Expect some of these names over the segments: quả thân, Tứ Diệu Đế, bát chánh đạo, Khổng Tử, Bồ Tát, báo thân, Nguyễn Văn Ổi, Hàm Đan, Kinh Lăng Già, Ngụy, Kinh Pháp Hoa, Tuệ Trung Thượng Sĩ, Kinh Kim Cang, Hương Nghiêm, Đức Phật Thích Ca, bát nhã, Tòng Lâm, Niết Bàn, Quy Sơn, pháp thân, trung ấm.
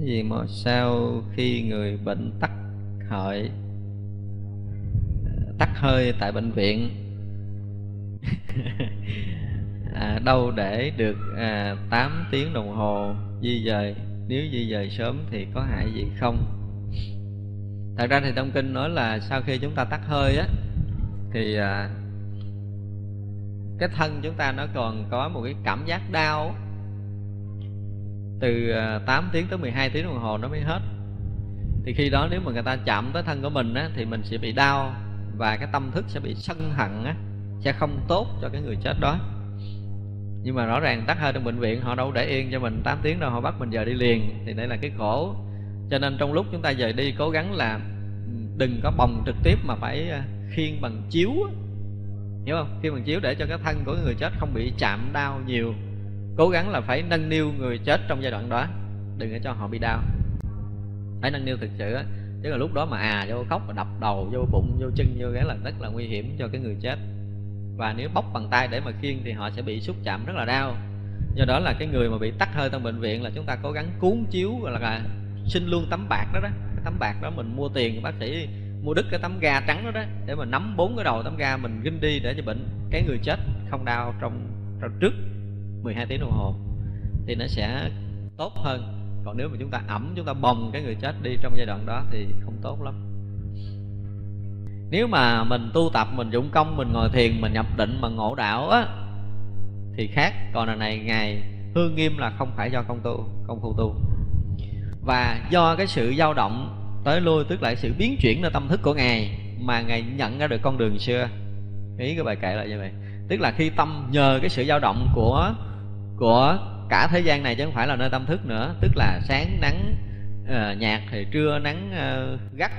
gì mà sau khi người bệnh tắc hơi tại bệnh viện đâu để được 8 tiếng đồng hồ di dời, nếu di dời sớm thì có hại gì không? Thật ra thì trong kinh nói là sau khi chúng ta tắc hơi á thì cái thân chúng ta nó còn có một cái cảm giác đau, từ 8 tiếng tới 12 tiếng đồng hồ nó mới hết. Thì khi đó nếu mà người ta chạm tới thân của mình á, thì mình sẽ bị đau, và cái tâm thức sẽ bị sân hận á, sẽ không tốt cho cái người chết đó. Nhưng mà rõ ràng tắc hơi trong bệnh viện họ đâu để yên cho mình 8 tiếng đâu, họ bắt mình giờ đi liền, thì đây là cái khổ. Cho nên trong lúc chúng ta giờ đi cố gắng là đừng có bồng trực tiếp mà phải khiêng bằng chiếu, hiểu không? Khiêng bằng chiếu để cho cái thân của người chết không bị chạm đau nhiều. Cố gắng là phải nâng niu người chết trong giai đoạn đó, đừng để cho họ bị đau, phải nâng niu thực sự á. Chứ là lúc đó mà vô khóc và đập đầu, vô bụng, vô chân, vô cái là rất là nguy hiểm cho cái người chết. Và nếu bóc bằng tay để mà khiêng thì họ sẽ bị xúc chạm rất là đau. Do đó là cái người mà bị tắc hơi trong bệnh viện là chúng ta cố gắng cuốn chiếu, là xin luôn tấm bạc đó đó. Cái tấm bạc đó mình mua tiền, bác sĩ mua đứt cái tấm ga trắng đó đó, để mà nắm 4 cái đầu tấm ga mình ghim đi, để cho cái người chết không đau trong trước 12 tiếng đồng hồ thì nó sẽ tốt hơn. Còn nếu mà chúng ta chúng ta bồng cái người chết đi trong giai đoạn đó thì không tốt lắm. Nếu mà mình tu tập, mình dụng công, mình ngồi thiền, mình nhập định mà ngộ đạo á thì khác. Còn là này, Ngài Hương Nghiêm là không phải do công phu tu, và do cái sự dao động tới lui, tức là sự biến chuyển nơi tâm thức của Ngài mà Ngài nhận ra được con đường xưa. Ý cái bài kệ là như vậy, tức là khi tâm nhờ cái sự dao động của cả thế gian này chứ không phải là nơi tâm thức nữa, tức là sáng nắng nhạt, thì trưa nắng gắt,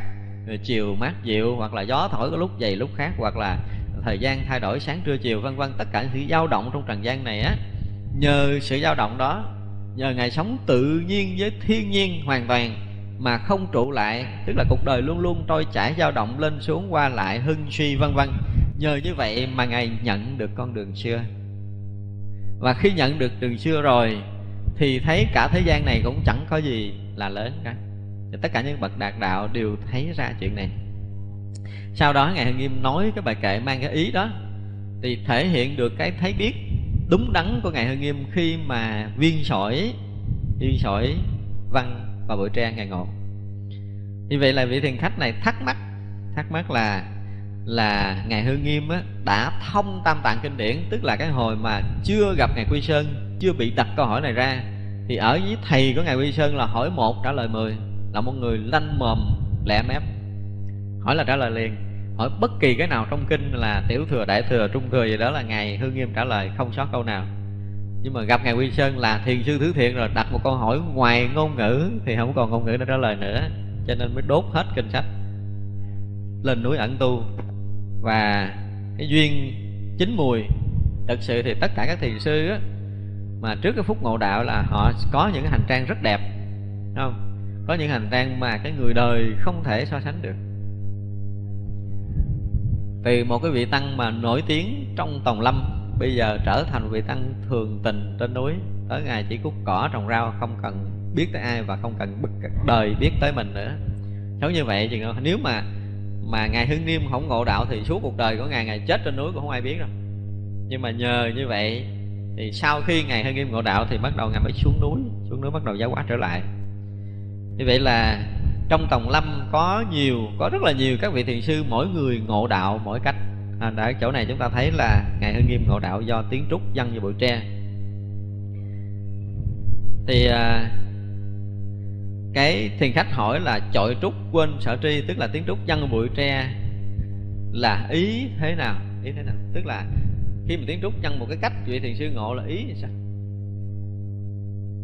rồi chiều mát dịu, hoặc là gió thổi có lúc dày lúc khác, hoặc là thời gian thay đổi sáng trưa chiều vân vân, tất cả những sự dao động trong trần gian này á, nhờ sự dao động đó, nhờ Ngài sống tự nhiên với thiên nhiên hoàn toàn mà không trụ lại, tức là cuộc đời luôn luôn trôi chảy dao động lên xuống qua lại hưng suy vân vân. Nhờ như vậy mà Ngài nhận được con đường xưa. Và khi nhận được đường xưa rồi thì thấy cả thế gian này cũng chẳng có gì là lớn cả. Thì tất cả những bậc đạt đạo đều thấy ra chuyện này. Sau đó Ngài Hương Nghiêm nói cái bài kệ mang cái ý đó, thì thể hiện được cái thấy biết đúng đắn của Ngài Hương Nghiêm khi mà viên sỏi văn và bội trang Ngài ngộ. Như vậy là vị thiền khách này thắc mắc là Ngài Hương Nghiêm á, đã thông tam tạng kinh điển. Tức là cái hồi mà chưa gặp Ngài Quy Sơn, chưa bị đặt câu hỏi này ra, thì ở với thầy của Ngài Quy Sơn là hỏi 1 trả lời 10, là một người lanh mồm lẹ mép, hỏi là trả lời liền. Hỏi bất kỳ cái nào trong kinh là tiểu thừa, đại thừa, trung thừa gì đó là Ngài Hương Nghiêm trả lời không sót câu nào. Nhưng mà gặp Ngài Quy Sơn là thiền sư thứ thiện rồi, đặt một câu hỏi ngoài ngôn ngữ thì không còn ngôn ngữ để trả lời nữa, cho nên mới đốt hết kinh sách, lên núi ẩn tu. Và cái duyên chín mùi, thật sự thì tất cả các thiền sư á, mà trước cái phút ngộ đạo là họ có những hành trang rất đẹp, đúng không? Có những hành trang mà cái người đời không thể so sánh được. Từ một cái vị tăng mà nổi tiếng trong Tòng Lâm, bây giờ trở thành vị tăng thường tình trên núi, tới ngày chỉ cúc cỏ trồng rau, không cần biết tới ai và không cần đời biết tới mình nữa. Giống như vậy, chừng nếu mà Ngài Hương Nghiêm không ngộ đạo thì suốt cuộc đời của Ngài chết trên núi cũng không ai biết đâu. Nhưng mà nhờ như vậy thì sau khi Ngài Hương Nghiêm ngộ đạo thì bắt đầu Ngài mới xuống núi bắt đầu giáo hóa trở lại. Như vậy là trong Tòng Lâm có rất là nhiều các vị thiền sư, mỗi người ngộ đạo mỗi cách. Ở chỗ này chúng ta thấy là Ngài Hương Nghiêm ngộ đạo do tiếng trúc, văn và bụi tre. Thì cái thiền khách hỏi là chọi trúc quên sở tri, tức là tiếng trúc, văn và bụi tre là ý thế nào? Ý thế nào? Tức là khi mà tiếng trúc văn một cái cách vị thiền sư ngộ là ý sao?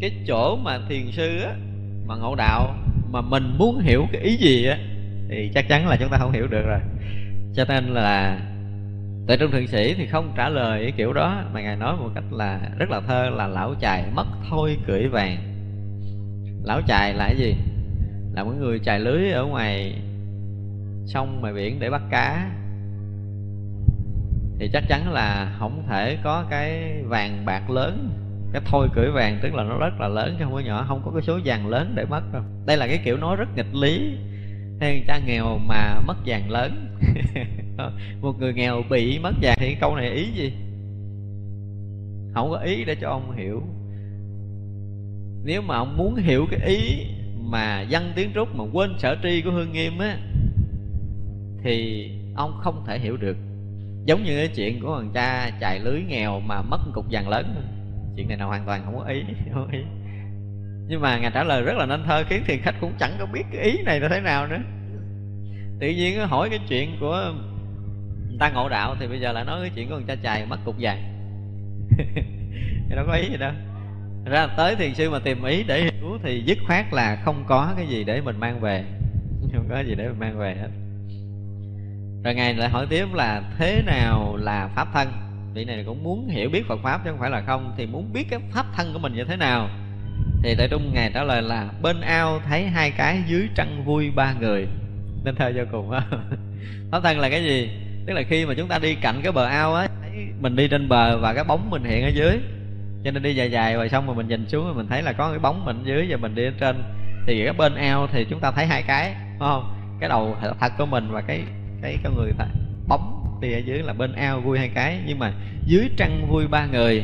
Cái chỗ mà thiền sư á, mà ngộ đạo mà mình muốn hiểu cái ý gì á thì chắc chắn là chúng ta không hiểu được rồi. Cho nên là Tuệ Trung Thượng Sĩ thì không trả lời cái kiểu đó, mà Ngài nói một cách là rất là thơ, là lão chài mất thôi cưỡi vàng. Lão chài là cái gì? Là một người chài lưới ở ngoài sông, ngoài biển để bắt cá, thì chắc chắn là không thể có cái vàng bạc lớn Cái thôi cưỡi vàng tức là nó rất là lớn chứ không có nhỏ, không có cái số vàng lớn để mất đâu. Đây là cái kiểu nói rất nghịch lý. Thế cha nghèo mà mất vàng lớn một người nghèo bị mất vàng, thì câu này ý gì? Không có ý để cho ông hiểu. Nếu mà ông muốn hiểu cái ý mà văn tiếng Trúc mà quên sở tri của Hương Nghiêm á, thì ông không thể hiểu được. Giống như cái chuyện của thằng cha chài lưới nghèo mà mất cục vàng lớn, chuyện này nào hoàn toàn không có ý, không có ý. Nhưng mà Ngài trả lời rất là nên thơ, khiến thiền khách cũng chẳng có biết cái ý này là thế nào nữa. Tự nhiên hỏi cái chuyện của người ta ngộ đạo, thì bây giờ lại nói cái chuyện của thằng cha chài mất cục vàng đâu có ý gì đâu. Thật ra tới thiền sư mà tìm ý để hiểu thì dứt khoát là không có cái gì để mình mang về, không có gì để mình mang về hết. Rồi Ngài lại hỏi tiếp là thế nào là pháp thân? Vị này cũng muốn hiểu biết Phật Pháp chứ không phải là không. Thì muốn biết cái pháp thân của mình như thế nào? Thì Tuệ Trung Ngài trả lời là bên ao thấy hai cái, dưới trăng vui ba người. Nên thơ vô cùng đó. Pháp thân là cái gì? Tức là khi mà chúng ta đi cạnh cái bờ ao á, mình đi trên bờ và cái bóng mình hiện ở dưới, cho nên đi dài dài rồi xong rồi mình nhìn xuống rồi mình thấy là có cái bóng mình ở dưới và mình đi ở trên. Thì cái bên ao thì chúng ta thấy hai cái, phải không? Cái đầu thật của mình và cái người ta bóng đi ở dưới là bên ao vui hai cái, nhưng mà dưới trăng vui ba người.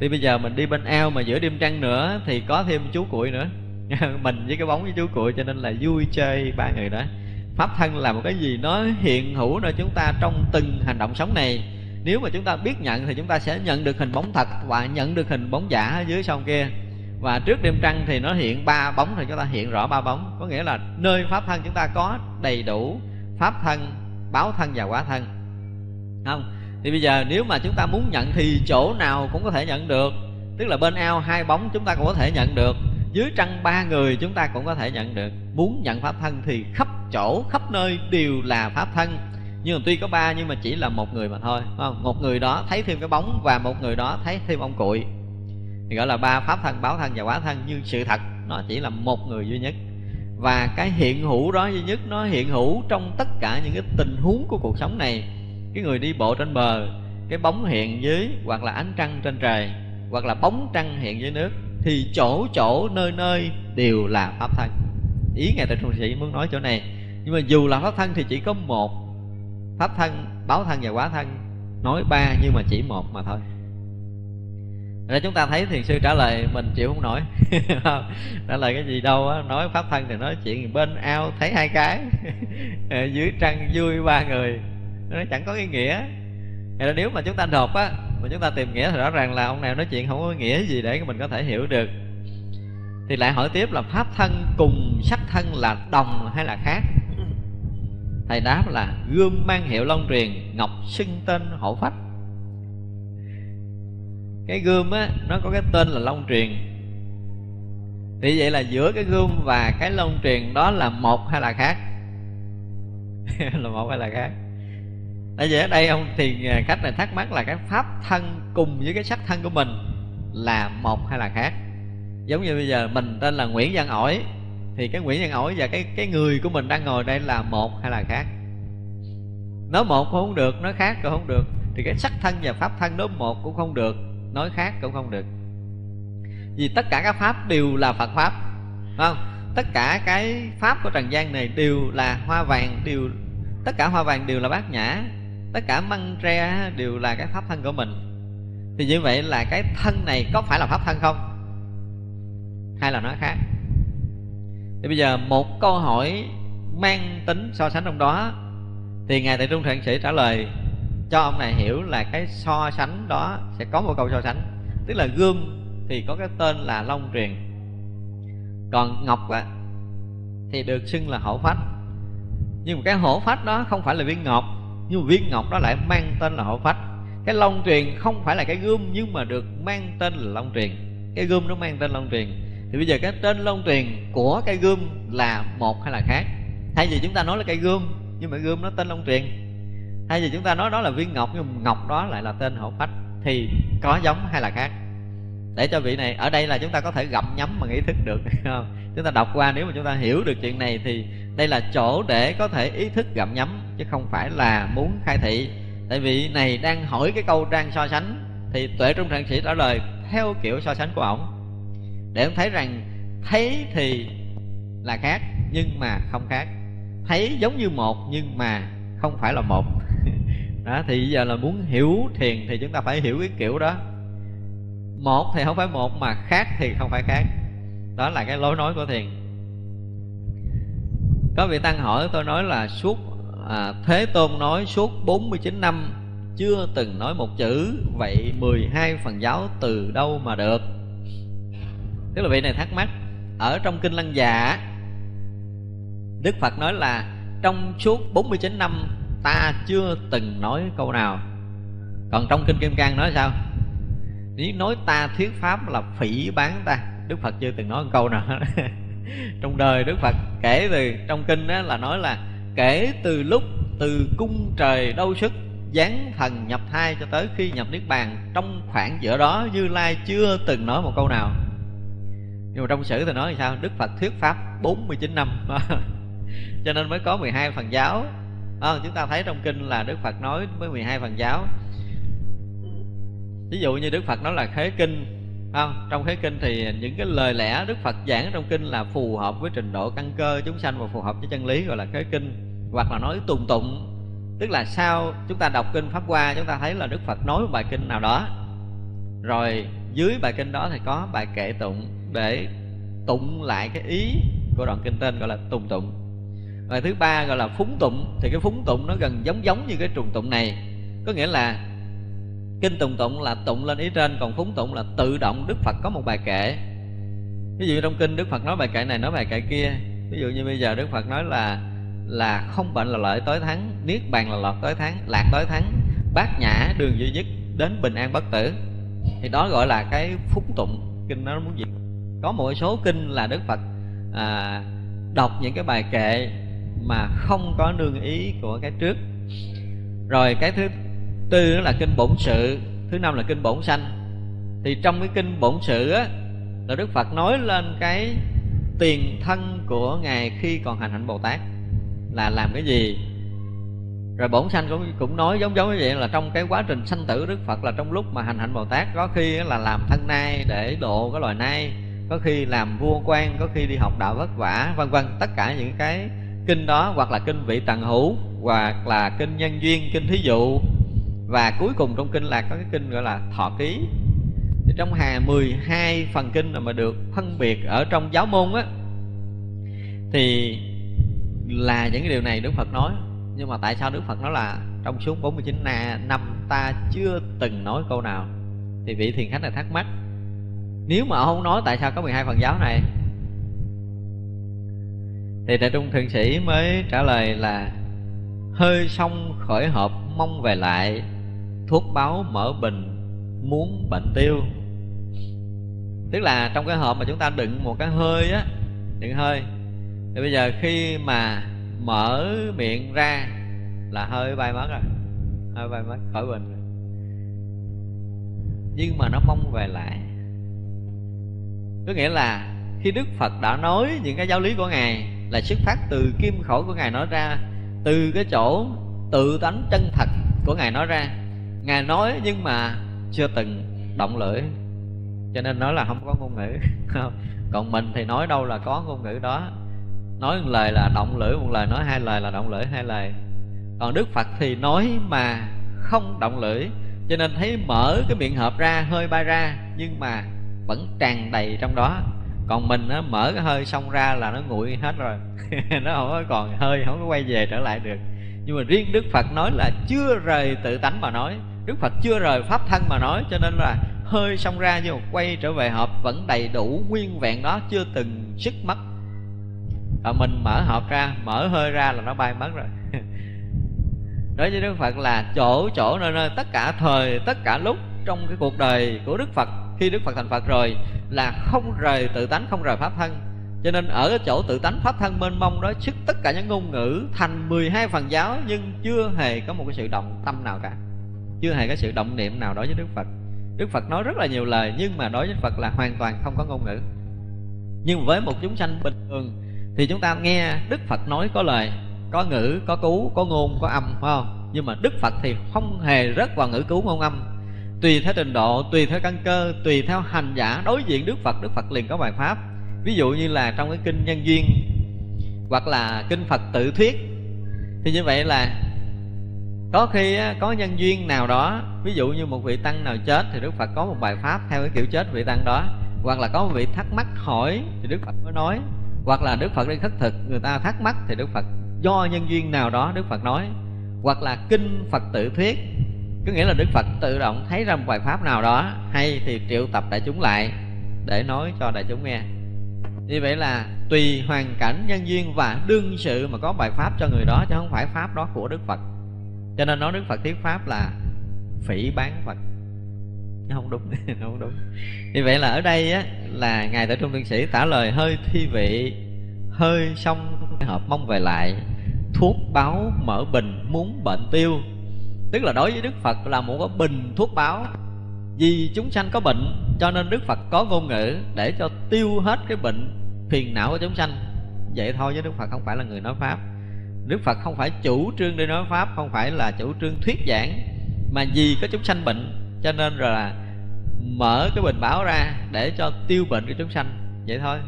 Thì bây giờ mình đi bên ao mà giữa đêm trăng nữa thì có thêm chú cuội nữa mình với cái bóng với chú cuội, cho nên là vui chơi ba người đó. Pháp thân là một cái gì nó hiện hữu nơi chúng ta trong từng hành động sống này. Nếu mà chúng ta biết nhận thì chúng ta sẽ nhận được hình bóng thật và nhận được hình bóng giả ở dưới sông kia. Và trước đêm trăng thì nó hiện ba bóng, thì chúng ta hiện rõ ba bóng. Có nghĩa là nơi pháp thân chúng ta có đầy đủ pháp thân, báo thân và quả thân, không? Thì bây giờ nếu mà chúng ta muốn nhận thì chỗ nào cũng có thể nhận được. Tức là bên ao hai bóng chúng ta cũng có thể nhận được, dưới trăng ba người chúng ta cũng có thể nhận được. Muốn nhận pháp thân thì khắp chỗ, khắp nơi đều là pháp thân. Nhưng mà tuy có ba nhưng mà chỉ là một người mà thôi, phải không? Một người đó thấy thêm cái bóng và một người đó thấy thêm ông cuội, thì gọi là ba pháp thân, báo thân và quả thân. Nhưng sự thật nó chỉ là một người duy nhất. Và cái hiện hữu đó duy nhất nó hiện hữu trong tất cả những cái tình huống của cuộc sống này. Cái người đi bộ trên bờ, cái bóng hiện dưới, hoặc là ánh trăng trên trời, hoặc là bóng trăng hiện dưới nước, thì chỗ chỗ nơi nơi đều là pháp thân. Ý Ngài Tuệ Trung Sĩ muốn nói chỗ này. Nhưng mà dù là pháp thân thì chỉ có một, pháp thân, báo thân và quả thân. Nói ba nhưng mà chỉ một mà thôi. Rồi chúng ta thấy thiền sư trả lời mình chịu không nổi trả lời cái gì đâu á. Nói pháp thân thì nói chuyện bên ao thấy hai cái dưới trăng vui ba người, nó chẳng có ý nghĩa. Nếu mà chúng ta đột á, mà chúng ta tìm nghĩa thì rõ ràng là ông nào nói chuyện không có nghĩa gì để mình có thể hiểu được. Thì lại hỏi tiếp là pháp thân cùng sắc thân là đồng hay là khác? Thầy đáp là gươm mang hiệu long truyền, ngọc xưng tên hộ phách. Cái gươm á, nó có cái tên là long truyền. Thì vậy là giữa cái gươm và cái long truyền đó là một hay là khác? Là một hay là khác? Tại vì ở đây ông thiền khách này thắc mắc là cái pháp thân cùng với cái sắc thân của mình là một hay là khác? Giống như bây giờ mình tên là Nguyễn Văn Ổi, thì cái Nguyễn Văn Ổi và cái người của mình đang ngồi đây là một hay là khác? Nói một cũng không được, nói khác cũng không được. Thì cái sắc thân và pháp thân nói một cũng không được, nói khác cũng không được. Vì tất cả các pháp đều là Phật Pháp, phải không? Tất cả cái pháp của trần gian này đều là hoa vàng, tất cả hoa vàng đều là bát nhã. Tất cả măng tre đều là cái pháp thân của mình. Thì như vậy là cái thân này có phải là pháp thân không? Hay là nó khác? Thì bây giờ một câu hỏi mang tính so sánh trong đó. Thì Ngài Tuệ Trung Thượng Sĩ trả lời cho ông này hiểu là cái so sánh đó sẽ có một câu so sánh. Tức là gươm thì có cái tên là long truyền, còn ngọc á, thì được xưng là hổ phách. Nhưng mà cái hổ phách đó không phải là viên ngọc, nhưng mà viên ngọc đó lại mang tên là hổ phách. Cái long truyền không phải là cái gươm, nhưng mà được mang tên là long truyền. Cái gươm nó mang tên long truyền. Thì bây giờ cái tên long truyền của cái gươm là một hay là khác? Thay vì chúng ta nói là cái gươm, nhưng mà gươm nó tên long truyền. Thay vì chúng ta nói đó là viên ngọc, nhưng mà ngọc đó lại là tên hổ phách. Thì có giống hay là khác? Để cho vị này, ở đây là chúng ta có thể gặm nhấm mà ý thức được, không? Chúng ta đọc qua, nếu mà chúng ta hiểu được chuyện này thì đây là chỗ để có thể ý thức gặm nhấm, chứ không phải là muốn khai thị. Tại vì này đang hỏi cái câu đang so sánh. Thì Tuệ Trung Thượng Sĩ trả lời theo kiểu so sánh của ổng, để ông thấy rằng thấy thì là khác nhưng mà không khác, thấy giống như một nhưng mà không phải là một. Đó, thì bây giờ là muốn hiểu thiền thì chúng ta phải hiểu cái kiểu đó. Một thì không phải một mà khác thì không phải khác. Đó là cái lối nói của thiền. Có vị tăng hỏi tôi nói là suốt Thế Tôn nói suốt 49 năm chưa từng nói một chữ, vậy 12 phần giáo từ đâu mà được? Tức là vị này thắc mắc, ở trong Kinh Lăng Già Đức Phật nói là trong suốt 49 năm ta chưa từng nói câu nào. Còn trong Kinh Kim Cang nói sao? Nếu nói ta thuyết pháp là phỉ báng ta. Đức Phật chưa từng nói một câu nào. Trong đời Đức Phật kể từ trong kinh đó là nói là kể từ lúc từ cung trời đâu sức giáng thần nhập thai cho tới khi nhập Niết Bàn, trong khoảng giữa đó Như Lai chưa từng nói một câu nào. Nhưng mà trong sử thì nói sao? Đức Phật thuyết pháp 49 năm. Cho nên mới có 12 phần giáo. Chúng ta thấy trong kinh là Đức Phật nói với 12 phần giáo. Ví dụ như Đức Phật nói là khế kinh, trong khế kinh thì những cái lời lẽ Đức Phật giảng trong kinh là phù hợp với trình độ căn cơ chúng sanh và phù hợp với chân lý, gọi là khế kinh. Hoặc là nói tùng tụng, tức là sau chúng ta đọc kinh Pháp Hoa, chúng ta thấy là Đức Phật nói một bài kinh nào đó, rồi dưới bài kinh đó thì có bài kệ tụng để tụng lại cái ý của đoạn kinh, tên gọi là tùng tụng. Rồi thứ ba gọi là phúng tụng, thì cái phúng tụng nó gần giống như cái trùng tụng này. Có nghĩa là kinh tùng tụng là tụng lên ý trên, còn phúng tụng là tự động Đức Phật có một bài kệ. Ví dụ trong kinh Đức Phật nói bài kệ này, nói bài kệ kia. Ví dụ như bây giờ Đức Phật nói là không bệnh là lợi tối thắng, niết bàn là lọt tối thắng, lạc tối thắng, bát nhã đường duy nhất, đến bình an bất tử. Thì đó gọi là cái phúng tụng. Kinh nó muốn gì? Có một số kinh là Đức Phật đọc những cái bài kệ mà không có nương ý của cái trước. Rồi cái thứ tư là kinh bổn sự, thứ năm là kinh bổn sanh. Thì trong cái kinh bổn sự á, là Đức Phật nói lên cái tiền thân của Ngài khi còn hành hạnh Bồ Tát là làm cái gì. Rồi bổn sanh cũng nói giống như vậy, là trong cái quá trình sanh tử Đức Phật là trong lúc mà hành hạnh Bồ Tát, có khi là làm thân nai để độ cái loài nai, có khi làm vua quan, có khi đi học đạo vất vả, vân vân. Tất cả những cái kinh đó, hoặc là kinh vị tần hữu, hoặc là kinh nhân duyên, kinh thí dụ. Và cuối cùng trong kinh là có cái kinh gọi là thọ ký. Thì trong 12 phần kinh mà được phân biệt ở trong giáo môn á, thì là những cái điều này Đức Phật nói. Nhưng mà tại sao Đức Phật nói là trong suốt 49 năm ta chưa từng nói câu nào? Thì vị thiền khách này thắc mắc, nếu mà không nói tại sao có 12 phần giáo này? Thì Tuệ Trung Thượng Sĩ mới trả lời là hơi xong khởi hộp mong về lại, thuốc báo mở bình muốn bệnh tiêu. Tức là trong cái hộp mà chúng ta đựng một cái hơi á, đựng hơi, thì bây giờ khi mà mở miệng ra là hơi bay mất rồi, hơi bay mất khỏi bình rồi. Nhưng mà nó mong về lại, có nghĩa là khi Đức Phật đã nói những cái giáo lý của Ngài là xuất phát từ kim khẩu của Ngài nói ra, từ cái chỗ tự tánh chân thật của Ngài nói ra. Ngài nói nhưng mà chưa từng động lưỡi, cho nên nói là không có ngôn ngữ. Còn mình thì nói đâu là có ngôn ngữ đó. Nói một lời là động lưỡi một lời, nói hai lời là động lưỡi hai lời. Còn Đức Phật thì nói mà không động lưỡi, cho nên thấy mở cái miệng hộp ra, hơi bay ra nhưng mà vẫn tràn đầy trong đó. Còn mình nó mở cái hơi xong ra là nó nguội hết rồi. Nó không có còn hơi, không có quay về trở lại được. Nhưng mà riêng Đức Phật nói là chưa rời tự tánh mà nói, Đức Phật chưa rời pháp thân mà nói, cho nên là hơi xong ra nhưng quay trở về hộp vẫn đầy đủ nguyên vẹn đó, chưa từng sức mất. Còn mình mở hộp ra, mở hơi ra là nó bay mất rồi. Đối với Đức Phật là chỗ nơi tất cả thời, tất cả lúc trong cái cuộc đời của Đức Phật, khi Đức Phật thành Phật rồi là không rời tự tánh, không rời pháp thân. Cho nên ở chỗ tự tánh pháp thân mênh mông đó xuất tất cả những ngôn ngữ thành 12 phần giáo, nhưng chưa hề có một cái sự động tâm nào cả, chưa hề có sự động niệm nào đối với Đức Phật. Đức Phật nói rất là nhiều lời nhưng mà đối với Phật là hoàn toàn không có ngôn ngữ. Nhưng với một chúng sanh bình thường thì chúng ta nghe Đức Phật nói có lời, có ngữ, có cú, có ngôn, có âm, phải không? Nhưng mà Đức Phật thì không hề rớt vào ngữ cú ngôn âm. tùy theo trình độ, tùy theo căn cơ, tùy theo hành giả đối diện Đức Phật, Đức Phật liền có bài pháp. Ví dụ như là trong cái kinh Nhân Duyên hoặc là kinh Phật Tự Thuyết, thì như vậy là có khi có nhân duyên nào đó, ví dụ như một vị tăng nào chết thì Đức Phật có một bài pháp theo cái kiểu chết vị tăng đó, hoặc là có một vị thắc mắc hỏi thì Đức Phật mới nói, hoặc là Đức Phật đang khất thực người ta thắc mắc thì Đức Phật do nhân duyên nào đó Đức Phật nói, hoặc là kinh Phật Tự Thuyết, có nghĩa là Đức Phật tự động thấy ra một bài pháp nào đó hay thì triệu tập đại chúng lại để nói cho đại chúng nghe. Như vậy là tùy hoàn cảnh, nhân duyên và đương sự mà có bài pháp cho người đó, chứ không phải pháp đó của Đức Phật. Cho nên nói Đức Phật thuyết pháp là phỉ bán Phật, không đúng, không đúng. Như vậy là ở đây á, là Ngài Tuệ Trung Thượng Sĩ tả lời hơi thi vị, hơi xong hộp mong về lại, thuốc báo mở bình muốn bệnh tiêu. Tức là đối với Đức Phật là một cái bình thuốc báo. Vì chúng sanh có bệnh cho nên Đức Phật có ngôn ngữ để cho tiêu hết cái bệnh phiền não của chúng sanh. Vậy thôi, chứ Đức Phật không phải là người nói pháp. Đức Phật không phải chủ trương đi nói pháp, không phải là chủ trương thuyết giảng, mà vì có chúng sanh bệnh cho nên rồi là mở cái bình báo ra để cho tiêu bệnh của chúng sanh. Vậy thôi,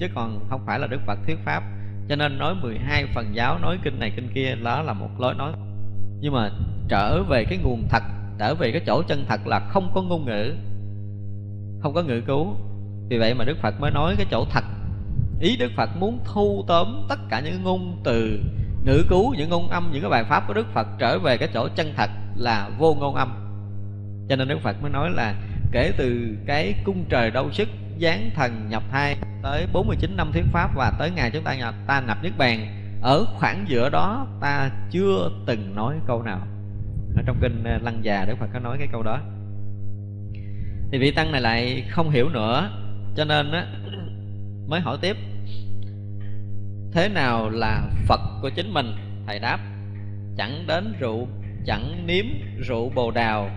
chứ còn không phải là Đức Phật thuyết pháp. Cho nên nói 12 phần giáo, nói kinh này kinh kia, đó là một lối nói. Nhưng mà trở về cái nguồn thật, trở về cái chỗ chân thật là không có ngôn ngữ, không có ngữ cứu. Vì vậy mà Đức Phật mới nói cái chỗ thật. Ý Đức Phật muốn thu tóm tất cả những ngôn từ, ngữ cứu, những ngôn âm, những cái bài pháp của Đức Phật trở về cái chỗ chân thật là vô ngôn âm. Cho nên Đức Phật mới nói là kể từ cái cung trời đau sức, giáng thần nhập thai, tới 49 năm thuyết pháp và tới ngày chúng ta nhập Niết Bàn, ở khoảng giữa đó ta chưa từng nói câu nào. Ở trong kinh Lăng Già Đức Phật có nói cái câu đó. Thì vị tăng này lại không hiểu nữa, cho nên á, mới hỏi tiếp: thế nào là Phật của chính mình? Thầy đáp: chẳng đến rượu, chẳng nếm rượu bồ đào.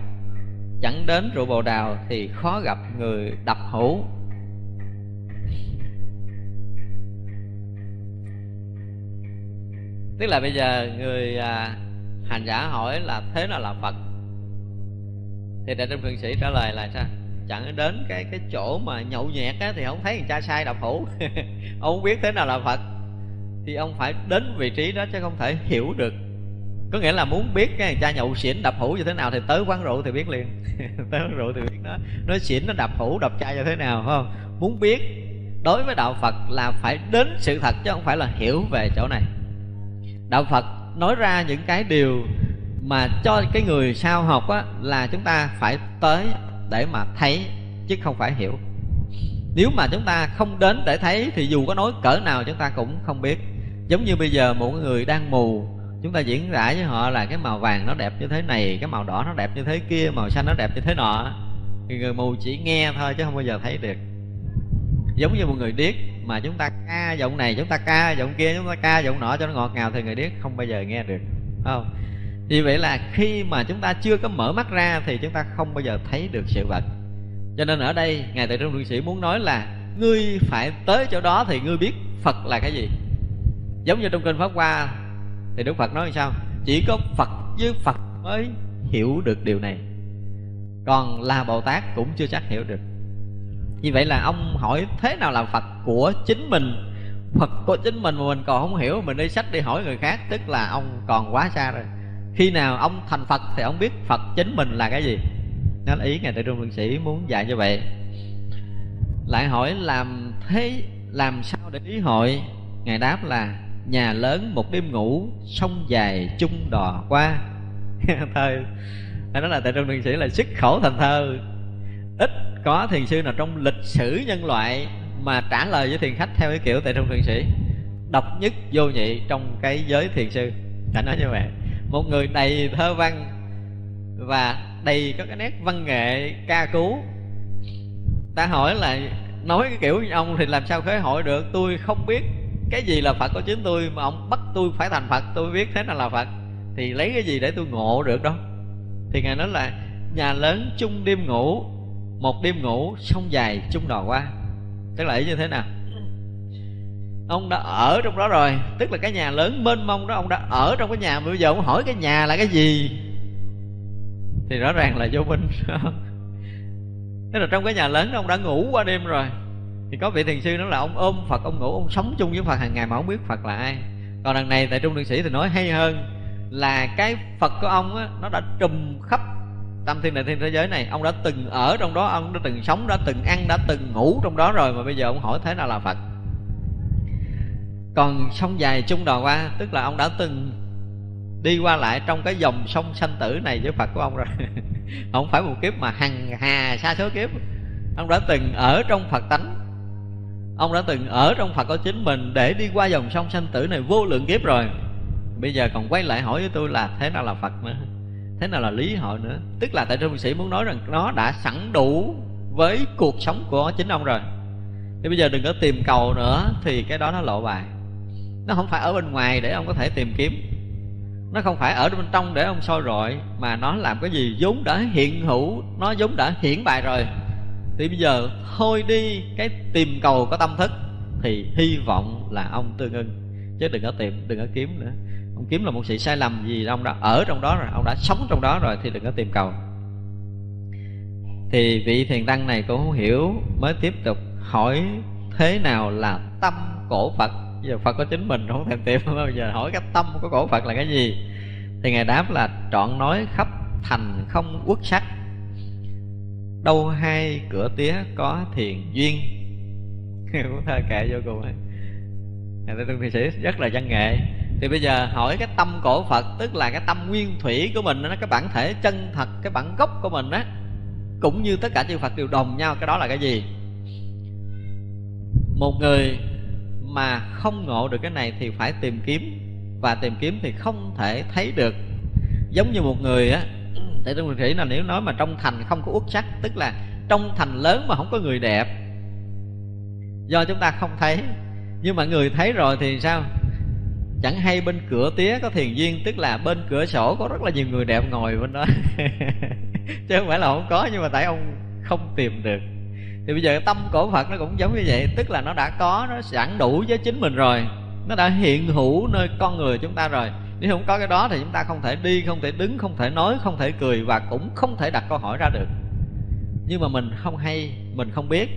Chẳng đến rượu bồ đào thì khó gặp người đập hũ. Tức là bây giờ người hành giả hỏi là thế nào là Phật, thì Đại Trung Thượng Sĩ trả lời là sao? Chẳng đến cái chỗ mà nhậu nhẹt á, thì không thấy thằng cha sai đập hũ. Ông không biết thế nào là Phật thì ông phải đến vị trí đó chứ không thể hiểu được. Có nghĩa là muốn biết cái thằng cha nhậu xỉn đập hũ như thế nào thì tới quán rượu thì biết liền. Tới quán rượu thì biết nó xỉn, nó đập hũ, đập cha như thế nào, phải không? Muốn biết đối với đạo Phật là phải đến sự thật, chứ không phải là hiểu về chỗ này. Đạo Phật nói ra những cái điều mà cho cái người sao học á, là chúng ta phải tới để mà thấy, chứ không phải hiểu. Nếu mà chúng ta không đến để thấy thì dù có nói cỡ nào chúng ta cũng không biết. Giống như bây giờ một người đang mù, chúng ta diễn giải với họ là cái màu vàng nó đẹp như thế này, cái màu đỏ nó đẹp như thế kia, màu xanh nó đẹp như thế nọ, thì người mù chỉ nghe thôi chứ không bao giờ thấy được. Giống như một người điếc mà chúng ta ca giọng này, chúng ta ca giọng kia, chúng ta ca giọng nọ cho nó ngọt ngào, thì người điếc không bao giờ nghe được, phải không? Vì vậy là khi mà chúng ta chưa có mở mắt ra thì chúng ta không bao giờ thấy được sự vật. Cho nên ở đây Ngài Tuệ Trung Thượng Sĩ muốn nói là ngươi phải tới chỗ đó thì ngươi biết Phật là cái gì. Giống như trong kinh Pháp Hoa thì Đức Phật nói như sao? Chỉ có Phật với Phật mới hiểu được điều này, còn là Bồ Tát cũng chưa chắc hiểu được. Như vậy là ông hỏi thế nào là Phật của chính mình. Phật của chính mình mà mình còn không hiểu, mình đi sách đi hỏi người khác, tức là ông còn quá xa rồi. Khi nào ông thành Phật thì ông biết Phật chính mình là cái gì. Đó là ý Ngài Tuệ Trung Thượng Sĩ muốn dạy như vậy. Lại hỏi làm sao để ý hội. Ngài đáp là nhà lớn một đêm ngủ, sông dài chung đò qua. Thơ, đó là Tuệ Trung Thượng Sĩ là sức khổ thành thơ. Ít có thiền sư nào trong lịch sử nhân loại mà trả lời với thiền khách theo cái kiểu Tuệ Trung Thượng Sĩ, độc nhất vô nhị trong cái giới thiền sư. Đã nói như vậy, một người đầy thơ văn và đầy có cái nét văn nghệ ca cú. Ta hỏi là nói cái kiểu như ông thì làm sao khởi hội được? Tôi không biết cái gì là Phật của chính tôi, mà ông bắt tôi phải thành Phật, tôi biết thế nào là Phật thì lấy cái gì để tôi ngộ được đâu. Thì Ngài nói là nhà lớn chung đêm ngủ, một đêm ngủ sông dài chung đò qua. Tức là ý như thế nào? Ông đã ở trong đó rồi, tức là cái nhà lớn mênh mông đó, ông đã ở trong cái nhà. Bây giờ ông hỏi cái nhà là cái gì thì rõ ràng là vô minh. Thế là trong cái nhà lớn đó, ông đã ngủ qua đêm rồi. Thì có vị thiền sư nói là ông ôm Phật, ông ngủ, ông sống chung với Phật hàng ngày mà không biết Phật là ai. Còn đằng này tại Trung Thượng Sĩ thì nói hay hơn, là cái Phật của ông á, nó đã trùm khắp tam thiên đại thiên thế giới này. Ông đã từng ở trong đó, ông đã từng sống, đã từng ăn, đã từng ngủ trong đó rồi. Mà bây giờ ông hỏi thế nào là Phật? Còn sông dài chung đò qua, tức là ông đã từng đi qua lại trong cái dòng sông sanh tử này với Phật của ông rồi. Không phải một kiếp mà hằng hà sa số kiếp. Ông đã từng ở trong Phật tánh, ông đã từng ở trong Phật của chính mình, để đi qua dòng sông sanh tử này vô lượng kiếp rồi. Bây giờ còn quay lại hỏi với tôi là thế nào là Phật nữa, thế nào là lý hội nữa. Tức là tại Trung Sĩ muốn nói rằng nó đã sẵn đủ với cuộc sống của chính ông rồi, thì bây giờ đừng có tìm cầu nữa. Thì cái đó nó lộ bài. Nó không phải ở bên ngoài để ông có thể tìm kiếm, nó không phải ở bên trong để ông soi rọi, mà nó làm cái gì vốn đã hiện hữu, nó vốn đã hiển bài rồi. Thì bây giờ thôi đi cái tìm cầu có tâm thức, thì hy vọng là ông tương ưng. Chứ đừng có tìm, đừng có kiếm nữa. Ông kiếm là một sự sai lầm, vì ông đã ở trong đó rồi, ông đã sống trong đó rồi, thì đừng có tìm cầu. Thì vị thiền tăng này cũng không hiểu, mới tiếp tục hỏi thế nào là tâm của Phật. Giờ Phật có chính mình không thèm tìm, bây giờ hỏi cái tâm của cổ Phật là cái gì. Thì Ngài đáp là trọn nói khắp thành không uất sắc, đâu hai cửa tía có thiền duyên. Cũng thơ kệ vô cùng. Ngài Tuệ Trung Thượng Sĩ rất là văn nghệ. Thì bây giờ hỏi cái tâm cổ Phật, tức là cái tâm nguyên thủy của mình đó, cái bản thể chân thật, cái bản gốc của mình á, cũng như tất cả chư Phật đều đồng nhau. Cái đó là cái gì? Một người mà không ngộ được cái này thì phải tìm kiếm, và tìm kiếm thì không thể thấy được. Giống như một người á, tại tôi nghĩ là nếu nói mà trong thành không có uất sắc, tức là trong thành lớn mà không có người đẹp, do chúng ta không thấy. Nhưng mà người thấy rồi thì sao? Chẳng hay bên cửa tía có thiền duyên, tức là bên cửa sổ có rất là nhiều người đẹp ngồi bên đó. Chứ không phải là không có, nhưng mà tại ông không tìm được. Thì bây giờ tâm của Phật nó cũng giống như vậy, tức là nó đã có, nó sẵn đủ với chính mình rồi, nó đã hiện hữu nơi con người chúng ta rồi. Nếu không có cái đó thì chúng ta không thể đi, không thể đứng, không thể nói, không thể cười, và cũng không thể đặt câu hỏi ra được. Nhưng mà mình không hay, mình không biết.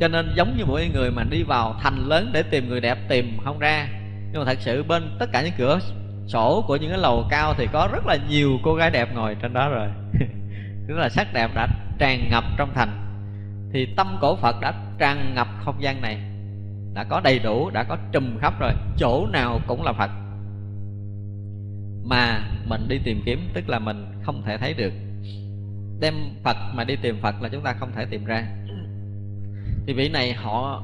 Cho nên giống như mỗi người mà đi vào thành lớn để tìm người đẹp, tìm không ra. Nhưng mà thật sự bên tất cả những cửa sổ của những cái lầu cao thì có rất là nhiều cô gái đẹp ngồi trên đó rồi. Tức là sắc đẹp đã tràn ngập trong thành. Thì tâm cổ Phật đã tràn ngập không gian này, đã có đầy đủ, đã có trùm khắp rồi, chỗ nào cũng là Phật. Mà mình đi tìm kiếm, tức là mình không thể thấy được. Đem Phật mà đi tìm Phật là chúng ta không thể tìm ra. Thì vị này họ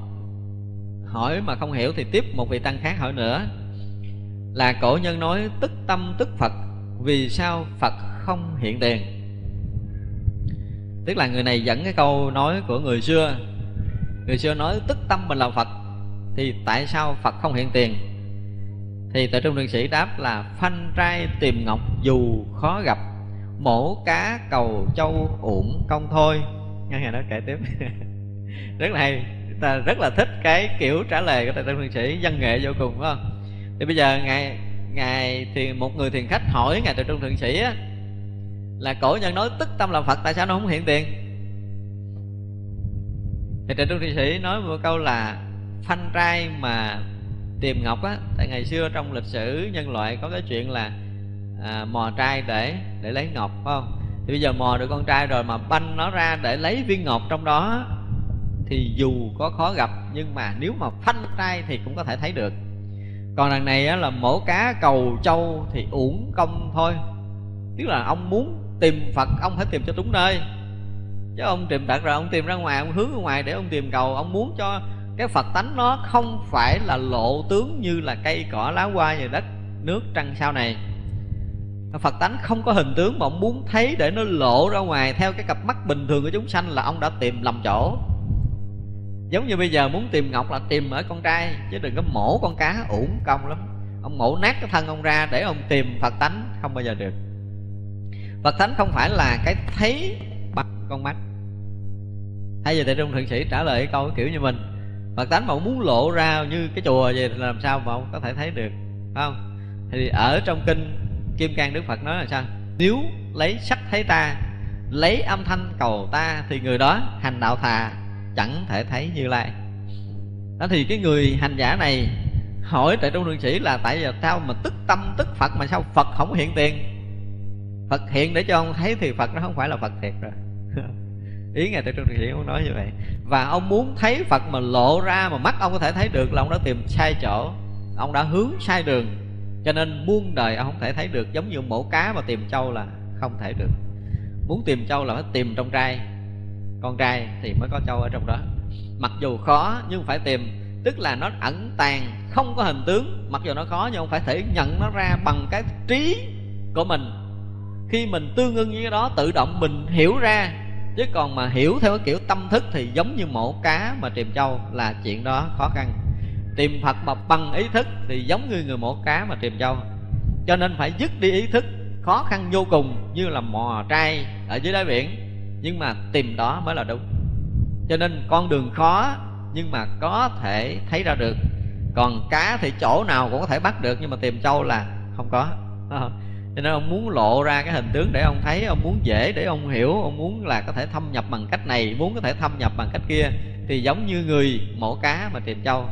hỏi mà không hiểu, thì tiếp một vị tăng khác hỏi nữa, là cổ nhân nói tức tâm tức Phật, vì sao Phật không hiện tiền? Tức là người này dẫn cái câu nói của người xưa. Người xưa nói tức tâm mình là Phật, thì tại sao Phật không hiện tiền? Thì Tuệ Trung Thượng Sĩ đáp là phanh trai tìm ngọc dù khó gặp, mổ cá cầu châu uổng công thôi. Nghe Ngài nói kể tiếp. Rất là hay. Ta rất là thích cái kiểu trả lời của Tuệ Trung Thượng Sĩ, văn nghệ vô cùng, phải không? Thì bây giờ Ngài thì một người thiền khách hỏi Ngài Tuệ Trung Thượng Sĩ á, là cổ nhân nói tức tâm là Phật, tại sao nó không hiện tiền? Thì Tuệ Trung Thượng Sĩ nói một câu là phanh trai mà tìm ngọc á. Tại ngày xưa trong lịch sử nhân loại có cái chuyện là mò trai để lấy ngọc, phải không? Thì bây giờ mò được con trai rồi mà banh nó ra để lấy viên ngọc trong đó, thì dù có khó gặp, nhưng mà nếu mà phanh trai thì cũng có thể thấy được. Còn đằng này á, là mổ cá cầu trâu thì uổng công thôi. Tức là ông muốn tìm Phật, ông phải tìm cho đúng nơi, chứ ông tìm đặt rồi ông tìm ra ngoài, ông hướng ra ngoài để ông tìm cầu. Ông muốn cho cái Phật tánh nó không phải là lộ tướng như là cây cỏ lá hoa như đất nước trăng sao này. Phật tánh không có hình tướng, mà ông muốn thấy để nó lộ ra ngoài theo cái cặp mắt bình thường của chúng sanh, là ông đã tìm lầm chỗ. Giống như bây giờ muốn tìm ngọc là tìm ở con trai, chứ đừng có mổ con cá, uổng công lắm. Ông mổ nát cái thân ông ra để ông tìm Phật tánh, không bao giờ được. Phật tánh không phải là cái thấy bằng con mắt. Hay giờ Tuệ Trung Thượng Sĩ trả lời câu kiểu như mình, Phật tánh mà muốn lộ ra như cái chùa vậy thì làm sao mà ông có thể thấy được, phải không? Thì ở trong kinh Kim Cang Đức Phật nói là sao? Nếu lấy sắc thấy ta, lấy âm thanh cầu ta, thì người đó hành đạo thà chẳng thể thấy Như Lai. Đó thì cái người hành giả này hỏi Tuệ Trung Thượng Sĩ là tại giờ sao mà tức tâm tức Phật mà sao Phật không hiện tiền? Phật hiện để cho ông thấy thì Phật nó không phải là Phật thiệt rồi. Ý ngài Tuệ Trung Thượng Sĩ muốn nói như vậy. Và ông muốn thấy Phật mà lộ ra mà mắt ông có thể thấy được là ông đã tìm sai chỗ, ông đã hướng sai đường, cho nên muôn đời ông không thể thấy được. Giống như mổ cá mà tìm trâu là không thể được. Muốn tìm trâu là phải tìm trong trai, con trai thì mới có trâu ở trong đó. Mặc dù khó nhưng phải tìm, tức là nó ẩn tàng, không có hình tướng. Mặc dù nó khó nhưng ông phải thể nhận nó ra bằng cái trí của mình. Khi mình tương ưng với cái đó tự động mình hiểu ra. Chứ còn mà hiểu theo cái kiểu tâm thức thì giống như mổ cá mà tìm trâu là chuyện đó khó khăn. Tìm Phật mà bằng ý thức thì giống như người mổ cá mà tìm trâu. Cho nên phải dứt đi ý thức, khó khăn vô cùng, như là mò trai ở dưới đáy biển. Nhưng mà tìm đó mới là đúng. Cho nên con đường khó nhưng mà có thể thấy ra được. Còn cá thì chỗ nào cũng có thể bắt được, nhưng mà tìm trâu là không có. Cho nên ông muốn lộ ra cái hình tướng để ông thấy, ông muốn dễ để ông hiểu, ông muốn là có thể thâm nhập bằng cách này, muốn có thể thâm nhập bằng cách kia, thì giống như người mổ cá mà tìm trâu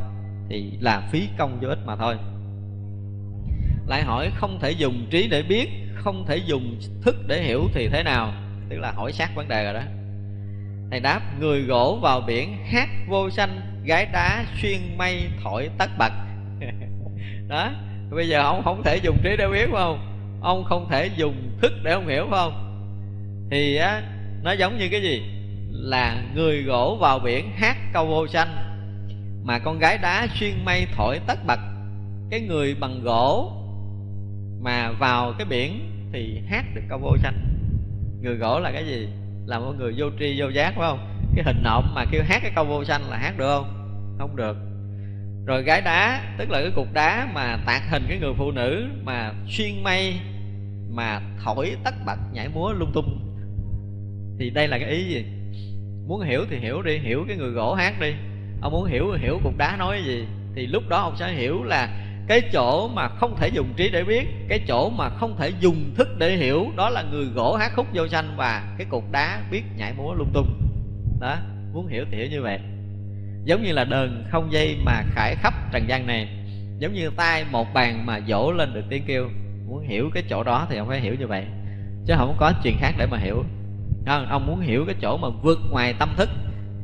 thì là phí công vô ích mà thôi. Lại hỏi không thể dùng trí để biết, không thể dùng thức để hiểu thì thế nào? Tức là hỏi sát vấn đề rồi đó. Thầy đáp: người gỗ vào biển hát vô sanh, gái đá xuyên mây thổi tất bật. Đó, bây giờ ông không thể dùng trí để biết phải không? Ông không thể dùng thức để ông hiểu phải không? Thì á, nó giống như cái gì? Là người gỗ vào biển hát câu vô sanh, mà con gái đá xuyên mây thổi tất bật. Cái người bằng gỗ mà vào cái biển thì hát được câu vô sanh. Người gỗ là cái gì? Là một người vô tri vô giác phải không? Cái hình nộm mà kêu hát cái câu vô sanh là hát được không? Không được. Rồi gái đá, tức là cái cục đá mà tạc hình cái người phụ nữ mà xuyên mây, mà thổi tất bật, nhảy múa lung tung. Thì đây là cái ý gì? Muốn hiểu thì hiểu đi, hiểu cái người gỗ hát đi. Ông muốn hiểu cục đá nói cái gì, thì lúc đó ông sẽ hiểu là cái chỗ mà không thể dùng trí để biết, cái chỗ mà không thể dùng thức để hiểu, đó là người gỗ hát khúc vô sanh và cái cục đá biết nhảy múa lung tung. Đó, muốn hiểu thì hiểu như vậy. Giống như là đờn không dây mà khải khắp trần gian này, giống như tay một bàn mà dỗ lên được tiếng kêu. Muốn hiểu cái chỗ đó thì ông phải hiểu như vậy, chứ không có chuyện khác để mà hiểu. Ông muốn hiểu cái chỗ mà vượt ngoài tâm thức,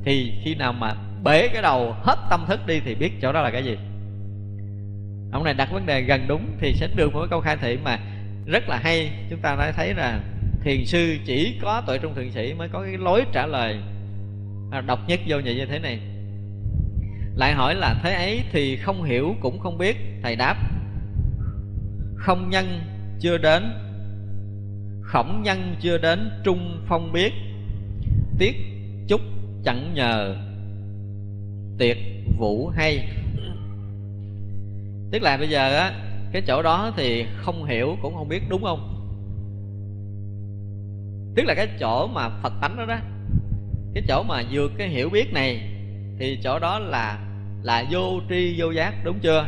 thì khi nào mà bể cái đầu hết tâm thức đi thì biết chỗ đó là cái gì. Ông này đặt vấn đề gần đúng thì sẽ được một câu khai thị mà rất là hay. Chúng ta đã thấy là thiền sư chỉ có Tuệ Trung Thượng Sĩ mới có cái lối trả lời độc nhất vô nhị như thế này. Lại hỏi là thế ấy thì không hiểu cũng không biết. Thầy đáp: không nhân chưa đến, khổng nhân chưa đến trung phong biết, tiếc chúc chẳng nhờ tiệt vũ hay. Tức là bây giờ á, cái chỗ đó thì không hiểu cũng không biết, đúng không? Tức là cái chỗ mà Phật tánh đó đó, cái chỗ mà vượt cái hiểu biết này, thì chỗ đó là vô tri vô giác, đúng chưa?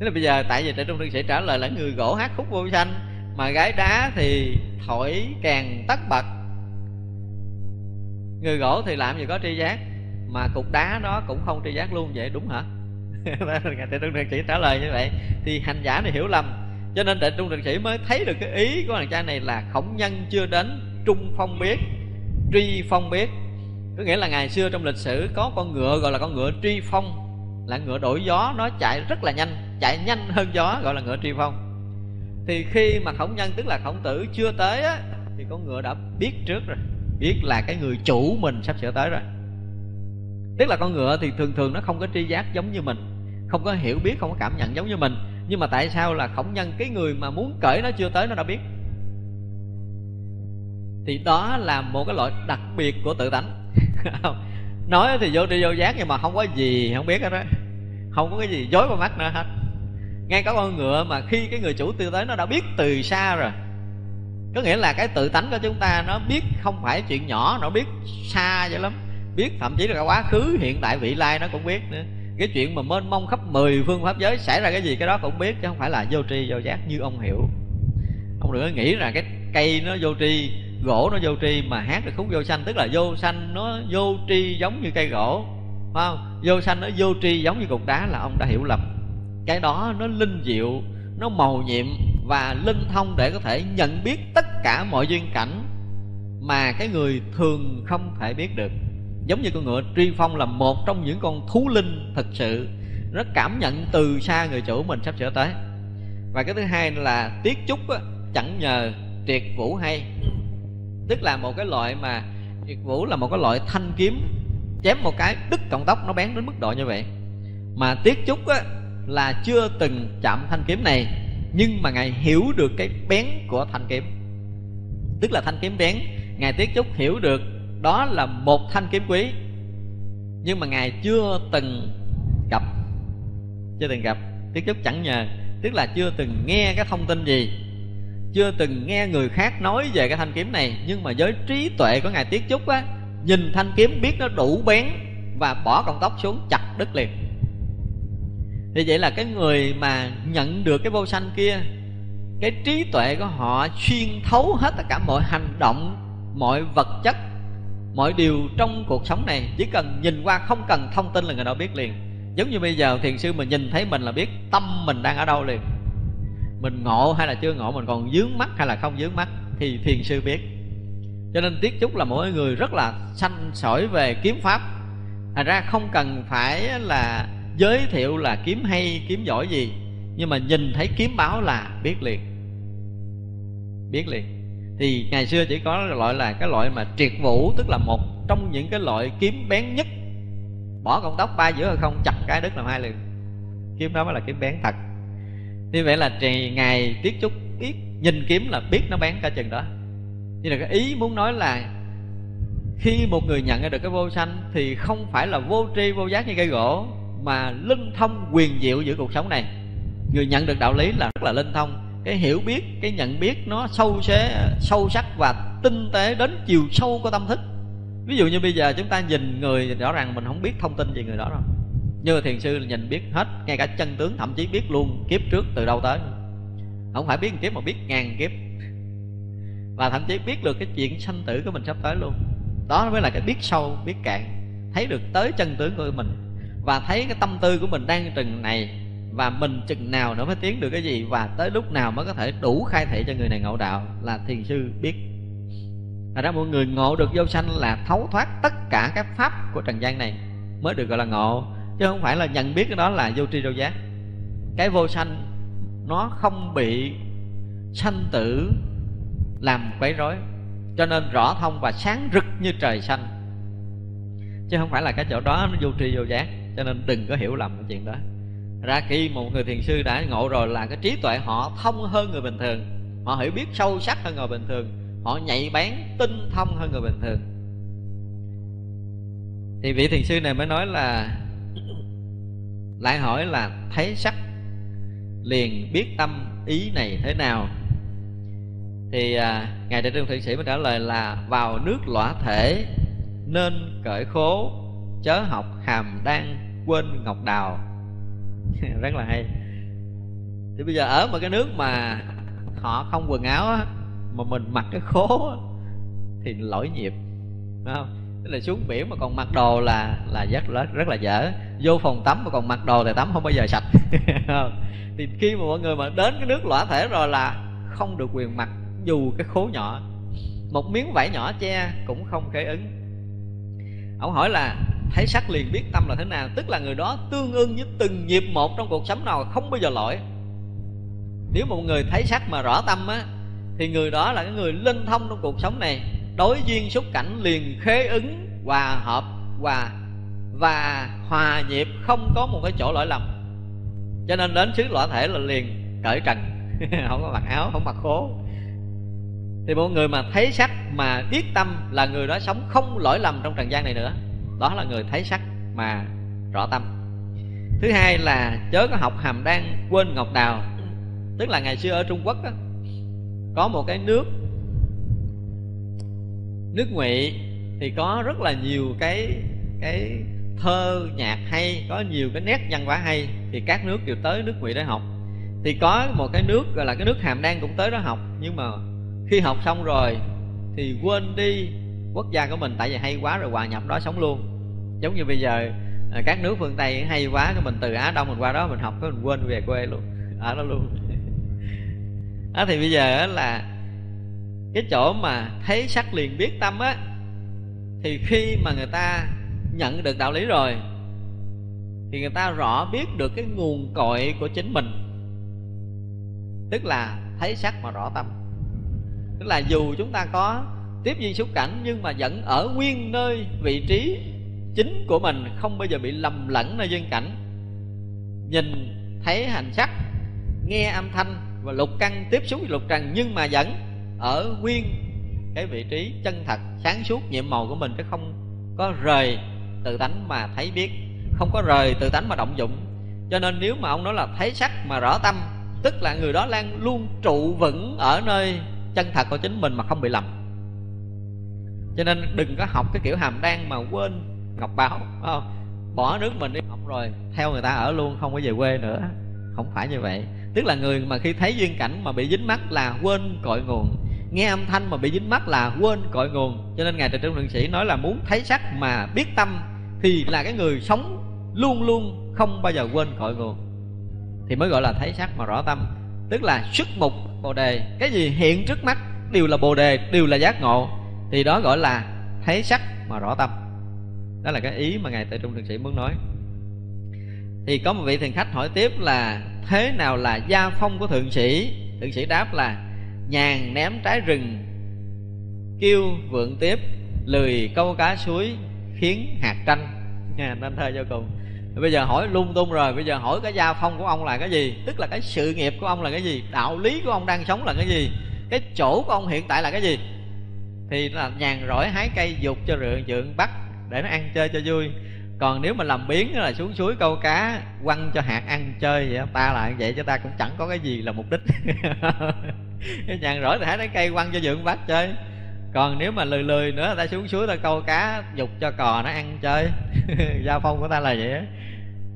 Tức là bây giờ tại vì Tuệ Trung Thượng Sĩ trả lời là người gỗ hát khúc vô sanh, mà gái đá thì thổi càng tất bật. Người gỗ thì làm gì có tri giác, mà cục đá đó cũng không tri giác luôn, vậy đúng hả? Tuệ Trung Thượng Sĩ trả lời như vậy thì hành giả này hiểu lầm. Cho nên Tuệ Trung Thượng Sĩ mới thấy được cái ý của thằng cha này là khổng nhân chưa đến trung phong biết, tri phong biết. Có nghĩa là ngày xưa trong lịch sử có con ngựa gọi là con ngựa tri phong, là ngựa đổi gió, nó chạy rất là nhanh, chạy nhanh hơn gió, gọi là ngựa tri phong. Thì khi mà khổng nhân, tức là Khổng Tử chưa tới á, thì con ngựa đã biết trước rồi, biết là cái người chủ mình sắp sửa tới rồi. Tức là con ngựa thì thường thường nó không có tri giác giống như mình, không có hiểu biết, không có cảm nhận giống như mình. Nhưng mà tại sao là khổng nhân, cái người mà muốn cởi nó chưa tới, nó đã biết? Thì đó là một cái loại đặc biệt của tự tánh. Nói thì vô tri vô giác, nhưng mà không có gì không biết hết đó, không có cái gì dối vào mắt nữa hết. Ngay cả con ngựa mà khi cái người chủ tiêu tới, nó đã biết từ xa rồi. Có nghĩa là cái tự tánh của chúng ta nó biết không phải chuyện nhỏ, nó biết xa dữ lắm, biết thậm chí là cả quá khứ, hiện tại, vị lai nó cũng biết nữa. Cái chuyện mà mênh mông khắp 10 phương pháp giới xảy ra cái gì, cái đó cũng biết, chứ không phải là vô tri vô giác như ông hiểu. Không đừng nghĩ là cái cây nó vô tri, gỗ nó vô tri mà hát được khúc vô sanh. Tức là vô sanh nó vô tri giống như cây gỗ, phải không? Vô sanh nó vô tri giống như cục đá, là ông đã hiểu lầm. Cái đó nó linh diệu, nó màu nhiệm và linh thông để có thể nhận biết tất cả mọi duyên cảnh mà cái người thường không thể biết được. Giống như con ngựa Tri Phong là một trong những con thú linh thực sự, nó cảm nhận từ xa người chủ mình sắp sửa tới. Và cái thứ hai là tiết trúc chẳng nhờ triệt vũ hay. Tức là một cái loại mà triệt vũ là một cái loại thanh kiếm, chém một cái đứt cọng tóc, nó bén đến mức độ như vậy. Mà tiết trúc là chưa từng chạm thanh kiếm này, nhưng mà Ngài hiểu được cái bén của thanh kiếm. Tức là thanh kiếm bén, Ngài Tiết Trúc hiểu được đó là một thanh kiếm quý, nhưng mà Ngài chưa từng gặp. Chưa từng gặp Tiết Trúc chẳng nhờ, tức là chưa từng nghe cái thông tin gì, chưa từng nghe người khác nói về cái thanh kiếm này. Nhưng mà với trí tuệ của Ngài Tiết Trúc á, nhìn thanh kiếm biết nó đủ bén và bỏ cọng tóc xuống chặt đứt liền. Thì vậy là cái người mà nhận được cái vô sanh kia, cái trí tuệ của họ xuyên thấu hết tất cả mọi hành động, mọi vật chất, mọi điều trong cuộc sống này. Chỉ cần nhìn qua, không cần thông tin là người đó biết liền. Giống như bây giờ thiền sư mình nhìn thấy mình là biết tâm mình đang ở đâu liền. Mình ngộ hay là chưa ngộ, mình còn dướng mắt hay là không dướng mắt thì thiền sư biết. Cho nên Tiết Trúc là mỗi người rất là sanh sỏi về kiếm pháp. Thành ra không cần phải là giới thiệu là kiếm hay kiếm giỏi gì, nhưng mà nhìn thấy kiếm báo là biết liền. Biết liền. Thì ngày xưa chỉ có loại là cái loại mà triệt vũ, tức là một trong những cái loại kiếm bén nhất, bỏ cọng tóc bay giữa không chặt cái đứt làm hai liền. Kiếm đó mới là kiếm bén thật. Như vậy là Ngài Tiết Trúc biết, nhìn kiếm là biết nó bén cả chừng đó. Như là cái ý muốn nói là khi một người nhận ra được cái vô sanh thì không phải là vô tri vô giác như cây gỗ, mà linh thông quyền diệu giữa cuộc sống này. Người nhận được đạo lý là rất là linh thông. Cái hiểu biết, cái nhận biết nó sâu sắc và tinh tế đến chiều sâu của tâm thức. Ví dụ như bây giờ chúng ta nhìn người, rõ ràng mình không biết thông tin gì người đó đâu, như thiền sư nhìn biết hết, ngay cả chân tướng, thậm chí biết luôn kiếp trước từ đâu tới. Không phải biết một kiếp mà biết ngàn kiếp, và thậm chí biết được cái chuyện sanh tử của mình sắp tới luôn. Đó mới là cái biết sâu, biết cạn, thấy được tới chân tướng của mình, và thấy cái tâm tư của mình đang chừng này, và mình chừng nào nữa mới tiến được cái gì, và tới lúc nào mới có thể đủ khai thị cho người này ngộ đạo, là thiền sư biết. Và đó, mọi người ngộ được vô sanh là thấu thoát tất cả các pháp của trần gian này mới được gọi là ngộ, chứ không phải là nhận biết cái đó là vô tri vô giác. Cái vô sanh nó không bị sanh tử làm quấy rối, cho nên rõ thông và sáng rực như trời xanh, chứ không phải là cái chỗ đó nó vô tri vô giác. Cho nên đừng có hiểu lầm cái chuyện đó. Ra khi một người thiền sư đã ngộ rồi là cái trí tuệ họ thông hơn người bình thường, họ hiểu biết sâu sắc hơn người bình thường, họ nhạy bén tinh thông hơn người bình thường. Thì vị thiền sư này mới nói là lại hỏi là thấy sắc liền biết tâm ý này thế nào. Thì Ngài Tuệ Trung Thượng Sĩ mới trả lời là vào nước lõa thể nên cởi khố, chớ học hàm đan quên ngọc đào. Rất là hay. Thì bây giờ ở một cái nước mà họ không quần áo á, mà mình mặc cái khố á, thì lỗi nhịp, đúng không? Tức là xuống biển mà còn mặc đồ là rất là dở. Vô phòng tắm mà còn mặc đồ thì tắm không bao giờ sạch. Thì khi mà mọi người mà đến cái nước lõa thể rồi là không được quyền mặc dù cái khố nhỏ, một miếng vải nhỏ che cũng không khế ứng. Ông hỏi là thấy sắc liền biết tâm là thế nào, tức là người đó tương ưng với từng nhịp một trong cuộc sống nào, không bao giờ lỗi. Nếu một người thấy sắc mà rõ tâm á, thì người đó là cái người linh thông trong cuộc sống này, đối duyên xúc cảnh liền khế ứng, hòa hợp và hòa nhịp, không có một cái chỗ lỗi lầm. Cho nên đến xứ lõa thể là liền cởi trần. Không có mặc áo, không mặc khố. Thì một người mà thấy sắc mà biết tâm là người đó sống không lỗi lầm trong trần gian này nữa. Đó là người thấy sắc mà rõ tâm. Thứ hai là chớ có học hàm đan quên ngọc đào. Tức là ngày xưa ở Trung Quốc đó, có một cái nước Ngụy, thì có rất là nhiều cái thơ nhạc hay, có nhiều cái nét văn hóa hay. Thì các nước đều tới nước Ngụy để học. Thì có một cái nước gọi là cái nước Hàm Đan cũng tới đó học. Nhưng mà khi học xong rồi thì quên đi quốc gia của mình, tại vì hay quá rồi hòa nhập đó sống luôn. Giống như bây giờ các nước phương Tây hay quá, cái mình từ Á Đông mình qua đó mình học, cái mình quên về quê luôn, ở đó luôn. Đó, thì bây giờ là cái chỗ mà thấy sắc liền biết tâm á, thì khi mà người ta nhận được đạo lý rồi thì người ta rõ biết được cái nguồn cội của chính mình, tức là thấy sắc mà rõ tâm. Tức là dù chúng ta có tiếp viên xúc cảnh nhưng mà vẫn ở nguyên nơi vị trí chính của mình, không bao giờ bị lầm lẫn nơi duyên cảnh. Nhìn, thấy, hành, sắc, nghe âm thanh và lục căn tiếp xúc với lục trần, nhưng mà vẫn ở nguyên cái vị trí chân thật, sáng suốt, nhiệm màu của mình, chứ không có rời tự tánh mà thấy biết, không có rời tự tánh mà động dụng. Cho nên nếu mà ông nói là thấy sắc mà rõ tâm, tức là người đó đang luôn trụ vững ở nơi chân thật của chính mình mà không bị lầm. Cho nên đừng có học cái kiểu Hàm Đan mà quên ngọc báo, không? Bỏ nước mình đi học rồi theo người ta ở luôn, không có về quê nữa. Không phải như vậy. Tức là người mà khi thấy duyên cảnh mà bị dính mắc là quên cội nguồn, nghe âm thanh mà bị dính mắc là quên cội nguồn. Cho nên Ngài Tuệ Trung Thượng Sĩ nói là muốn thấy sắc mà biết tâm thì là cái người sống luôn luôn không bao giờ quên cội nguồn, thì mới gọi là thấy sắc mà rõ tâm. Tức là xuất mục bồ đề, cái gì hiện trước mắt đều là bồ đề, đều là giác ngộ, thì đó gọi là thấy sắc mà rõ tâm. Đó là cái ý mà Ngài Tuệ Trung Thượng Sĩ muốn nói. Thì có một vị thiền khách hỏi tiếp là thế nào là gia phong của thượng sĩ? Thượng sĩ đáp là nhàn ném trái rừng, kêu vượn tiếp, lười câu cá suối, khiến hạt tranh. Nên thơ vô cùng. Bây giờ hỏi lung tung rồi, bây giờ hỏi cái gia phong của ông là cái gì? Tức là cái sự nghiệp của ông là cái gì? Đạo lý của ông đang sống là cái gì? Cái chỗ của ông hiện tại là cái gì? Thì là nhàn rỗi hái cây dục cho rượn bắt để nó ăn chơi cho vui. Còn nếu mà làm biến là xuống suối câu cá, quăng cho hạt ăn chơi vậy. Ta là vậy chứ ta cũng chẳng có cái gì là mục đích. Cái nhàn rỗi thì hái trái cây quăng cho dưỡng bát chơi. Còn nếu mà lười lười nữa, người ta xuống suối ta câu cá, dục cho cò nó ăn chơi. Gia phong của ta là vậy.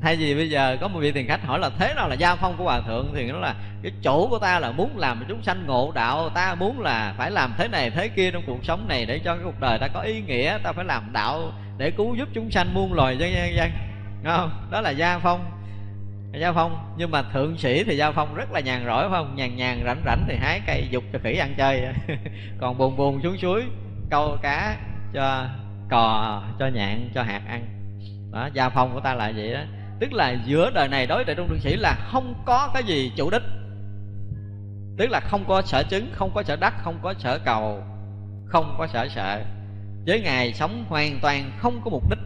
Thay vì bây giờ có một vị thiền khách hỏi là thế nào là gia phong của hòa thượng, thì nó là cái chỗ của ta là muốn làm chúng sanh ngộ đạo. Ta muốn là phải làm thế này thế kia trong cuộc sống này để cho cái cuộc đời ta có ý nghĩa. Ta phải làm đạo để cứu giúp chúng sanh muôn loài dân. Đó là gia phong. Gia phong. Nhưng mà thượng sĩ thì gia phong rất là nhàn rỗi, phải không? Nhàn rảnh thì hái cây dục cho khỉ ăn chơi. Còn buồn xuống suối câu cá cho cò, cho nhạn, cho hạt ăn. Đó, gia phong của ta là vậy đó. Tức là giữa đời này đối với trung thượng sĩ là không có cái gì chủ đích. Tức là không có sở chứng, không có sở đắc, không có sở cầu, không có sở sợ. Với Ngài sống hoàn toàn không có mục đích.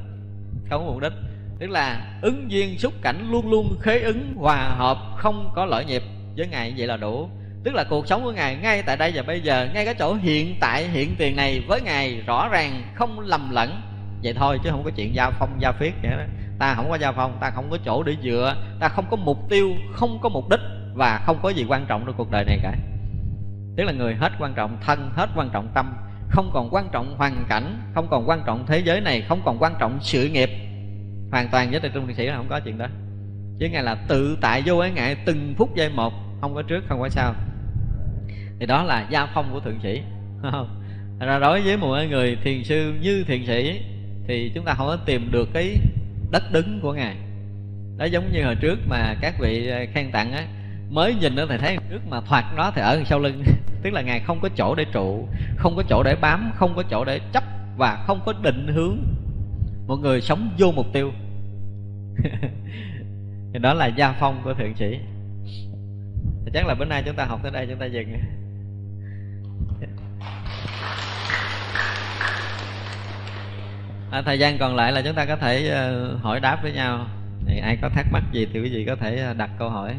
Không có mục đích. Tức là ứng duyên xúc cảnh luôn luôn khế ứng, hòa hợp, không có lợi nghiệp. Với Ngài vậy là đủ. Tức là cuộc sống của Ngài ngay tại đây và bây giờ, ngay cái chỗ hiện tại hiện tiền này với Ngài rõ ràng, không lầm lẫn. Vậy thôi chứ không có chuyện gia phong gia phiết vậy đó. Ta không có gia phong, ta không có chỗ để dựa, ta không có mục tiêu, không có mục đích, và không có gì quan trọng trong cuộc đời này cả. Tức là người hết quan trọng thân, hết quan trọng tâm, không còn quan trọng hoàn cảnh, không còn quan trọng thế giới này, không còn quan trọng sự nghiệp. Hoàn toàn với Tuệ Trung Thượng Sĩ là không có chuyện đó. Chứ Ngài là tự tại vô ái ngại từng phút giây một, không có trước, không có sau. Thì đó là gia phong của thượng sĩ. Thật ra đối với một người thiền sư như thiền sĩ thì chúng ta không có tìm được cái đất đứng của Ngài. Đó giống như hồi trước mà các vị khen tặng á, mới nhìn nó thì thấy trước mà thoạt nó thì ở sau lưng. Tức là Ngài không có chỗ để trụ, không có chỗ để bám, không có chỗ để chấp và không có định hướng. Một người sống vô mục tiêu. Thì đó là gia phong của thượng sĩ. Thì chắc là bữa nay chúng ta học tới đây chúng ta dừng. Thời gian còn lại là chúng ta có thể hỏi đáp với nhau. Thì ai có thắc mắc gì thì quý vị có thể đặt câu hỏi.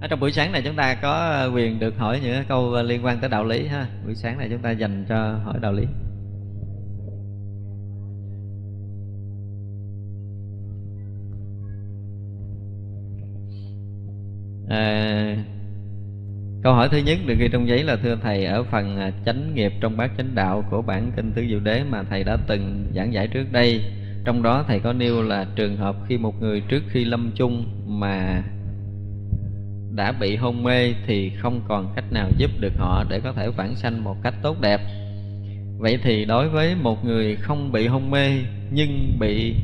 Ở trong buổi sáng này chúng ta có quyền được hỏi những câu liên quan tới đạo lý ha. Buổi sáng này chúng ta dành cho hỏi đạo lý. Câu hỏi thứ nhất được ghi trong giấy là: thưa Thầy, ở phần chánh nghiệp trong bát chánh đạo của bản Kinh Tứ Diệu Đế mà Thầy đã từng giảng giải trước đây Trong đó thầy có nêu là trường hợp khi một người trước khi lâm chung mà đã bị hôn mê thì không còn cách nào giúp được họ để có thể vãng sanh một cách tốt đẹp. Vậy thì đối với một người không bị hôn mê nhưng bị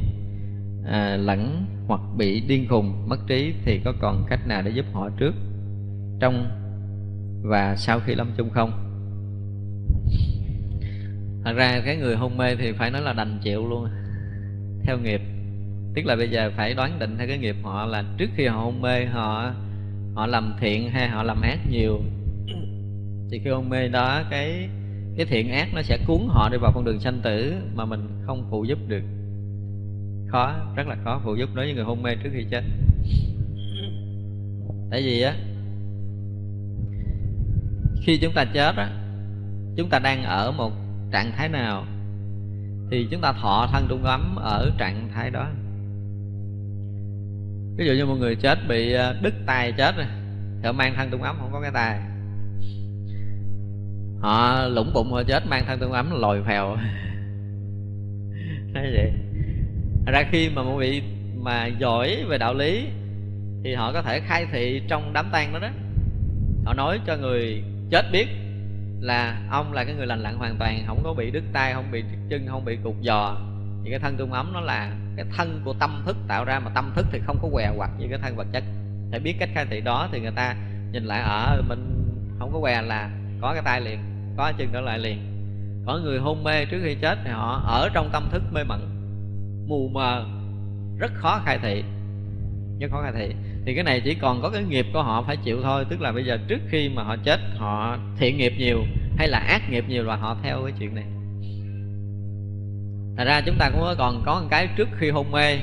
lẳng hoặc bị điên khùng, mất trí thì có còn cách nào để giúp họ trước, trong và sau khi lâm chung không? Thật ra cái người hôn mê thì phải nói là đành chịu luôn, theo nghiệp. Tức là bây giờ phải đoán định theo cái nghiệp họ là trước khi họ hôn mê họ làm thiện hay họ làm ác nhiều. Thì khi hôn mê đó cái thiện ác nó sẽ cuốn họ đi vào con đường sanh tử mà mình không phụ giúp được. Khó, rất là khó phụ giúp đối với người hôn mê trước khi chết. Tại vì á, khi chúng ta chết á, chúng ta đang ở một trạng thái nào thì chúng ta thọ thân đúng lắm ở trạng thái đó. Ví dụ như một người chết bị đứt tay chết rồi, họ mang thân tung ấm không có cái tay, họ lũng bụng họ chết mang thân tung ấm lồi phèo. Nói vậy, thật ra khi mà một vị mà giỏi về đạo lý thì họ có thể khai thị trong đám tang đó đó, họ nói cho người chết biết là ông là cái người lành lặn hoàn toàn, không có bị đứt tay, không bị đứt chân, không bị cụt giò. Thì cái thân tung ấm nó là cái thân của tâm thức tạo ra, mà tâm thức thì không có què quặt như cái thân vật chất. Để biết cách khai thị đó thì người ta nhìn lại ở mình không có què là có cái tay liền, có chân trở lại liền. Có người hôn mê trước khi chết thì họ ở trong tâm thức mê mẩn, mù mờ, rất khó khai thị, rất khó khai thị. Thì cái này chỉ còn có cái nghiệp của họ phải chịu thôi. Tức là bây giờ trước khi mà họ chết họ thiện nghiệp nhiều hay là ác nghiệp nhiều là họ theo cái chuyện này. Thật ra chúng ta cũng còn có một cái trước khi hôn mê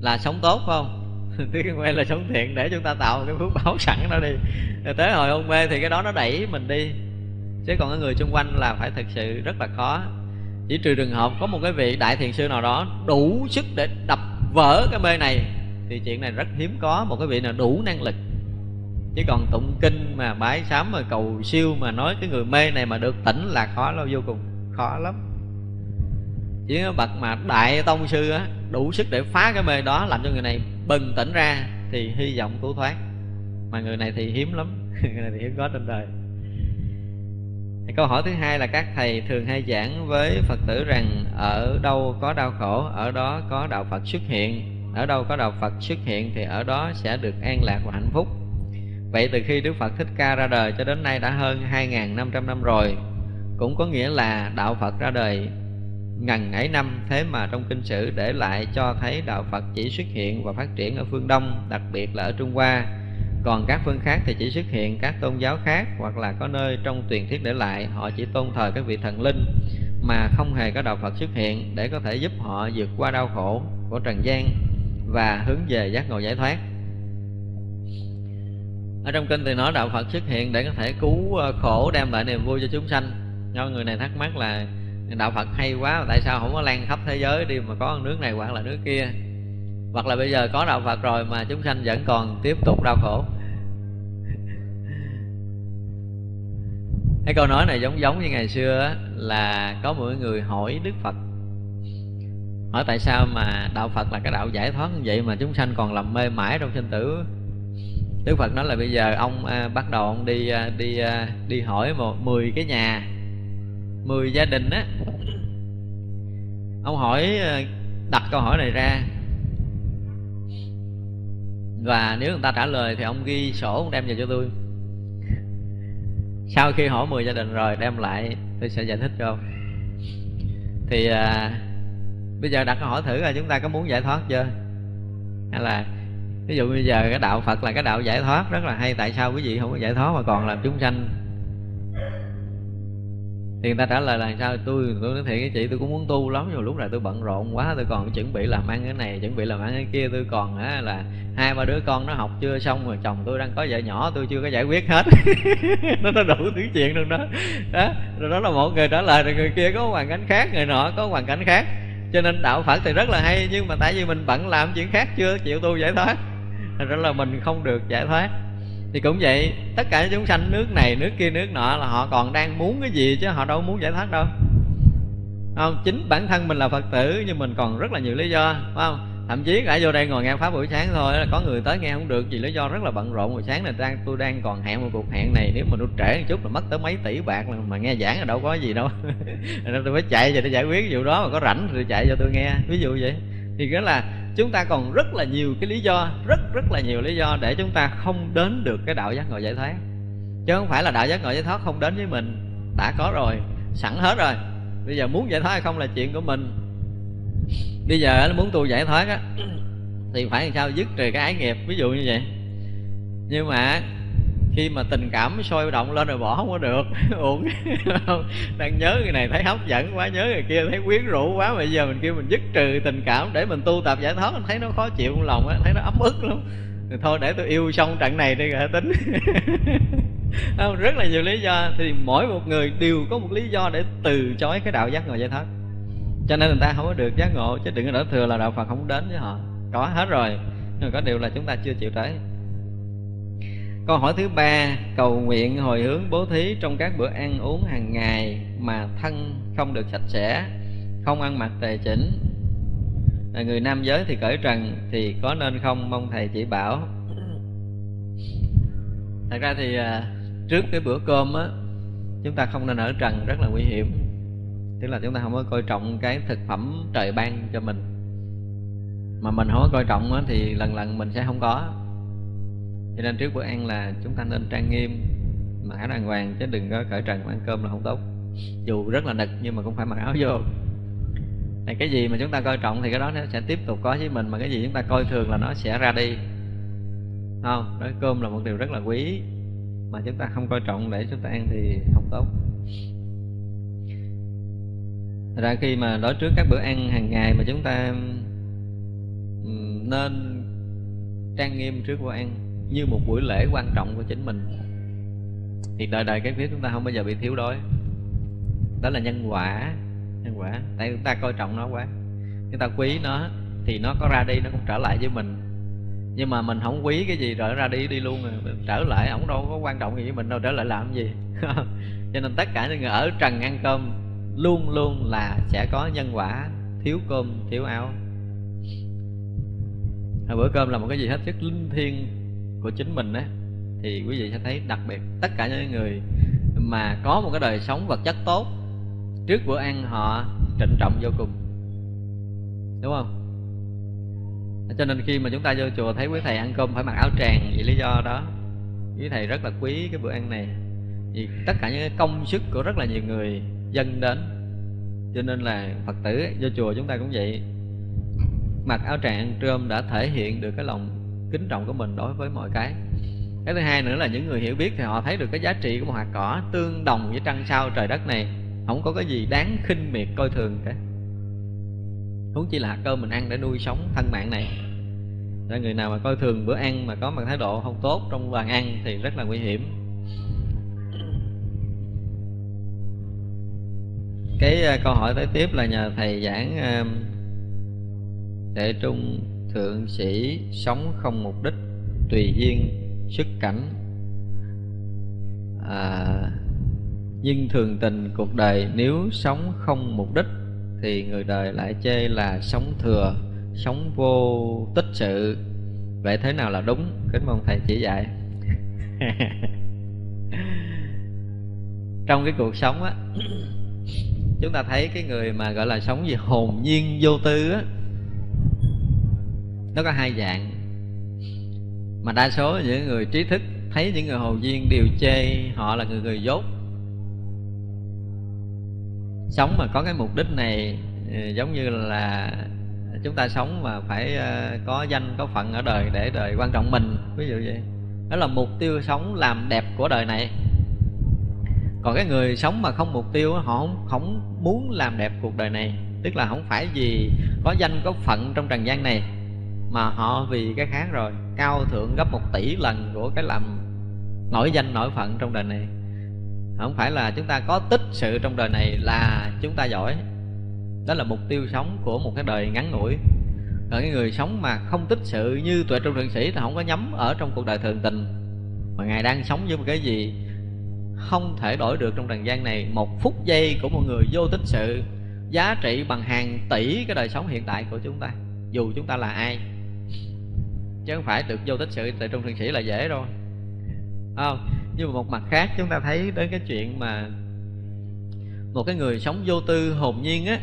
là sống tốt không? Trước khi hôn mê là sống thiện để chúng ta tạo cái phước báo sẵn đó đi. Rồi tới hồi hôn mê thì cái đó nó đẩy mình đi. Chứ còn cái người xung quanh là phải thực sự rất là khó. Chỉ trừ trường hợp có một cái vị đại thiền sư nào đó đủ sức để đập vỡ cái mê này thì chuyện này rất hiếm có một cái vị nào đủ năng lực. Chứ còn tụng kinh mà bái sám mà cầu siêu mà nói cái người mê này mà được tỉnh là khó lắm, vô cùng khó lắm. Chỉ bậc mà đại tông sư á, đủ sức để phá cái mê đó, làm cho người này bừng tỉnh ra thì hy vọng cứu thoát. Mà người này thì hiếm lắm. Người này thì hiếm có trên đời. Câu hỏi thứ hai là các thầy thường hay giảng với Phật tử rằng ở đâu có đau khổ, ở đó có đạo Phật xuất hiện. Ở đâu có đạo Phật xuất hiện thì ở đó sẽ được an lạc và hạnh phúc. Vậy từ khi Đức Phật Thích Ca ra đời cho đến nay đã hơn 2.500 năm rồi. Cũng có nghĩa là đạo Phật ra đời ngần ấy năm, thế mà trong kinh sử để lại cho thấy đạo Phật chỉ xuất hiện và phát triển ở phương Đông, đặc biệt là ở Trung Hoa. Còn các phương khác thì chỉ xuất hiện các tôn giáo khác, hoặc là có nơi trong truyền thuyết để lại họ chỉ tôn thờ các vị thần linh mà không hề có đạo Phật xuất hiện để có thể giúp họ vượt qua đau khổ của trần gian và hướng về giác ngộ giải thoát. Ở trong kinh thì nói đạo Phật xuất hiện để có thể cứu khổ, đem lại niềm vui cho chúng sanh. Cho người này thắc mắc là đạo Phật hay quá, tại sao không có lan khắp thế giới đi mà có nước này hoặc là nước kia, hoặc là bây giờ có đạo Phật rồi mà chúng sanh vẫn còn tiếp tục đau khổ. Cái câu nói này giống như ngày xưa á, là có một người hỏi Đức Phật, hỏi tại sao mà đạo Phật là cái đạo giải thoát như vậy mà chúng sanh còn làm mê mãi trong sinh tử. Đức Phật nói là bây giờ ông bắt đầu ông đi hỏi 10 cái nhà, 10 gia đình á, ông hỏi, đặt câu hỏi này ra, và nếu người ta trả lời thì ông ghi sổ ông đem về cho tôi. Sau khi hỏi 10 gia đình rồi đem lại tôi sẽ giải thích cho ông. Thì bây giờ đặt câu hỏi thử là chúng ta có muốn giải thoát chưa? Hay là ví dụ bây giờ cái đạo Phật là cái đạo giải thoát rất là hay, tại sao quý vị không có giải thoát mà còn làm chúng sanh? Thì người ta trả lời là sao? Tôi nói thiệt với chị, tôi cũng muốn tu lắm, nhưng lúc này tôi bận rộn quá, tôi còn chuẩn bị làm ăn cái này, chuẩn bị làm ăn cái kia, tôi còn là 2-3 đứa con nó học chưa xong, rồi chồng tôi đang có vợ nhỏ, tôi chưa có giải quyết hết. Nó đủ thứ chuyện trong đó. Đó, rồi đó là một người trả lời, rồi người kia có hoàn cảnh khác, người nọ có hoàn cảnh khác. Cho nên đạo Phật thì rất là hay, nhưng mà tại vì mình bận làm chuyện khác chưa chịu tu giải thoát, thật ra là mình không được giải thoát. Thì cũng vậy, tất cả chúng sanh nước này, nước kia, nước nọ là họ còn đang muốn cái gì chứ họ đâu muốn giải thoát đâu. không? Chính bản thân mình là Phật tử nhưng mình còn rất là nhiều lý do, phải không? Thậm chí đã vô đây ngồi nghe pháp buổi sáng thôi là có người tới nghe không được vì lý do rất là bận rộn. Buổi sáng là tôi đang còn hẹn một cuộc hẹn này, nếu mình rút trễ một chút là mất tới mấy tỷ bạc, là mà nghe giảng là đâu có gì đâu. Nên tôi phải chạy về để giải quyết vụ đó, mà có rảnh thì chạy vô tôi nghe, ví dụ vậy. Thì đó là chúng ta còn rất là nhiều cái lý do, rất là nhiều lý do để chúng ta không đến được cái đạo giác ngộ giải thoát. Chứ không phải là đạo giác ngộ giải thoát không đến với mình, đã có rồi, sẵn hết rồi. Bây giờ muốn giải thoát hay không là chuyện của mình. Bây giờ muốn tu giải thoát á thì phải làm sao dứt trừ cái ái nghiệp, ví dụ như vậy. Nhưng mà khi mà tình cảm sôi động lên rồi bỏ không có được. Uổng. Đang nhớ người này thấy hấp dẫn quá, nhớ người kia thấy quyến rũ quá, mà bây giờ mình kêu mình dứt trừ tình cảm để mình tu tập giải thoát, mình thấy nó khó chịu trong lòng á, thấy nó ấm ức lắm. Thì thôi để tôi yêu xong trận này đi rồi tính. Rất là nhiều lý do. Thì mỗi một người đều có một lý do để từ chối cái đạo giác ngộ giải thoát, cho nên người ta không có được giác ngộ. Chứ đừng có nói thừa là đạo Phật không đến với họ, có hết rồi, nhưng có điều là chúng ta chưa chịu tới. Câu hỏi thứ ba: cầu nguyện hồi hướng bố thí trong các bữa ăn uống hàng ngày mà thân không được sạch sẽ, không ăn mặc tề chỉnh, người nam giới thì cởi trần thì có nên không, mong thầy chỉ bảo. Thật ra thì trước cái bữa cơm á, chúng ta không nên ở trần, rất là nguy hiểm. Tức là chúng ta không có coi trọng cái thực phẩm trời ban cho mình, mà mình không có coi trọng á, thì lần mình sẽ không có. Cho nên trước bữa ăn là chúng ta nên trang nghiêm, mặc áo đàng hoàng, chứ đừng có cởi trần ăn cơm là không tốt. Dù rất là nực nhưng mà cũng phải mặc áo vô. Thì cái gì mà chúng ta coi trọng thì cái đó nó sẽ tiếp tục có với mình, mà cái gì chúng ta coi thường là nó sẽ ra đi. Không, nói cơm là một điều rất là quý, mà chúng ta không coi trọng để chúng ta ăn thì không tốt. Thật ra khi mà đối trước các bữa ăn hàng ngày mà chúng ta nên trang nghiêm trước bữa ăn như một buổi lễ quan trọng của chính mình, thì đời đời cái phía chúng ta không bao giờ bị thiếu đói. Đó là nhân quả. Nhân quả, tại chúng ta coi trọng nó quá, chúng ta quý nó thì nó có ra đi, nó cũng trở lại với mình. Nhưng mà mình không quý cái gì rồi ra đi đi luôn rồi, trở lại ổng đâu có quan trọng gì với mình đâu, trở lại làm gì. Cho nên tất cả những người ở trần ăn cơm luôn luôn là sẽ có nhân quả thiếu cơm thiếu áo. Bữa cơm là một cái gì hết sức linh thiêng của chính mình á, thì quý vị sẽ thấy đặc biệt tất cả những người mà có một cái đời sống vật chất tốt, trước bữa ăn họ trịnh trọng vô cùng, đúng không? Cho nên khi mà chúng ta vô chùa thấy quý thầy ăn cơm phải mặc áo tràng, vì lý do đó quý thầy rất là quý cái bữa ăn này. Vì tất cả những công sức của rất là nhiều người dâng đến, cho nên là Phật tử vô chùa chúng ta cũng vậy, mặc áo tràng ăn trơm đã thể hiện được cái lòng kính trọng của mình đối với mọi cái. Cái thứ hai nữa là những người hiểu biết thì họ thấy được cái giá trị của một hạt cỏ tương đồng với trăng sao trời đất này, không có cái gì đáng khinh miệt coi thường cả. Huống chi là hạt cơm mình ăn để nuôi sống thân mạng này. Để người nào mà coi thường bữa ăn mà có một thái độ không tốt trong bàn ăn thì rất là nguy hiểm. Cái câu hỏi tới tiếp là nhờ thầy giảng Tuệ Trung Thượng Sĩ sống không mục đích, tùy duyên, xuất cảnh, nhưng thường tình cuộc đời nếu sống không mục đích thì người đời lại chê là sống thừa, sống vô tích sự. Vậy thế nào là đúng? Kính mong thầy chỉ dạy. Trong cái cuộc sống á, chúng ta thấy cái người mà gọi là sống gì hồn nhiên vô tư á, nó có hai dạng. Mà đa số những người trí thức thấy những người hồn nhiên đều chê họ là người dốt. Sống mà có cái mục đích này giống như là chúng ta sống mà phải có danh có phận ở đời để đời quan trọng mình, ví dụ vậy. Đó là mục tiêu sống làm đẹp của đời này. Còn cái người sống mà không mục tiêu, họ không muốn làm đẹp cuộc đời này, tức là không phải vì có danh có phận trong trần gian này, mà họ vì cái khác rồi, cao thượng gấp 1 tỷ lần của cái làm nổi danh nổi phận trong đời này. Không phải là chúng ta có tích sự trong đời này là chúng ta giỏi. Đó là mục tiêu sống của một cái đời ngắn ngủi. Còn cái người sống mà không tích sự như Tuệ Trung Thượng Sĩ thì không có nhắm ở trong cuộc đời thường tình, mà Ngài đang sống với một cái gì không thể đổi được trong trần gian này. Một phút giây của một người vô tích sự giá trị bằng hàng tỷ cái đời sống hiện tại của chúng ta, dù chúng ta là ai. Chứ không phải được vô tích sự Tuệ Trung Thượng Sĩ là dễ rồi. Không, nhưng mà một mặt khác chúng ta thấy đến cái chuyện mà một cái người sống vô tư hồn nhiên á,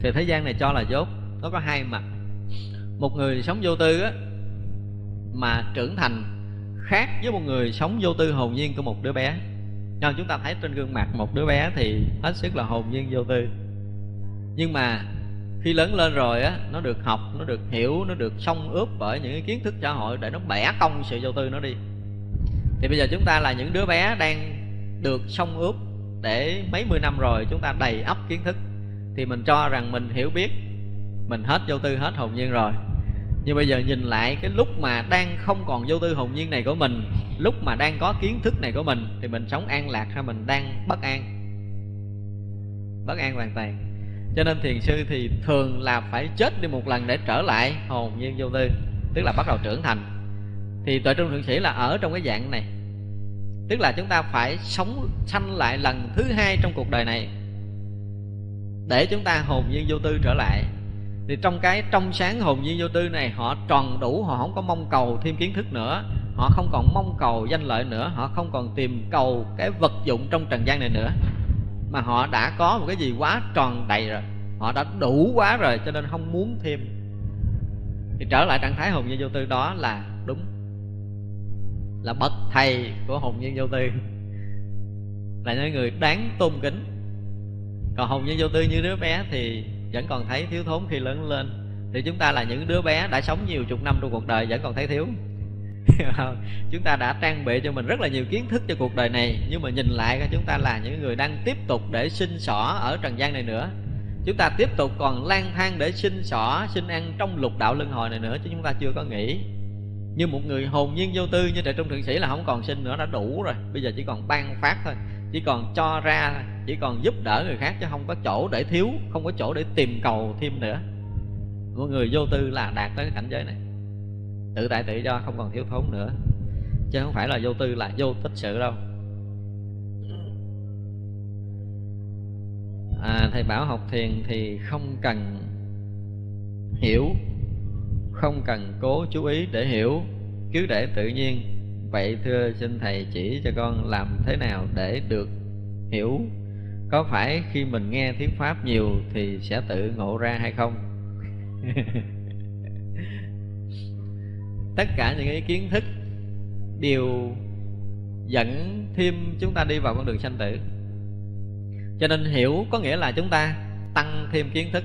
thì thế gian này cho là dốt. Nó có hai mặt. Một người sống vô tư á mà trưởng thành khác với một người sống vô tư hồn nhiên của một đứa bé. Nhưng chúng ta thấy trên gương mặt một đứa bé thì hết sức là hồn nhiên vô tư, nhưng mà khi lớn lên rồi á, nó được học, nó được hiểu, nó được xông ướp bởi những cái kiến thức xã hội để nó bẻ cong sự vô tư nó đi. Thì bây giờ chúng ta là những đứa bé đang được xông ướp để mấy mươi năm rồi, chúng ta đầy ắp kiến thức, thì mình cho rằng mình hiểu biết, mình hết vô tư, hết hồn nhiên rồi. Nhưng bây giờ nhìn lại cái lúc mà đang không còn vô tư hồn nhiên này của mình, lúc mà đang có kiến thức này của mình, thì mình sống an lạc hay mình đang bất an? Bất an hoàn toàn. Cho nên thiền sư thì thường là phải chết đi một lần để trở lại hồn nhiên vô tư, tức là bắt đầu trưởng thành. Thì Tuệ Trung Thượng Sĩ là ở trong cái dạng này, tức là chúng ta phải sống sanh lại lần thứ hai trong cuộc đời này để chúng ta hồn nhiên vô tư trở lại. Thì trong cái trong sáng hồn nhiên vô tư này, họ tròn đủ, họ không có mong cầu thêm kiến thức nữa, họ không còn mong cầu danh lợi nữa, họ không còn tìm cầu cái vật dụng trong trần gian này nữa, mà họ đã có một cái gì quá tròn đầy rồi, họ đã đủ quá rồi, cho nên không muốn thêm. Thì trở lại trạng thái hồn nhiên vô tư đó là đúng, là bậc thầy của hồn nhiên vô tư, là những người đáng tôn kính. Còn hồn nhiên vô tư như đứa bé thì vẫn còn thấy thiếu thốn khi lớn lên. Thì chúng ta là những đứa bé đã sống nhiều chục năm trong cuộc đời vẫn còn thấy thiếu. Chúng ta đã trang bị cho mình rất là nhiều kiến thức cho cuộc đời này, nhưng mà nhìn lại chúng ta là những người đang tiếp tục để sinh xỏ ở trần gian này nữa. Chúng ta tiếp tục còn lang thang để sinh xỏ, sinh ăn trong lục đạo luân hồi này nữa, chứ chúng ta chưa có nghỉ. Như một người hồn nhiên vô tư như Tuệ Trung Thượng Sĩ là không còn sinh nữa, đã đủ rồi. Bây giờ chỉ còn ban phát thôi, chỉ còn cho ra, chỉ còn giúp đỡ người khác, chứ không có chỗ để thiếu, không có chỗ để tìm cầu thêm nữa. Mọi người vô tư là đạt tới cảnh giới này, tự tại tự do, không còn thiếu thốn nữa. Chứ không phải là vô tư là vô tích sự đâu. Thầy bảo học thiền thì không cần hiểu, không cần cố chú ý để hiểu, cứ để tự nhiên. Vậy thưa xin thầy chỉ cho con làm thế nào để được hiểu? Có phải khi mình nghe thuyết pháp nhiều thì sẽ tự ngộ ra hay không? Tất cả những cái kiến thức đều dẫn thêm chúng ta đi vào con đường sanh tử. Cho nên hiểu có nghĩa là chúng ta tăng thêm kiến thức.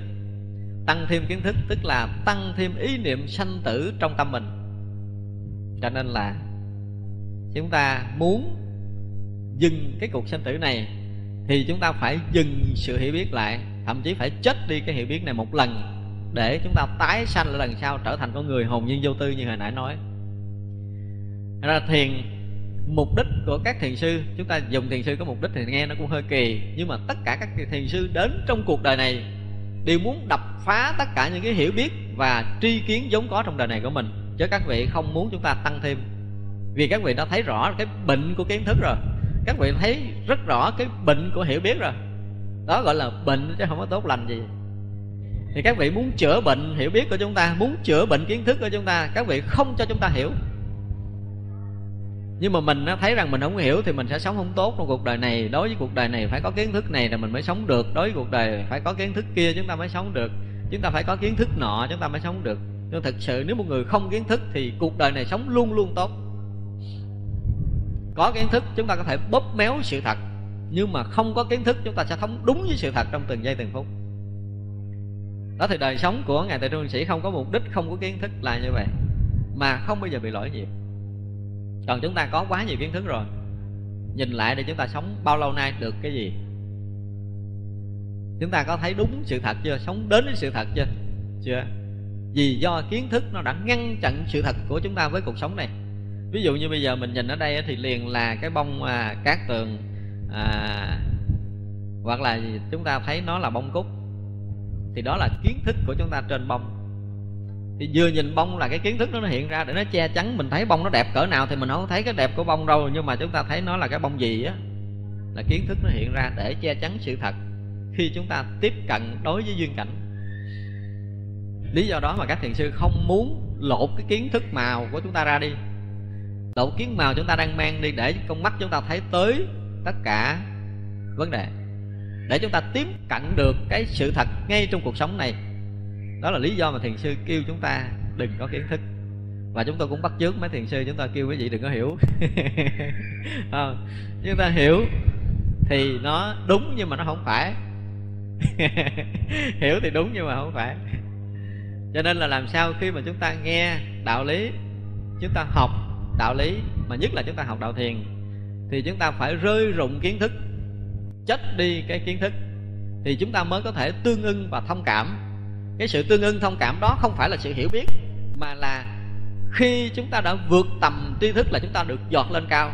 Tăng thêm kiến thức tức là tăng thêm ý niệm sanh tử trong tâm mình. Cho nên là chúng ta muốn dừng cái cuộc sanh tử này thì chúng ta phải dừng sự hiểu biết lại, thậm chí phải chết đi cái hiểu biết này một lần để chúng ta tái sanh lại lần sau trở thành con người hồn nhiên vô tư như hồi nãy nói. Thật ra thiền, mục đích của các thiền sư, chúng ta dùng thiền sư có mục đích thì nghe nó cũng hơi kỳ, nhưng mà tất cả các thiền sư đến trong cuộc đời này đều muốn đập phá tất cả những cái hiểu biết và tri kiến vốn có trong đời này của mình. Chứ các vị không muốn chúng ta tăng thêm, vì các vị đã thấy rõ cái bệnh của kiến thức rồi, các vị thấy rất rõ cái bệnh của hiểu biết rồi. Đó gọi là bệnh chứ không có tốt lành gì. Thì các vị muốn chữa bệnh hiểu biết của chúng ta, muốn chữa bệnh kiến thức của chúng ta, các vị không cho chúng ta hiểu. Nhưng mà mình thấy rằng mình không hiểu thì mình sẽ sống không tốt trong cuộc đời này. Đối với cuộc đời này phải có kiến thức này là mình mới sống được, đối với cuộc đời này phải có kiến thức kia chúng ta mới sống được, chúng ta phải có kiến thức nọ chúng ta mới sống được. Nhưng thực sự nếu một người không kiến thức thì cuộc đời này sống luôn luôn tốt. Có kiến thức chúng ta có thể bóp méo sự thật, nhưng mà không có kiến thức chúng ta sẽ không đúng với sự thật trong từng giây từng phút. Đó thì đời sống của Ngài Tuệ Trung Thượng Sĩ không có mục đích, không có kiến thức là như vậy, mà không bao giờ bị lỗi nhiều. Còn chúng ta có quá nhiều kiến thức rồi, nhìn lại để chúng ta sống bao lâu nay được cái gì? Chúng ta có thấy đúng sự thật chưa? Sống đến với sự thật chưa? Chưa. Vì do kiến thức nó đã ngăn chặn sự thật của chúng ta với cuộc sống này. Ví dụ như bây giờ mình nhìn ở đây thì liền là cái bông cát tường, hoặc là chúng ta thấy nó là bông cúc. Thì đó là kiến thức của chúng ta trên bông. Thì vừa nhìn bông là cái kiến thức đó nó hiện ra để nó che chắn. Mình thấy bông nó đẹp cỡ nào thì mình không thấy cái đẹp của bông đâu, nhưng mà chúng ta thấy nó là cái bông gì á, là kiến thức nó hiện ra để che chắn sự thật. khi chúng ta tiếp cận đối với duyên cảnh. Lý do đó mà các thiền sư không muốn lột cái kiến thức màu của chúng ta ra đi. Lột kiến màu chúng ta đang mang đi để con mắt chúng ta thấy tới tất cả vấn đề, để chúng ta tiếp cận được cái sự thật ngay trong cuộc sống này. Đó là lý do mà thiền sư kêu chúng ta đừng có kiến thức. Và chúng tôi cũng bắt chước mấy thiền sư, chúng ta kêu quý vị đừng có hiểu. Chúng ta hiểu thì nó đúng nhưng mà nó không phải. Hiểu thì đúng nhưng mà không phải. Cho nên là làm sao khi mà chúng ta nghe đạo lý, chúng ta học đạo lý, mà nhất là chúng ta học đạo thiền, thì chúng ta phải rơi rụng kiến thức, chết đi cái kiến thức, thì chúng ta mới có thể tương ưng và thông cảm. Cái sự tương ưng thông cảm đó không phải là sự hiểu biết, mà là khi chúng ta đã vượt tầm tri thức là chúng ta được dọt lên cao.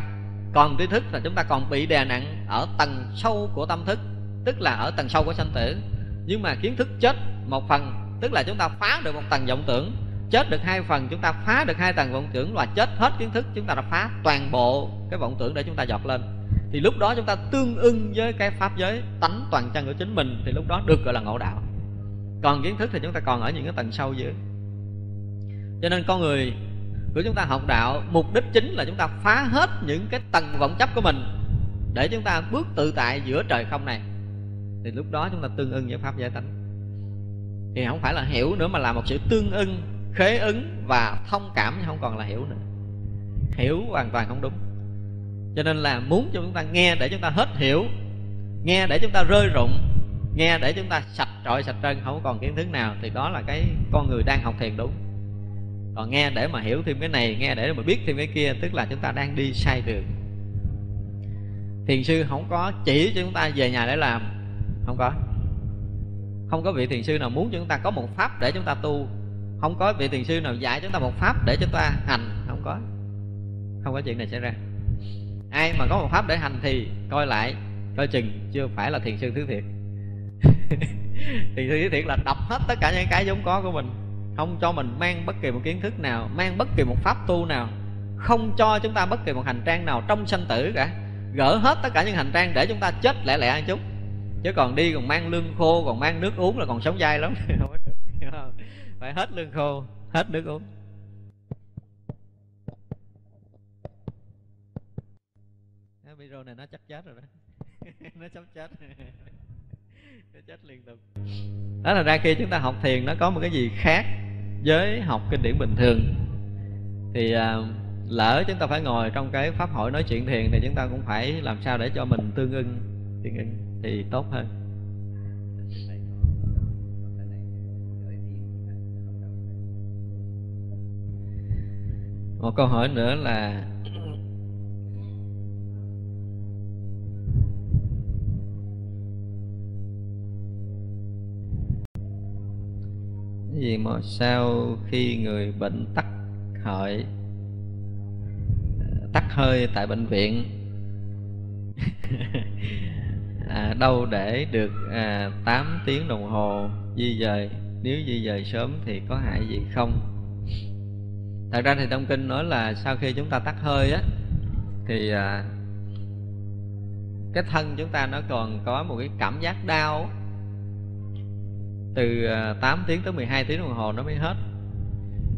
Còn tri thức là chúng ta còn bị đè nặng ở tầng sâu của tâm thức, tức là ở tầng sâu của sanh tử. Nhưng mà kiến thức chết một phần, tức là chúng ta phá được một tầng vọng tưởng. Chết được hai phần, chúng ta phá được hai tầng vọng tưởng. Và chết hết kiến thức, chúng ta đã phá toàn bộ cái vọng tưởng để chúng ta dọt lên. Thì lúc đó chúng ta tương ưng với cái pháp giới tánh toàn chân của chính mình, thì lúc đó được gọi là ngộ đạo. Còn kiến thức thì chúng ta còn ở những cái tầng sâu dưới. Cho nên con người của chúng ta học đạo, mục đích chính là chúng ta phá hết những cái tầng vọng chấp của mình, để chúng ta bước tự tại giữa trời không này. Thì lúc đó chúng ta tương ưng với pháp giới tánh. Thì không phải là hiểu nữa mà là một sự tương ưng, khế ứng và thông cảm, chứ không còn là hiểu nữa. Hiểu hoàn toàn không đúng. Cho nên là muốn cho chúng ta nghe để chúng ta hết hiểu, nghe để chúng ta rơi rụng, nghe để chúng ta sạch trọi sạch trơn, không còn kiến thức nào. Thì đó là cái con người đang học thiền đúng. Còn nghe để mà hiểu thêm cái này, nghe để mà biết thêm cái kia, tức là chúng ta đang đi sai đường. Thiền sư không có chỉ cho chúng ta về nhà để làm. Không có. Không có vị thiền sư nào muốn cho chúng ta có một pháp để chúng ta tu. Không có vị thiền sư nào dạy chúng ta một pháp để chúng ta hành. Không có. Không có chuyện này xảy ra. Ai mà có một pháp để hành thì coi lại, coi chừng chưa phải là thiền sư thứ thiệt. Thiền sư thứ thiệt là đọc hết tất cả những cái vốn có của mình, không cho mình mang bất kỳ một kiến thức nào, mang bất kỳ một pháp tu nào, không cho chúng ta bất kỳ một hành trang nào trong sanh tử cả. Gỡ hết tất cả những hành trang để chúng ta chết lẹ lẹ ăn chút. Chứ còn đi còn mang lương khô, còn mang nước uống là còn sống dai lắm. Phải hết lương khô, hết nước uống. Cái video này nó chắc chết rồi đó. Nó sắp chết. Nó chết liên tục. Đó là ra khi chúng ta học thiền nó có một cái gì khác với học kinh điển bình thường. Thì lỡ chúng ta phải ngồi trong cái pháp hội nói chuyện thiền, thì chúng ta cũng phải làm sao để cho mình tương ưng thì tốt hơn. Một câu hỏi nữa là gì mà sau khi người bệnh tắc hơi tại bệnh viện đâu để được 8 tiếng đồng hồ di dời, nếu di dời sớm thì có hại gì không? Thật ra thì trong kinh nói là sau khi chúng ta tắt hơi á, thì cái thân chúng ta nó còn có một cái cảm giác đau, từ 8 tiếng tới 12 tiếng đồng hồ nó mới hết.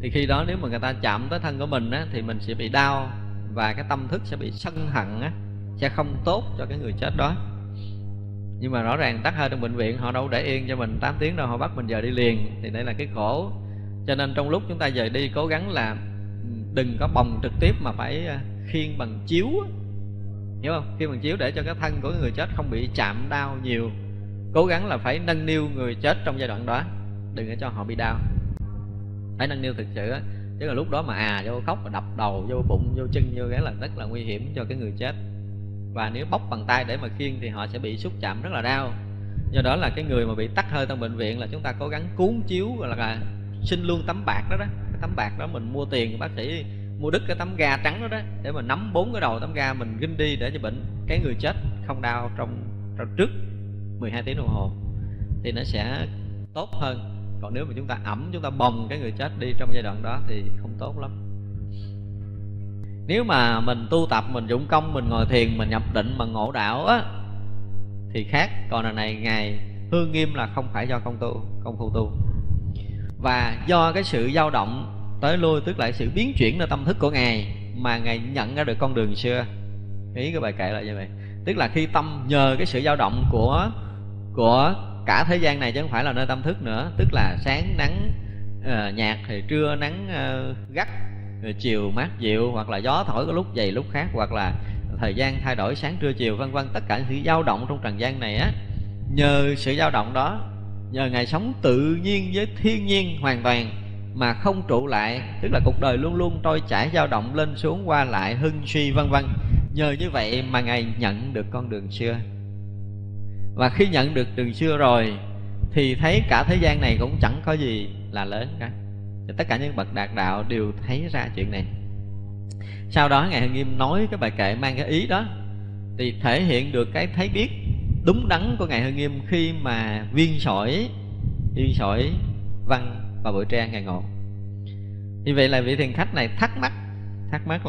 Thì khi đó nếu mà người ta chạm tới thân của mình á, thì mình sẽ bị đau, và cái tâm thức sẽ bị sân hận á, sẽ không tốt cho cái người chết đó. Nhưng mà rõ ràng tắc hơi trong bệnh viện họ đâu để yên cho mình 8 tiếng đâu, họ bắt mình giờ đi liền. Thì đây là cái khổ. Cho nên trong lúc chúng ta giờ đi, cố gắng là đừng có bồng trực tiếp mà phải khiêng bằng chiếu. Hiểu không? Khiêng bằng chiếu để cho cái thân của người chết không bị chạm đau nhiều. Cố gắng là phải nâng niu người chết trong giai đoạn đó, đừng để cho họ bị đau. Phải nâng niu thực sự. Chứ là lúc đó mà vô khóc và đập đầu, vô bụng, vô chân, vô cái là rất là nguy hiểm cho cái người chết. Và nếu bóc bằng tay để mà khiêng thì họ sẽ bị xúc chạm rất là đau. Do đó là cái người mà bị tắc hơi trong bệnh viện là chúng ta cố gắng cuốn chiếu, gọi là xin luôn tấm bạc đó. Cái tấm bạc đó mình mua tiền, bác sĩ mua đứt cái tấm ga trắng đó để mà nắm 4 cái đầu tấm ga mình ghim đi để cho cái người chết không đau trong trước 12 tiếng đồng hồ thì nó sẽ tốt hơn. Còn nếu mà chúng ta chúng ta bồng cái người chết đi trong giai đoạn đó thì không tốt lắm. Nếu mà mình tu tập, mình dụng công, mình ngồi thiền, mình nhập định, mà ngộ đạo á thì khác. Còn là này ngày Hương nghiêm là không phải do không tu. Và do cái sự dao động tới lui, tức là sự biến chuyển ở tâm thức của Ngài, mà Ngài nhận ra được con đường xưa. Ý cái bài kệ là như vậy. Tức là khi tâm nhờ cái sự dao động của cả thế gian này, chứ không phải là nơi tâm thức nữa. Tức là sáng nắng nhạt, thì trưa nắng gắt, rồi chiều mát dịu, hoặc là gió thổi có lúc dày lúc khác, hoặc là thời gian thay đổi sáng trưa chiều vân vân. Tất cả những sự dao động trong trần gian này á, nhờ sự dao động đó, nhờ Ngài sống tự nhiên với thiên nhiên hoàn toàn mà không trụ lại. Tức là cuộc đời luôn luôn trôi chảy dao động lên xuống qua lại hưng suy vân vân. Nhờ như vậy mà Ngài nhận được con đường xưa. Và khi nhận được đường xưa rồi thì thấy cả thế gian này cũng chẳng có gì là lớn cả. Tất cả những bậc đạt đạo đều thấy ra chuyện này. Sau đó Ngài Hương Nghiêm nói cái bài kệ mang cái ý đó, thì thể hiện được cái thấy biết đúng đắn của Ngài Hương Nghiêm khi mà viên sỏi văn và bội trang Ngài ngộ. Như vậy là vị thiền khách này thắc mắc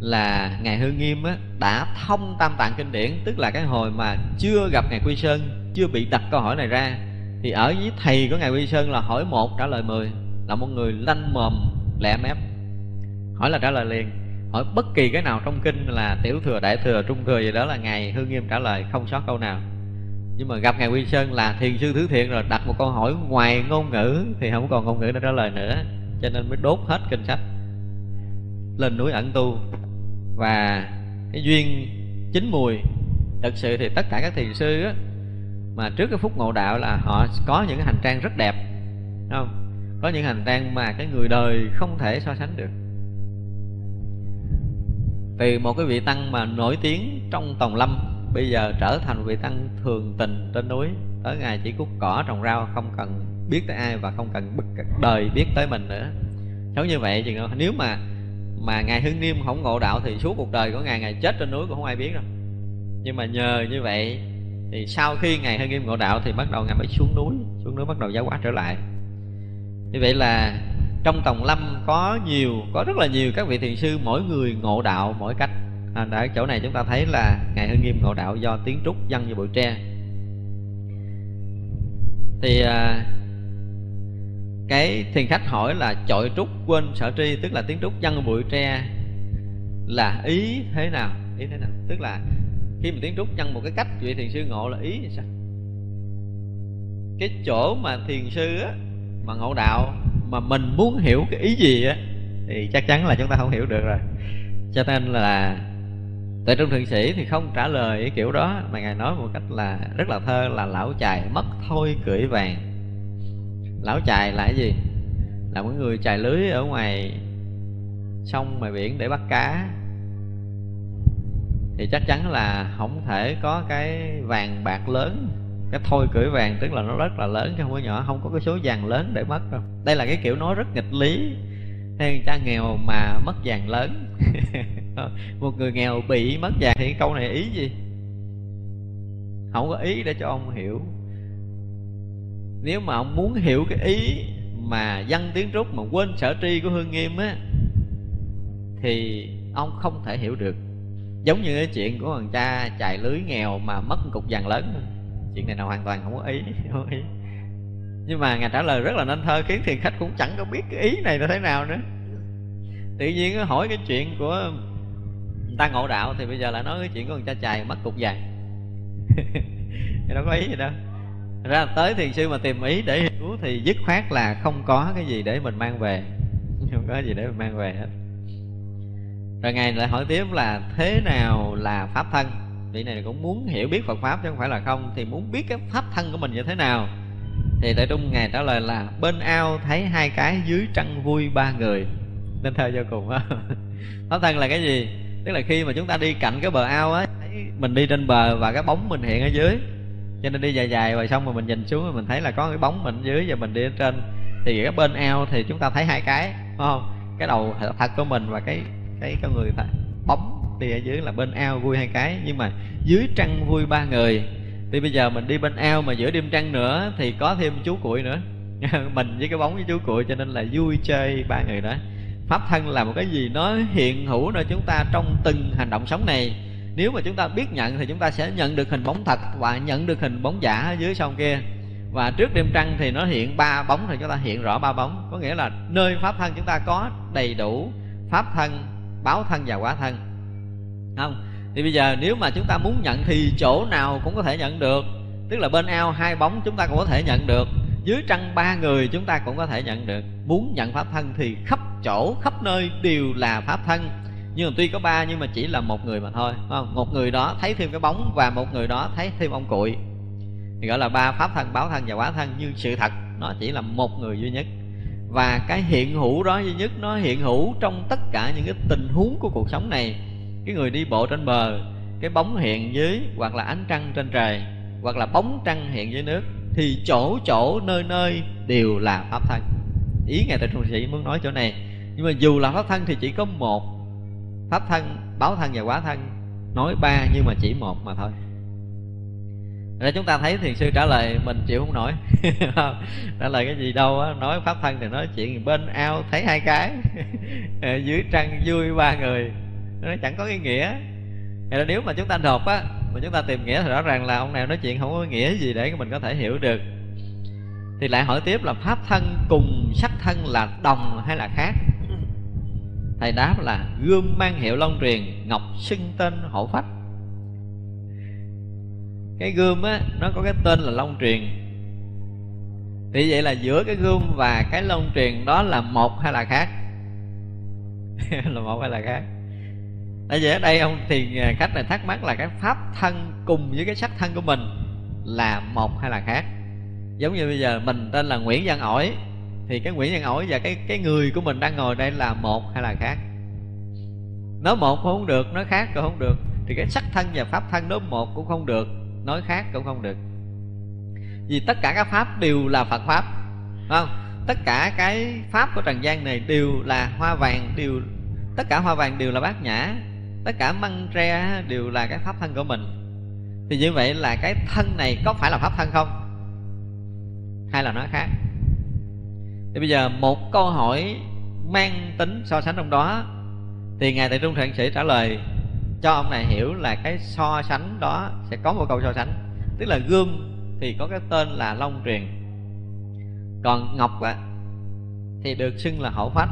là Ngài Hương Nghiêm á, đã thông tam tạng kinh điển. Tức là cái hồi mà chưa gặp Ngài Quy Sơn, chưa bị đặt câu hỏi này ra, thì ở với thầy của Ngài Quy Sơn là hỏi 1 trả lời 10, là một người lanh mồm lẹ mép, hỏi là trả lời liền. Hỏi bất kỳ cái nào trong kinh là tiểu thừa, đại thừa, trung thừa gì đó là Ngài Hương Nghiêm trả lời không sót câu nào. Nhưng mà gặp Ngài Quy Sơn là thiền sư thứ thiện rồi, đặt một câu hỏi ngoài ngôn ngữ thì không còn ngôn ngữ để trả lời nữa, cho nên mới đốt hết kinh sách, lên núi ẩn tu. Và cái duyên chín mùi thật sự thì tất cả các thiền sư á, mà trước cái phút ngộ đạo là họ có những hành trang rất đẹp, đúng không? Có những hành trang mà cái người đời không thể so sánh được. Từ một cái vị tăng mà nổi tiếng trong Tòng Lâm, bây giờ trở thành vị tăng thường tình trên núi, tới ngày chỉ cút cỏ trồng rau, không cần biết tới ai và không cần bất cả đời biết tới mình nữa. Giống như vậy, thì nếu mà Ngài Hương Nghiêm không ngộ đạo thì suốt cuộc đời của Ngài chết trên núi cũng không ai biết đâu. Nhưng mà nhờ như vậy thì sau khi Ngài Hương Nghiêm ngộ đạo thì bắt đầu Ngài mới xuống núi bắt đầu giáo hóa trở lại. Như vậy là trong Tòng Lâm có rất là nhiều các vị thiền sư, mỗi người ngộ đạo mỗi cách. Ở chỗ này chúng ta thấy là Ngài Hương Nghiêm ngộ đạo do tiếng trúc, văn và bụi tre. Thì cái thiền khách hỏi là chọi trúc quên sở tri, tức là tiếng trúc, văn và bụi tre là ý thế nào? Tức là khi mà tiếng trúc văn một cái cách, vị thiền sư ngộ là ý thì sao? Cái chỗ mà thiền sư á, mà ngộ đạo mà mình muốn hiểu cái ý gì á thì chắc chắn là chúng ta không hiểu được rồi. Cho nên là Tuệ Trung Thượng Sĩ thì không trả lời cái kiểu đó, mà Ngài nói một cách là rất là thơ, là lão chài mất thôi cưỡi vàng. Lão chài là cái gì? Là mọi người chài lưới ở ngoài sông, ngoài biển để bắt cá. Thì chắc chắn là không thể có cái vàng bạc lớn. Cái thôi cưỡi vàng tức là nó rất là lớn chứ không có nhỏ, không có cái số vàng lớn để mất đâu. Đây là cái kiểu nói rất nghịch lý. Hay cha nghèo mà mất vàng lớn. Một người nghèo bị mất vàng thì câu này ý gì? Không có ý để cho ông hiểu. Nếu mà ông muốn hiểu cái ý mà văn tiếng trúc mà quên sở tri của Hương Nghiêm á, thì ông không thể hiểu được. Giống như cái chuyện của thằng cha chài lưới nghèo mà mất một cục vàng lớn, chuyện này là hoàn toàn không có ý. Nhưng mà Ngài trả lời rất là nên thơ, khiến thiền khách cũng chẳng có biết cái ý này là thế nào nữa. Tự nhiên hỏi cái chuyện của người ta ngộ đạo thì bây giờ lại nói cái chuyện của người cha chài mất cục vàng. Đâu có ý gì đâu. Ra tới thiền sư mà tìm ý để hiểu thì dứt khoát là không có cái gì để mình mang về. Không có gì để mình mang về hết. Rồi Ngài lại hỏi tiếp là thế nào là pháp thân. Vị này cũng muốn hiểu biết Phật Pháp chứ không phải là không. Thì muốn biết cái pháp thân của mình như thế nào, thì tại trung Ngài trả lời là bên ao thấy 2 cái, dưới trăng vui 3 người. Nên thơ vô cùng á. Pháp thân là cái gì? Tức là khi mà chúng ta đi cạnh cái bờ ao á, mình đi trên bờ và cái bóng mình hiện ở dưới, cho nên đi dài rồi xong rồi mình nhìn xuống, mình thấy là có cái bóng mình ở dưới và mình đi ở trên. Thì cái bên ao thì chúng ta thấy 2 cái, phải không? Cái đầu thật của mình và cái người thật, bóng đi ở dưới là bên ao vui 2 cái. Nhưng mà dưới trăng vui 3 người. Thì bây giờ mình đi bên ao mà giữa đêm trăng nữa thì có thêm chú cuội nữa. Mình với cái bóng với chú cuội, cho nên là vui chơi 3 người đó. Pháp thân là một cái gì nó hiện hữu nơi chúng ta trong từng hành động sống này. Nếu mà chúng ta biết nhận thì chúng ta sẽ nhận được hình bóng thật và nhận được hình bóng giả ở dưới sông kia. Và trước đêm trăng thì nó hiện ba bóng, thì chúng ta hiện rõ ba bóng. Có nghĩa là nơi pháp thân chúng ta có đầy đủ pháp thân, báo thân và quả thân. Không? Thì bây giờ nếu mà chúng ta muốn nhận thì chỗ nào cũng có thể nhận được. Tức là bên ao hai bóng chúng ta cũng có thể nhận được, dưới trăng ba người chúng ta cũng có thể nhận được. Muốn nhận pháp thân thì khắp chỗ, khắp nơi đều là pháp thân. Nhưng mà tuy có ba nhưng mà chỉ là một người mà thôi, phải không? Một người đó thấy thêm cái bóng và một người đó thấy thêm ông cụi, thì gọi là ba pháp thân, báo thân và quả thân. Nhưng sự thật nó chỉ là một người duy nhất. Và cái hiện hữu đó duy nhất, nó hiện hữu trong tất cả những cái tình huống của cuộc sống này. Cái người đi bộ trên bờ, cái bóng hiện dưới, hoặc là ánh trăng trên trời, hoặc là bóng trăng hiện dưới nước, thì chỗ chỗ nơi nơi đều là pháp thân. Ý Ngài Tuệ Trung Sĩ muốn nói chỗ này. Nhưng mà dù là pháp thân thì chỉ có một, pháp thân, báo thân và quả thân. Nói ba nhưng mà chỉ một mà thôi. Rồi chúng ta thấy thiền sư trả lời mình chịu không nổi. Trả lời cái gì đâu á, nói pháp thân thì nói chuyện bên ao thấy hai cái, dưới trăng vui ba người, nó chẳng có cái nghĩa. Rồi nếu mà chúng ta đột á, mà chúng ta tìm nghĩa thì rõ ràng là ông nào nói chuyện không có nghĩa gì để mình có thể hiểu được. Thì lại hỏi tiếp là pháp thân cùng sắc thân là đồng hay là khác? Thầy đáp là gươm mang hiệu long truyền, ngọc xưng tên hộ phách. Cái gươm á, nó có cái tên là long truyền. Thì vậy là giữa cái gươm và cái long truyền đó là một hay là khác? Là một hay là khác? Tại vì ở đây ông thiền khách này thắc mắc là cái pháp thân cùng với cái sắc thân của mình là một hay là khác. Giống như bây giờ mình tên là Nguyễn Văn Ổi, thì cái Nguyễn Văn Ổi và cái người của mình đang ngồi đây là một hay là khác? Nói một cũng không được, nói khác cũng không được. Thì cái sắc thân và pháp thân nói một cũng không được, nói khác cũng không được. Vì tất cả các pháp đều là Phật Pháp, phải không? Tất cả cái pháp của trần gian này đều là hoa vàng, đều, tất cả hoa vàng đều là bát nhã, tất cả măng tre đều là cái pháp thân của mình. Thì như vậy là cái thân này có phải là pháp thân không, hay là nó khác? Thì bây giờ một câu hỏi mang tính so sánh trong đó, thì Ngài Tuệ Trung Thượng Sĩ trả lời cho ông này hiểu là cái so sánh đó sẽ có một câu so sánh. Tức là gươm thì có cái tên là long truyền, còn ngọc thì được xưng là hổ phách.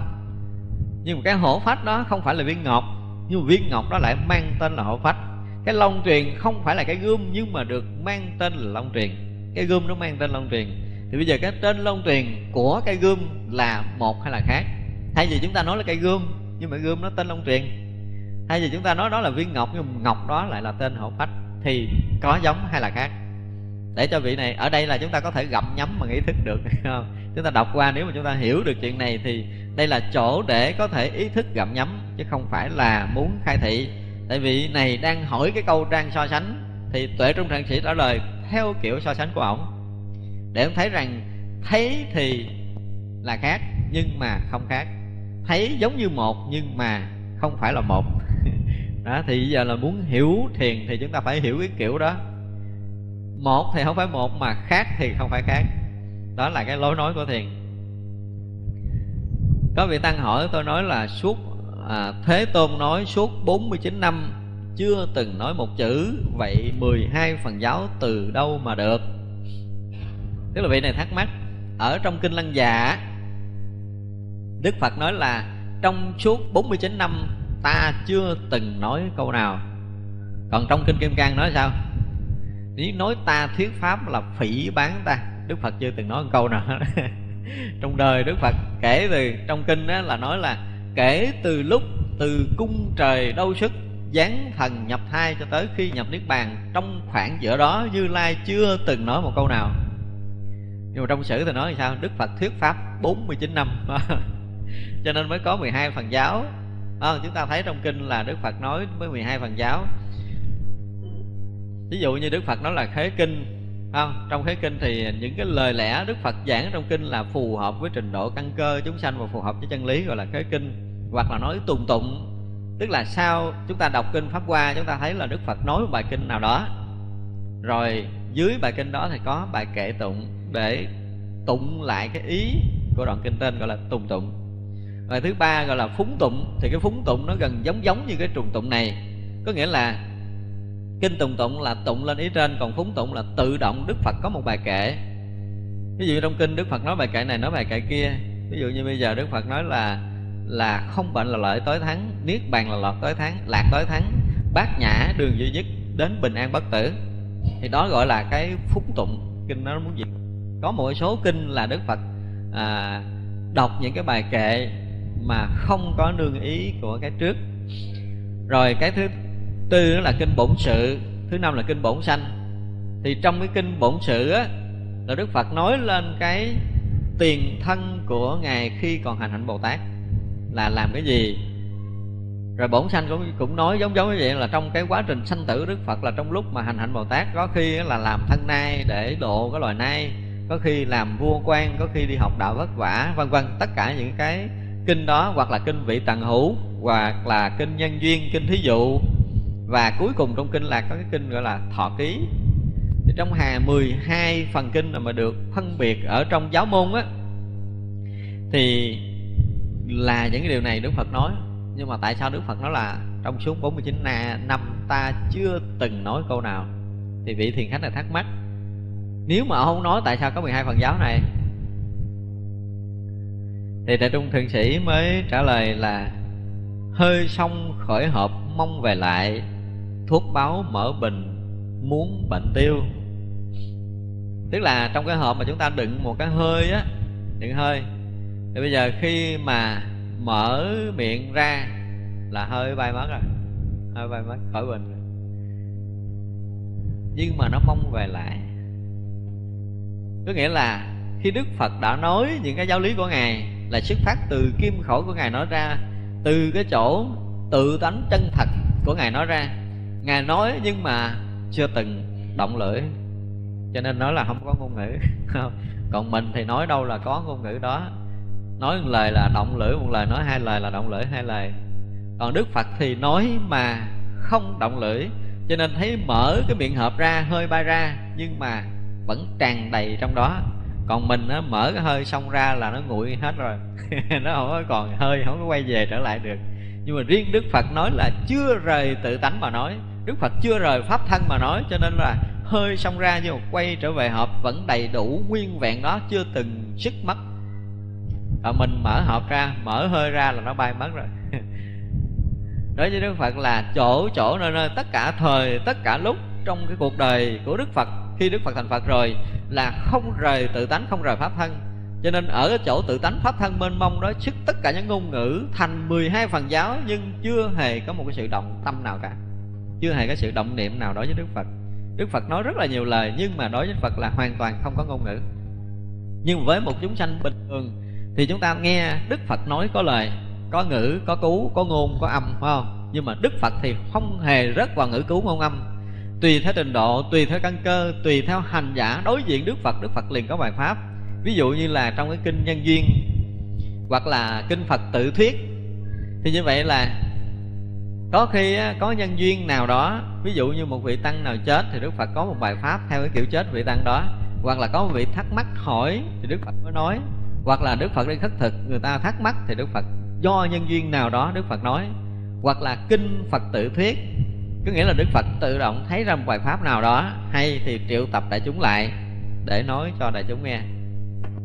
Nhưng mà cái hổ phách đó không phải là viên ngọc, nhưng mà viên ngọc đó lại mang tên là hổ phách. Cái long truyền không phải là cái gươm, nhưng mà được mang tên là long truyền. Cái gươm nó mang tên long truyền. Thì bây giờ cái tên long truyền của cái gươm là một hay là khác? Thay vì chúng ta nói là cái gươm, nhưng mà gươm nó tên long truyền. Thay vì chúng ta nói đó là viên ngọc, nhưng ngọc đó lại là tên hổ phách, thì có giống hay là khác? Để cho vị này, ở đây là chúng ta có thể gặm nhấm mà ý thức được. Chúng ta đọc qua, nếu mà chúng ta hiểu được chuyện này thì đây là chỗ để có thể ý thức gặm nhấm, chứ không phải là muốn khai thị. Tại vì này đang hỏi cái câu đang so sánh, thì Tuệ Trung Thượng Sĩ trả lời theo kiểu so sánh của ổng, để ông thấy rằng thấy thì là khác nhưng mà không khác, thấy giống như một nhưng mà không phải là một. Đó, thì bây giờ là muốn hiểu thiền thì chúng ta phải hiểu cái kiểu đó. Một thì không phải một, mà khác thì không phải khác. Đó là cái lối nói của thiền. Có vị tăng hỏi tôi nói là suốt Thế Tôn nói suốt 49 năm chưa từng nói một chữ, vậy 12 phần giáo từ đâu mà được? Tức là vị này thắc mắc, ở trong Kinh Lăng Già Đức Phật nói là trong suốt 49 năm ta chưa từng nói câu nào. Còn trong Kinh Kim Cang nói sao? Nếu nói ta thuyết pháp là phỉ báng ta. Đức Phật chưa từng nói một câu nào. Trong đời Đức Phật kể từ, trong kinh đó là nói là kể từ lúc từ cung trời đâu xuất giáng thần nhập thai cho tới khi nhập Niết Bàn, trong khoảng giữa đó Như Lai chưa từng nói một câu nào. Nhưng mà trong sử thì nói sao? Đức Phật thuyết pháp 49 năm. Cho nên mới có 12 phần giáo. Chúng ta thấy trong kinh là Đức Phật nói với 12 phần giáo. Ví dụ như Đức Phật nói là khế kinh, trong khế kinh thì những cái lời lẽ Đức Phật giảng trong kinh là phù hợp với trình độ căn cơ chúng sanh và phù hợp với chân lý, gọi là khế kinh. Hoặc là nói tùng tụng, tức là sau chúng ta đọc kinh Pháp Hoa, chúng ta thấy là Đức Phật nói bài kinh nào đó, rồi dưới bài kinh đó thì có bài kệ tụng để tụng lại cái ý của đoạn kinh, tên gọi là tùng tụng. Rồi thứ ba gọi là phúng tụng, thì cái phúng tụng nó gần giống như cái trùng tụng này. Có nghĩa là Kinh tùng tụng là tụng lên ý trên, còn phúng tụng là tự động. Đức Phật có một bài kệ, ví dụ trong kinh Đức Phật nói bài kệ này, nói bài kệ kia. Ví dụ như bây giờ Đức Phật nói là không bệnh là lợi tối thắng, niết bàn là lọt tối thắng, lạc tối thắng, bát nhã đường duy nhất, đến bình an bất tử. Thì đó gọi là cái phúng tụng. Kinh nó muốn gì? Có một số kinh là Đức Phật đọc những cái bài kệ mà không có nương ý của cái trước. Rồi cái thứ tư đó là kinh bổn sự, thứ năm là kinh bổn sanh. Thì trong cái kinh bổn sự á, là Đức Phật nói lên cái tiền thân của Ngài khi còn hành hạnh Bồ Tát là làm cái gì. Rồi bổn sanh cũng nói giống như vậy, là trong cái quá trình sanh tử Đức Phật là trong lúc mà hành hạnh Bồ Tát, có khi là làm thân nai để độ cái loài nai, có khi làm vua quan, có khi đi học đạo vất vả, vân vân. Tất cả những cái kinh đó, hoặc là kinh vị tần hữu, hoặc là kinh nhân duyên, kinh thí dụ. Và cuối cùng trong kinh là có cái kinh gọi là thọ ký. Thì trong 12 phần kinh mà được phân biệt ở trong giáo môn á, thì là những cái điều này Đức Phật nói. Nhưng mà tại sao Đức Phật nói là trong suốt 49 năm ta chưa từng nói câu nào? Thì vị thiền khách này thắc mắc, nếu mà không nói tại sao có 12 phần giáo này? Thì Tuệ Trung Thượng Sĩ mới trả lời là: hơi xong khỏi hộp mong về lại, thuốc báo mở bình muốn bệnh tiêu. Tức là trong cái hộp mà chúng ta đựng một cái hơi á, đựng hơi, thì bây giờ khi mà mở miệng ra là hơi bay mất rồi, hơi bay mất khỏi bình rồi. Nhưng mà nó mong về lại, có nghĩa là khi Đức Phật đã nói những cái giáo lý của Ngài là xuất phát từ kim khẩu của Ngài nói ra, từ cái chỗ tự tánh chân thật của Ngài nói ra. Ngài nói nhưng mà chưa từng động lưỡi, cho nên nói là không có ngôn ngữ. Còn mình thì nói đâu là có ngôn ngữ đó, nói một lời là động lưỡi, một lời nói hai lời là động lưỡi hai lời. Còn Đức Phật thì nói mà không động lưỡi, cho nên thấy mở cái miệng hộp ra, hơi bay ra nhưng mà vẫn tràn đầy trong đó. Còn mình nó mở cái hơi xong ra là nó nguội hết rồi. Nó không có còn hơi, không có quay về trở lại được. Nhưng mà riêng Đức Phật nói là chưa rời tự tánh mà nói, Đức Phật chưa rời pháp thân mà nói, cho nên là hơi xong ra nhưng mà quay trở về hộp vẫn đầy đủ nguyên vẹn đó, chưa từng sức mất. Và mình mở hộp ra, mở hơi ra là nó bay mất rồi. Đối với Đức Phật là chỗ nơi tất cả thời, tất cả lúc trong cái cuộc đời của Đức Phật, khi Đức Phật thành Phật rồi là không rời tự tánh, không rời pháp thân. Cho nên ở chỗ tự tánh pháp thân mênh mông đó xuất tất cả những ngôn ngữ thành 12 phần giáo, nhưng chưa hề có một cái sự động tâm nào cả, chưa hề có sự động niệm nào đối với Đức Phật. Đức Phật nói rất là nhiều lời, nhưng mà đối với Phật là hoàn toàn không có ngôn ngữ. Nhưng với một chúng sanh bình thường thì chúng ta nghe Đức Phật nói có lời, có ngữ, có cú, có ngôn, có âm, phải không? Nhưng mà Đức Phật thì không hề rớt vào ngữ cú ngôn âm. Tùy theo trình độ, tùy theo căn cơ, tùy theo hành giả đối diện Đức Phật liền có bài pháp. Ví dụ như là trong cái kinh nhân duyên hoặc là kinh Phật tự thuyết. Thì như vậy là có khi có nhân duyên nào đó, ví dụ như một vị tăng nào chết thì Đức Phật có một bài pháp theo cái kiểu chết vị tăng đó. Hoặc là có một vị thắc mắc hỏi thì Đức Phật mới nói. Hoặc là Đức Phật đi khất thực, người ta thắc mắc thì Đức Phật do nhân duyên nào đó Đức Phật nói. Hoặc là kinh Phật tự thuyết, có nghĩa là Đức Phật tự động thấy ra một bài pháp nào đó hay thì triệu tập đại chúng lại để nói cho đại chúng nghe.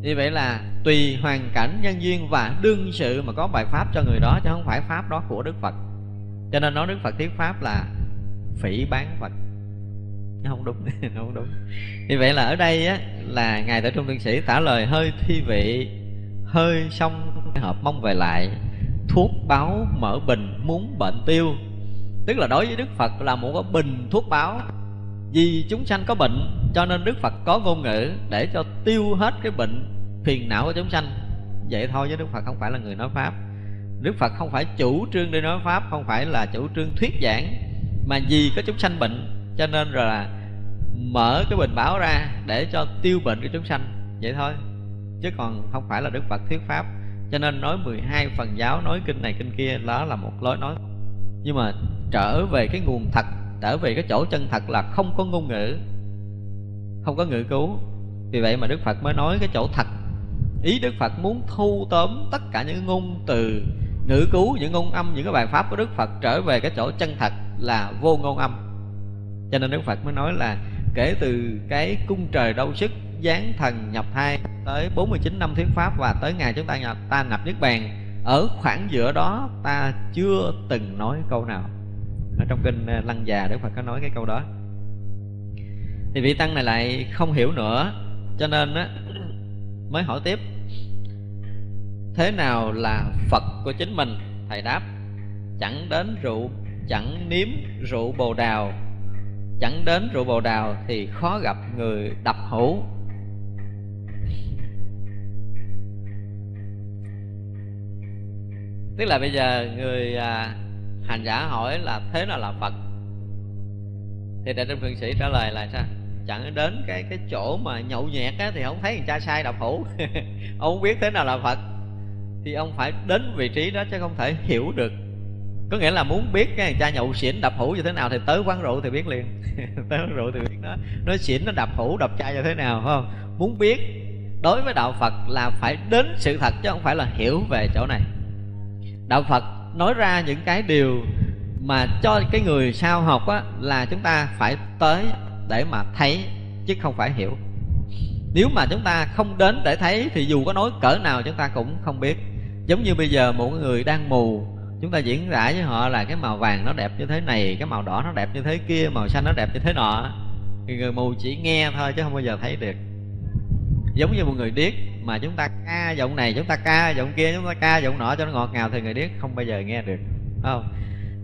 Như vậy là tùy hoàn cảnh, nhân duyên và đương sự mà có bài pháp cho người đó, chứ không phải pháp đó của Đức Phật. Cho nên nói Đức Phật thuyết pháp là phỉ bán Phật, không đúng. Không đúng. Như vậy là ở đây á, là Ngài Tuệ Trung Thượng Sĩ trả lời hơi thi vị, hơi xong hộp mong về lại, thuốc báo mở bình muốn bệnh tiêu. Tức là đối với Đức Phật là một cái bình thuốc báo. Vì chúng sanh có bệnh cho nên Đức Phật có ngôn ngữ để cho tiêu hết cái bệnh phiền não của chúng sanh. Vậy thôi, chứ Đức Phật không phải là người nói pháp. Đức Phật không phải chủ trương để nói pháp, không phải là chủ trương thuyết giảng. Mà vì có chúng sanh bệnh cho nên rồi là mở cái bình báo ra để cho tiêu bệnh của chúng sanh. Vậy thôi, chứ còn không phải là Đức Phật thuyết pháp. Cho nên nói 12 phần giáo, nói kinh này kinh kia, đó là một lối nói. Nhưng mà trở về cái nguồn thật, trở về cái chỗ chân thật là không có ngôn ngữ, không có ngữ cứu. Vì vậy mà Đức Phật mới nói cái chỗ thật. Ý Đức Phật muốn thu tóm tất cả những ngôn từ, ngữ cứu, những ngôn âm, những cái bài pháp của Đức Phật trở về cái chỗ chân thật là vô ngôn âm. Cho nên Đức Phật mới nói là kể từ cái cung trời Đâu Sức giáng thần nhập thai tới 49 năm thuyết pháp và tới ngày chúng ta nhập Niết Bàn, ở khoảng giữa đó ta chưa từng nói câu nào. Ở trong kinh Lăng Già Đức Phật có nói cái câu đó. Thì vị tăng này lại không hiểu nữa, cho nên á, mới hỏi tiếp: thế nào là Phật của chính mình? Thầy đáp: chẳng đến rượu, chẳng nếm rượu bồ đào. Chẳng đến rượu bồ đào thì khó gặp người đập hũ. Tức là bây giờ người hành giả hỏi là thế nào là Phật, thì Đại Trung Thượng Sĩ trả lời là sao? Chẳng đến cái chỗ mà nhậu nhẹt á, thì không thấy người cha sai đập hũ. Ông không biết thế nào là Phật thì ông phải đến vị trí đó chứ không thể hiểu được. Có nghĩa là muốn biết cái người cha nhậu xỉn đập hũ như thế nào thì tới quán rượu thì biết liền. Tới quán rượu thì biết đó. Nó xỉn nó đập hũ đập chai như thế nào, phải không? Muốn biết đối với đạo Phật là phải đến sự thật chứ không phải là hiểu về chỗ này. Đạo Phật nói ra những cái điều mà cho cái người sau học á, là chúng ta phải tới để mà thấy chứ không phải hiểu. Nếu mà chúng ta không đến để thấy thì dù có nói cỡ nào chúng ta cũng không biết. Giống như bây giờ một người đang mù, chúng ta diễn giải với họ là cái màu vàng nó đẹp như thế này, cái màu đỏ nó đẹp như thế kia, màu xanh nó đẹp như thế nọ, thì người mù chỉ nghe thôi chứ không bao giờ thấy được. Giống như một người điếc mà chúng ta ca giọng này, chúng ta ca giọng kia, chúng ta ca giọng nọ cho nó ngọt ngào thì người điếc không bao giờ nghe được, phải không?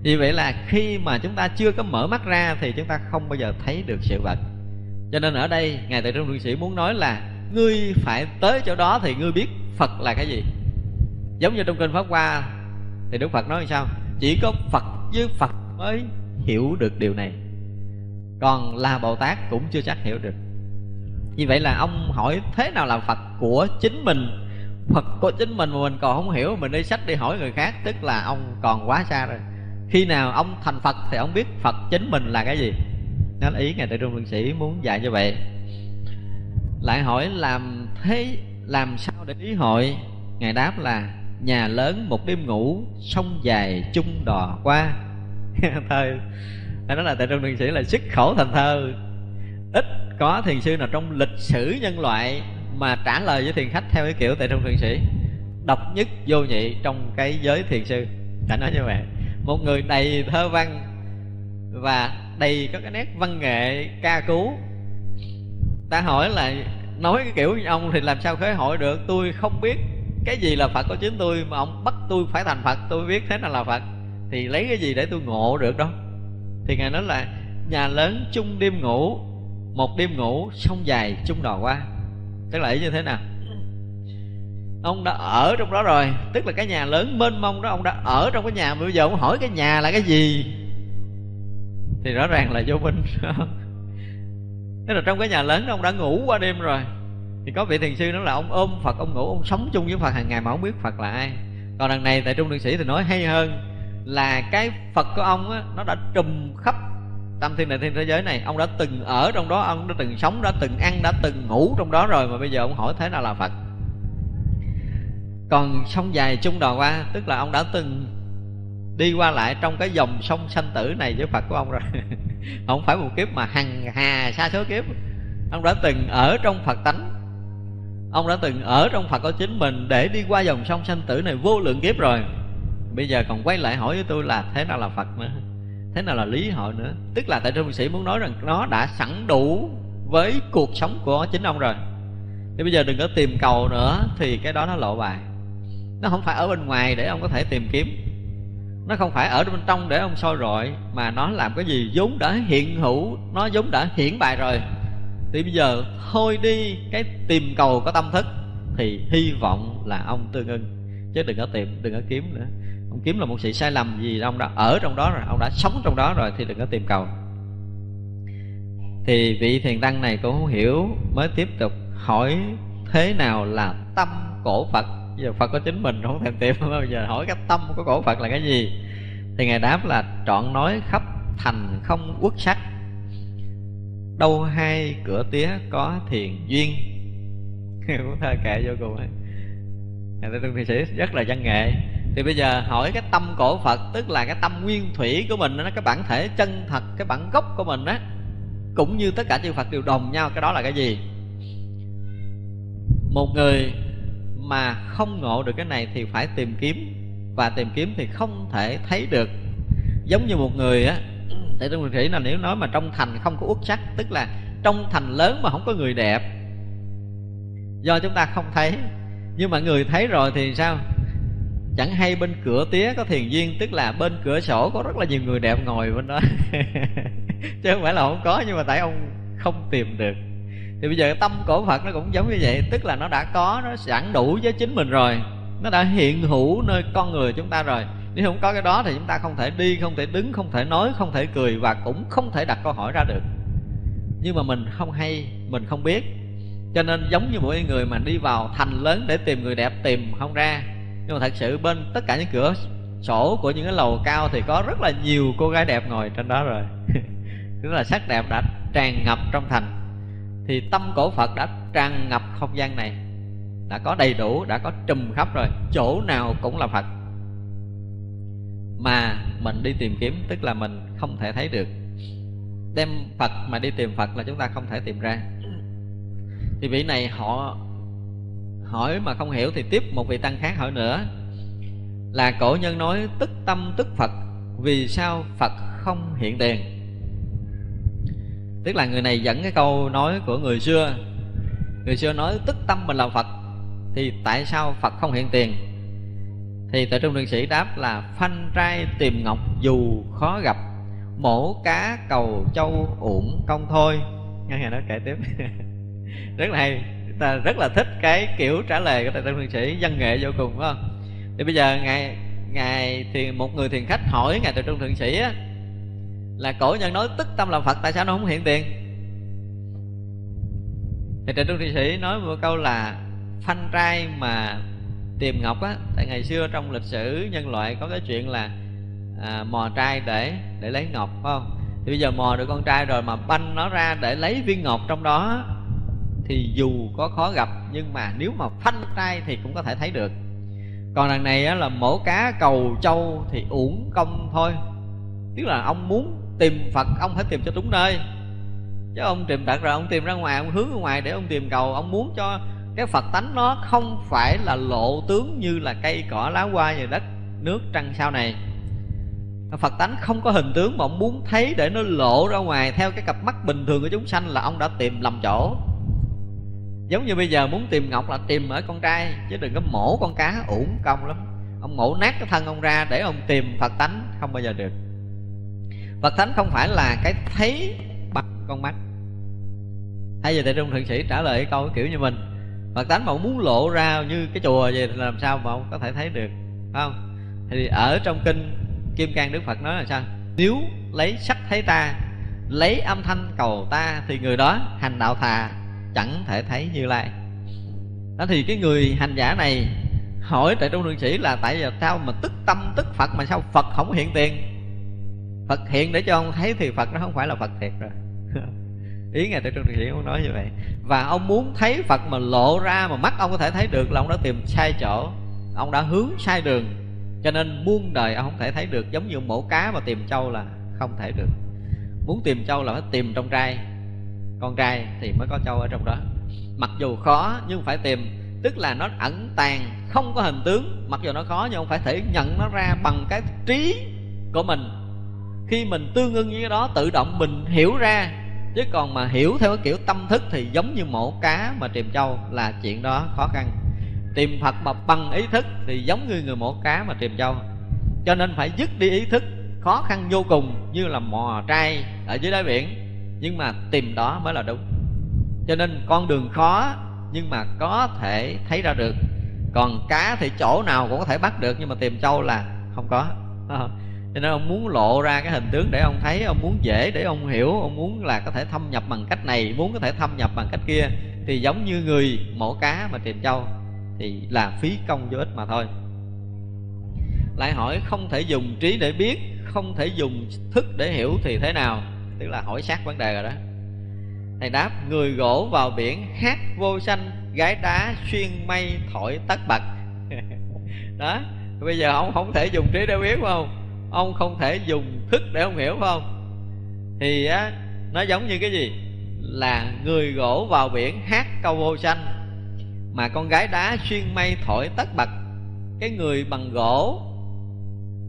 Vì vậy là khi mà chúng ta chưa có mở mắt ra thì chúng ta không bao giờ thấy được sự vật. Cho nên ở đây Ngài Tuệ Trung Thượng Sĩ muốn nói là ngươi phải tới chỗ đó thì ngươi biết Phật là cái gì. Giống như trong kinh Pháp Hoa thì Đức Phật nói sao? Chỉ có Phật với Phật mới hiểu được điều này, còn là Bồ Tát cũng chưa chắc hiểu được. Vì vậy là ông hỏi thế nào là Phật của chính mình. Phật của chính mình mà mình còn không hiểu, mình đi sách đi hỏi người khác, tức là ông còn quá xa rồi. Khi nào ông thành Phật thì ông biết Phật chính mình là cái gì. Đó là ý Ngài Tuệ Trung Thượng Sĩ muốn dạy như vậy. Lại hỏi làm sao để ý hội. Ngài đáp là nhà lớn một đêm ngủ, sông dài chung đò qua. Thơ đó là Tuệ Trung Thượng Sĩ là sức khổ thành thơ. Ít có thiền sư nào trong lịch sử nhân loại mà trả lời với thiền khách theo cái kiểu Tuệ Trung Thượng Sĩ, độc nhất vô nhị trong cái giới thiền sư. Đã nói như vậy, một người đầy thơ văn và đầy có cái nét văn nghệ ca cứu. Ta hỏi là nói cái kiểu như ông thì làm sao khế hội được? Tôi không biết cái gì là Phật của chính tôi, mà ông bắt tôi phải thành Phật. Tôi biết thế nào là Phật thì lấy cái gì để tôi ngộ được đâu. Thì Ngài nói là nhà lớn chung đêm ngủ, một đêm ngủ sông dài chung đò qua. Tức là ý như thế nào? Ông đã ở trong đó rồi, tức là cái nhà lớn mênh mông đó, ông đã ở trong cái nhà. Bây giờ ông hỏi cái nhà là cái gì thì rõ ràng là vô minh. Tức là trong cái nhà lớn đó ông đã ngủ qua đêm rồi. Thì có vị thiền sư nói là ông ôm Phật, ông ngủ, ông sống chung với Phật hàng ngày mà không biết Phật là ai. Còn đằng này Tuệ Trung Thượng Sĩ thì nói hay hơn, là cái Phật của ông á, nó đã trùm khắp tam thiên đại thiên thế giới này. Ông đã từng ở trong đó, ông đã từng sống, đã từng ăn, đã từng ngủ trong đó rồi, mà bây giờ ông hỏi thế nào là Phật. Còn sông dài chung đò qua, tức là ông đã từng đi qua lại trong cái dòng sông sanh tử này với Phật của ông rồi. Không phải một kiếp mà hằng hà sa số kiếp. Ông đã từng ở trong Phật tánh, ông đã từng ở trong Phật của chính mình, để đi qua dòng sông sanh tử này vô lượng kiếp rồi. Bây giờ còn quay lại hỏi với tôi là thế nào là Phật nữa, thế nào là lý hội nữa. Tức là Tuệ Trung Thượng Sĩ muốn nói rằng nó đã sẵn đủ với cuộc sống của chính ông rồi, thì bây giờ đừng có tìm cầu nữa. Thì cái đó nó lộ bài. Nó không phải ở bên ngoài để ông có thể tìm kiếm, nó không phải ở bên trong để ông soi rọi, mà nó làm cái gì vốn đã hiện hữu, nó vốn đã hiển bài rồi. Thì bây giờ thôi đi cái tìm cầu có tâm thức, thì hy vọng là ông tương ưng, chứ đừng có tìm, đừng có kiếm nữa. Ông kiếm là một sự sai lầm, vì ông đã ở trong đó rồi, ông đã sống trong đó rồi, thì đừng có tìm cầu. Thì vị thiền tăng này cũng không hiểu, mới tiếp tục hỏi thế nào là tâm của Phật. Giờ Phật có chính mình không thèm tìm, bây giờ hỏi cái tâm của cổ Phật là cái gì. Thì Ngài đáp là trọn nói khắp thành không uất sắc, đâu hai cửa tía có thiền duyên. Cũng thơ kệ vô cùng ấy. Ngài Tuệ Trung Thượng Sĩ rất là văn nghệ. Thì bây giờ hỏi cái tâm của Phật, tức là cái tâm nguyên thủy của mình, nó cái bản thể chân thật, cái bản gốc của mình á, cũng như tất cả chư Phật đều đồng nhau. Cái đó là cái gì? Một người mà không ngộ được cái này thì phải tìm kiếm, và tìm kiếm thì không thể thấy được. Giống như một người á, Tuệ Trung Thượng Sĩ là nếu nói mà trong thành không có uất sắc, tức là trong thành lớn mà không có người đẹp, do chúng ta không thấy. Nhưng mà người thấy rồi thì sao? Chẳng hay bên cửa tía có thiền duyên, tức là bên cửa sổ có rất là nhiều người đẹp ngồi bên đó chứ không phải là không có, nhưng mà tại ông không tìm được. Thì bây giờ cái tâm của Phật nó cũng giống như vậy, tức là nó đã có, nó sẵn đủ với chính mình rồi, nó đã hiện hữu nơi con người chúng ta rồi. Nếu không có cái đó thì chúng ta không thể đi, không thể đứng, không thể nói, không thể cười, và cũng không thể đặt câu hỏi ra được. Nhưng mà mình không hay, mình không biết. Cho nên giống như mỗi người mà đi vào thành lớn để tìm người đẹp, tìm không ra. Nhưng mà thật sự bên tất cả những cửa sổ của những cái lầu cao thì có rất là nhiều cô gái đẹp ngồi trên đó rồi tức là sắc đẹp đã tràn ngập trong thành. Thì tâm của Phật đã tràn ngập không gian này, đã có đầy đủ, đã có trùm khắp rồi, chỗ nào cũng là Phật. Mà mình đi tìm kiếm, tức là mình không thể thấy được. Đem Phật mà đi tìm Phật là chúng ta không thể tìm ra. Thì vị này họ hỏi mà không hiểu, thì tiếp một vị tăng khác hỏi nữa. Là cổ nhân nói tức tâm tức Phật, vì sao Phật không hiện tiền? Tức là người này dẫn cái câu nói của người xưa. Người xưa nói tức tâm mình là Phật, thì tại sao Phật không hiện tiền? Thì Tuệ Trung Thượng Sĩ đáp là phanh trai tìm ngọc dù khó gặp, mổ cá cầu châu uổng công thôi. Nghe ngày đó kể tiếp rất là hay. Ta rất là thích cái kiểu trả lời của Tuệ Trung Thượng Sĩ, văn nghệ vô cùng, phải không? Thì bây giờ ngài thì một người thiền khách hỏi ngài Tuệ Trung Thượng Sĩ á, là cổ nhân nói tức tâm là Phật, tại sao nó không hiện tiền? Thì Tuệ Trung Thượng Sĩ nói một câu là phanh trai mà tìm ngọc á, tại ngày xưa trong lịch sử nhân loại có cái chuyện là mò trai để lấy ngọc, phải không? Thì bây giờ mò được con trai rồi mà banh nó ra để lấy viên ngọc trong đó thì dù có khó gặp, nhưng mà nếu mà phanh trai thì cũng có thể thấy được. Còn đằng này á, là mổ cá cầu trâu thì uổng công thôi. Tức là ông muốn tìm Phật, ông phải tìm cho đúng nơi, chứ ông tìm đặt rồi ông tìm ra ngoài, ông hướng ra ngoài để ông tìm cầu. Ông muốn cho cái Phật tánh nó không phải là lộ tướng như là cây cỏ lá hoa và đất nước trăng sao này. Phật tánh không có hình tướng mà ông muốn thấy để nó lộ ra ngoài theo cái cặp mắt bình thường của chúng sanh, là ông đã tìm lầm chỗ. Giống như bây giờ muốn tìm ngọc là tìm ở con trai, chứ đừng có mổ con cá, uổng công lắm. Ông mổ nát cái thân ông ra để ông tìm Phật tánh, không bao giờ được. Phật tánh không phải là cái thấy bằng con mắt. Hay giờ Tuệ Trung Thượng Sĩ trả lời câu kiểu như mình, Phật tánh mà ông muốn lộ ra như cái chùa vậy làm sao mà ông có thể thấy được, phải không? Thì ở trong Kinh Kim Cang Đức Phật nói là sao? Nếu lấy sắc thấy ta, lấy âm thanh cầu ta, thì người đó hành đạo thà, chẳng thể thấy Như Lai. Đó thì cái người hành giả này hỏi Tuệ Trung Thượng Sĩ là tại giờ sao mà tức tâm tức Phật mà sao Phật không hiện tiền? Phật hiện để cho ông thấy thì Phật nó không phải là Phật thiệt rồi ý ngài Tuệ Trung Thượng Sĩ cũng nói như vậy. Và ông muốn thấy Phật mà lộ ra mà mắt ông có thể thấy được là ông đã tìm sai chỗ, ông đã hướng sai đường, cho nên muôn đời ông không thể thấy được. Giống như mổ cá mà tìm trâu là không thể được. Muốn tìm trâu là phải tìm trong trai, con trai thì mới có trâu ở trong đó. Mặc dù khó nhưng phải tìm, tức là nó ẩn tàng, không có hình tướng. Mặc dù nó khó nhưng ông phải thể nhận nó ra bằng cái trí của mình. Khi mình tương ưng với cái đó tự động mình hiểu ra. Chứ còn mà hiểu theo cái kiểu tâm thức thì giống như mổ cá mà tìm trâu là chuyện đó khó khăn. Tìm Phật mà bằng ý thức thì giống như người mổ cá mà tìm trâu. Cho nên phải dứt đi ý thức, khó khăn vô cùng, như là mò trai ở dưới đáy biển. Nhưng mà tìm đó mới là đúng. Cho nên con đường khó nhưng mà có thể thấy ra được. Còn cá thì chỗ nào cũng có thể bắt được, nhưng mà tìm trâu là không có. Cho nên ông muốn lộ ra cái hình tướng để ông thấy, ông muốn dễ để ông hiểu, ông muốn là có thể thâm nhập bằng cách này, muốn có thể thâm nhập bằng cách kia. Thì giống như người mổ cá mà tìm trâu thì là phí công vô ích mà thôi. Lại hỏi không thể dùng trí để biết, không thể dùng thức để hiểu thì thế nào? Tức là hỏi sát vấn đề rồi đó. Thầy đáp, người gỗ vào biển hát vô sanh, gái đá xuyên mây thổi tất bật. Đó, Bây giờ không thể dùng trí để biết phải không? Ông không thể dùng thức để ông hiểu phải không? Thì á, nó giống như cái gì? Là người gỗ vào biển hát câu vô xanh, mà con gái đá xuyên mây thổi tất bật. Cái người bằng gỗ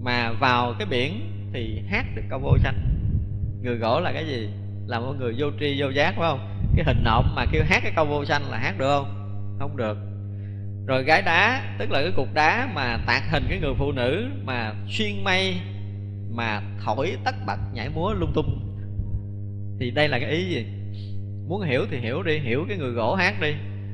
mà vào cái biển thì hát được câu vô xanh. Người gỗ là cái gì? Là một người vô tri vô giác phải không? Cái hình nộm mà kêu hát cái câu vô xanh là hát được không? Không được. Rồi gái đá, tức là cái cục đá mà tạc hình cái người phụ nữ mà xuyên mây, mà thổi tất bật, nhảy múa lung tung. Thì đây là cái ý gì? Muốn hiểu thì hiểu đi, hiểu cái người gỗ hát đi.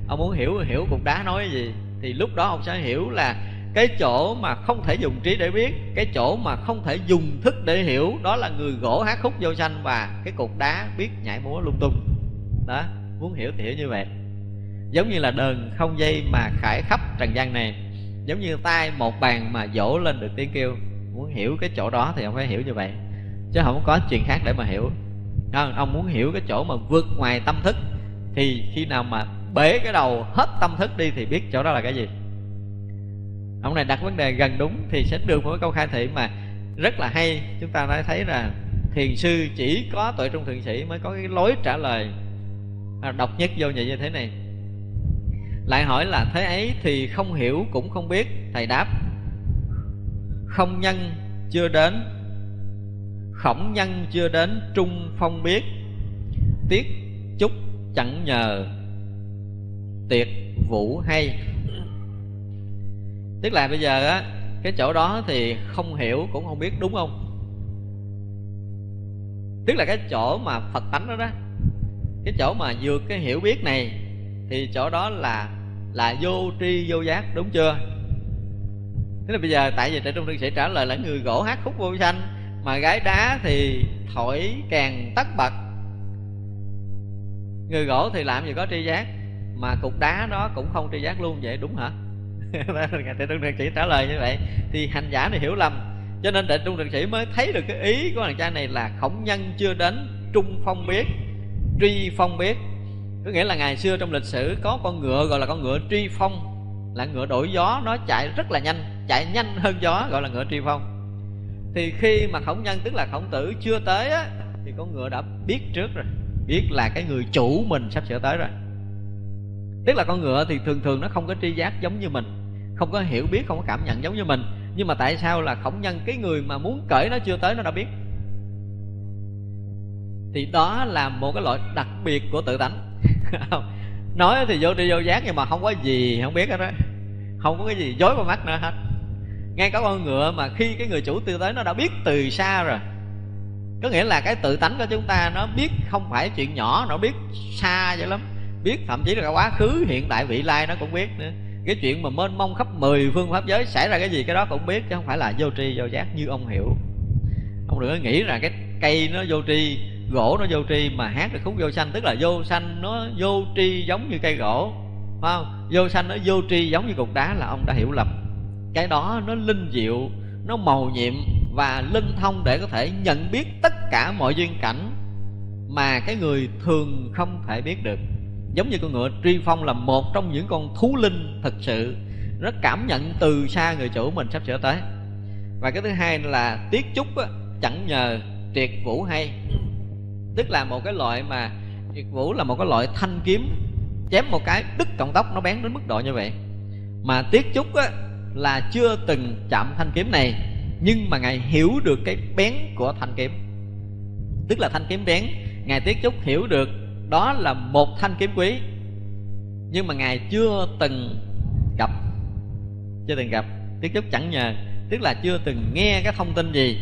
Ông muốn hiểu thì hiểu cục đá nói cái gì. Thì lúc đó ông sẽ hiểu là cái chỗ mà không thể dùng trí để biết, cái chỗ mà không thể dùng thức để hiểu, đó là người gỗ hát khúc vô sanh và cái cục đá biết nhảy múa lung tung. Đó, muốn hiểu thì hiểu như vậy. Giống như là đờn không dây mà khải khắp trần gian này, giống như tay một bàn mà dỗ lên được tiếng kêu. Muốn hiểu cái chỗ đó thì ông phải hiểu như vậy, chứ không có chuyện khác để mà hiểu. Ông muốn hiểu cái chỗ mà vượt ngoài tâm thức, thì khi nào mà bể cái đầu hết tâm thức đi thì biết chỗ đó là cái gì. Ông này đặt vấn đề gần đúng thì sẽ được một cái câu khai thị mà rất là hay. Chúng ta đã thấy là thiền sư chỉ có Tuệ Trung Thượng Sĩ mới có cái lối trả lời độc nhất vô nhị như thế này. Lại hỏi là thế ấy thì không hiểu cũng không biết. Thầy đáp: không nhân chưa đến, khổng nhân chưa đến, trung phong biết. Tiếc chúc chẳng nhờ, tiệc vũ hay. Tức là bây giờ á, cái chỗ đó thì không hiểu cũng không biết, đúng không? Tức là cái chỗ mà Phật tánh đó đó, cái chỗ mà vượt cái hiểu biết này, thì chỗ đó là vô tri vô giác, đúng chưa? Thế là bây giờ tại vì Tuệ Trung Thượng Sĩ trả lời là người gỗ hát khúc vô sanh, mà gái đá thì thổi càng tất bật. Người gỗ thì làm gì có tri giác, mà cục đá đó cũng không tri giác luôn, vậy đúng hả? Tuệ Trung Thượng Sĩ trả lời như vậy thì hành giả này hiểu lầm. Cho nên Tuệ Trung Thượng Sĩ mới thấy được cái ý của thằng cha này là khổng nhân chưa đến, trung phong biết, tri phong biết. Có nghĩa là ngày xưa trong lịch sử có con ngựa gọi là con ngựa tri phong, là ngựa đổi gió, nó chạy rất là nhanh, chạy nhanh hơn gió, gọi là ngựa tri phong. Thì khi mà khổng nhân, tức là Khổng Tử chưa tới á, thì con ngựa đã biết trước rồi, biết là cái người chủ mình sắp sửa tới rồi. Tức là con ngựa thì thường thường nó không có tri giác giống như mình, không có hiểu biết, không có cảm nhận giống như mình. Nhưng mà tại sao là khổng nhân, cái người mà muốn cởi nó chưa tới, nó đã biết? Thì đó là một cái loại đặc biệt của tự tánh. Nói thì vô tri vô giác, nhưng mà không có gì không biết hết đó, không có cái gì dối vào mắt nữa hết. Ngay có con ngựa mà khi cái người chủ tiêu tới, nó đã biết từ xa rồi. Có nghĩa là cái tự tánh của chúng ta, nó biết không phải chuyện nhỏ, nó biết xa dữ lắm, biết thậm chí là cả quá khứ, hiện tại, vị lai nó cũng biết nữa. Cái chuyện mà mênh mông khắp 10 phương pháp giới xảy ra cái gì, cái đó cũng biết, chứ không phải là vô tri vô giác như ông hiểu. Ông đừng có nghĩ là cái cây nó vô tri, gỗ nó vô tri mà hát được khúc vô sanh. Tức là vô sanh nó vô tri giống như cây gỗ, phải không? Vô sanh nó vô tri giống như cục đá, là ông đã hiểu lầm. Cái đó nó linh diệu, nó màu nhiệm và linh thông để có thể nhận biết tất cả mọi duyên cảnh mà cái người thường không thể biết được. Giống như con ngựa tri phong là một trong những con thú linh thật sự, nó cảm nhận từ xa người chủ mình sắp sửa tới. Và cái thứ hai là tiếc chúc chẳng nhờ, triệt vũ hay. Tức là một cái loại mà triệt vũ là một cái loại thanh kiếm, chém một cái đứt cọng tóc, nó bén đến mức độ như vậy. Mà tiếc chúc là chưa từng chạm thanh kiếm này, nhưng mà Ngài hiểu được cái bén của thanh kiếm. Tức là thanh kiếm bén, Ngài Tiết Chúc hiểu được đó là một thanh kiếm quý, nhưng mà Ngài chưa từng gặp. Chưa từng gặp, Tiết Chúc chẳng nhờ, tức là chưa từng nghe cái thông tin gì,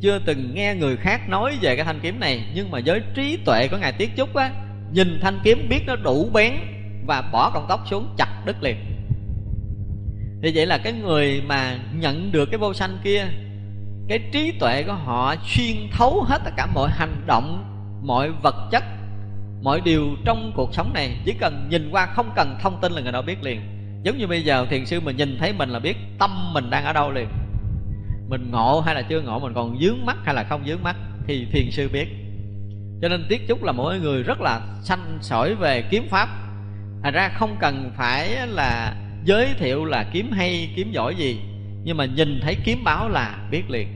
chưa từng nghe người khác nói về cái thanh kiếm này. Nhưng mà với trí tuệ của Ngài Tiết Chúc á, nhìn thanh kiếm biết nó đủ bén và bỏ cọng tóc xuống chặt đứt liền. Thì vậy là cái người mà nhận được cái vô sanh kia, cái trí tuệ của họ xuyên thấu hết tất cả mọi hành động, mọi vật chất, mọi điều trong cuộc sống này. Chỉ cần nhìn qua, không cần thông tin là người đó biết liền. Giống như bây giờ thiền sư mình nhìn thấy mình là biết tâm mình đang ở đâu liền. Mình ngộ hay là chưa ngộ, mình còn dướng mắt hay là không dướng mắt, thì thiền sư biết. Cho nên Tiết Chúc là mỗi người rất là sanh sỏi về kiếm pháp. Thành ra không cần phải là giới thiệu là kiếm hay kiếm giỏi gì, nhưng mà nhìn thấy kiếm báo là biết liền,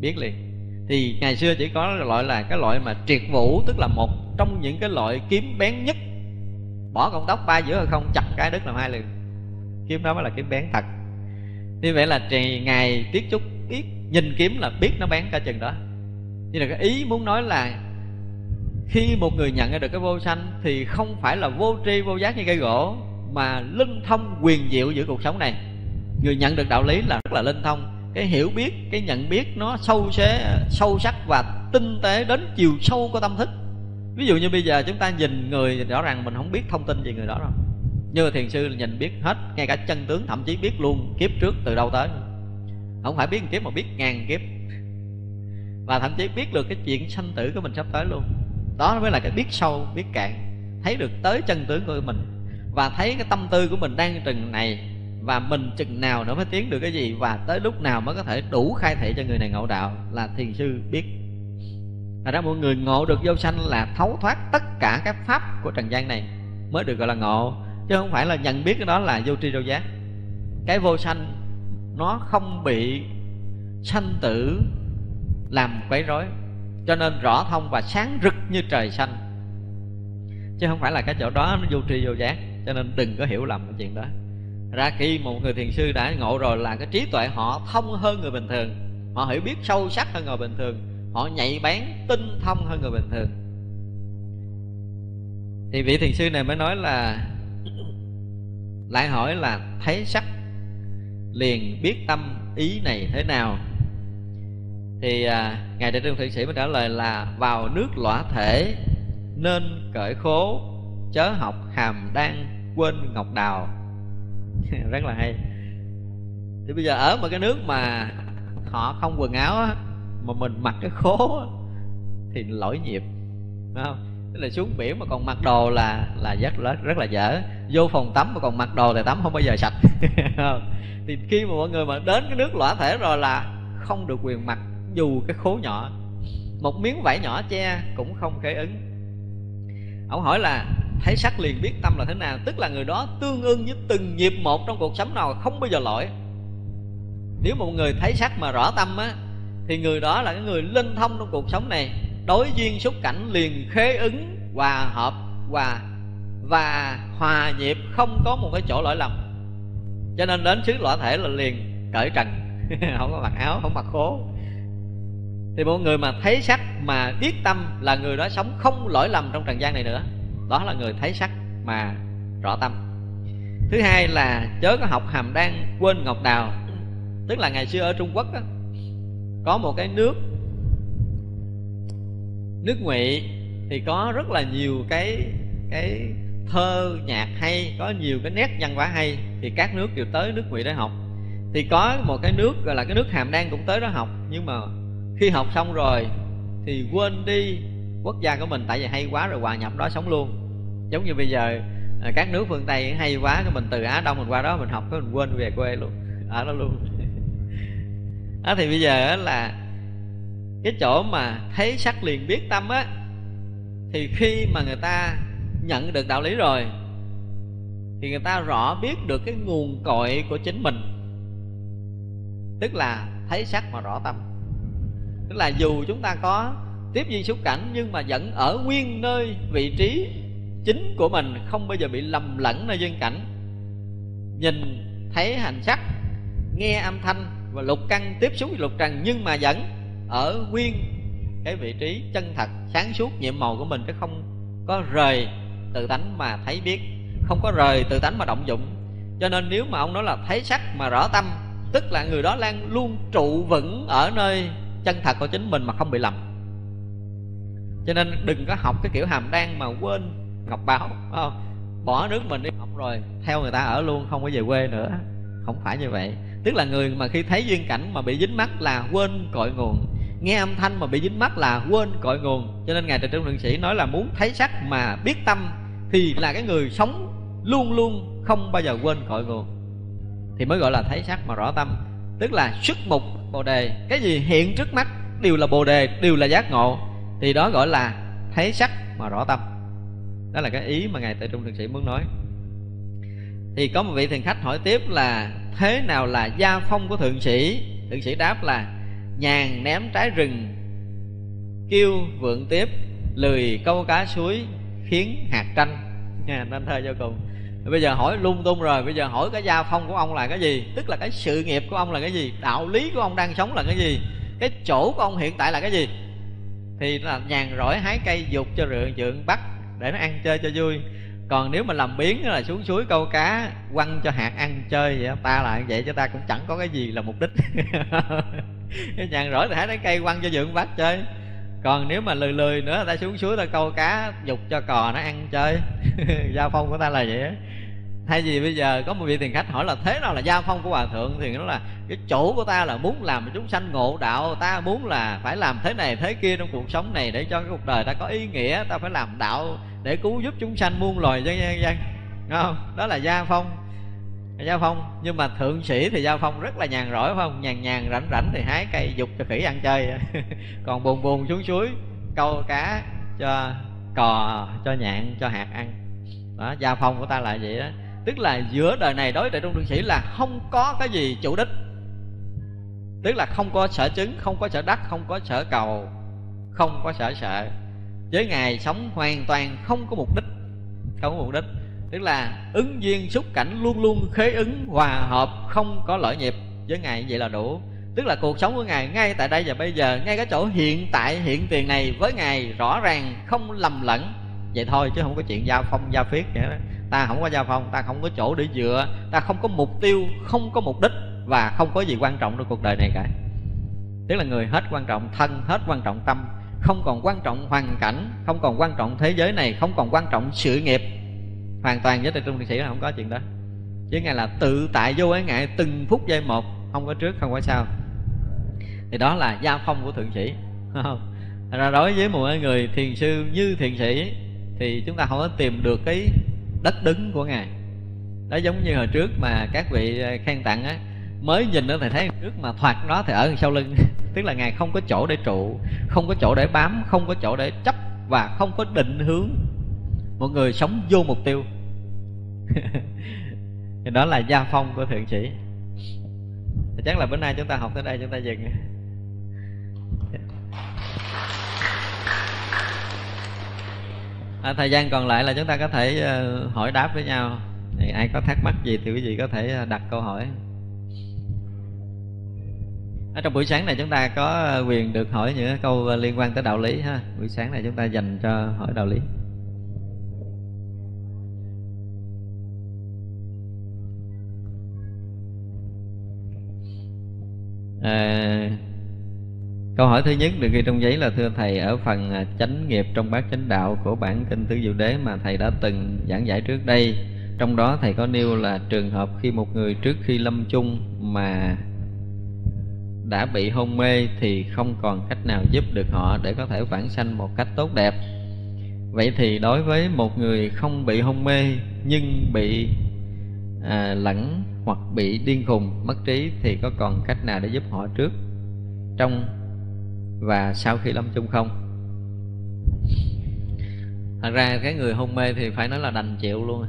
biết liền. Thì ngày xưa chỉ có loại là cái loại mà triệt vũ, tức là một trong những cái loại kiếm bén nhất, bỏ con tóc ba giữa hay không, chặt cái đứt làm hai liền, kiếm đó mới là kiếm bén thật. Như vậy là ngài Tiết Trúc biết, nhìn kiếm là biết nó bén cả chừng đó. Như là cái ý muốn nói là khi một người nhận được cái vô sanh thì không phải là vô tri vô giác như cây gỗ, mà linh thông quyền diệu giữa cuộc sống này. Người nhận được đạo lý là rất là linh thông, cái hiểu biết, cái nhận biết nó sâu sắc và tinh tế đến chiều sâu của tâm thức. Ví dụ như bây giờ chúng ta nhìn người, rõ ràng mình không biết thông tin về người đó đâu, như thiền sư nhìn biết hết, ngay cả chân tướng, thậm chí biết luôn kiếp trước từ đâu tới, không phải biết một kiếp mà biết ngàn kiếp, và thậm chí biết được cái chuyện sanh tử của mình sắp tới luôn. Đó mới là cái biết sâu, biết cạn, thấy được tới chân tướng của mình, và thấy cái tâm tư của mình đang chừng này, và mình chừng nào nó mới tiến được cái gì, và tới lúc nào mới có thể đủ khai thị cho người này ngộ đạo, là thiền sư biết. Và đó, mọi người ngộ được vô sanh là thấu thoát tất cả các pháp của trần gian này mới được gọi là ngộ, chứ không phải là nhận biết cái đó là vô tri vô giác. Cái vô sanh nó không bị sanh tử làm quấy rối, cho nên rõ thông và sáng rực như trời xanh, chứ không phải là cái chỗ đó nó vô tri vô giác. Cho nên đừng có hiểu lầm cái chuyện đó. Ra khi một người thiền sư đã ngộ rồi là cái trí tuệ họ thông hơn người bình thường, họ hiểu biết sâu sắc hơn người bình thường, họ nhạy bén tinh thông hơn người bình thường. Thì vị thiền sư này mới nói là, lại hỏi là thấy sắc liền biết tâm ý này thế nào. Thì ngài Đại Trung Thượng Sĩ mới trả lời là vào nước lõa thể nên cởi khố, chớ học hàm đan quên ngọc đào. Rất là hay. Thì bây giờ ở một cái nước mà họ không quần áo á, mà mình mặc cái khố thì lỗi nhịp, đúng không? Tức là xuống biển mà còn mặc đồ là rất là dở. Vô phòng tắm mà còn mặc đồ thì tắm không bao giờ sạch. Thì khi mà mọi người mà đến cái nước lõa thể rồi là không được quyền mặc dù cái khố nhỏ, một miếng vải nhỏ che cũng không khế ứng. Ông hỏi là thấy sắc liền biết tâm là thế nào, tức là người đó tương ưng với từng nhịp một trong cuộc sống nào, không bao giờ lỗi. Nếu một người thấy sắc mà rõ tâm á, thì người đó là cái người linh thông trong cuộc sống này, đối duyên xúc cảnh liền khế ứng, hòa hợp và hòa nhịp, không có một cái chỗ lỗi lầm. Cho nên đến xứ lõa thể là liền cởi trần, không có mặc áo, không mặc khố. Thì mọi người mà thấy sắc mà biết tâm là người đó sống không lỗi lầm trong trần gian này nữa. Đó là người thấy sắc mà rõ tâm. Thứ hai là chớ có học hàm đan quên ngọc đào. Tức là ngày xưa ở Trung Quốc đó, có một cái nước Ngụy, thì có rất là nhiều cái thơ nhạc hay, có nhiều cái nét văn hóa hay, thì các nước đều tới nước Ngụy để học. Thì có một cái nước gọi là cái nước Hàm Đan cũng tới đó học, nhưng mà khi học xong rồi thì quên đi quốc gia của mình, tại vì hay quá rồi hòa nhập đó sống luôn. Giống như bây giờ các nước phương Tây hay quá, cái mình từ Á Đông mình qua đó mình học cái mình quên về quê luôn, ở đó luôn. Đó, thì bây giờ là cái chỗ mà thấy sắc liền biết tâm á, thì khi mà người ta nhận được đạo lý rồi thì người ta rõ biết được cái nguồn cội của chính mình, tức là thấy sắc mà rõ tâm. Tức là dù chúng ta có tiếp duyên xúc cảnh nhưng mà vẫn ở nguyên nơi vị trí chính của mình, không bao giờ bị lầm lẫn nơi duyên cảnh. Nhìn thấy hành sắc, nghe âm thanh và lục căn tiếp xúc với lục trần, nhưng mà vẫn ở nguyên cái vị trí chân thật, sáng suốt, nhiệm màu của mình, chứ không có rời tự tánh mà thấy biết, không có rời tự tánh mà động dụng. Cho nên nếu mà ông nói là thấy sắc mà rõ tâm, tức là người đó đang luôn trụ vững ở nơi chân thật của chính mình mà không bị lầm. Cho nên đừng có học cái kiểu hàm đan mà quên ngọc báu, bỏ nước mình đi học rồi theo người ta ở luôn, không có về quê nữa. Không phải như vậy. Tức là người mà khi thấy duyên cảnh mà bị dính mắc là quên cội nguồn, nghe âm thanh mà bị dính mắc là quên cội nguồn. Cho nên ngài Tuệ Trung Thượng Sĩ nói là muốn thấy sắc mà biết tâm thì là cái người sống luôn luôn không bao giờ quên cội nguồn, thì mới gọi là thấy sắc mà rõ tâm. Tức là xuất mục bồ đề, cái gì hiện trước mắt đều là bồ đề, đều là giác ngộ, thì đó gọi là thấy sắc mà rõ tâm. Đó là cái ý mà ngài Tuệ Trung Thượng Sĩ muốn nói. Thì có một vị thiền khách hỏi tiếp là thế nào là gia phong của thượng sĩ? Thượng sĩ đáp là nhàn ném trái rừng, kiêu vượng tiếp, lười câu cá suối, khiến hạt tranh. Nên thơ vô cùng. Bây giờ hỏi lung tung rồi, bây giờ hỏi cái gia phong của ông là cái gì? Tức là cái sự nghiệp của ông là cái gì? Đạo lý của ông đang sống là cái gì? Cái chỗ của ông hiện tại là cái gì? Thì là nhàn rỗi hái cây dục cho rượu trượng bắt để nó ăn chơi cho vui. Còn nếu mà làm biến là xuống suối câu cá, quăng cho hạt ăn chơi vậy. Ta là vậy chứ ta cũng chẳng có cái gì là mục đích. Nhàn rỗi thì hái trái cây quăng cho dưỡng bát chơi. Còn nếu mà lười lười nữa, ta xuống suối ta câu cá, dục cho cò nó ăn chơi. Gia phong của ta là vậy. Thay vì bây giờ có một vị thiền khách hỏi là thế nào là gia phong của hòa thượng, thì nó là cái chỗ của ta là muốn làm chúng sanh ngộ đạo. Ta muốn là phải làm thế này thế kia trong cuộc sống này để cho cái cuộc đời ta có ý nghĩa. Ta phải làm đạo để cứu giúp chúng sanh muôn loài cho nhân dân, không? Đó là gia phong. Gia phong. Nhưng mà thượng sĩ thì gia phong rất là nhàn rỗi, phải không? Nhàn nhàn rảnh rảnh thì hái cây dục cho khỉ ăn chơi. Còn buồn buồn xuống suối câu cá cho cò, cho nhạn, cho hạt ăn. Đó, gia phong của ta là vậy đó. Tức là giữa đời này đối với thượng sĩ là không có cái gì chủ đích. Tức là không có sở chứng, không có sở đắc, không có sở cầu, không có sở sợ. Với Ngài sống hoàn toàn không có mục đích. Không có mục đích. Tức là ứng duyên xúc cảnh luôn luôn khế ứng, hòa hợp, không có lỗi nhịp. Với Ngài vậy là đủ. Tức là cuộc sống của Ngài ngay tại đây và bây giờ, ngay cái chỗ hiện tại hiện tiền này với Ngài rõ ràng, không lầm lẫn. Vậy thôi chứ không có chuyện giao phong, giao phiết vậy đó. Ta không có giao phong, ta không có chỗ để dựa, ta không có mục tiêu, không có mục đích, và không có gì quan trọng trong cuộc đời này cả. Tức là người hết quan trọng thân, hết quan trọng tâm, không còn quan trọng hoàn cảnh, không còn quan trọng thế giới này, không còn quan trọng sự nghiệp. Hoàn toàn với Tuệ Trung Thượng Sĩ là không có chuyện đó. Với Ngài là tự tại vô ái ngại từng phút giây một, không có trước, không có sau. Thì đó là gia phong của thượng sĩ. Đối với một người thiền sư như thiền sĩ thì chúng ta không có tìm được cái đất đứng của Ngài. Đó giống như hồi trước mà các vị khen tặng á, mới nhìn nó thì thấy trước mà thoạt nó thì ở sau lưng. Tức là Ngài không có chỗ để trụ, không có chỗ để bám, không có chỗ để chấp và không có định hướng. Mọi người sống vô mục tiêu. Đó là gia phong của thượng sĩ. Chắc là bữa nay chúng ta học tới đây chúng ta dừng. Thời gian còn lại là chúng ta có thể hỏi đáp với nhau. Thì ai có thắc mắc gì thì quý vị có thể đặt câu hỏi. Ở trong buổi sáng này chúng ta có quyền được hỏi những câu liên quan tới đạo lý ha. Buổi sáng này chúng ta dành cho hỏi đạo lý. Câu hỏi thứ nhất được ghi trong giấy là: thưa Thầy, ở phần chánh nghiệp trong bát chánh đạo của bản Kinh Tứ Diệu Đế mà Thầy đã từng giảng giải trước đây, trong đó Thầy có nêu là trường hợp khi một người trước khi lâm chung mà đã bị hôn mê thì không còn cách nào giúp được họ để có thể vãng sanh một cách tốt đẹp. Vậy thì đối với một người không bị hôn mê nhưng bị lẳng hoặc bị điên khùng, mất trí thì có còn cách nào để giúp họ trước, trong và sau khi lâm chung không? Thật ra cái người hôn mê thì phải nói là đành chịu luôn,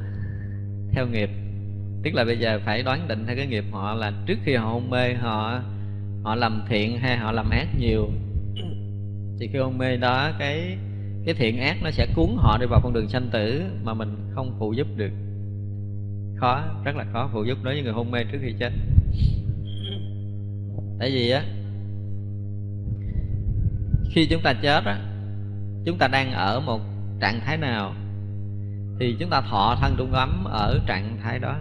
theo nghiệp. Tức là bây giờ phải đoán định theo cái nghiệp họ là trước khi họ hôn mê họ làm thiện hay họ làm ác nhiều. Thì khi hôn mê đó cái thiện ác nó sẽ cuốn họ đi vào con đường sanh tử mà mình không phụ giúp được. Khó, rất là khó phụ giúp đối với người hôn mê trước khi chết. Tại vì á, khi chúng ta chết á, chúng ta đang ở một trạng thái nào thì chúng ta thọ thân trung ấm ở trạng thái đó.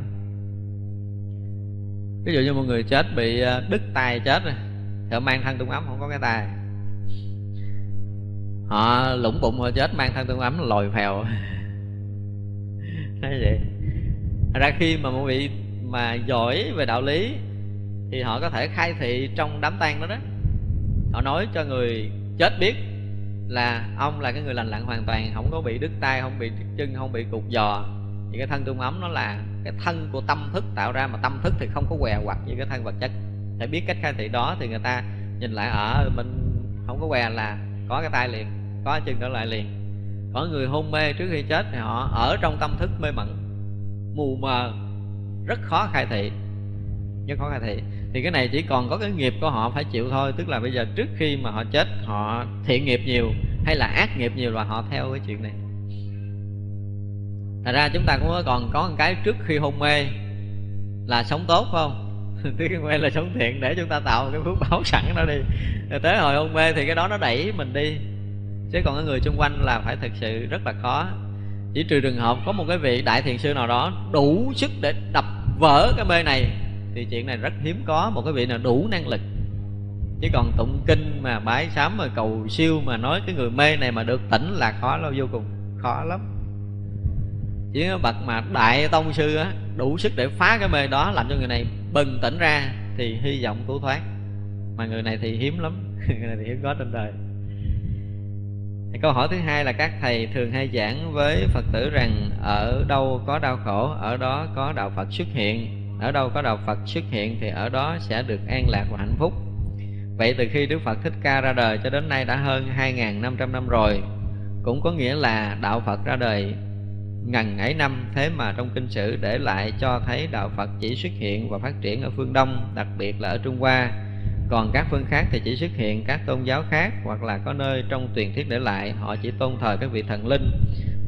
Ví dụ như một người chết bị đứt tay chết rồi, thì họ mang thân tung ấm, không có cái tay. Họ lủng bụng họ chết, mang thân tung ấm lồi phèo. Nói vậy. Ra khi mà một vị mà giỏi về đạo lý thì họ có thể khai thị trong đám tang đó đó. Họ nói cho người chết biết là ông là cái người lành lặn hoàn toàn, không có bị đứt tay, không bị chân, không bị cục giò. Thì cái thân tung ấm nó là cái thân của tâm thức tạo ra, mà tâm thức thì không có què quặt như cái thân vật chất. Để biết cách khai thị đó thì người ta nhìn lại mình không có què là có cái tay liền, có chân trở lại liền. Có người hôn mê trước khi chết thì họ ở trong tâm thức mê mẩn, mù mờ, rất khó khai thị, rất khó khai thị. Thì cái này chỉ còn có cái nghiệp của họ phải chịu thôi. Tức là bây giờ trước khi mà họ chết, họ thiện nghiệp nhiều hay là ác nghiệp nhiều là họ theo cái chuyện này. Thật ra chúng ta cũng còn có một cái trước khi hôn mê là sống tốt không? Trước khi hôn mê là sống thiện để chúng ta tạo cái phước báo sẵn đó đi. Rồi tới hồi hôn mê thì cái đó nó đẩy mình đi. Chứ còn cái người xung quanh là phải thực sự rất là khó. Chỉ trừ trường hợp có một cái vị đại thiền sư nào đó đủ sức để đập vỡ cái mê này thì chuyện này rất hiếm có, một cái vị nào đủ năng lực. Chứ còn tụng kinh mà bái sám mà cầu siêu mà nói cái người mê này mà được tỉnh là khó lắm, vô cùng khó lắm. Chỉ có bậc mà đại tông sư á, đủ sức để phá cái mê đó, làm cho người này bừng tỉnh ra thì hy vọng cứu thoát. Mà người này thì hiếm lắm. Người này thì hiếm có trên đời. Câu hỏi thứ hai là các thầy thường hay giảng với Phật tử rằng ở đâu có đau khổ, ở đó có đạo Phật xuất hiện. Ở đâu có đạo Phật xuất hiện thì ở đó sẽ được an lạc và hạnh phúc. Vậy từ khi Đức Phật Thích Ca ra đời cho đến nay đã hơn 2.500 năm rồi. Cũng có nghĩa là đạo Phật ra đời ngần ấy năm. Thế mà trong kinh sử để lại cho thấy đạo Phật chỉ xuất hiện và phát triển ở phương Đông, đặc biệt là ở Trung Hoa. Còn các phương khác thì chỉ xuất hiện các tôn giáo khác, hoặc là có nơi trong truyền thuyết để lại họ chỉ tôn thờ các vị thần linh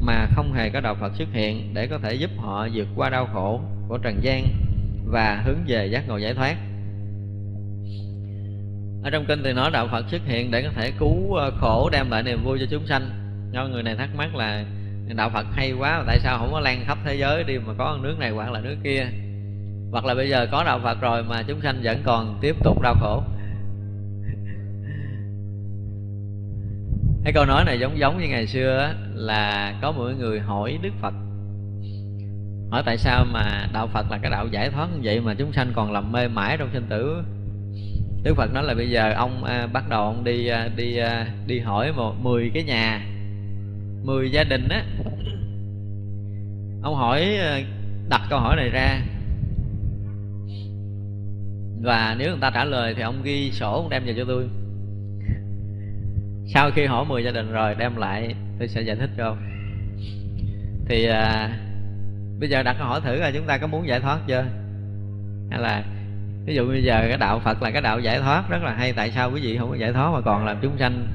mà không hề có đạo Phật xuất hiện để có thể giúp họ vượt qua đau khổ của trần gian và hướng về giác ngộ giải thoát. Ở trong kinh thì nói đạo Phật xuất hiện để có thể cứu khổ, đem lại niềm vui cho chúng sanh. Cho người này thắc mắc là đạo Phật hay quá, tại sao không có lan khắp thế giới đi mà có nước này hoặc là nước kia, hoặc là bây giờ có đạo Phật rồi mà chúng sanh vẫn còn tiếp tục đau khổ. Cái câu nói này giống như ngày xưa là có một người hỏi Đức Phật, hỏi tại sao mà đạo Phật là cái đạo giải thoát như vậy mà chúng sanh còn làm mê mãi trong sinh tử. Đức Phật nói là bây giờ ông bắt đầu ông đi hỏi 10 cái nhà, 10 gia đình á, ông hỏi đặt câu hỏi này ra. Và nếu người ta trả lời thì ông ghi sổ, ông đem về cho tôi. Sau khi hỏi 10 gia đình rồi đem lại tôi sẽ giải thích cho ông. Thì bây giờ đặt câu hỏi thử là chúng ta có muốn giải thoát chưa? Hay là ví dụ bây giờ cái đạo Phật là cái đạo giải thoát rất là hay, tại sao quý vị không có giải thoát mà còn làm chúng sanh?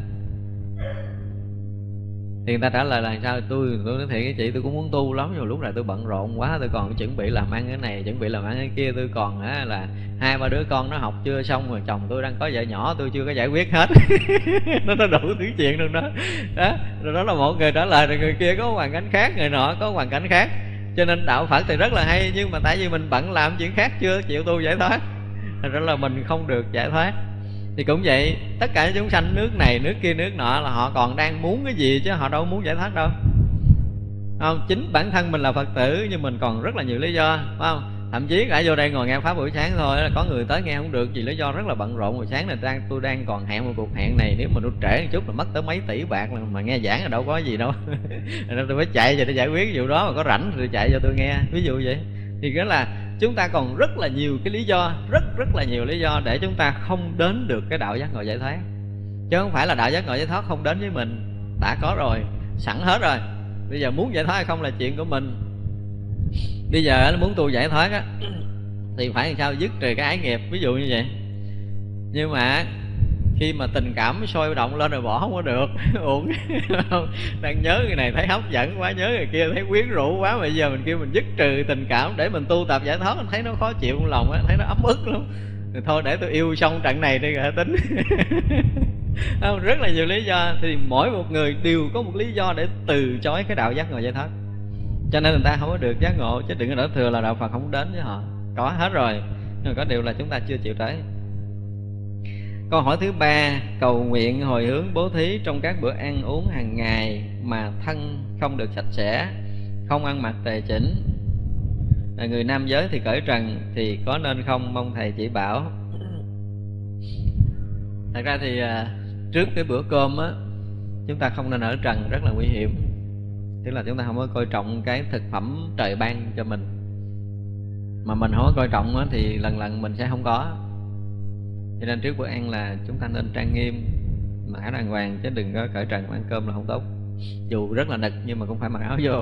Thì người ta trả lời là sao? Tôi nói thiệt với chị, tôi cũng muốn tu lắm, rồi lúc này tôi bận rộn quá, tôi còn chuẩn bị làm ăn cái này, chuẩn bị làm ăn cái kia, tôi còn là 2-3 đứa con nó học chưa xong, rồi chồng tôi đang có vợ nhỏ, tôi chưa có giải quyết hết. Nó đủ thứ chuyện luôn đó. Đó, rồi đó là một người trả lời, rồi người kia có hoàn cảnh khác, người nọ có hoàn cảnh khác. Cho nên đạo Phật thì rất là hay, nhưng mà tại vì mình bận làm chuyện khác chưa chịu tu giải thoát, thành ra là mình không được giải thoát. Thì cũng vậy, tất cả chúng sanh nước này, nước kia, nước nọ là họ còn đang muốn cái gì chứ họ đâu muốn giải thoát đâu. Không, chính bản thân mình là Phật tử nhưng mình còn rất là nhiều lý do, phải không? Thậm chí lại vô đây ngồi nghe pháp buổi sáng thôi là có người tới nghe không được vì lý do rất là bận rộn. Buổi sáng này tôi đang còn hẹn một cuộc hẹn này, nếu mà nó trễ một chút là mất tới mấy tỷ bạc mà nghe giảng là đâu có gì đâu. Nên tôi phải chạy về để giải quyết cái vụ đó, mà có rảnh thì chạy vô tôi nghe, ví dụ vậy. Thì đó là chúng ta còn rất là nhiều cái lý do, rất là nhiều lý do để chúng ta không đến được cái đạo giác ngộ giải thoát. Chứ không phải là đạo giác ngộ giải thoát không đến với mình, đã có rồi, sẵn hết rồi. Bây giờ muốn giải thoát hay không là chuyện của mình. Bây giờ muốn tu giải thoát á thì phải làm sao dứt trừ cái ái nghiệp, ví dụ như vậy. Nhưng mà khi mà tình cảm sôi động lên rồi bỏ không có được. Uổng. Đang nhớ người này thấy hấp dẫn quá, nhớ người kia thấy quyến rũ quá, mà bây giờ mình kêu mình dứt trừ tình cảm để mình tu tập giải thoát, mình thấy nó khó chịu trong lòng á, thấy nó ấm ức lắm. Thì thôi để tôi yêu xong trận này đi rồi tính. Rất là nhiều lý do. Thì mỗi một người đều có một lý do để từ chối cái đạo giác ngộ giải thoát, cho nên người ta không có được giác ngộ. Chứ đừng có đổ thừa là đạo Phật không đến với họ, có hết rồi. Nhưng có điều là chúng ta chưa chịu tới. Câu hỏi thứ ba, cầu nguyện hồi hướng bố thí trong các bữa ăn uống hàng ngày mà thân không được sạch sẽ, không ăn mặc tề chỉnh, là người nam giới thì cởi trần thì có nên không, mong thầy chỉ bảo. Thật ra thì trước cái bữa cơm á, chúng ta không nên ở trần, rất là nguy hiểm. Tức là chúng ta không có coi trọng cái thực phẩm trời ban cho mình, mà mình không có coi trọng á, thì lần mình sẽ không có. Cho nên trước bữa ăn là chúng ta nên trang nghiêm, mặc áo đàng hoàng, chứ đừng có cởi trần ăn cơm là không tốt. Dù rất là nực nhưng mà cũng phải mặc áo vô.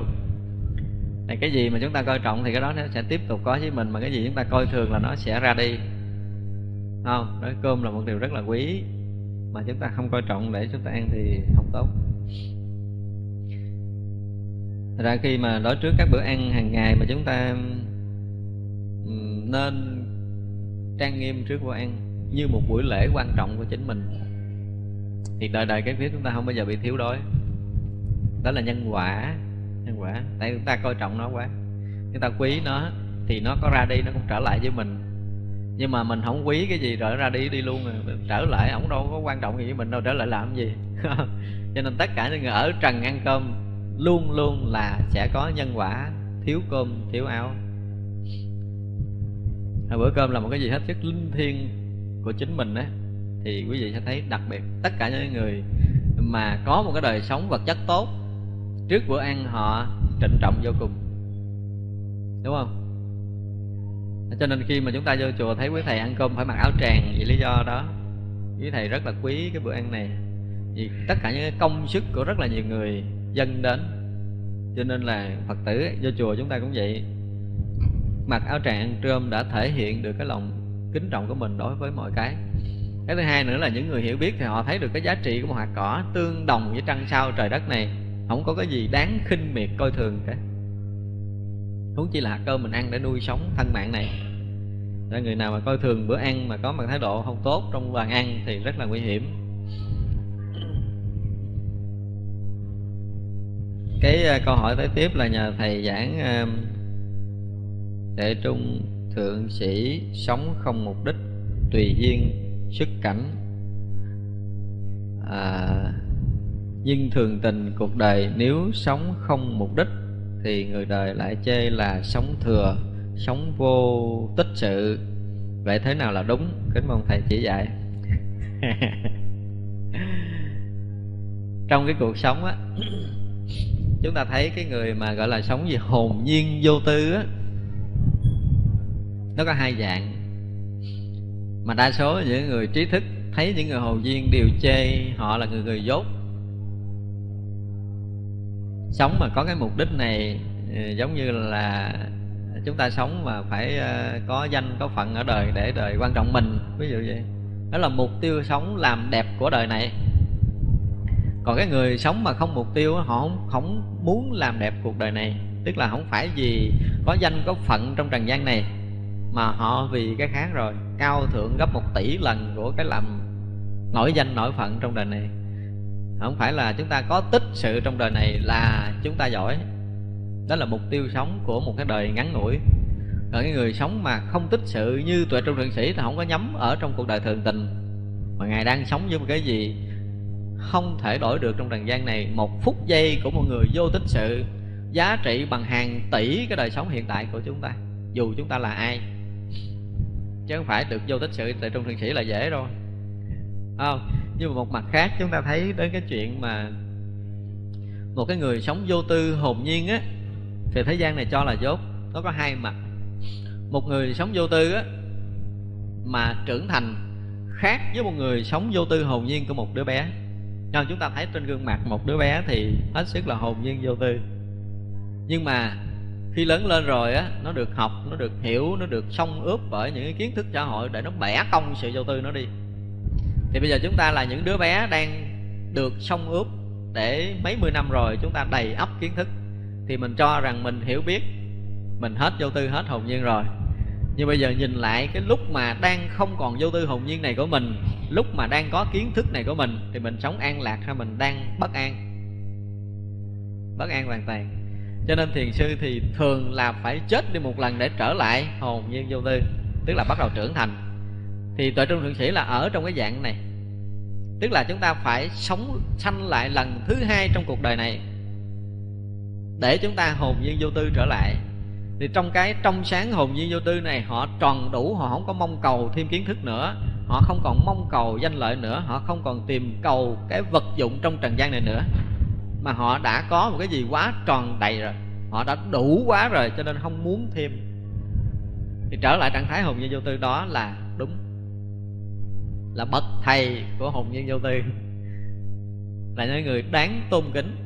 Này, cái gì mà chúng ta coi trọng thì cái đó nó sẽ tiếp tục có với mình, mà cái gì chúng ta coi thường là nó sẽ ra đi. Không, đói cơm là một điều rất là quý, mà chúng ta không coi trọng để chúng ta ăn thì không tốt. Thật ra khi mà đối trước các bữa ăn hàng ngày mà chúng ta nên trang nghiêm trước bữa ăn như một buổi lễ quan trọng của chính mình, thì đời đời cái phía chúng ta không bao giờ bị thiếu đói. Đó là nhân quả. Nhân quả, tại chúng ta coi trọng nó quá, chúng ta quý nó thì nó có ra đi, nó cũng trở lại với mình. Nhưng mà mình không quý cái gì rồi ra đi, đi luôn rồi trở lại, không đâu có quan trọng gì với mình đâu, trở lại làm gì. Cho nên tất cả những người ở trần ăn cơm luôn luôn là sẽ có nhân quả thiếu cơm, thiếu áo. Bữa cơm là một cái gì hết sức linh thiêng của chính mình á, thì quý vị sẽ thấy đặc biệt tất cả những người mà có một cái đời sống vật chất tốt, trước bữa ăn họ trịnh trọng vô cùng, đúng không? Cho nên khi mà chúng ta vô chùa thấy quý thầy ăn cơm phải mặc áo tràng, vì lý do đó quý thầy rất là quý cái bữa ăn này. Vì tất cả những công sức của rất là nhiều người dâng đến, cho nên là Phật tử vô chùa chúng ta cũng vậy, mặc áo tràng ăn trơm đã thể hiện được cái lòng kính trọng của mình đối với mọi cái. Cái thứ hai nữa là những người hiểu biết thì họ thấy được cái giá trị của một hạt cỏ tương đồng với trăng sao trời đất này, không có cái gì đáng khinh miệt coi thường cả. Huống chi là hạt cơm mình ăn để nuôi sống thân mạng này. Để người nào mà coi thường bữa ăn mà có một thái độ không tốt trong bàn ăn thì rất là nguy hiểm. Cái câu hỏi tới tiếp là nhờ thầy giảng Tuệ Trung Thượng Sĩ sống không mục đích, tùy duyên, xuất cảnh, nhưng thường tình cuộc đời nếu sống không mục đích thì người đời lại chê là sống thừa, sống vô tích sự. Vậy thế nào là đúng? Kính mong thầy chỉ dạy. Trong cái cuộc sống á, chúng ta thấy cái người mà gọi là sống gì hồn nhiên vô tư á, nó có hai dạng. Mà đa số những người trí thức thấy những người hồn nhiên đều chê họ là người dốt. Sống mà có cái mục đích này giống như là chúng ta sống mà phải có danh, có phận ở đời để đời quan trọng mình, ví dụ vậy. Đó là mục tiêu sống làm đẹp của đời này. Còn cái người sống mà không mục tiêu, họ không muốn làm đẹp cuộc đời này, tức là không phải vì có danh, có phận trong trần gian này, mà họ vì cái khác rồi, cao thượng gấp 1 tỷ lần của cái làm nổi danh, nổi phận trong đời này. Không phải là chúng ta có tích sự trong đời này là chúng ta giỏi. Đó là mục tiêu sống của một cái đời ngắn ngủi. Còn cái người sống mà không tích sự như Tuệ Trung Thượng Sĩ thì không có nhắm ở trong cuộc đời thường tình, mà Ngài đang sống với một cái gì không thể đổi được trong trần gian này. Một phút giây của một người vô tích sự giá trị bằng hàng tỷ cái đời sống hiện tại của chúng ta, dù chúng ta là ai. Chứ không phải được vô tích sự Tuệ Trung Thượng Sĩ là dễ rồi. Nhưng mà một mặt khác chúng ta thấy đến cái chuyện mà một cái người sống vô tư hồn nhiên á, thì thế gian này cho là dốt. Nó có hai mặt. Một người sống vô tư á mà trưởng thành khác với một người sống vô tư hồn nhiên của một đứa bé. Nên chúng ta thấy trên gương mặt một đứa bé thì hết sức là hồn nhiên vô tư, nhưng mà khi lớn lên rồi á, nó được học, nó được hiểu, nó được xông ướp bởi những cái kiến thức xã hội để nó bẻ cong sự vô tư nó đi. Thì bây giờ chúng ta là những đứa bé đang được xông ướp để mấy mươi năm rồi, chúng ta đầy ắp kiến thức, thì mình cho rằng mình hiểu biết, mình hết vô tư, hết hồn nhiên rồi. Nhưng bây giờ nhìn lại cái lúc mà đang không còn vô tư hồn nhiên này của mình, lúc mà đang có kiến thức này của mình, thì mình sống an lạc hay mình đang bất an? Bất an hoàn toàn. Cho nên thiền sư thì thường là phải chết đi một lần để trở lại hồn nhiên vô tư, tức là bắt đầu trưởng thành. Thì Tuệ Trung Thượng Sĩ là ở trong cái dạng này, tức là chúng ta phải sống sanh lại lần thứ hai trong cuộc đời này để chúng ta hồn nhiên vô tư trở lại. Thì trong cái trong sáng hồn nhiên vô tư này, họ tròn đủ, họ không có mong cầu thêm kiến thức nữa, họ không còn mong cầu danh lợi nữa, họ không còn tìm cầu cái vật dụng trong trần gian này nữa, mà họ đã có một cái gì quá tròn đầy rồi, họ đã đủ quá rồi, cho nên không muốn thêm. Thì trở lại trạng thái hồn nhiên vô tư đó là đúng, là bậc thầy của hồn nhiên vô tư, là những người đáng tôn kính.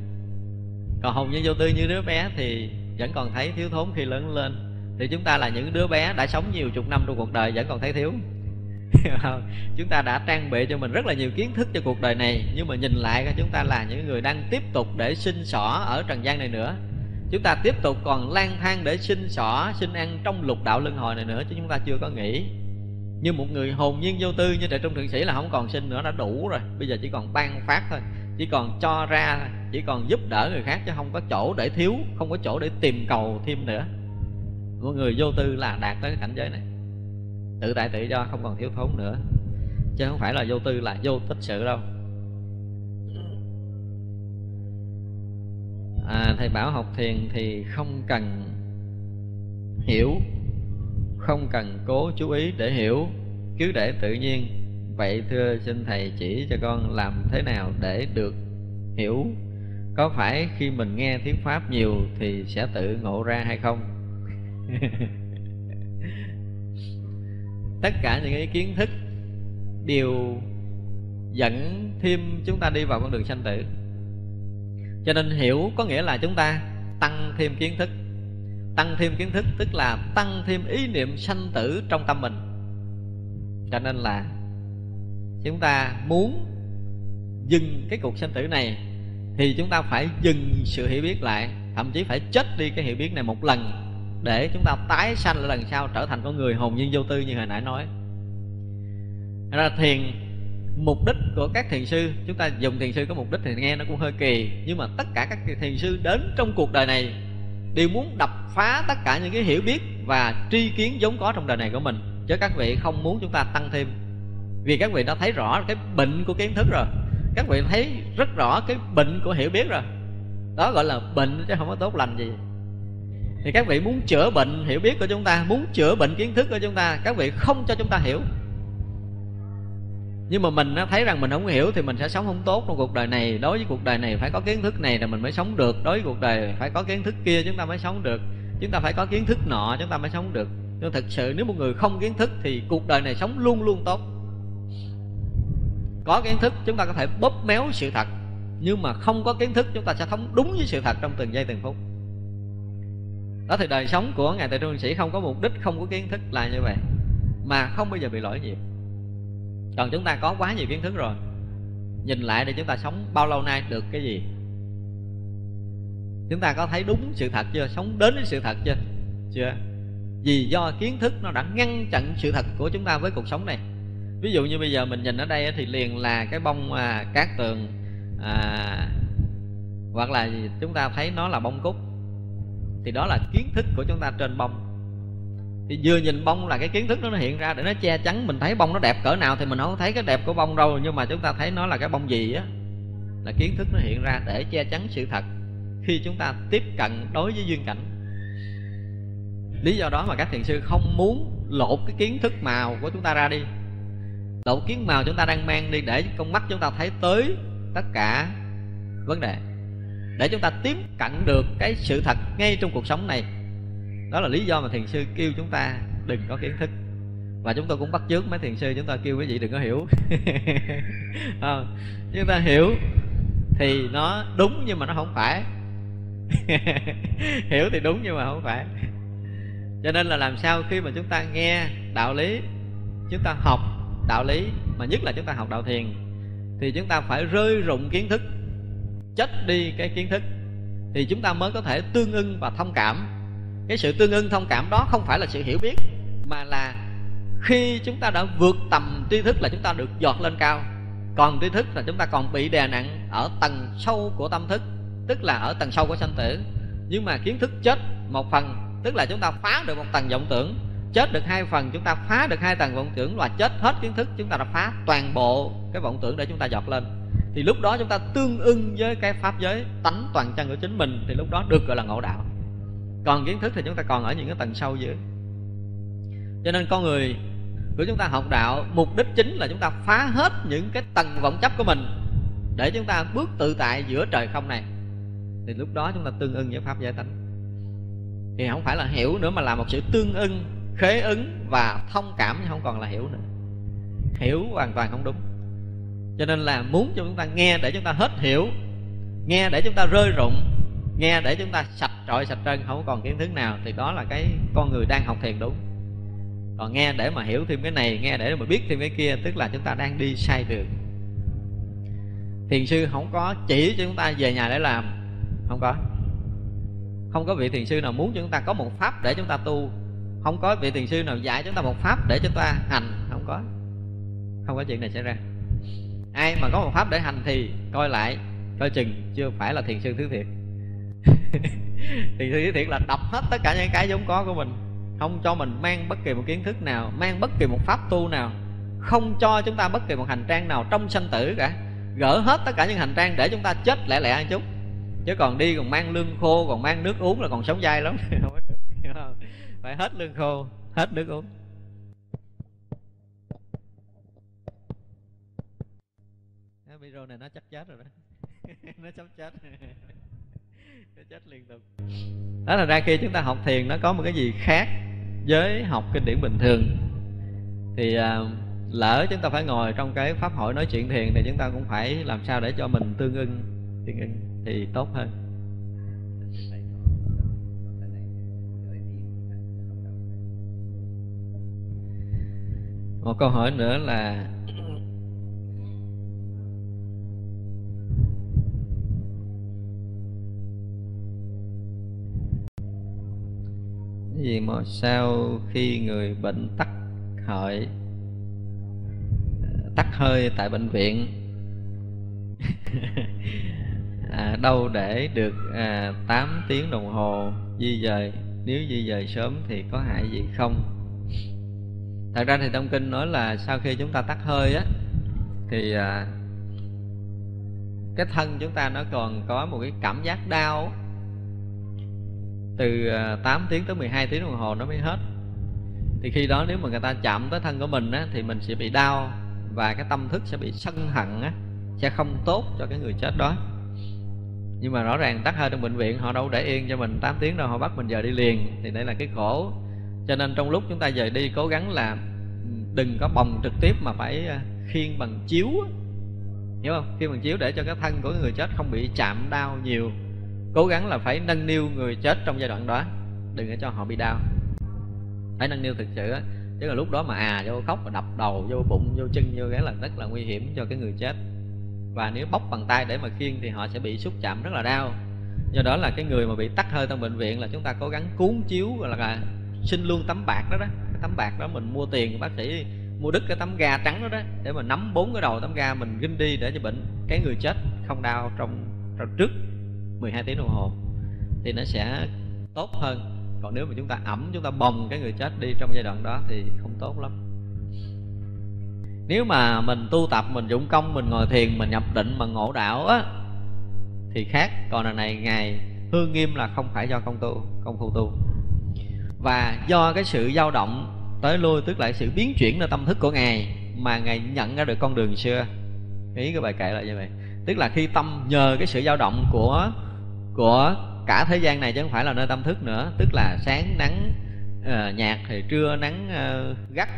Còn hồn nhiên vô tư như đứa bé thì vẫn còn thấy thiếu thốn khi lớn lên. Thì chúng ta là những đứa bé đã sống nhiều chục năm trong cuộc đời vẫn còn thấy thiếu. Chúng ta đã trang bị cho mình rất là nhiều kiến thức cho cuộc đời này, nhưng mà nhìn lại chúng ta là những người đang tiếp tục để sinh xỏ ở trần gian này nữa. Chúng ta tiếp tục còn lang thang để sinh xỏ, sinh ăn trong lục đạo luân hồi này nữa, chứ chúng ta chưa có nghĩ. Như một người hồn nhiên vô tư như Tuệ Trung Thượng Sĩ là không còn sinh nữa, đã đủ rồi. Bây giờ chỉ còn ban phát thôi, chỉ còn cho ra, chỉ còn giúp đỡ người khác, chứ không có chỗ để thiếu, không có chỗ để tìm cầu thêm nữa. Một người vô tư là đạt tới cảnh giới này, tự tại tự do, không còn thiếu thốn nữa. Chứ không phải là vô tư là vô tích sự đâu. Thầy bảo học thiền thì không cần hiểu, không cần cố chú ý để hiểu, cứ để tự nhiên. Vậy thưa xin thầy chỉ cho con làm thế nào để được hiểu? Có phải khi mình nghe thuyết pháp nhiều thì sẽ tự ngộ ra hay không? Tất cả những cái kiến thức đều dẫn thêm chúng ta đi vào con đường sanh tử. Cho nên hiểu có nghĩa là chúng ta tăng thêm kiến thức. Tăng thêm kiến thức tức là tăng thêm ý niệm sanh tử trong tâm mình. Cho nên là chúng ta muốn dừng cái cuộc sanh tử này thì chúng ta phải dừng sự hiểu biết lại, thậm chí phải chết đi cái hiểu biết này một lần, để chúng ta tái sanh lại lần sau trở thành con người hồn nhiên vô tư như hồi nãy nói. Ra thiền, mục đích của các thiền sư, chúng ta dùng thiền sư có mục đích thì nghe nó cũng hơi kỳ, nhưng mà tất cả các thiền sư đến trong cuộc đời này đều muốn đập phá tất cả những cái hiểu biết và tri kiến vốn có trong đời này của mình. Chứ các vị không muốn chúng ta tăng thêm, vì các vị đã thấy rõ cái bệnh của kiến thức rồi, các vị thấy rất rõ cái bệnh của hiểu biết rồi. Đó gọi là bệnh chứ không có tốt lành gì. Thì các vị muốn chữa bệnh hiểu biết của chúng ta, muốn chữa bệnh kiến thức của chúng ta, các vị không cho chúng ta hiểu. Nhưng mà mình thấy rằng mình không hiểu thì mình sẽ sống không tốt trong cuộc đời này. Đối với cuộc đời này phải có kiến thức này là mình mới sống được. Đối với cuộc đời phải có kiến thức kia chúng ta mới sống được. Chúng ta phải có kiến thức nọ chúng ta mới sống được. Nhưng thực sự nếu một người không kiến thức thì cuộc đời này sống luôn luôn tốt. Có kiến thức chúng ta có thể bóp méo sự thật, nhưng mà không có kiến thức chúng ta sẽ sống đúng với sự thật trong từng giây từng phút. Đó thì đời sống của Ngài Tuệ Trung Thượng Sĩ không có mục đích, không có kiến thức là như vậy, mà không bao giờ bị lỗi nhiều. Còn chúng ta có quá nhiều kiến thức rồi, nhìn lại để chúng ta sống bao lâu nay được cái gì? Chúng ta có thấy đúng sự thật chưa? Sống đến với sự thật chưa? Chưa. Vì do kiến thức nó đã ngăn chặn sự thật của chúng ta với cuộc sống này. Ví dụ như bây giờ mình nhìn ở đây thì liền là cái bông cát tường, hoặc là chúng ta thấy nó là bông cúc, thì đó là kiến thức của chúng ta trên bông. Thì vừa nhìn bông là cái kiến thức nó hiện ra để nó che chắn. Mình thấy bông nó đẹp cỡ nào thì mình không thấy cái đẹp của bông đâu, nhưng mà chúng ta thấy nó là cái bông gì á, là kiến thức nó hiện ra để che chắn sự thật khi chúng ta tiếp cận đối với duyên cảnh. Lý do đó mà các thiền sư không muốn lột cái kiến thức màu của chúng ta ra đi, lột kiến màu chúng ta đang mang đi, để con mắt chúng ta thấy tới tất cả vấn đề, để chúng ta tiếp cận được cái sự thật ngay trong cuộc sống này. Đó là lý do mà thiền sư kêu chúng ta đừng có kiến thức. Và chúng tôi cũng bắt chước mấy thiền sư, chúng ta kêu quý vị đừng có hiểu. Chúng ta hiểu thì nó đúng nhưng mà nó không phải. Hiểu thì đúng nhưng mà không phải. Cho nên là làm sao khi mà chúng ta nghe đạo lý, chúng ta học đạo lý, mà nhất là chúng ta học đạo thiền, thì chúng ta phải rơi rụng kiến thức, chết đi cái kiến thức, thì chúng ta mới có thể tương ưng và thông cảm. Cái sự tương ưng thông cảm đó không phải là sự hiểu biết, mà là khi chúng ta đã vượt tầm tri thức là chúng ta được dọt lên cao. Còn tri thức là chúng ta còn bị đè nặng ở tầng sâu của tâm thức, tức là ở tầng sâu của sanh tử. Nhưng mà kiến thức chết một phần, tức là chúng ta phá được một tầng vọng tưởng. Chết được hai phần, chúng ta phá được hai tầng vọng tưởng. Và chết hết kiến thức, chúng ta đã phá toàn bộ cái vọng tưởng để chúng ta dọt lên. Thì lúc đó chúng ta tương ưng với cái pháp giới tánh toàn chân của chính mình, thì lúc đó được gọi là ngộ đạo. Còn kiến thức thì chúng ta còn ở những cái tầng sâu dưới. Cho nên con người của chúng ta học đạo, mục đích chính là chúng ta phá hết những cái tầng vọng chấp của mình, để chúng ta bước tự tại giữa trời không này. Thì lúc đó chúng ta tương ưng với pháp giới tánh. Thì không phải là hiểu nữa, mà là một sự tương ưng, khế ứng và thông cảm, chứ không còn là hiểu nữa. Hiểu hoàn toàn không đúng. Cho nên là muốn cho chúng ta nghe để chúng ta hết hiểu, nghe để chúng ta rơi rụng, nghe để chúng ta sạch trội sạch trơn, không còn kiến thức nào, thì đó là cái con người đang học thiền đúng. Còn nghe để mà hiểu thêm cái này, nghe để mà biết thêm cái kia, tức là chúng ta đang đi sai đường. Thiền sư không có chỉ cho chúng ta về nhà để làm, không có. Không có vị thiền sư nào muốn cho chúng ta có một pháp để chúng ta tu, không có vị thiền sư nào dạy chúng ta một pháp để chúng ta hành, không có. Không có chuyện này xảy ra. Ai mà có một pháp để hành thì coi lại, coi chừng chưa phải là thiền sư thứ thiệt. Thiền sư thứ thiệt là đọc hết tất cả những cái vốn có của mình, không cho mình mang bất kỳ một kiến thức nào, mang bất kỳ một pháp tu nào, không cho chúng ta bất kỳ một hành trang nào trong sanh tử cả. Gỡ hết tất cả những hành trang để chúng ta chết lẹ lẹ ăn chút, chứ còn đi còn mang lương khô, còn mang nước uống là còn sống dai lắm. Phải hết lương khô, hết nước uống. Cái video này nó chắc chết rồi đó. Nó sắp chết. Nó chết liên tục. Đó là ra khi chúng ta học thiền nó có một cái gì khác với học kinh điển bình thường. Thì lỡ chúng ta phải ngồi trong cái pháp hội nói chuyện thiền thì chúng ta cũng phải làm sao để cho mình tương ưng thì tốt hơn. Một câu hỏi nữa là gì mà sau khi người bệnh tắc hơi tại bệnh viện đâu để được 8 tiếng đồng hồ di dời, nếu di dời sớm thì có hại gì không? Thật ra thì trong kinh nói là sau khi chúng ta tắc hơi á thì cái thân chúng ta nó còn có một cái cảm giác đau, từ 8 tiếng tới 12 tiếng đồng hồ nó mới hết. Thì khi đó nếu mà người ta chạm tới thân của mình á, thì mình sẽ bị đau, và cái tâm thức sẽ bị sân hận á, sẽ không tốt cho cái người chết đó. Nhưng mà rõ ràng tắc hơi trong bệnh viện họ đâu để yên cho mình 8 tiếng đâu, họ bắt mình giờ đi liền, thì đây là cái khổ. Cho nên trong lúc chúng ta giờ đi cố gắng là đừng có bồng trực tiếp mà phải khiêng bằng chiếu, hiểu không? Khiêng bằng chiếu để cho cái thân của người chết không bị chạm đau nhiều. Cố gắng là phải nâng niu người chết trong giai đoạn đó, đừng để cho họ bị đau. Phải nâng niu thực sự á, chứ là lúc đó mà vô khóc và đập đầu, vô bụng, vô chân, vô cái là rất là nguy hiểm cho cái người chết. Và nếu bóc bằng tay để mà khiêng thì họ sẽ bị xúc chạm rất là đau. Do đó là cái người mà bị tắc hơi trong bệnh viện là chúng ta cố gắng cuốn chiếu, là xin luôn tấm bạc đó đó. Cái tấm bạc đó mình mua tiền, bác sĩ mua đứt cái tấm ga trắng đó đó, để mà nắm 4 cái đầu tấm ga mình ghim đi để cho cái người chết không đau trong trước 12 tiếng đồng hồ thì nó sẽ tốt hơn. Còn nếu mà chúng ta chúng ta bồng cái người chết đi trong giai đoạn đó thì không tốt lắm. Nếu mà mình tu tập, mình dụng công, mình ngồi thiền, mình nhập định, mà ngộ đạo á thì khác. Còn lần này Ngài Hương Nghiêm là không phải do công phu tu, và do cái sự dao động tới lui, tức là sự biến chuyển nơi tâm thức của Ngài mà Ngài nhận ra được con đường xưa. Ý cái bài kệ là như vậy. Tức là khi tâm nhờ cái sự dao động của cả thế gian này chứ không phải là nơi tâm thức nữa, tức là sáng nắng nhạt, thì trưa nắng gắt,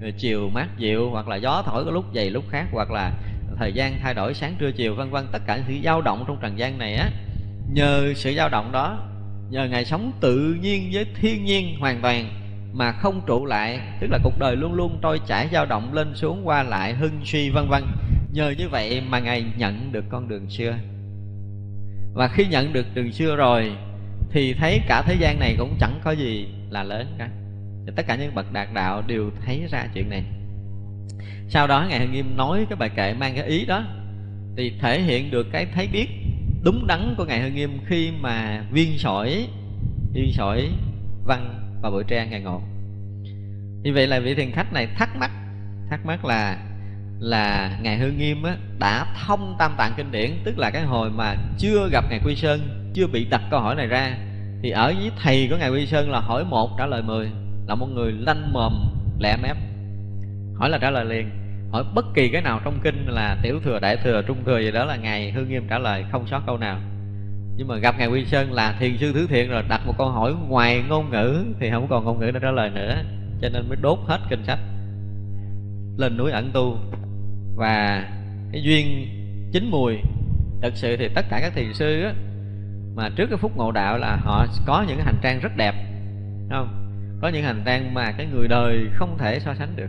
rồi chiều mát dịu, hoặc là gió thổi có lúc dày lúc khác, hoặc là thời gian thay đổi sáng trưa chiều vân vân, tất cả những sự dao động trong trần gian này á, nhờ sự dao động đó, nhờ Ngài sống tự nhiên với thiên nhiên hoàn toàn mà không trụ lại, tức là cuộc đời luôn luôn trôi chảy dao động lên xuống qua lại hưng suy vân vân. Nhờ như vậy mà Ngài nhận được con đường xưa. Và khi nhận được đường xưa rồi thì thấy cả thế gian này cũng chẳng có gì là lớn cả. Thì tất cả những bậc đạt đạo đều thấy ra chuyện này. Sau đó Ngài Hương Nghiêm nói cái bài kệ mang cái ý đó, thì thể hiện được cái thấy biết đúng đắn của Ngài Hương Nghiêm khi mà viên sỏi văn và bội trang Ngài ngộ. Như vậy là vị thiền khách này thắc mắc là Ngài Hương Nghiêm á, đã thông tam tạng kinh điển. Tức là cái hồi mà chưa gặp Ngài Quy Sơn, chưa bị đặt câu hỏi này ra, thì ở với thầy của Ngài Quy Sơn là hỏi 1 trả lời 10, là một người lanh mồm lẹ mép, hỏi là trả lời liền. Hỏi bất kỳ cái nào trong kinh là tiểu thừa, đại thừa, trung thừa gì đó là Ngài Hương Nghiêm trả lời không sót câu nào. Nhưng mà gặp Ngài Quy Sơn là thiền sư thứ thiện rồi, đặt một câu hỏi ngoài ngôn ngữ thì không còn ngôn ngữ để trả lời nữa, cho nên mới đốt hết kinh sách, lên núi ẩn tu. Và cái duyên chín mùi, thật sự thì tất cả các thiền sư á, mà trước cái phút ngộ đạo là họ có những cái hành trang rất đẹp, đúng không? Có những hành trang mà cái người đời không thể so sánh được.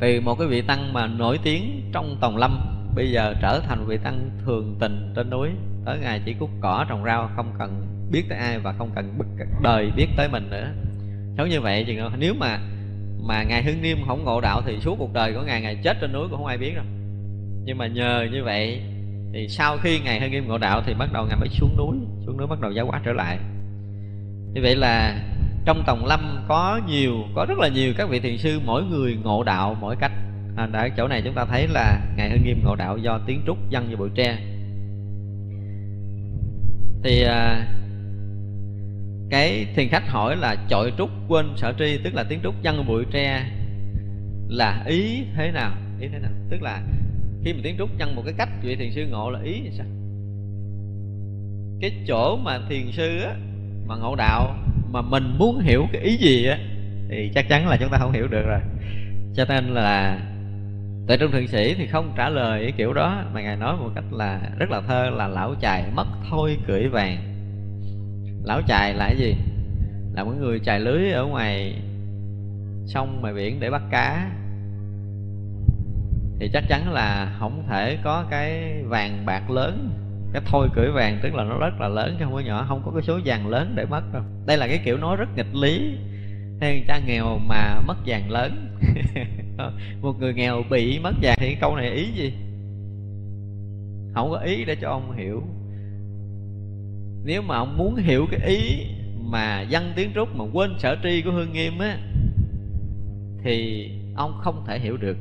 Từ một cái vị tăng mà nổi tiếng trong Tòng Lâm, bây giờ trở thành vị tăng thường tình trên núi, tới ngày chỉ cúc cỏ trồng rau, không cần biết tới ai và không cần đời biết tới mình nữa. Nếu như vậy thì nếu mà ngài Hương Nghiêm không ngộ đạo thì suốt cuộc đời của ngài chết trên núi cũng không ai biết đâu. Nhưng mà nhờ như vậy thì sau khi ngài Hương Nghiêm ngộ đạo thì bắt đầu ngài mới xuống núi bắt đầu giáo hóa trở lại. Như vậy là trong Tòng Lâm có rất là nhiều các vị thiền sư, mỗi người ngộ đạo mỗi cách. Ở chỗ này chúng ta thấy là ngài Hương Nghiêm ngộ đạo do tiếng trúc văng như bụi tre. Thì cái thiền khách hỏi là chọi trúc quên sở tri, tức là tiếng trúc văng như bụi tre là ý thế nào? Ý thế nào? Tức là khi mà tiếng trúc văng một cái cách, vị thiền sư ngộ là ý sao? Cái chỗ mà thiền sư á, mà ngộ đạo mà mình muốn hiểu cái ý gì á thì chắc chắn là chúng ta không hiểu được rồi. Cho nên là Tuệ Trung Thượng Sĩ thì không trả lời cái kiểu đó, mà ngài nói một cách là rất là thơ, là lão chài mất thôi cưỡi vàng. Lão chài là cái gì? Là một người chài lưới ở ngoài sông ngoài biển để bắt cá, thì chắc chắn là không thể có cái vàng bạc lớn. Cái thôi cưỡi vàng tức là nó rất là lớn chứ không có nhỏ, không có cái số vàng lớn để mất đâu. Đây là cái kiểu nói rất nghịch lý. Thế người ta nghèo mà mất vàng lớn một người nghèo bị mất vàng thì câu này ý gì? Không có ý để cho ông hiểu. Nếu mà ông muốn hiểu cái ý mà văn tiếng trúc mà quên sở tri của Hương Nghiêm á thì ông không thể hiểu được.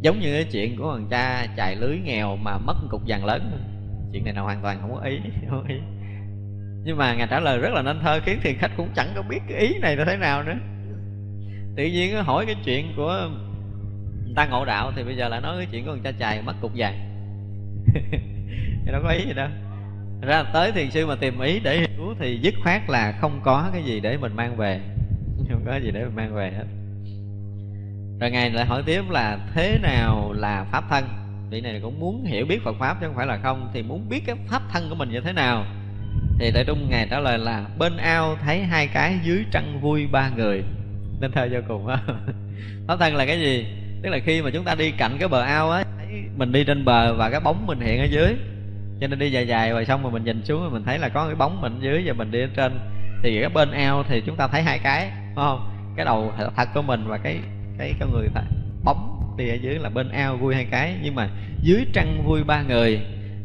Giống như cái chuyện của thằng cha chài lưới nghèo mà mất một cục vàng lớn, chuyện này là hoàn toàn không có ý, không có ý. Nhưng mà ngài trả lời rất là nên thơ, khiến thiền khách cũng chẳng có biết cái ý này là thế nào nữa. Tự nhiên hỏi cái chuyện của người ta ngộ đạo thì bây giờ lại nói cái chuyện của người cha chài mất cục vàng đâu có ý gì đâu. Ra tới thiền sư mà tìm ý để hiểu thì dứt khoát là không có cái gì để mình mang về, không có gì để mình mang về hết. Rồi ngài lại hỏi tiếp là thế nào là pháp thân? Vị này cũng muốn hiểu biết Phật Pháp chứ không phải là không. Thì muốn biết cái pháp thân của mình như thế nào? Thì tại trung ngài trả lời là bên ao thấy hai cái, dưới trăng vui ba người. Nên thơ vô cùng á. Pháp thân là cái gì? Tức là khi mà chúng ta đi cạnh cái bờ ao á, mình đi trên bờ và cái bóng mình hiện ở dưới, cho nên đi dài dài rồi xong rồi mình nhìn xuống mình thấy là có cái bóng mình ở dưới và mình đi ở trên. Thì cái bên ao thì chúng ta thấy hai cái, phải không? Cái đầu thật của mình và cái người thật, bóng đi ở dưới là bên ao vui hai cái. Nhưng mà dưới trăng vui ba người,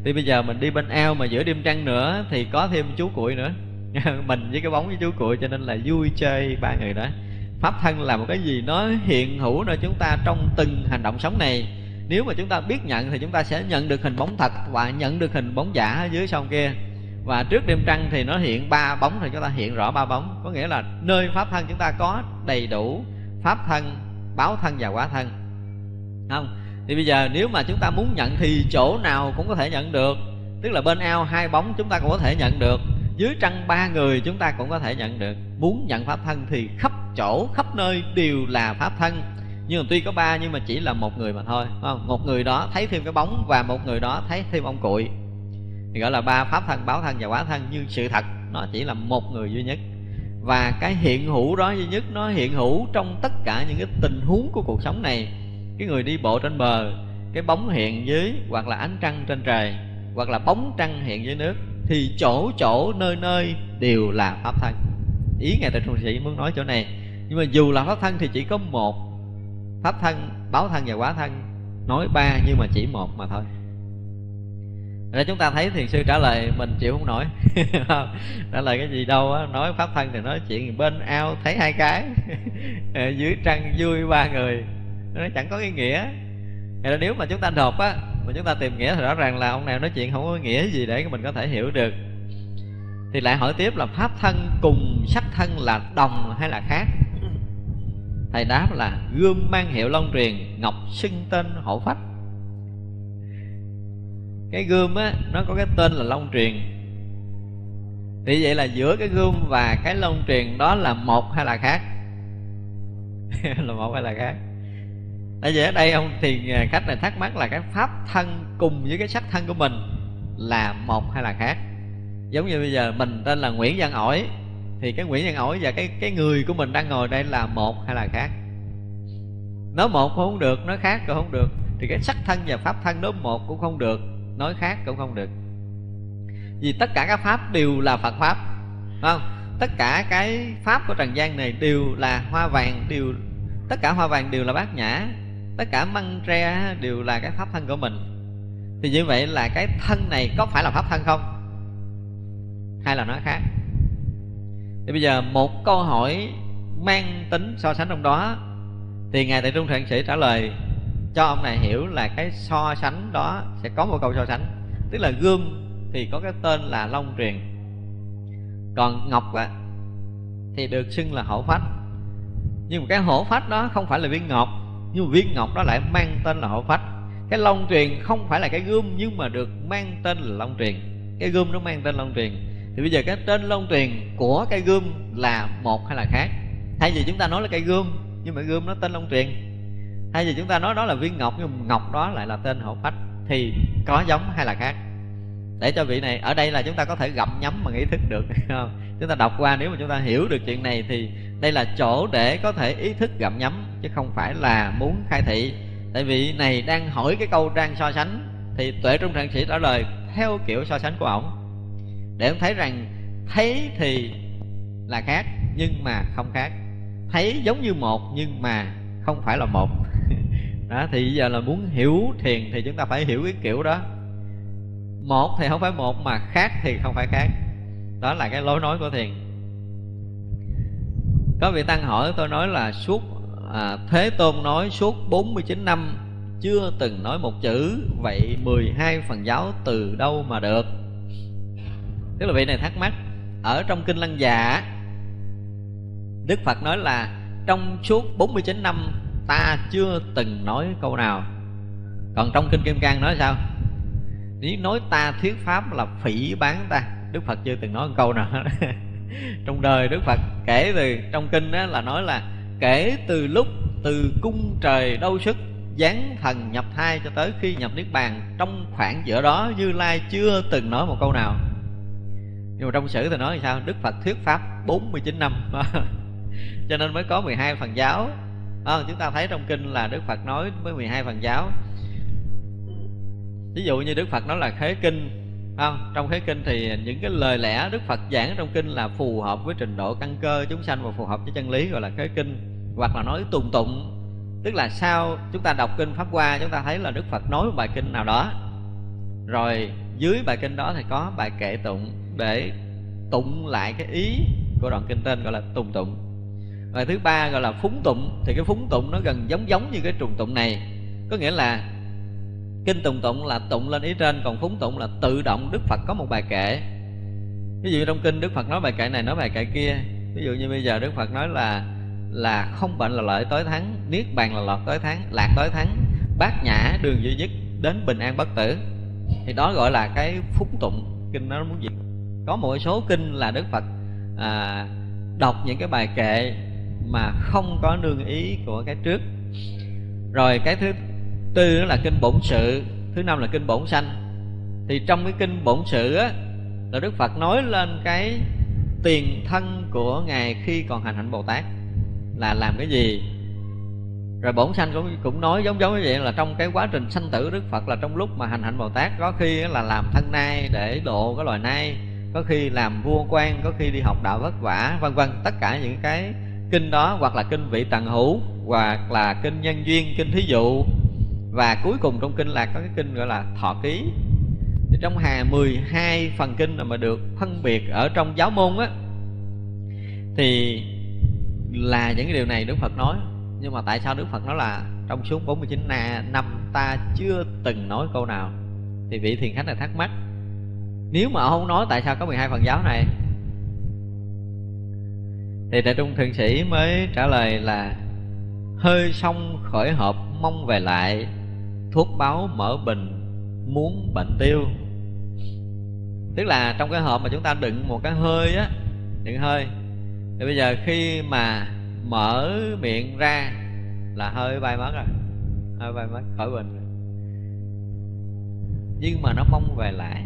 thì bây giờ mình đi bên ao mà giữa đêm trăng nữa thì có thêm chú cuội nữa mình với cái bóng với chú cuội, cho nên là vui chơi ba người đó. Pháp thân là một cái gì nó hiện hữu nơi chúng ta trong từng hành động sống này. Nếu mà chúng ta biết nhận thì chúng ta sẽ nhận được hình bóng thật và nhận được hình bóng giả ở dưới sông kia. Và trước đêm trăng thì nó hiện ba bóng, thì chúng ta hiện rõ ba bóng. Có nghĩa là nơi pháp thân chúng ta có đầy đủ pháp thân, báo thân và quả thân, không? Thì bây giờ nếu mà chúng ta muốn nhận thì chỗ nào cũng có thể nhận được. Tức là bên ao hai bóng chúng ta cũng có thể nhận được, dưới trăng ba người chúng ta cũng có thể nhận được. Muốn nhận pháp thân thì khắp chỗ, khắp nơi đều là pháp thân. Nhưng mà tuy có ba nhưng mà chỉ là một người mà thôi, phải không? Một người đó thấy thêm cái bóng và một người đó thấy thêm ông cuội, thì gọi là ba pháp thân, báo thân và quả thân. Nhưng sự thật nó chỉ là một người duy nhất. Và cái hiện hữu đó duy nhất, nó hiện hữu trong tất cả những cái tình huống của cuộc sống này. Cái người đi bộ trên bờ, cái bóng hiện dưới, hoặc là ánh trăng trên trời, hoặc là bóng trăng hiện dưới nước, thì chỗ chỗ nơi nơi đều là pháp thân. Ý ngài Tuệ Trung Sĩ muốn nói chỗ này. Nhưng mà dù là pháp thân thì chỉ có một, pháp thân, báo thân và quả thân. Nói ba nhưng mà chỉ một mà thôi. Rồi chúng ta thấy thiền sư trả lời mình chịu không nổi trả lời cái gì đâu á. Nói pháp thân thì nói chuyện bên ao thấy hai cái dưới trăng vui ba người, nó chẳng có cái nghĩa. Rồi nếu mà chúng ta đọc á, mà chúng ta tìm nghĩa thì rõ ràng là ông nào nói chuyện không có nghĩa gì để mình có thể hiểu được. Thì lại hỏi tiếp là pháp thân cùng sắc thân là đồng hay là khác? Thầy đáp là gươm mang hiệu long truyền, ngọc xưng tên hộ phách. Cái gươm á, nó có cái tên là long truyền. Thì vậy là giữa cái gươm và cái long truyền đó là một hay là khác? Là một hay là khác? Tại vì ở đây ông thiền khách này thắc mắc là cái pháp thân cùng với cái sắc thân của mình là một hay là khác. Giống như bây giờ mình tên là Nguyễn Văn Ổi, thì cái Nguyễn Văn Ổi và cái người của mình đang ngồi đây là một hay là khác? Nói một cũng không được, nói khác cũng không được. Thì cái sắc thân và pháp thân nói một cũng không được, nói khác cũng không được. Vì tất cả các pháp đều là Phật Pháp, phải không? Tất cả cái pháp của trần gian này đều là hoa vàng, đều, tất cả hoa vàng đều là bát nhã, tất cả măng tre đều là cái pháp thân của mình. Thì như vậy là cái thân này có phải là pháp thân không, hay là nó khác? Thì bây giờ một câu hỏi mang tính so sánh trong đó, thì Ngài Tuệ Trung Thượng Sĩ trả lời cho ông này hiểu là cái so sánh đó sẽ có một câu so sánh. Tức là gương thì có cái tên là long truyền, còn ngọc á, thì được xưng là hổ phách. Nhưng mà cái hổ phách đó không phải là viên ngọc, nhưng mà viên ngọc đó lại mang tên là hổ phách. Cái long truyền không phải là cái gươm, nhưng mà được mang tên là long truyền. Cái gươm nó mang tên long truyền. Thì bây giờ cái tên long truyền của cái gươm là một hay là khác? Thay vì chúng ta nói là cái gươm, nhưng mà gươm nó tên long truyền. Thay vì chúng ta nói đó là viên ngọc, nhưng mà ngọc đó lại là tên hổ phách, thì có giống hay là khác? Để cho vị này, ở đây là chúng ta có thể gặm nhấm mà ý thức được, không? Chúng ta đọc qua, nếu mà chúng ta hiểu được chuyện này thì đây là chỗ để có thể ý thức gặm nhấm, chứ không phải là muốn khai thị. Tại vị này đang hỏi cái câu trang so sánh, thì Tuệ Trung Thượng Sĩ trả lời theo kiểu so sánh của ổng, để ông thấy rằng thấy thì là khác nhưng mà không khác, thấy giống như một nhưng mà không phải là một. Đó, thì bây giờ là muốn hiểu thiền thì chúng ta phải hiểu cái kiểu đó. Một thì không phải một, mà khác thì không phải khác. Đó là cái lối nói của thiền. Có vị tăng hỏi tôi nói là suốt Thế Tôn nói suốt 49 năm chưa từng nói một chữ, vậy 12 phần giáo từ đâu mà được? Tức là vị này thắc mắc, ở trong Kinh Lăng Già Đức Phật nói là trong suốt 49 năm ta chưa từng nói câu nào. Còn trong Kinh Kim Cang nói sao? Nếu nói ta thuyết pháp là phỉ bán ta. Đức Phật chưa từng nói một câu nào. Trong đời Đức Phật kể từ trong kinh đó là nói là kể từ lúc từ cung trời đâu sức giáng thần nhập thai cho tới khi nhập Niết Bàn, trong khoảng giữa đó Như Lai chưa từng nói một câu nào. Nhưng mà trong sử thì nói sao? Đức Phật thuyết pháp 49 năm. Cho nên mới có 12 phần giáo. Chúng ta thấy trong kinh là Đức Phật nói với 12 phần giáo. Ví dụ như Đức Phật nói là khế kinh, không? Trong khế kinh thì những cái lời lẽ Đức Phật giảng trong kinh là phù hợp với trình độ căn cơ chúng sanh và phù hợp với chân lý, gọi là khế kinh. Hoặc là nói tùng tụng, tức là sau chúng ta đọc kinh Pháp Hoa, chúng ta thấy là Đức Phật nói một bài kinh nào đó, rồi dưới bài kinh đó thì có bài kệ tụng để tụng lại cái ý của đoạn kinh tên, gọi là tùng tụng. Và thứ ba gọi là phúng tụng, thì cái phúng tụng nó gần giống như cái trùng tụng này. Có nghĩa là kinh tùng tụng là tụng lên ý trên, còn phúng tụng là tự động Đức Phật có một bài kệ. Ví dụ trong kinh Đức Phật nói bài kệ này, nói bài kệ kia. Ví dụ như bây giờ Đức Phật nói là không bệnh là lợi tối thắng, niết bàn là lọt tối thắng, lạc tối thắng, bát nhã đường duy nhất, đến bình an bất tử. Thì đó gọi là cái phúng tụng. Kinh nó muốn gì? Có một số kinh là Đức Phật đọc những cái bài kệ mà không có nương ý của cái trước. Rồi cái thứ tư đó là kinh bổn sự, thứ năm là kinh bổn sanh. Thì trong cái kinh bổn sự á, là Đức Phật nói lên cái tiền thân của Ngài khi còn hành hạnh Bồ Tát là làm cái gì. Rồi bổn sanh cũng nói giống như vậy, là trong cái quá trình sanh tử Đức Phật là trong lúc mà hành hạnh Bồ Tát, có khi là làm thân nai để độ cái loài nai, có khi làm vua quan, có khi đi học đạo vất vả, vân vân. Tất cả những cái kinh đó, hoặc là kinh vị tần hữu, hoặc là kinh nhân duyên, kinh thí dụ. Và cuối cùng trong kinh là có cái kinh gọi là thọ ký. Thì trong 12 phần kinh mà được phân biệt ở trong giáo môn á, thì là những cái điều này Đức Phật nói. Nhưng mà tại sao Đức Phật nói là trong suốt 49 năm ta chưa từng nói câu nào? Thì vị thiền khách này thắc mắc, nếu mà không nói tại sao có 12 phần giáo này? Thì Đại Trung Thượng Sĩ mới trả lời là hơi xong khởi hộp mong về lại, thuốc báo mở bình muốn bệnh tiêu. Tức là trong cái hộp mà chúng ta đựng một cái hơi á, đựng hơi, thì bây giờ khi mà mở miệng ra là hơi bay mất rồi, hơi bay mất, khỏi bệnh rồi. Nhưng mà nó mong về lại.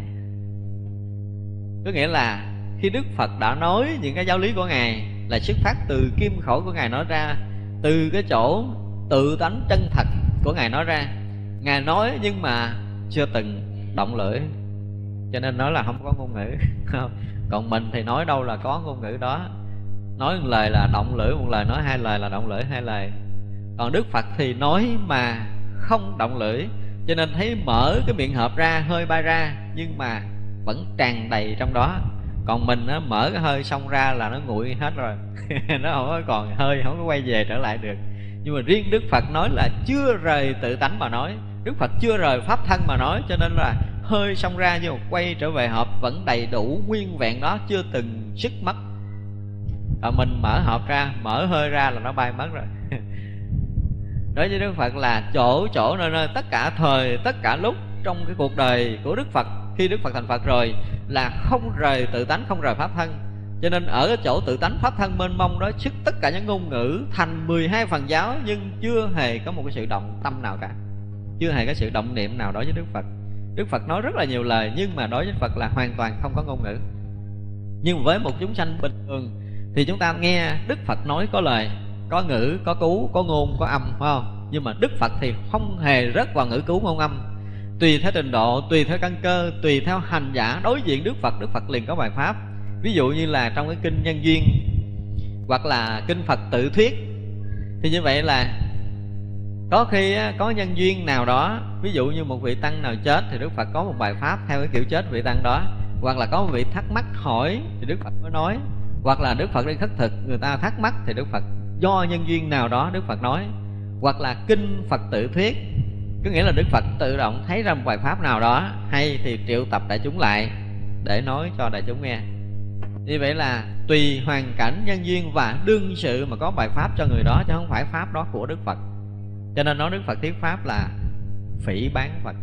Có nghĩa là khi Đức Phật đã nói những cái giáo lý của Ngài là xuất phát từ kim khẩu của Ngài nói ra, từ cái chỗ tự tánh chân thật của Ngài nói ra. Ngài nói nhưng mà chưa từng động lưỡi, cho nên nói là không có ngôn ngữ. Còn mình thì nói đâu là có ngôn ngữ đó. Nói một lời là động lưỡi, một lời nói hai lời là động lưỡi hai lời. Còn Đức Phật thì nói mà không động lưỡi, cho nên thấy mở cái miệng hộp ra, hơi bay ra nhưng mà vẫn tràn đầy trong đó. Còn mình nó mở cái hơi xong ra là nó nguội hết rồi. Nó không có còn hơi, không có quay về trở lại được. Nhưng mà riêng Đức Phật nói là chưa rời tự tánh mà nói, Đức Phật chưa rời pháp thân mà nói, cho nên là hơi xong ra nhưng mà quay trở về hộp vẫn đầy đủ nguyên vẹn đó, chưa từng sức mất. Còn mình mở hộp ra, mở hơi ra là nó bay mất rồi. Đối với Đức Phật là chỗ nơi tất cả thời, tất cả lúc trong cái cuộc đời của Đức Phật, khi Đức Phật thành Phật rồi là không rời tự tánh, không rời pháp thân. Cho nên ở cái chỗ tự tánh pháp thân mênh mông đó xuất tất cả những ngôn ngữ thành 12 phần giáo, nhưng chưa hề có một cái sự động tâm nào cả, chưa hề có sự động niệm nào đối với Đức Phật. Đức Phật nói rất là nhiều lời nhưng mà đối với Đức Phật là hoàn toàn không có ngôn ngữ. Nhưng với một chúng sanh bình thường thì chúng ta nghe Đức Phật nói có lời, có ngữ, có cú, có ngôn, có âm, phải không? Nhưng mà Đức Phật thì không hề rớt vào ngữ cú ngôn âm. Tùy theo trình độ, tùy theo căn cơ, tùy theo hành giả đối diện Đức Phật liền có bài pháp. Ví dụ như là trong cái kinh Nhân Duyên hoặc là kinh Phật Tự Thuyết. Thì như vậy là có khi có nhân duyên nào đó, ví dụ như một vị tăng nào chết thì Đức Phật có một bài pháp theo cái kiểu chết vị tăng đó. Hoặc là có một vị thắc mắc hỏi thì Đức Phật mới nói. Hoặc là Đức Phật đang khất thực, người ta thắc mắc thì Đức Phật do nhân duyên nào đó Đức Phật nói. Hoặc là kinh Phật Tự Thuyết, có nghĩa là Đức Phật tự động thấy ra một bài pháp nào đó hay thì triệu tập đại chúng lại để nói cho đại chúng nghe. Như vậy là tùy hoàn cảnh, nhân duyên và đương sự mà có bài pháp cho người đó, chứ không phải pháp đó của Đức Phật. Cho nên nói Đức Phật thuyết pháp là phỉ bán Phật,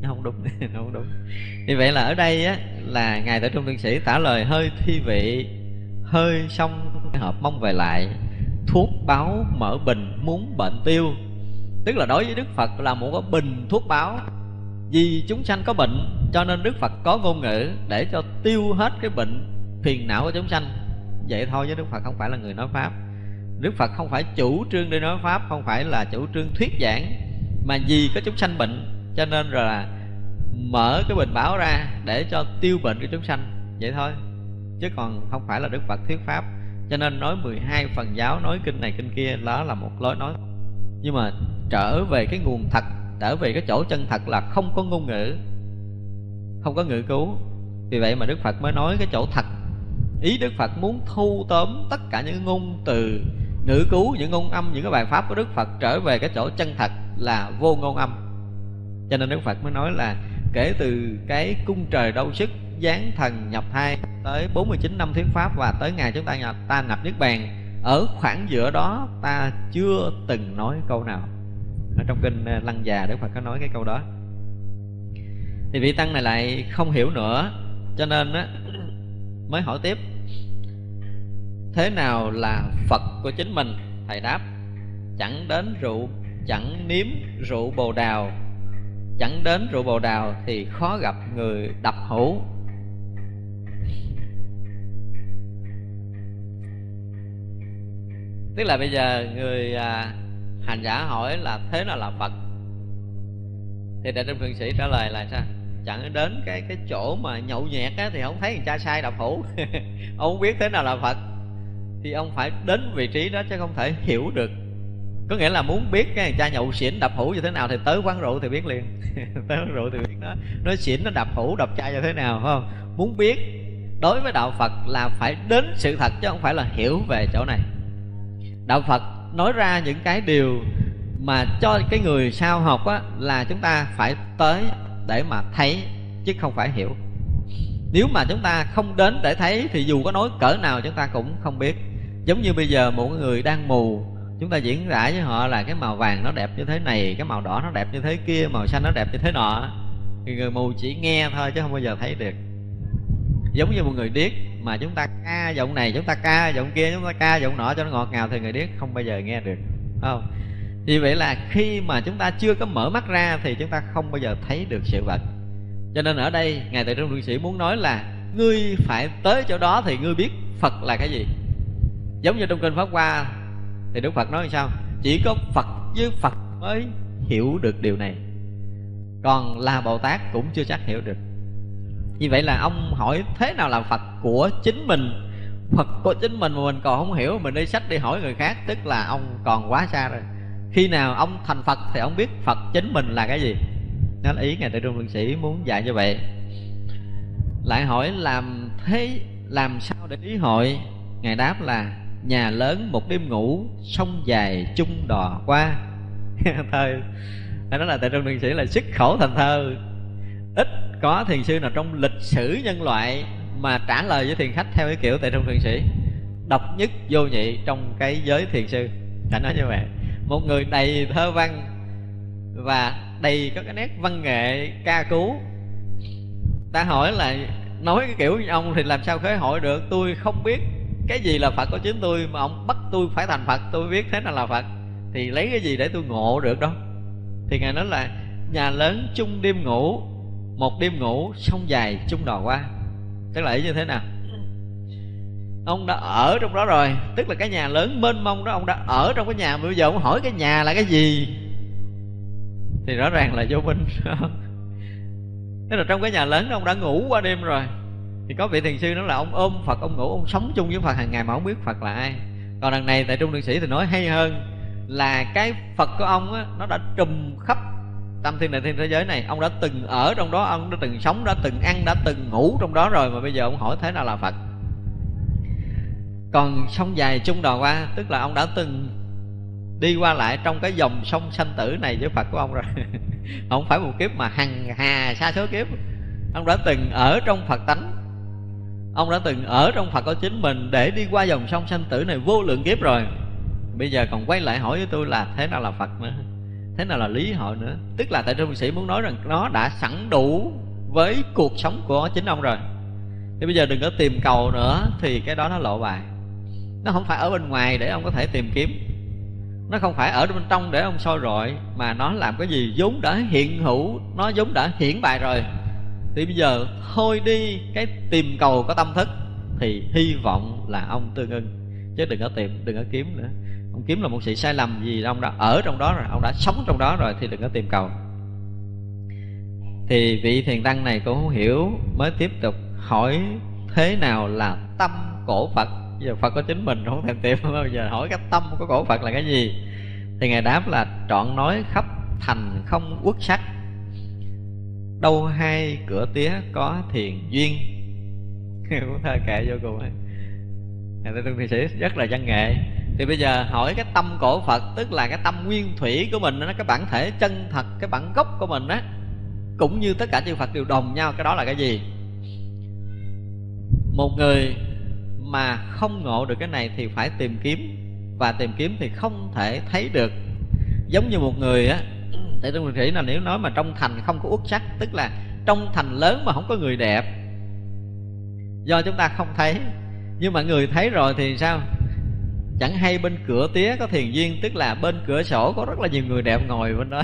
nó không đúng. Nó không đúng. Như vậy là ở đây á, là Ngài Tuệ Trung Thượng Sĩ tả lời hơi thi vị, hơi xong hộp mong về lại, thuốc báo mở bình muốn bệnh tiêu. Tức là đối với Đức Phật là một cái bình thuốc báo. Vì chúng sanh có bệnh cho nên Đức Phật có ngôn ngữ để cho tiêu hết cái bệnh phiền não của chúng sanh. Vậy thôi, với Đức Phật không phải là người nói pháp. Đức Phật không phải chủ trương để nói pháp, không phải là chủ trương thuyết giảng, mà vì có chúng sanh bệnh cho nên rồi là mở cái bình báo ra để cho tiêu bệnh của chúng sanh. Vậy thôi, chứ còn không phải là Đức Phật thuyết pháp. Cho nên nói 12 phần giáo, nói kinh này kinh kia, đó là một lối nói. Nhưng mà trở về cái nguồn thật, trở về cái chỗ chân thật là không có ngôn ngữ, không có ngữ cứu. Vì vậy mà Đức Phật mới nói cái chỗ thật. Ý Đức Phật muốn thu tóm tất cả những ngôn từ, ngữ cứu, những ngôn âm, những cái bài pháp của Đức Phật trở về cái chỗ chân thật là vô ngôn âm. Cho nên Đức Phật mới nói là kể từ cái cung trời đâu sức, giáng thần nhập thai, tới 49 năm thuyết pháp và tới ngày chúng ta nhập Niết Bàn, ở khoảng giữa đó ta chưa từng nói câu nào. Ở trong kinh Lăng Già Đức Phật có nói cái câu đó. Thì vị tăng này lại không hiểu nữa, cho nên á, mới hỏi tiếp: thế nào là Phật của chính mình? Thầy đáp: chẳng đến rượu, chẳng nếm rượu bồ đào. Chẳng đến rượu bồ đào thì khó gặp người đập hũ. Tức là bây giờ người hành giả hỏi là thế nào là Phật, thì Đại Trung Thượng Sĩ trả lời là sao? Chẳng đến cái chỗ mà nhậu nhẹt á, thì không thấy người cha sai đập hũ. Ông không biết thế nào là Phật thì ông phải đến vị trí đó chứ không thể hiểu được. Có nghĩa là muốn biết cái người cha nhậu xỉn đập hũ như thế nào thì tới quán rượu thì biết liền. Tới quán rượu thì biết đó, nó xỉn nó đập hũ đập chai như thế nào, phải không? Muốn biết đối với đạo Phật là phải đến sự thật chứ không phải là hiểu về chỗ này. Đạo Phật nói ra những cái điều mà cho cái người sao học á, là chúng ta phải tới để mà thấy chứ không phải hiểu. Nếu mà chúng ta không đến để thấy thì dù có nói cỡ nào chúng ta cũng không biết. Giống như bây giờ một người đang mù, chúng ta diễn giải với họ là cái màu vàng nó đẹp như thế này, cái màu đỏ nó đẹp như thế kia, màu xanh nó đẹp như thế nọ, thì người mù chỉ nghe thôi chứ không bao giờ thấy được. Giống như một người điếc mà chúng ta ca giọng này, chúng ta ca giọng kia, chúng ta ca giọng nọ cho nó ngọt ngào thì người điếc không bao giờ nghe được, phải không? Vì vậy là khi mà chúng ta chưa có mở mắt ra thì chúng ta không bao giờ thấy được sự vật. Cho nên ở đây Ngài Tuệ Trung Thượng Sĩ muốn nói là ngươi phải tới chỗ đó thì ngươi biết Phật là cái gì. Giống như trong Kinh Pháp Hoa thì Đức Phật nói sao? Chỉ có Phật với Phật mới hiểu được điều này, còn là Bồ Tát cũng chưa chắc hiểu được. Như vậy là ông hỏi thế nào là Phật của chính mình, Phật của chính mình mà mình còn không hiểu, mình đi sách đi hỏi người khác, tức là ông còn quá xa rồi. Khi nào ông thành Phật thì ông biết Phật chính mình là cái gì. Đó là ý Ngài Tuệ Trung Thượng Sĩ muốn dạy như vậy. Lại hỏi làm thế làm sao để ý hội? Ngài đáp là nhà lớn một đêm ngủ, sông dài chung đò qua. Thơ, đó là Tuệ Trung Thượng Sĩ là sức khổ thành thơ. Ít có thiền sư nào trong lịch sử nhân loại mà trả lời với thiền khách theo cái kiểu Tuệ Trung Thượng Sĩ, độc nhất vô nhị trong cái giới thiền sư. Đã nói như vậy, một người đầy thơ văn và đầy có cái nét văn nghệ ca cứu. Ta hỏi là nói cái kiểu như ông thì làm sao khởi hội được? Tôi không biết cái gì là Phật của chính tôi, mà ông bắt tôi phải thành Phật, tôi biết thế nào là Phật thì lấy cái gì để tôi ngộ được đâu. Thì Ngài nói là nhà lớn chung đêm ngủ, một đêm ngủ sông dài chung đò qua. Tức là ý như thế nào? Ông đã ở trong đó rồi, tức là cái nhà lớn mênh mông đó, ông đã ở trong cái nhà, bây giờ ông hỏi cái nhà là cái gì thì rõ ràng là vô minh. Tức là trong cái nhà lớn đó ông đã ngủ qua đêm rồi. Thì có vị thiền sư nói là ông ôm Phật, ông ngủ, ông sống chung với Phật hàng ngày mà không biết Phật là ai. Còn đằng này Tuệ Trung Thượng Sĩ thì nói hay hơn, là cái Phật của ông á, nó đã trùm khắp tam thiên đại thiên thế giới này. Ông đã từng ở trong đó, ông đã từng sống, đã từng ăn, đã từng ngủ trong đó rồi, mà bây giờ ông hỏi thế nào là Phật. Còn sông dài chung đò qua, tức là ông đã từng đi qua lại trong cái dòng sông sanh tử này với Phật của ông rồi. Không phải một kiếp mà hằng hà sa số kiếp. Ông đã từng ở trong Phật tánh, ông đã từng ở trong Phật của chính mình, để đi qua dòng sông sanh tử này vô lượng kiếp rồi. Bây giờ còn quay lại hỏi với tôi là thế nào là Phật nữa, thế nào là lý hội nữa. Tức là Tuệ Trung Thượng Sĩ muốn nói rằng nó đã sẵn đủ với cuộc sống của chính ông rồi, thì bây giờ đừng có tìm cầu nữa. Thì cái đó nó lộ bài. Nó không phải ở bên ngoài để ông có thể tìm kiếm, nó không phải ở bên trong để ông soi rọi, mà nó làm cái gì vốn đã hiện hữu, nó vốn đã hiển bày rồi. Thì bây giờ thôi đi cái tìm cầu có tâm thức, thì hy vọng là ông tương ưng. Chứ đừng có tìm, đừng có kiếm nữa. Ông kiếm là một sự sai lầm, vì ông đã ở trong đó rồi, ông đã sống trong đó rồi, thì đừng có tìm cầu. Thì vị thiền tăng này cũng không hiểu, mới tiếp tục hỏi thế nào là tâm của Phật. Giờ Phật có chính mình không thèm tìm, bây giờ hỏi cái tâm của cổ Phật là cái gì. Thì Ngài đáp là trọn nói khắp thành không uất sắc, đâu hai cửa tía có thiền duyên. Cũng thơ kệ vô cùng ấy. Ngài Tuệ Trung Thượng Sĩ rất là văn nghệ. Thì bây giờ hỏi cái tâm cổ Phật, tức là cái tâm nguyên thủy của mình, cái bản thể chân thật, cái bản gốc của mình á, cũng như tất cả chư Phật đều đồng nhau, cái đó là cái gì. Một người mà không ngộ được cái này thì phải tìm kiếm, và tìm kiếm thì không thể thấy được. Giống như một người á, Tuệ Trung Thượng Sĩ là nếu nói mà trong thành không có uất sắc, tức là trong thành lớn mà không có người đẹp, do chúng ta không thấy. Nhưng mà người thấy rồi thì sao? Chẳng hay bên cửa tía có thiền duyên, tức là bên cửa sổ có rất là nhiều người đẹp ngồi bên đó.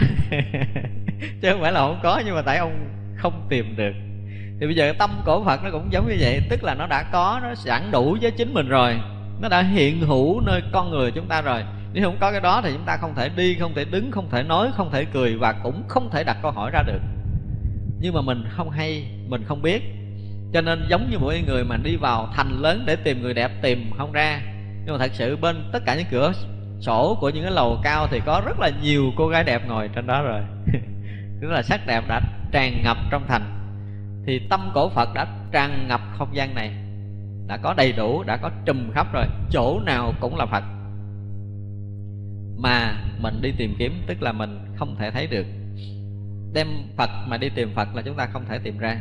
Chứ không phải là không có, nhưng mà tại ông không tìm được. Thì bây giờ tâm của Phật nó cũng giống như vậy, tức là nó đã có, nó sẵn đủ với chính mình rồi, nó đã hiện hữu nơi con người chúng ta rồi. Nếu không có cái đó thì chúng ta không thể đi, không thể đứng, không thể nói, không thể cười, và cũng không thể đặt câu hỏi ra được. Nhưng mà mình không hay, mình không biết. Cho nên giống như mỗi người mà đi vào thành lớn để tìm người đẹp, tìm không ra. Nhưng mà thật sự bên tất cả những cửa sổ của những cái lầu cao thì có rất là nhiều cô gái đẹp ngồi trên đó rồi. Tức là sắc đẹp đã tràn ngập trong thành. Thì tâm của Phật đã tràn ngập không gian này, đã có đầy đủ, đã có trùm khắp rồi, chỗ nào cũng là Phật mà mình đi tìm kiếm, tức là mình không thể thấy được. Đem Phật mà đi tìm Phật là chúng ta không thể tìm ra.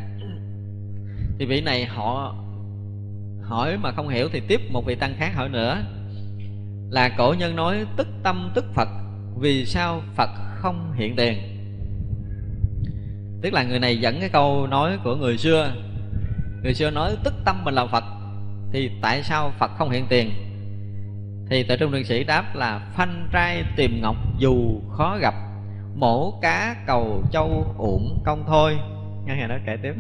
Thì vị này họ hỏi mà không hiểu, thì tiếp một vị tăng khác hỏi nữa là cổ nhân nói tức tâm tức Phật, vì sao Phật không hiện tiền? Tức là người này dẫn cái câu nói của người xưa. Người xưa nói tức tâm mình là Phật, thì tại sao Phật không hiện tiền? Thì Tuệ Trung Thượng Sĩ đáp là phanh trai tìm ngọc dù khó gặp, mổ cá cầu châu uổng công thôi. Nghe Ngài nói kể tiếp.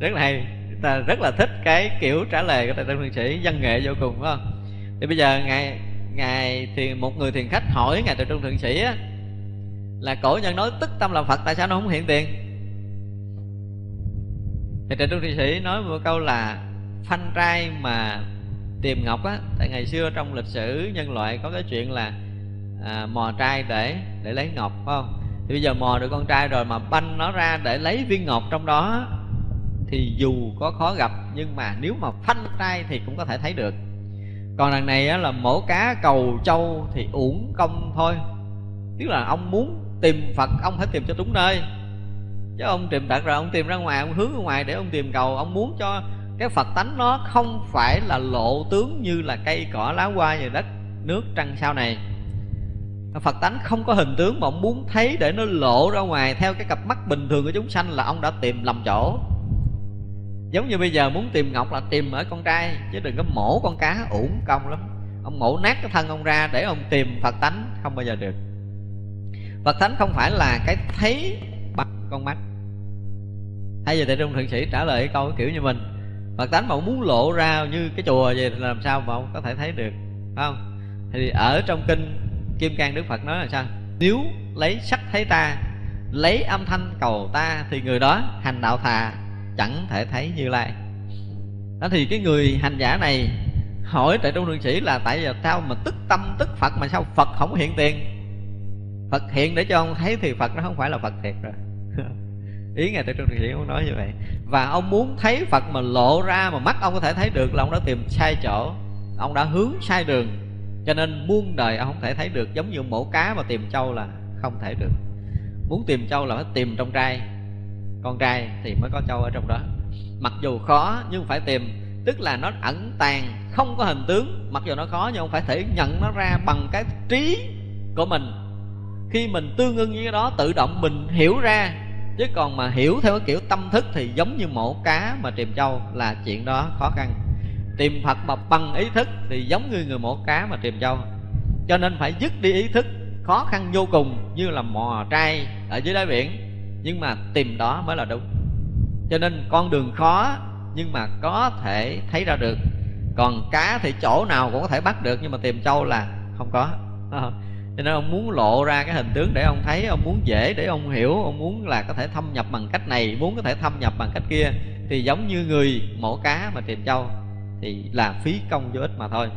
Rất là hay. ta rất là thích cái kiểu trả lời của Tuệ Trung Thượng Sĩ, văn nghệ vô cùng, phải không? Thì bây giờ ngài thì một người thiền khách hỏi ngài Tuệ Trung Thượng Sĩ á, là cổ nhân nói tức tâm làm Phật tại sao nó không hiện tiền? Thì Tuệ Trung Thượng Sĩ nói một câu là phanh trai mà tìm ngọc á. Tại ngày xưa trong lịch sử nhân loại có cái chuyện là mò trai để lấy ngọc, phải không? Thì bây giờ mò được con trai rồi mà banh nó ra để lấy viên ngọc trong đó thì dù có khó gặp, nhưng mà nếu mà phanh trai thì cũng có thể thấy được. Còn đằng này á, là mổ cá cầu trâu thì uổng công thôi. Tức là ông muốn tìm Phật, ông phải tìm cho đúng nơi, chứ ông tìm đặt rồi ông tìm ra ngoài, ông hướng ra ngoài để ông tìm cầu. Ông muốn cho cái Phật tánh nó không phải là lộ tướng như là cây cỏ lá hoa và đất nước trăng sao này. Phật tánh không có hình tướng mà ông muốn thấy để nó lộ ra ngoài theo cái cặp mắt bình thường của chúng sanh là ông đã tìm lầm chỗ. Giống như bây giờ muốn tìm ngọc là tìm ở con trai, chứ đừng có mổ con cá, uổng công lắm. Ông mổ nát cái thân ông ra để ông tìm Phật tánh không bao giờ được. Phật tánh không phải là cái thấy bằng con mắt. Hay giờ Tuệ Trung Thượng Sĩ trả lời câu kiểu như mình, Phật tánh mà ông muốn lộ ra như cái chùa vậy làm sao mà ông có thể thấy được, phải không? Thì ở trong Kinh Kim Cang Đức Phật nói là sao? Nếu lấy sắc thấy ta, lấy âm thanh cầu ta thì người đó hành đạo thà, chẳng thể thấy Như Lai. Đó thì cái người hành giả này hỏi Tuệ Trung Thượng Sĩ là tại sao mà tức tâm tức Phật mà sao Phật không hiện tiền? Phật hiện để cho ông thấy thì Phật nó không phải là Phật thiệt rồi. Ý ngài Tuệ Trung Thượng Sĩ muốn nói như vậy. Và ông muốn thấy Phật mà lộ ra mà mắt ông có thể thấy được là ông đã tìm sai chỗ, ông đã hướng sai đường, cho nên muôn đời ông không thể thấy được. Giống như mổ cá mà tìm trâu là không thể được. Muốn tìm trâu là phải tìm trong trai, con trai thì mới có trâu ở trong đó. Mặc dù khó nhưng phải tìm, tức là nó ẩn tàng, không có hình tướng. Mặc dù nó khó nhưng ông phải thể nhận nó ra bằng cái trí của mình. Khi mình tương ưng với cái đó tự động mình hiểu ra. Chứ còn mà hiểu theo cái kiểu tâm thức thì giống như mổ cá mà tìm trâu là chuyện đó khó khăn. Tìm Phật mà bằng ý thức thì giống như người mổ cá mà tìm trâu. Cho nên phải dứt đi ý thức, khó khăn vô cùng, như là mò trai ở dưới đáy biển. Nhưng mà tìm đó mới là đúng. Cho nên con đường khó nhưng mà có thể thấy ra được. Còn cá thì chỗ nào cũng có thể bắt được, nhưng mà tìm trâu là không có. Cho nên ông muốn lộ ra cái hình tướng để ông thấy, ông muốn dễ để ông hiểu, ông muốn là có thể thâm nhập bằng cách này, muốn có thể thâm nhập bằng cách kia. Thì giống như người mổ cá mà tìm trâu thì là phí công vô ích mà thôi.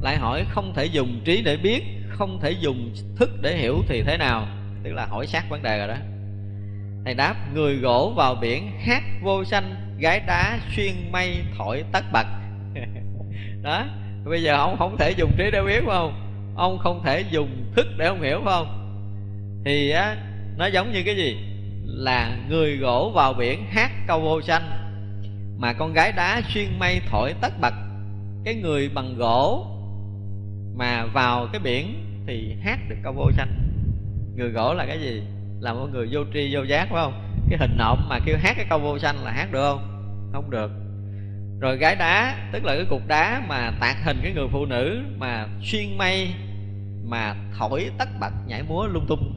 Lại hỏi không thể dùng trí để biết, không thể dùng thức để hiểu thì thế nào? Tức là hỏi sát vấn đề rồi đó. Thầy đáp: người gỗ vào biển hát vô sanh, gái đá xuyên mây thổi tất bật. Đó, bây giờ ông không thể dùng trí để biết, phải không? Ông không thể dùng thức để ông hiểu, phải không? Thì á, nó giống như cái gì? Là người gỗ vào biển hát câu vô sanh, mà con gái đá xuyên mây thổi tất bật. Cái người bằng gỗ mà vào cái biển thì hát được câu vô sanh. Người gỗ là cái gì? Là một người vô tri vô giác, phải không? Cái hình nộm mà kêu hát cái câu vô sanh là hát được không? Không được. Rồi gái đá, tức là cái cục đá mà tạc hình cái người phụ nữ mà xuyên mây, mà thổi tất bật, nhảy múa lung tung.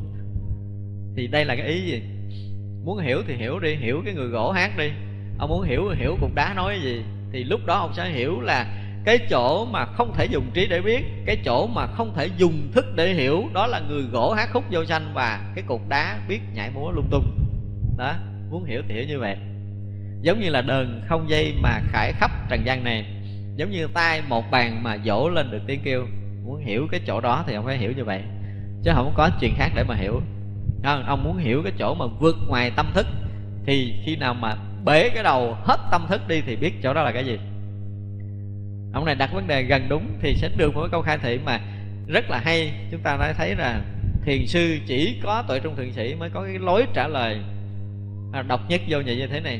Thì đây là cái ý gì? Muốn hiểu thì hiểu đi, hiểu cái người gỗ hát đi. Ông muốn hiểu thì hiểu cục đá nói cái gì. Thì lúc đó ông sẽ hiểu là cái chỗ mà không thể dùng trí để biết, cái chỗ mà không thể dùng thức để hiểu, đó là người gỗ hát khúc vô sanh và cái cục đá biết nhảy múa lung tung. Đó, muốn hiểu thì hiểu như vậy. Giống như là đờn không dây mà khải khắp trần gian này, giống như tay một bàn mà dỗ lên được tiếng kêu. Muốn hiểu cái chỗ đó thì ông phải hiểu như vậy, chứ không có chuyện khác để mà hiểu. Đó, ông muốn hiểu cái chỗ mà vượt ngoài tâm thức, thì khi nào mà bể cái đầu hết tâm thức đi thì biết chỗ đó là cái gì. Ông này đặt vấn đề gần đúng thì sẽ được một cái câu khai thị mà rất là hay. Chúng ta đã thấy là thiền sư chỉ có Tuệ Trung Thượng Sĩ mới có cái lối trả lời độc nhất vô nhị như thế này.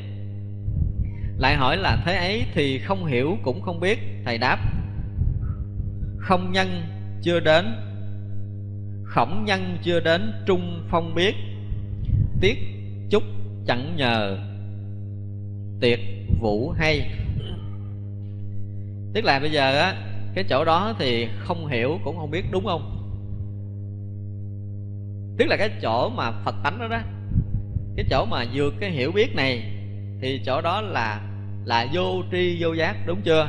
Lại hỏi là thế ấy thì không hiểu cũng không biết. Thầy đáp: không nhân chưa đến, khổng nhân chưa đến trung phong biết, tiếc chúc chẳng nhờ tiệc vũ hay. Tức là bây giờ á, cái chỗ đó thì không hiểu cũng không biết, đúng không? Tức là cái chỗ mà Phật tánh đó đó, cái chỗ mà vượt cái hiểu biết này thì chỗ đó là vô tri vô giác, đúng chưa?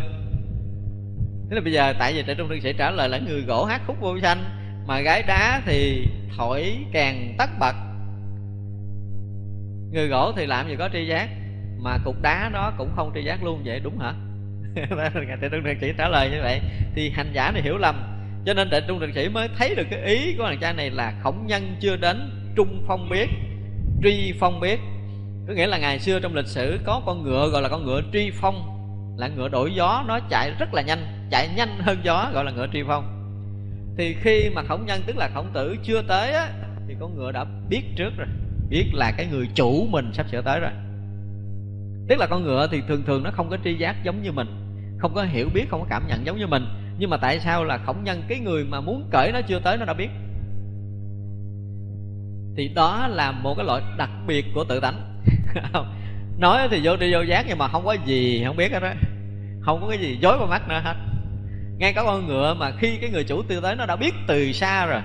Thế là bây giờ tại vì Tuệ Trung Thượng Sĩ trả lời là người gỗ hát khúc vô sanh, mà gái đá thì thổi càng tất bật. Người gỗ thì làm gì có tri giác, mà cục đá đó cũng không tri giác luôn, vậy đúng hả? Tuệ Trung Thượng Sĩ trả lời như vậy thì hành giả này hiểu lầm. Cho nên Tuệ Trung Thượng Sĩ mới thấy được cái ý của thằng cha này là khổng nhân chưa đến, trung phong biết, tri phong biết. Có nghĩa là ngày xưa trong lịch sử có con ngựa gọi là con ngựa tri phong, là ngựa đổi gió, nó chạy rất là nhanh, chạy nhanh hơn gió, gọi là ngựa tri phong. Thì khi mà khổng nhân tức là Khổng Tử chưa tới á, thì con ngựa đã biết trước rồi, biết là cái người chủ mình sắp sửa tới rồi. Tức là con ngựa thì thường thường nó không có tri giác giống như mình, không có hiểu biết, không có cảm nhận giống như mình. Nhưng mà tại sao là khổng nhân, cái người mà muốn cởi nó chưa tới, nó đã biết? Thì đó là một cái loại đặc biệt của tự tánh. Nói thì vô tri vô giác, nhưng mà không có gì không biết hết đó, không có cái gì dối vào mắt nữa hết. Ngay cả con ngựa mà khi cái người chủ tiêu tới, nó đã biết từ xa rồi.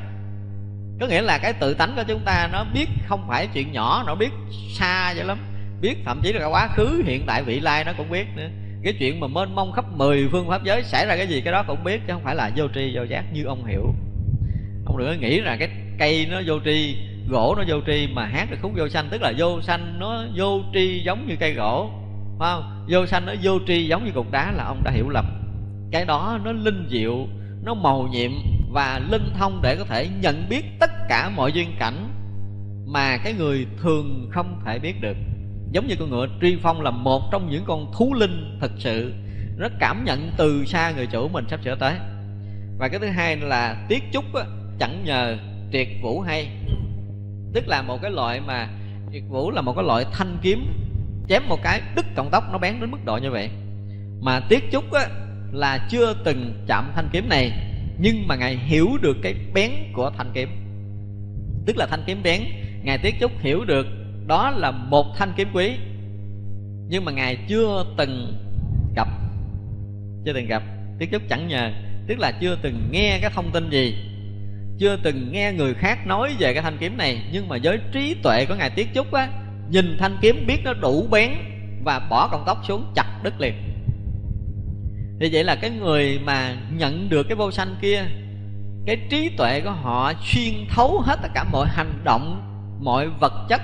Có nghĩa là cái tự tánh của chúng ta nó biết không phải chuyện nhỏ, nó biết xa dữ lắm, biết thậm chí là cả quá khứ, hiện tại, vị lai nó cũng biết nữa. Cái chuyện mà mênh mông khắp 10 phương pháp giới xảy ra cái gì cái đó cũng biết, chứ không phải là vô tri vô giác như ông hiểu. Ông đừng có nghĩ là cái cây nó vô tri, gỗ nó vô tri mà hát được khúc vô sanh. Tức là vô sanh nó vô tri giống như cây gỗ, phải không? Vô sanh nó vô tri giống như cục đá, là ông đã hiểu lầm. Cái đó nó linh diệu, nó màu nhiệm và linh thông để có thể nhận biết tất cả mọi duyên cảnh mà cái người thường không thể biết được. Giống như con ngựa tri phong là một trong những con thú linh thật sự, nó cảm nhận từ xa người chủ mình sắp sửa tới. Và cái thứ hai là tiết chúc chẳng nhờ triệt vũ hay. Tức là một cái loại mà triệt vũ là một cái loại thanh kiếm, chém một cái đứt cọng tóc, nó bén đến mức độ như vậy. Mà tiết chúc là chưa từng chạm thanh kiếm này, nhưng mà Ngài hiểu được cái bén của thanh kiếm. Tức là thanh kiếm bén, Ngài Tiết Chúc hiểu được đó là một thanh kiếm quý, nhưng mà Ngài chưa từng gặp. Chưa từng gặp, Tiết Chúc chẳng nhờ, tức là chưa từng nghe cái thông tin gì, chưa từng nghe người khác nói về cái thanh kiếm này. Nhưng mà với trí tuệ của Ngài Tiết Chúc á, nhìn thanh kiếm biết nó đủ bén và bỏ cọng tóc xuống chặt đứt liền. Thì vậy là cái người mà nhận được cái vô sanh kia, cái trí tuệ của họ xuyên thấu hết tất cả mọi hành động, mọi vật chất,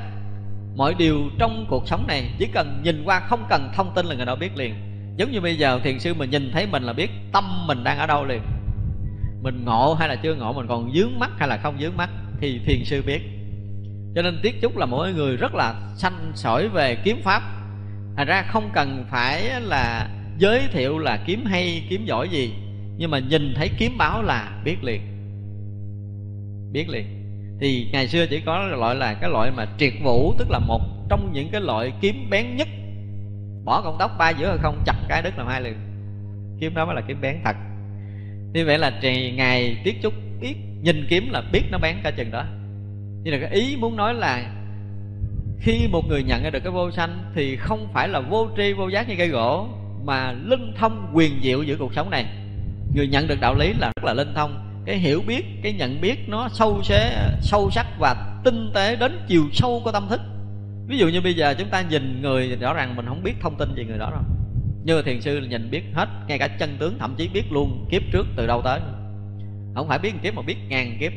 mọi điều trong cuộc sống này. Chỉ cần nhìn qua, không cần thông tin là người đó biết liền. Giống như bây giờ thiền sư mình nhìn thấy mình là biết tâm mình đang ở đâu liền. Mình ngộ hay là chưa ngộ, mình còn dướng mắt hay là không dướng mắt thì thiền sư biết. Cho nên Tiết Chúc là mỗi người rất là sanh sỏi về kiếm pháp. Thật ra không cần phải là giới thiệu là kiếm hay kiếm giỏi gì, nhưng mà nhìn thấy kiếm báo là biết liền, biết liền. Thì ngày xưa chỉ có loại là cái loại mà triệt vũ, tức là một trong những cái loại kiếm bén nhất, bỏ cọng tóc bay giữa không chặt cái đứt làm hai liền. Kiếm đó mới là kiếm bén thật. Như vậy là Ngài Tiết Chúc biết, nhìn kiếm là biết nó bén cả chừng đó. Như là cái ý muốn nói là khi một người nhận ra được cái vô sanh thì không phải là vô tri vô giác như cây gỗ, mà linh thông quyền diệu giữa cuộc sống này. Người nhận được đạo lý là rất là linh thông, cái hiểu biết, cái nhận biết nó sâu sắc và tinh tế đến chiều sâu của tâm thức. Ví dụ như bây giờ chúng ta nhìn người, rõ ràng mình không biết thông tin về người đó đâu, nhưng thiền sư nhìn biết hết, ngay cả chân tướng, thậm chí biết luôn kiếp trước từ đâu tới. Không phải biết một kiếp mà biết ngàn kiếp,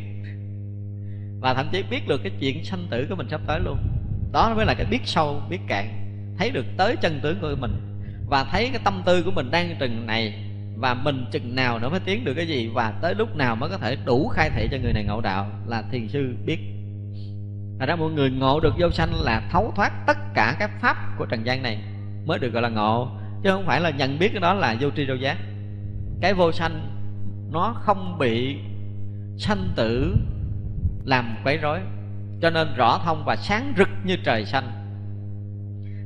và thậm chí biết được cái chuyện sanh tử của mình sắp tới luôn. Đó mới là cái biết sâu, biết cạn, thấy được tới chân tướng của mình, và thấy cái tâm tư của mình đang chừng này, và mình chừng nào nữa mới tiến được cái gì, và tới lúc nào mới có thể đủ khai thị cho người này ngộ đạo, là thiền sư biết. Thật ra mọi người ngộ được vô sanh là thấu thoát tất cả các pháp của trần gian này mới được gọi là ngộ, chứ không phải là nhận biết cái đó là vô tri vô giác. Cái vô sanh nó không bị sanh tử làm quấy rối, cho nên rõ thông và sáng rực như trời xanh,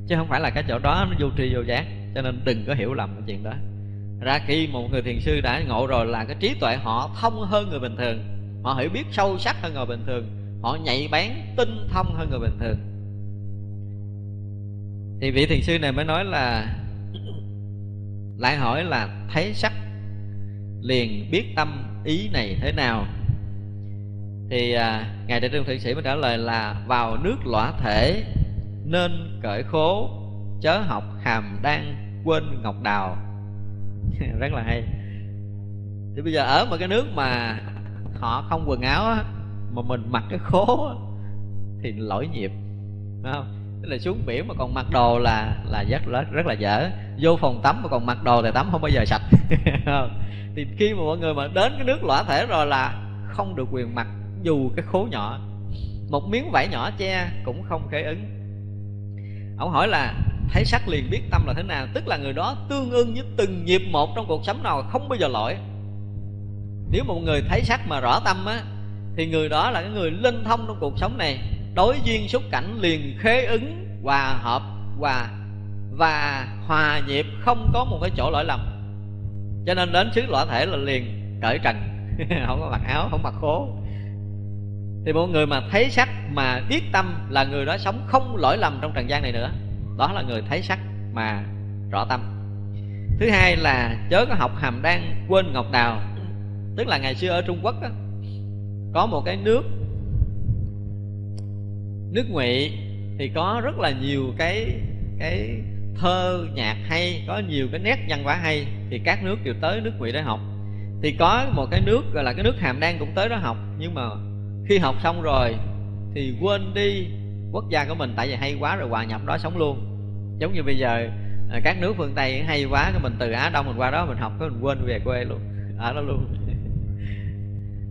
chứ không phải là cái chỗ đó nó vô tri vô giác. Cho nên đừng có hiểu lầm cái chuyện đó. Ra khi một người thiền sư đã ngộ rồi là cái trí tuệ họ thông hơn người bình thường, họ hiểu biết sâu sắc hơn người bình thường, họ nhạy bén tinh thông hơn người bình thường. Thì vị thiền sư này mới nói là lại hỏi là thấy sắc liền biết tâm ý này thế nào. Thì Ngài Đại Trung Thượng Sĩ mới trả lời là vào nước lõa thể nên cởi khố, chớ học hàm đan quên ngọc đào. Rất là hay. Thì bây giờ ở một cái nước mà họ không quần áo á, mà mình mặc cái khố á, thì lỗi nhịp, đúng không? Tức là xuống biển mà còn mặc đồ là rất là dở. Vô phòng tắm mà còn mặc đồ thì tắm không bao giờ sạch. Thì khi mà mọi người mà đến cái nước lõa thể rồi là không được quyền mặc dù cái khố nhỏ, một miếng vải nhỏ che cũng không khế ứng. Ông hỏi là thấy sắc liền biết tâm là thế nào, tức là người đó tương ưng với từng nhịp một trong cuộc sống nào, không bao giờ lỗi. Nếu một người thấy sắc mà rõ tâm á, thì người đó là cái người linh thông trong cuộc sống này, đối duyên xúc cảnh liền khế ứng, hòa hợp và hòa nhịp, không có một cái chỗ lỗi lầm. Cho nên đến xứ lõa thể là liền cởi trần. Không có mặc áo, không mặc khố. Thì một người mà thấy sắc mà biết tâm là người đó sống không lỗi lầm trong trần gian này nữa. Đó là người thấy sắc mà rõ tâm. Thứ hai là chớ có học hàm đan quên ngọc đào. Tức là ngày xưa ở Trung Quốc đó, có một cái nước Ngụy, thì có rất là nhiều cái thơ nhạc hay, có nhiều cái nét văn hóa hay, thì các nước đều tới nước Ngụy để học. Thì có một cái nước gọi là cái nước Hàm Đan cũng tới đó học, nhưng mà khi học xong rồi thì quên đi quốc gia của mình, tại vì hay quá rồi hòa nhập đó sống luôn. Giống như bây giờ các nước phương Tây hay quá, cái mình từ Á Đông mình qua đó mình học cái mình quên về quê luôn, ở đó luôn.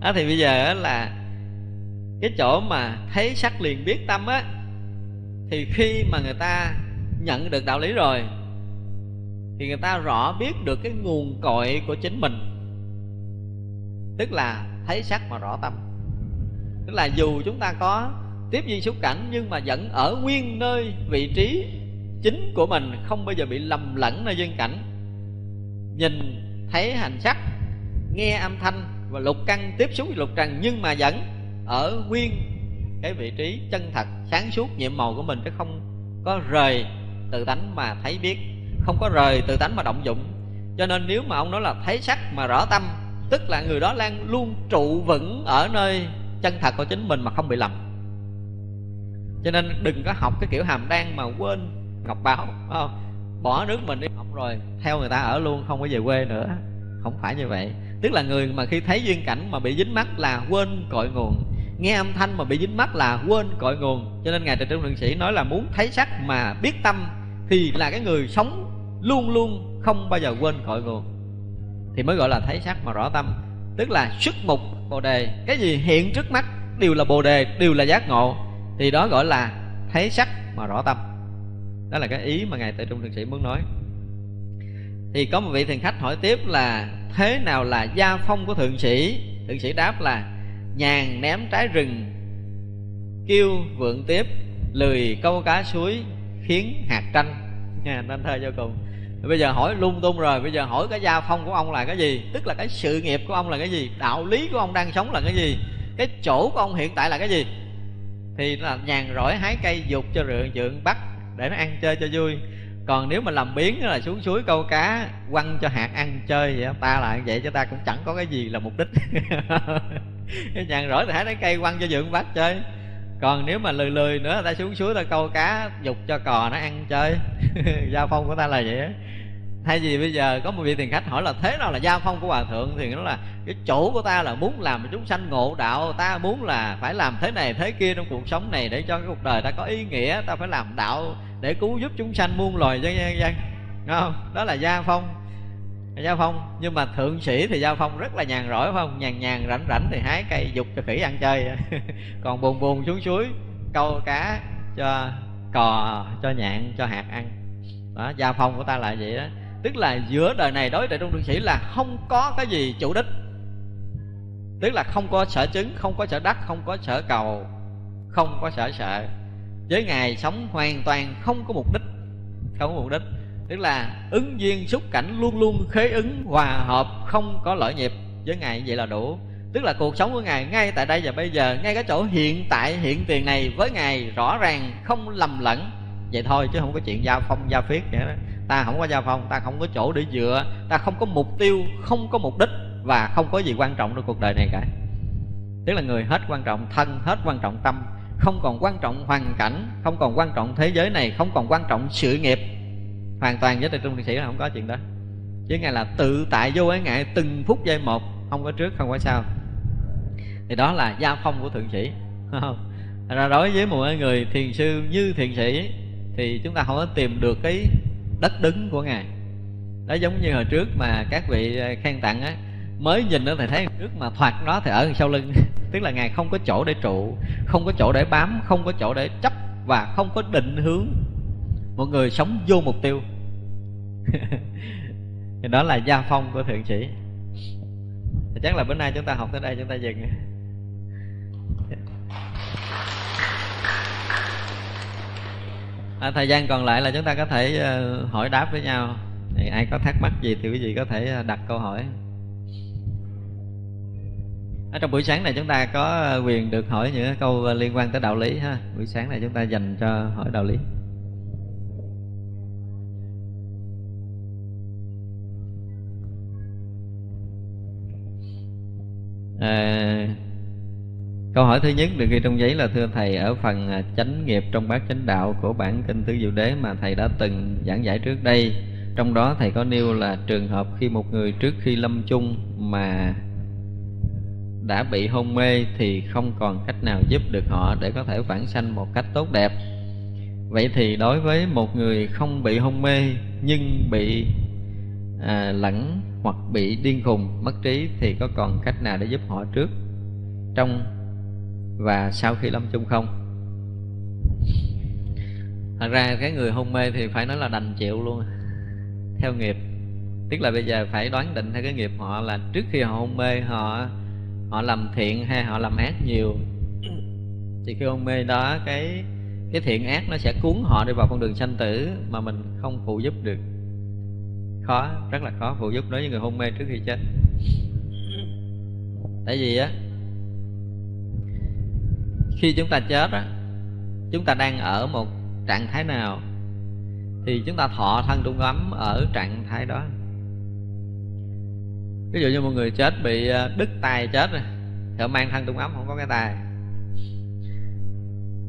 Đó, thì bây giờ là cái chỗ mà thấy sắc liền biết tâm á, thì khi mà người ta nhận được đạo lý rồi thì người ta rõ biết được cái nguồn cội của chính mình, tức là thấy sắc mà rõ tâm. Tức là dù chúng ta có tiếp duyên xúc cảnh nhưng mà vẫn ở nguyên nơi vị trí chính của mình, không bao giờ bị lầm lẫn nơi duyên cảnh. Nhìn thấy hành sắc, nghe âm thanh và lục căn tiếp xúc với lục trần, nhưng mà vẫn ở nguyên cái vị trí chân thật, sáng suốt, nhiệm màu của mình, chứ không có rời tự tánh mà thấy biết, không có rời tự tánh mà động dụng. Cho nên nếu mà ông nói là thấy sắc mà rõ tâm, tức là người đó đang luôn trụ vững ở nơi chân thật của chính mình mà không bị lầm. Cho nên đừng có học cái kiểu hàm đan mà quên ngọc báo, không? Bỏ nước mình đi học rồi theo người ta ở luôn, không có về quê nữa. Không phải như vậy. Tức là người mà khi thấy duyên cảnh mà bị dính mắc là quên cội nguồn, nghe âm thanh mà bị dính mắc là quên cội nguồn. Cho nên Ngài Tuệ Trung Thượng Sĩ nói là muốn thấy sắc mà biết tâm thì là cái người sống luôn luôn không bao giờ quên cội nguồn, thì mới gọi là thấy sắc mà rõ tâm. Tức là xuất mục bồ đề, cái gì hiện trước mắt đều là bồ đề, đều là giác ngộ, thì đó gọi là thấy sắc mà rõ tâm. Đó là cái ý mà Ngài Tuệ Trung Thượng Sĩ muốn nói. Thì có một vị thiền khách hỏi tiếp là thế nào là gia phong của thượng sĩ? Thượng sĩ đáp là nhàn ném trái rừng, kêu vượn tiếp, lười câu cá suối, khiến hạt tranh. Nên thơ vô cùng. Bây giờ hỏi lung tung rồi, bây giờ hỏi cái gia phong của ông là cái gì? Tức là cái sự nghiệp của ông là cái gì? Đạo lý của ông đang sống là cái gì? Cái chỗ của ông hiện tại là cái gì? Thì là nhàn rỗi hái cây dục cho rượn bắt để nó ăn chơi cho vui. Còn nếu mà làm biến là xuống suối câu cá, quăng cho hạt ăn chơi vậy. Ta là vậy chứ ta cũng chẳng có cái gì là mục đích. Nhàn rỗi thì hái trái cây quăng cho dưỡng bát chơi. Còn nếu mà lười nữa, ta xuống suối ta câu cá, dục cho cò nó ăn chơi. Gia phong của ta là vậy. Thay vì bây giờ có một vị thiền khách hỏi là thế nào là gia phong của hòa thượng, thì nó là cái chỗ của ta là muốn làm chúng sanh ngộ đạo. Ta muốn là phải làm thế này thế kia trong cuộc sống này để cho cái cuộc đời ta có ý nghĩa. Ta phải làm đạo để cứu giúp chúng sanh muôn loài cho nhân dân, đúng không? Đó là gia phong. Gia phong. Nhưng mà thượng sĩ thì gia phong rất là nhàn rỗi, phải không? Nhàn rảnh thì hái cây dục cho khỉ ăn chơi. Còn buồn xuống suối câu cá cho cò, cho nhạn, cho hạt ăn. Đó, gia phong của ta là vậy đó. Tức là giữa đời này đối với Tuệ Trung Thượng Sĩ là không có cái gì chủ đích. Tức là không có sở chứng, không có sở đắc, không có sở cầu, không có sở sợ. Với Ngài sống hoàn toàn không có mục đích. Không có mục đích. Tức là ứng duyên xúc cảnh luôn luôn khế ứng, hòa hợp, không có lỗi nhịp. Với Ngài vậy là đủ. Tức là cuộc sống của Ngài ngay tại đây và bây giờ, ngay cái chỗ hiện tại hiện tiền này với Ngài rõ ràng, không lầm lẫn. Vậy thôi chứ không có chuyện gia phong gia phiết vậy đó. Ta không có gia phong, ta không có chỗ để dựa, ta không có mục tiêu, không có mục đích, và không có gì quan trọng trong cuộc đời này cả. Tức là người hết quan trọng thân, hết quan trọng tâm, không còn quan trọng hoàn cảnh, không còn quan trọng thế giới này, không còn quan trọng sự nghiệp, Hoàn toàn với Tuệ Trung Thượng Sĩ là không có chuyện đó. Chứ Ngài là tự tại vô ái ngại từng phút giây một, không có trước không có sau. Thì đó là gia phong của Thượng Sĩ. Ra đối với một người thiền sư như Thiền Sĩ thì chúng ta không có tìm được cái đất đứng của Ngài. Đó giống như hồi trước mà các vị khen tặng á, mới nhìn nó thì thấy trước mà thoạt nó thì ở sau lưng. Tức là Ngài không có chỗ để trụ, không có chỗ để bám, không có chỗ để chấp và không có định hướng. Một người sống vô mục tiêu. Thì đó là gia phong của Thượng Sĩ. Thì chắc là bữa nay chúng ta học tới đây chúng ta dừng. Thời gian còn lại là chúng ta có thể hỏi đáp với nhau. Thì ai có thắc mắc gì thì quý vị có thể đặt câu hỏi. Ở trong buổi sáng này chúng ta có quyền được hỏi những câu liên quan tới đạo lý ha. Buổi sáng này chúng ta dành cho hỏi đạo lý. Câu hỏi thứ nhất được ghi trong giấy là: thưa Thầy, ở phần chánh nghiệp trong bát chánh đạo của bản kinh Tứ Diệu Đế mà Thầy đã từng giảng giải trước đây, trong đó Thầy có nêu là trường hợp khi một người trước khi lâm chung mà đã bị hôn mê thì không còn cách nào giúp được họ để có thể vãng sanh một cách tốt đẹp. Vậy thì đối với một người không bị hôn mê nhưng bị lẫn hoặc bị điên khùng, mất trí thì có còn cách nào để giúp họ trước, trong và sau khi lâm chung không? Thật ra cái người hôn mê thì phải nói là đành chịu luôn, theo nghiệp. Tức là bây giờ phải đoán định theo cái nghiệp họ là trước khi họ hôn mê họ làm thiện hay họ làm ác nhiều. Thì khi hôn mê đó cái thiện ác nó sẽ cuốn họ đi vào con đường sanh tử mà mình không phụ giúp được. Khó, rất là khó phụ giúp đối với người hôn mê trước khi chết. Tại vì á, khi chúng ta chết á, chúng ta đang ở một trạng thái nào thì chúng ta thọ thân trung ấm ở trạng thái đó. Ví dụ như một người chết bị đứt tay chết rồi, họ mang thân trung ấm không có cái tay.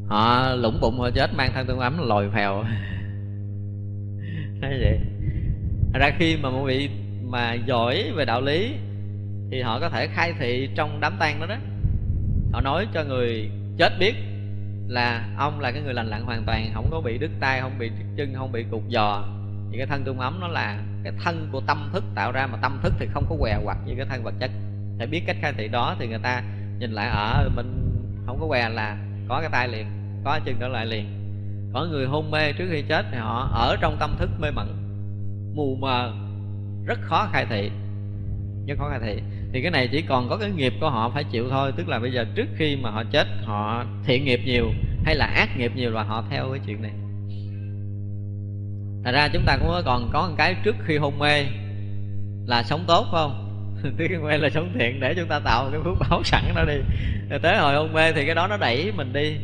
Họ lủng bụng họ chết mang thân trung ấm lồi phèo. Thấy vậy. Thật ra khi mà một vị mà giỏi về đạo lý thì họ có thể khai thị trong đám tang đó đó. Họ nói cho người chết biết là ông là cái người lành lặn hoàn toàn, không có bị đứt tay, không bị đứt chân, không bị cụt giò. Thì cái thân tương ấm nó là cái thân của tâm thức tạo ra, mà tâm thức thì không có què quặt như cái thân vật chất. Để biết cách khai thị đó thì người ta nhìn lại ở mình không có què là có cái tay liền, có chân trở lại liền. Có người hôn mê trước khi chết thì họ ở trong tâm thức mê mẩn, mù mờ, rất khó khai thị. Rất khó khai thị. Thì cái này chỉ còn có cái nghiệp của họ phải chịu thôi. Tức là bây giờ trước khi mà họ chết, họ thiện nghiệp nhiều hay là ác nghiệp nhiều là họ theo cái chuyện này. Thật ra chúng ta cũng còn có một cái trước khi hôn mê là sống tốt không? Trước khi mê là sống thiện để chúng ta tạo cái phước báo sẵn đó đi. Rồi tới hồi hôn mê thì cái đó nó đẩy mình đi.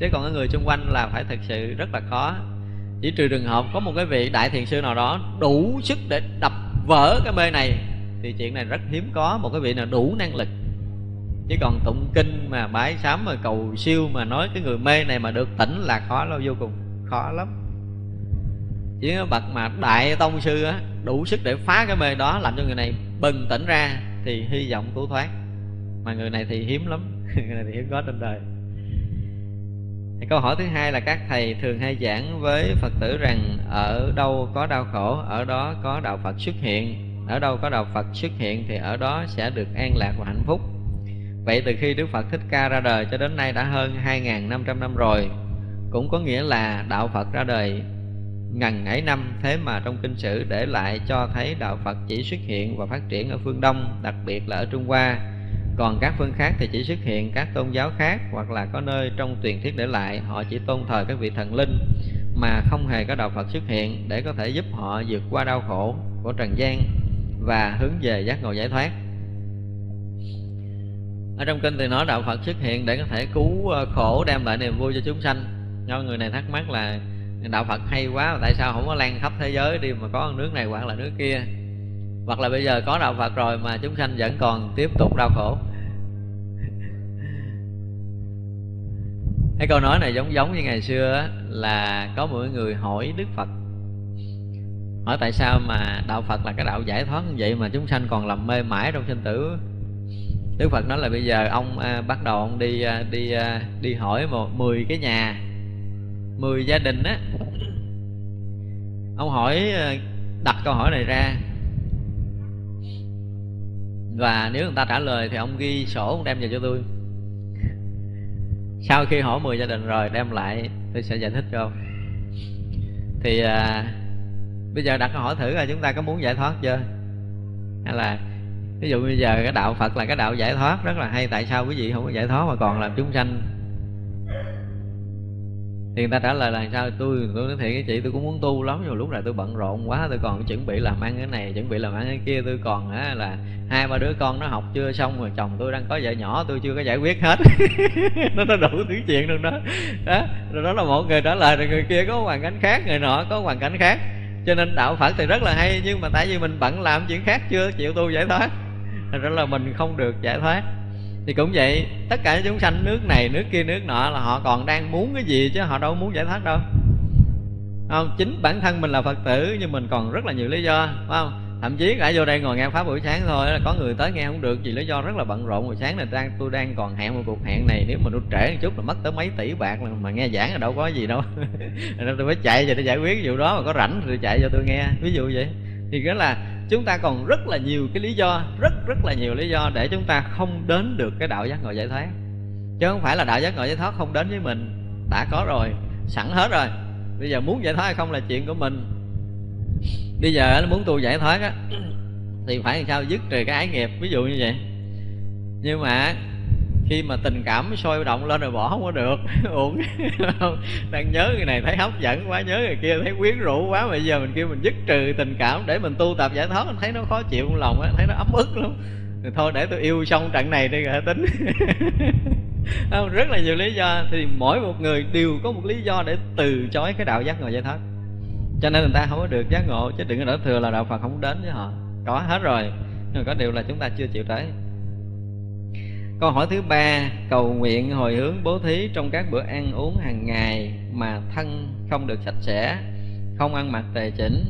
Chứ còn cái người xung quanh là phải thực sự rất là khó. Chỉ trừ trường hợp có một cái vị đại thiền sư nào đó đủ sức để đập vỡ cái mê này thì chuyện này rất hiếm có một cái vị nào đủ năng lực. Chứ còn tụng kinh mà bái sám mà cầu siêu mà nói cái người mê này mà được tỉnh là khó lắm, vô cùng khó lắm. Chỉ có bậc mà đại tông sư á, đủ sức để phá cái mê đó, làm cho người này bừng tỉnh ra thì hy vọng cứu thoát. Mà người này thì hiếm lắm. Người này thì hiếm có trên đời. Câu hỏi thứ hai là các thầy thường hay giảng với Phật tử rằng: ở đâu có đau khổ, ở đó có đạo Phật xuất hiện. Ở đâu có đạo Phật xuất hiện thì ở đó sẽ được an lạc và hạnh phúc. Vậy từ khi Đức Phật Thích Ca ra đời cho đến nay đã hơn 2.500 năm rồi. Cũng có nghĩa là đạo Phật ra đời ngần ấy năm. Thế mà trong kinh sử để lại cho thấy đạo Phật chỉ xuất hiện và phát triển ở phương Đông, đặc biệt là ở Trung Hoa. Còn các phương khác thì chỉ xuất hiện các tôn giáo khác, hoặc là có nơi trong truyền thuyết để lại họ chỉ tôn thờ các vị thần linh mà không hề có đạo Phật xuất hiện để có thể giúp họ vượt qua đau khổ của trần gian và hướng về giác ngộ giải thoát. Ở trong kinh thì nói đạo Phật xuất hiện để có thể cứu khổ, đem lại niềm vui cho chúng sanh. Do người này thắc mắc là đạo Phật hay quá, tại sao không có lan khắp thế giới đi mà có nước này hoặc là nước kia, hoặc là bây giờ có đạo Phật rồi mà chúng sanh vẫn còn tiếp tục đau khổ. Cái câu nói này giống như ngày xưa là có một người hỏi Đức Phật: Hỏi tại sao mà đạo Phật là cái đạo giải thoát như vậy mà chúng sanh còn làm mê mãi trong sinh tử? Đức Phật nói là bây giờ ông bắt đầu ông đi hỏi 10 cái nhà, 10 gia đình á. Ông hỏi, đặt câu hỏi này ra, và nếu người ta trả lời thì ông ghi sổ ông đem về cho tôi. Sau khi hỏi 10 gia đình rồi đem lại tôi sẽ giải thích cho ông. Thì bây giờ đặt câu hỏi thử là chúng ta có muốn giải thoát chưa? Hay là ví dụ bây giờ cái đạo Phật là cái đạo giải thoát rất là hay, tại sao quý vị không có giải thoát mà còn làm chúng sanh? Thì người ta trả lời là sao? Tôi nói thiệt với chị, tôi cũng muốn tu lắm, nhưng lúc này tôi bận rộn quá, tôi còn chuẩn bị làm ăn cái này, chuẩn bị làm ăn cái kia, tôi còn là 2-3 đứa con nó học chưa xong, rồi chồng tôi đang có vợ nhỏ, tôi chưa có giải quyết hết. Nó đủ thứ chuyện trong đó. Đó, rồi đó là một người trả lời, rồi người kia có hoàn cảnh khác, người nọ có hoàn cảnh khác. Cho nên đạo Phật thì rất là hay, nhưng mà tại vì mình bận làm chuyện khác chưa chịu tu giải thoát, thành ra là mình không được giải thoát. Thì cũng vậy, tất cả những chúng sanh nước này, nước kia, nước nọ là họ còn đang muốn cái gì chứ họ đâu muốn giải thoát đâu. Không, chính bản thân mình là Phật tử nhưng mình còn rất là nhiều lý do, phải không? Thậm chí cả vô đây ngồi nghe pháp buổi sáng thôi là có người tới nghe không được vì lý do rất là bận rộn. Buổi sáng này tôi đang còn hẹn một cuộc hẹn này, nếu mà nó trễ một chút là mất tới mấy tỷ bạc, mà nghe giảng là đâu có gì đâu. Nên tôi mới chạy về để giải quyết vụ đó, mà có rảnh thì chạy vô tôi nghe, ví dụ vậy. Thì đó là chúng ta còn rất là nhiều cái lý do, rất là nhiều lý do để chúng ta không đến được cái đạo giác ngộ giải thoát. Chứ không phải là đạo giác ngộ giải thoát không đến với mình, đã có rồi, sẵn hết rồi. Bây giờ muốn giải thoát hay không là chuyện của mình. Bây giờ muốn tu giải thoát á, thì phải làm sao dứt trừ cái ái nghiệp, ví dụ như vậy. Nhưng mà khi mà tình cảm sôi động lên rồi bỏ không có được. Uổng. Đang nhớ người này thấy hấp dẫn quá, nhớ người kia thấy quyến rũ quá, bây giờ mình kêu mình dứt trừ tình cảm để mình tu tập giải thoát, mình thấy nó khó chịu trong lòng á, thấy nó ấm ức lắm. Thì thôi để tôi yêu xong trận này đi rồi tính. Rất là nhiều lý do. Thì mỗi một người đều có một lý do để từ chối cái đạo giác ngộ giải thoát, cho nên người ta không có được giác ngộ. Chứ đừng có nói thừa là đạo Phật không đến với họ, có hết rồi, nhưng có điều là chúng ta chưa chịu tới. Câu hỏi thứ 3: cầu nguyện hồi hướng bố thí trong các bữa ăn uống hàng ngày mà thân không được sạch sẽ, không ăn mặc tề chỉnh,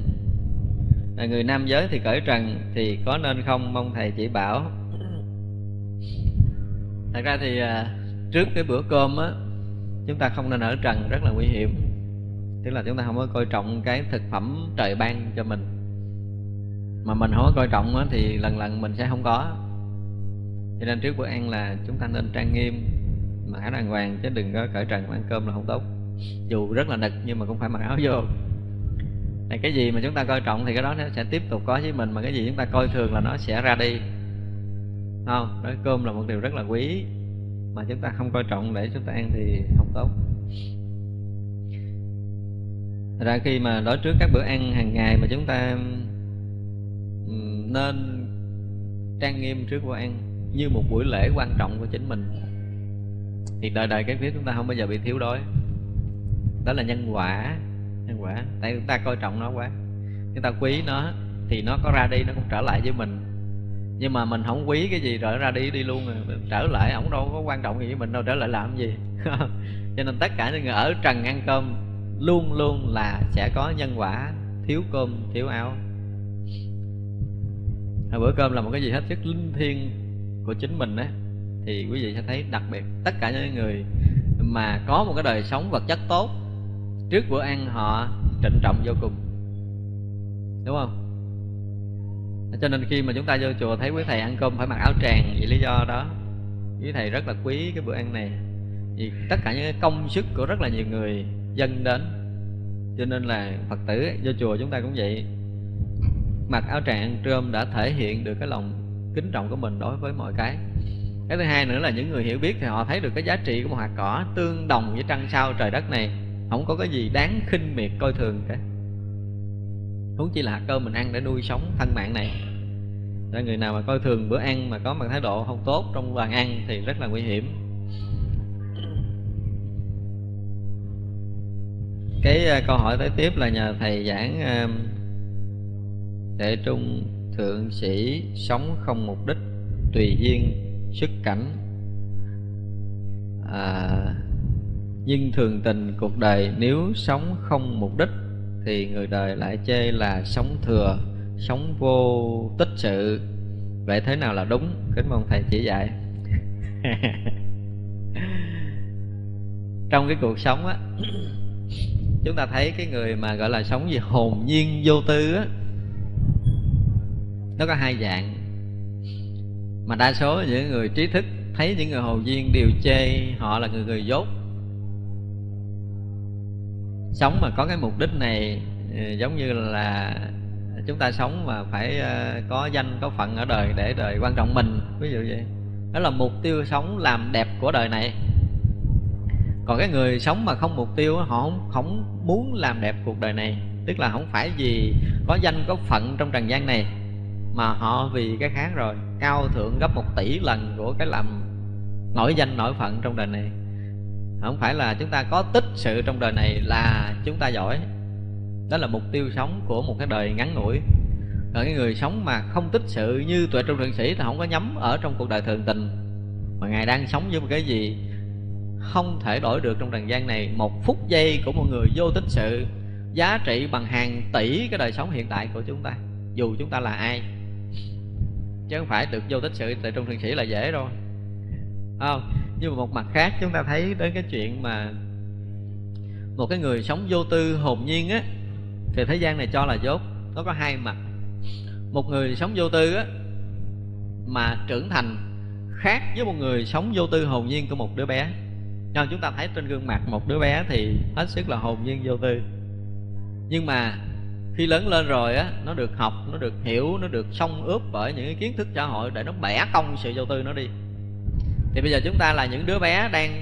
là người nam giới thì cởi trần thì có nên không, mong thầy chỉ bảo. Thật ra thì trước cái bữa cơm á, chúng ta không nên ở trần, rất là nguy hiểm. Tức là chúng ta không có coi trọng cái thực phẩm trời ban cho mình, mà mình không có coi trọng á, thì lần mình sẽ không có. Cho nên trước bữa ăn là chúng ta nên trang nghiêm, mặc áo đàng hoàng, chứ đừng có cởi trần ăn cơm là không tốt. Dù rất là nực nhưng mà cũng phải mặc áo vô. Thì cái gì mà chúng ta coi trọng thì cái đó nó sẽ tiếp tục có với mình, mà cái gì chúng ta coi thường là nó sẽ ra đi. Không, nói cơm là một điều rất là quý, mà chúng ta không coi trọng để chúng ta ăn thì không tốt. Thật ra khi mà đối trước các bữa ăn hàng ngày mà chúng ta nên trang nghiêm trước bữa ăn như một buổi lễ quan trọng của chính mình, thì đời đời cái kiếp chúng ta không bao giờ bị thiếu đói. Đó là nhân quả. Tại chúng ta coi trọng nó quá, chúng ta quý nó thì nó có ra đi, nó cũng trở lại với mình. Nhưng mà mình không quý cái gì rồi ra đi luôn rồi, trở lại ổng đâu có quan trọng gì với mình đâu, trở lại làm gì. Cho nên tất cả những người ở trần ăn cơm luôn là sẽ có nhân quả thiếu cơm thiếu áo. Bữa cơm là một cái gì hết sức linh thiêng của chính mình á, thì quý vị sẽ thấy đặc biệt tất cả những người mà có một cái đời sống vật chất tốt, trước bữa ăn họ trịnh trọng vô cùng, đúng không? Cho nên khi mà chúng ta vô chùa thấy quý thầy ăn cơm phải mặc áo tràng vì lý do đó, quý thầy rất là quý cái bữa ăn này, vì tất cả những công sức của rất là nhiều người dâng đến. Cho nên là Phật tử vô chùa chúng ta cũng vậy, mặc áo tràng ăn trơm đã thể hiện được cái lòng kính trọng của mình đối với mọi cái. Thứ hai nữa là những người hiểu biết thì họ thấy được cái giá trị của một hạt cỏ tương đồng với trăng sao trời đất này, không có cái gì đáng khinh miệt coi thường cả, huống chi là hạt cơm mình ăn để nuôi sống thân mạng này. Để người nào mà coi thường bữa ăn mà có một thái độ không tốt trong bàn ăn thì rất là nguy hiểm. Cái câu hỏi tới tiếp là nhờ thầy giảng Tuệ Trung Thượng Sĩ sống không mục đích, tùy duyên, xuất cảnh, nhưng thường tình cuộc đời nếu sống không mục đích thì người đời lại chê là sống thừa, sống vô tích sự. Vậy thế nào là đúng? Kính mong Thầy chỉ dạy. Trong cái cuộc sống á, chúng ta thấy cái người mà gọi là sống gì hồn nhiên vô tư á, nó có hai dạng. Mà đa số những người trí thức thấy những người hồn nhiên đều chê họ là người dốt. Sống mà có cái mục đích này giống như là chúng ta sống mà phải có danh có phận ở đời để đời quan trọng mình, ví dụ vậy. Đó là mục tiêu sống làm đẹp của đời này. Còn cái người sống mà không mục tiêu, họ không muốn làm đẹp cuộc đời này, tức là không phải vì có danh có phận trong trần gian này, mà họ vì cái khác rồi, cao thượng gấp 1 tỷ lần của cái làm nổi danh nổi phận trong đời này. Không phải là chúng ta có tích sự trong đời này là chúng ta giỏi. Đó là mục tiêu sống của một cái đời ngắn ngủi. Còn cái người sống mà không tích sự như Tuệ Trung Thượng Sĩ thì không có nhắm ở trong cuộc đời thường tình, mà Ngài đang sống với một cái gì không thể đổi được trong trần gian này. Một phút giây của một người vô tích sự giá trị bằng hàng tỷ cái đời sống hiện tại của chúng ta, dù chúng ta là ai. Chứ không phải được vô tích sự Tuệ Trung Thượng Sĩ là dễ rồi. Nhưng mà một mặt khác chúng ta thấy đến cái chuyện mà một cái người sống vô tư hồn nhiên á, thì thế gian này cho là dốt. Nó có hai mặt. Một người sống vô tư á mà trưởng thành khác với một người sống vô tư hồn nhiên của một đứa bé. Nên chúng ta thấy trên gương mặt một đứa bé thì hết sức là hồn nhiên vô tư, nhưng mà khi lớn lên rồi á, nó được học, nó được hiểu, nó được xông ướp bởi những cái kiến thức xã hội để nó bẻ cong sự vô tư nó đi. Thì bây giờ chúng ta là những đứa bé đang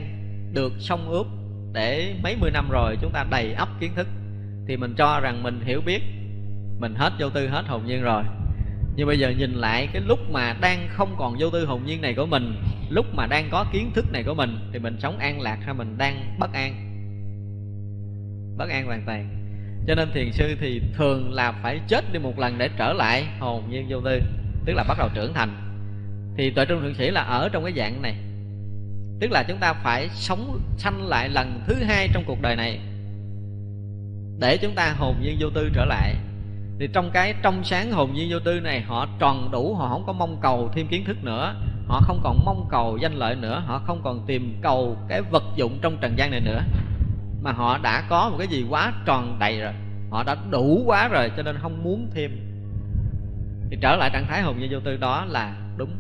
được xông ướp để mấy mươi năm rồi, chúng ta đầy ắp kiến thức, thì mình cho rằng mình hiểu biết, mình hết vô tư, hết hồn nhiên rồi. Nhưng bây giờ nhìn lại cái lúc mà đang không còn vô tư hồn nhiên này của mình, lúc mà đang có kiến thức này của mình, thì mình sống an lạc hay mình đang bất an? Bất an hoàn toàn. Cho nên thiền sư thì thường là phải chết đi một lần để trở lại hồn nhiên vô tư, tức là bắt đầu trưởng thành. Thì Tuệ Trung Thượng Sĩ là ở trong cái dạng này, tức là chúng ta phải sống sanh lại lần thứ hai trong cuộc đời này để chúng ta hồn nhiên vô tư trở lại. Thì trong cái trong sáng hồn nhiên vô tư này, họ tròn đủ, họ không có mong cầu thêm kiến thức nữa, họ không còn mong cầu danh lợi nữa, họ không còn tìm cầu cái vật dụng trong trần gian này nữa, mà họ đã có một cái gì quá tròn đầy rồi, họ đã đủ quá rồi, cho nên không muốn thêm. Thì trở lại trạng thái hồn nhiên vô tư đó là đúng,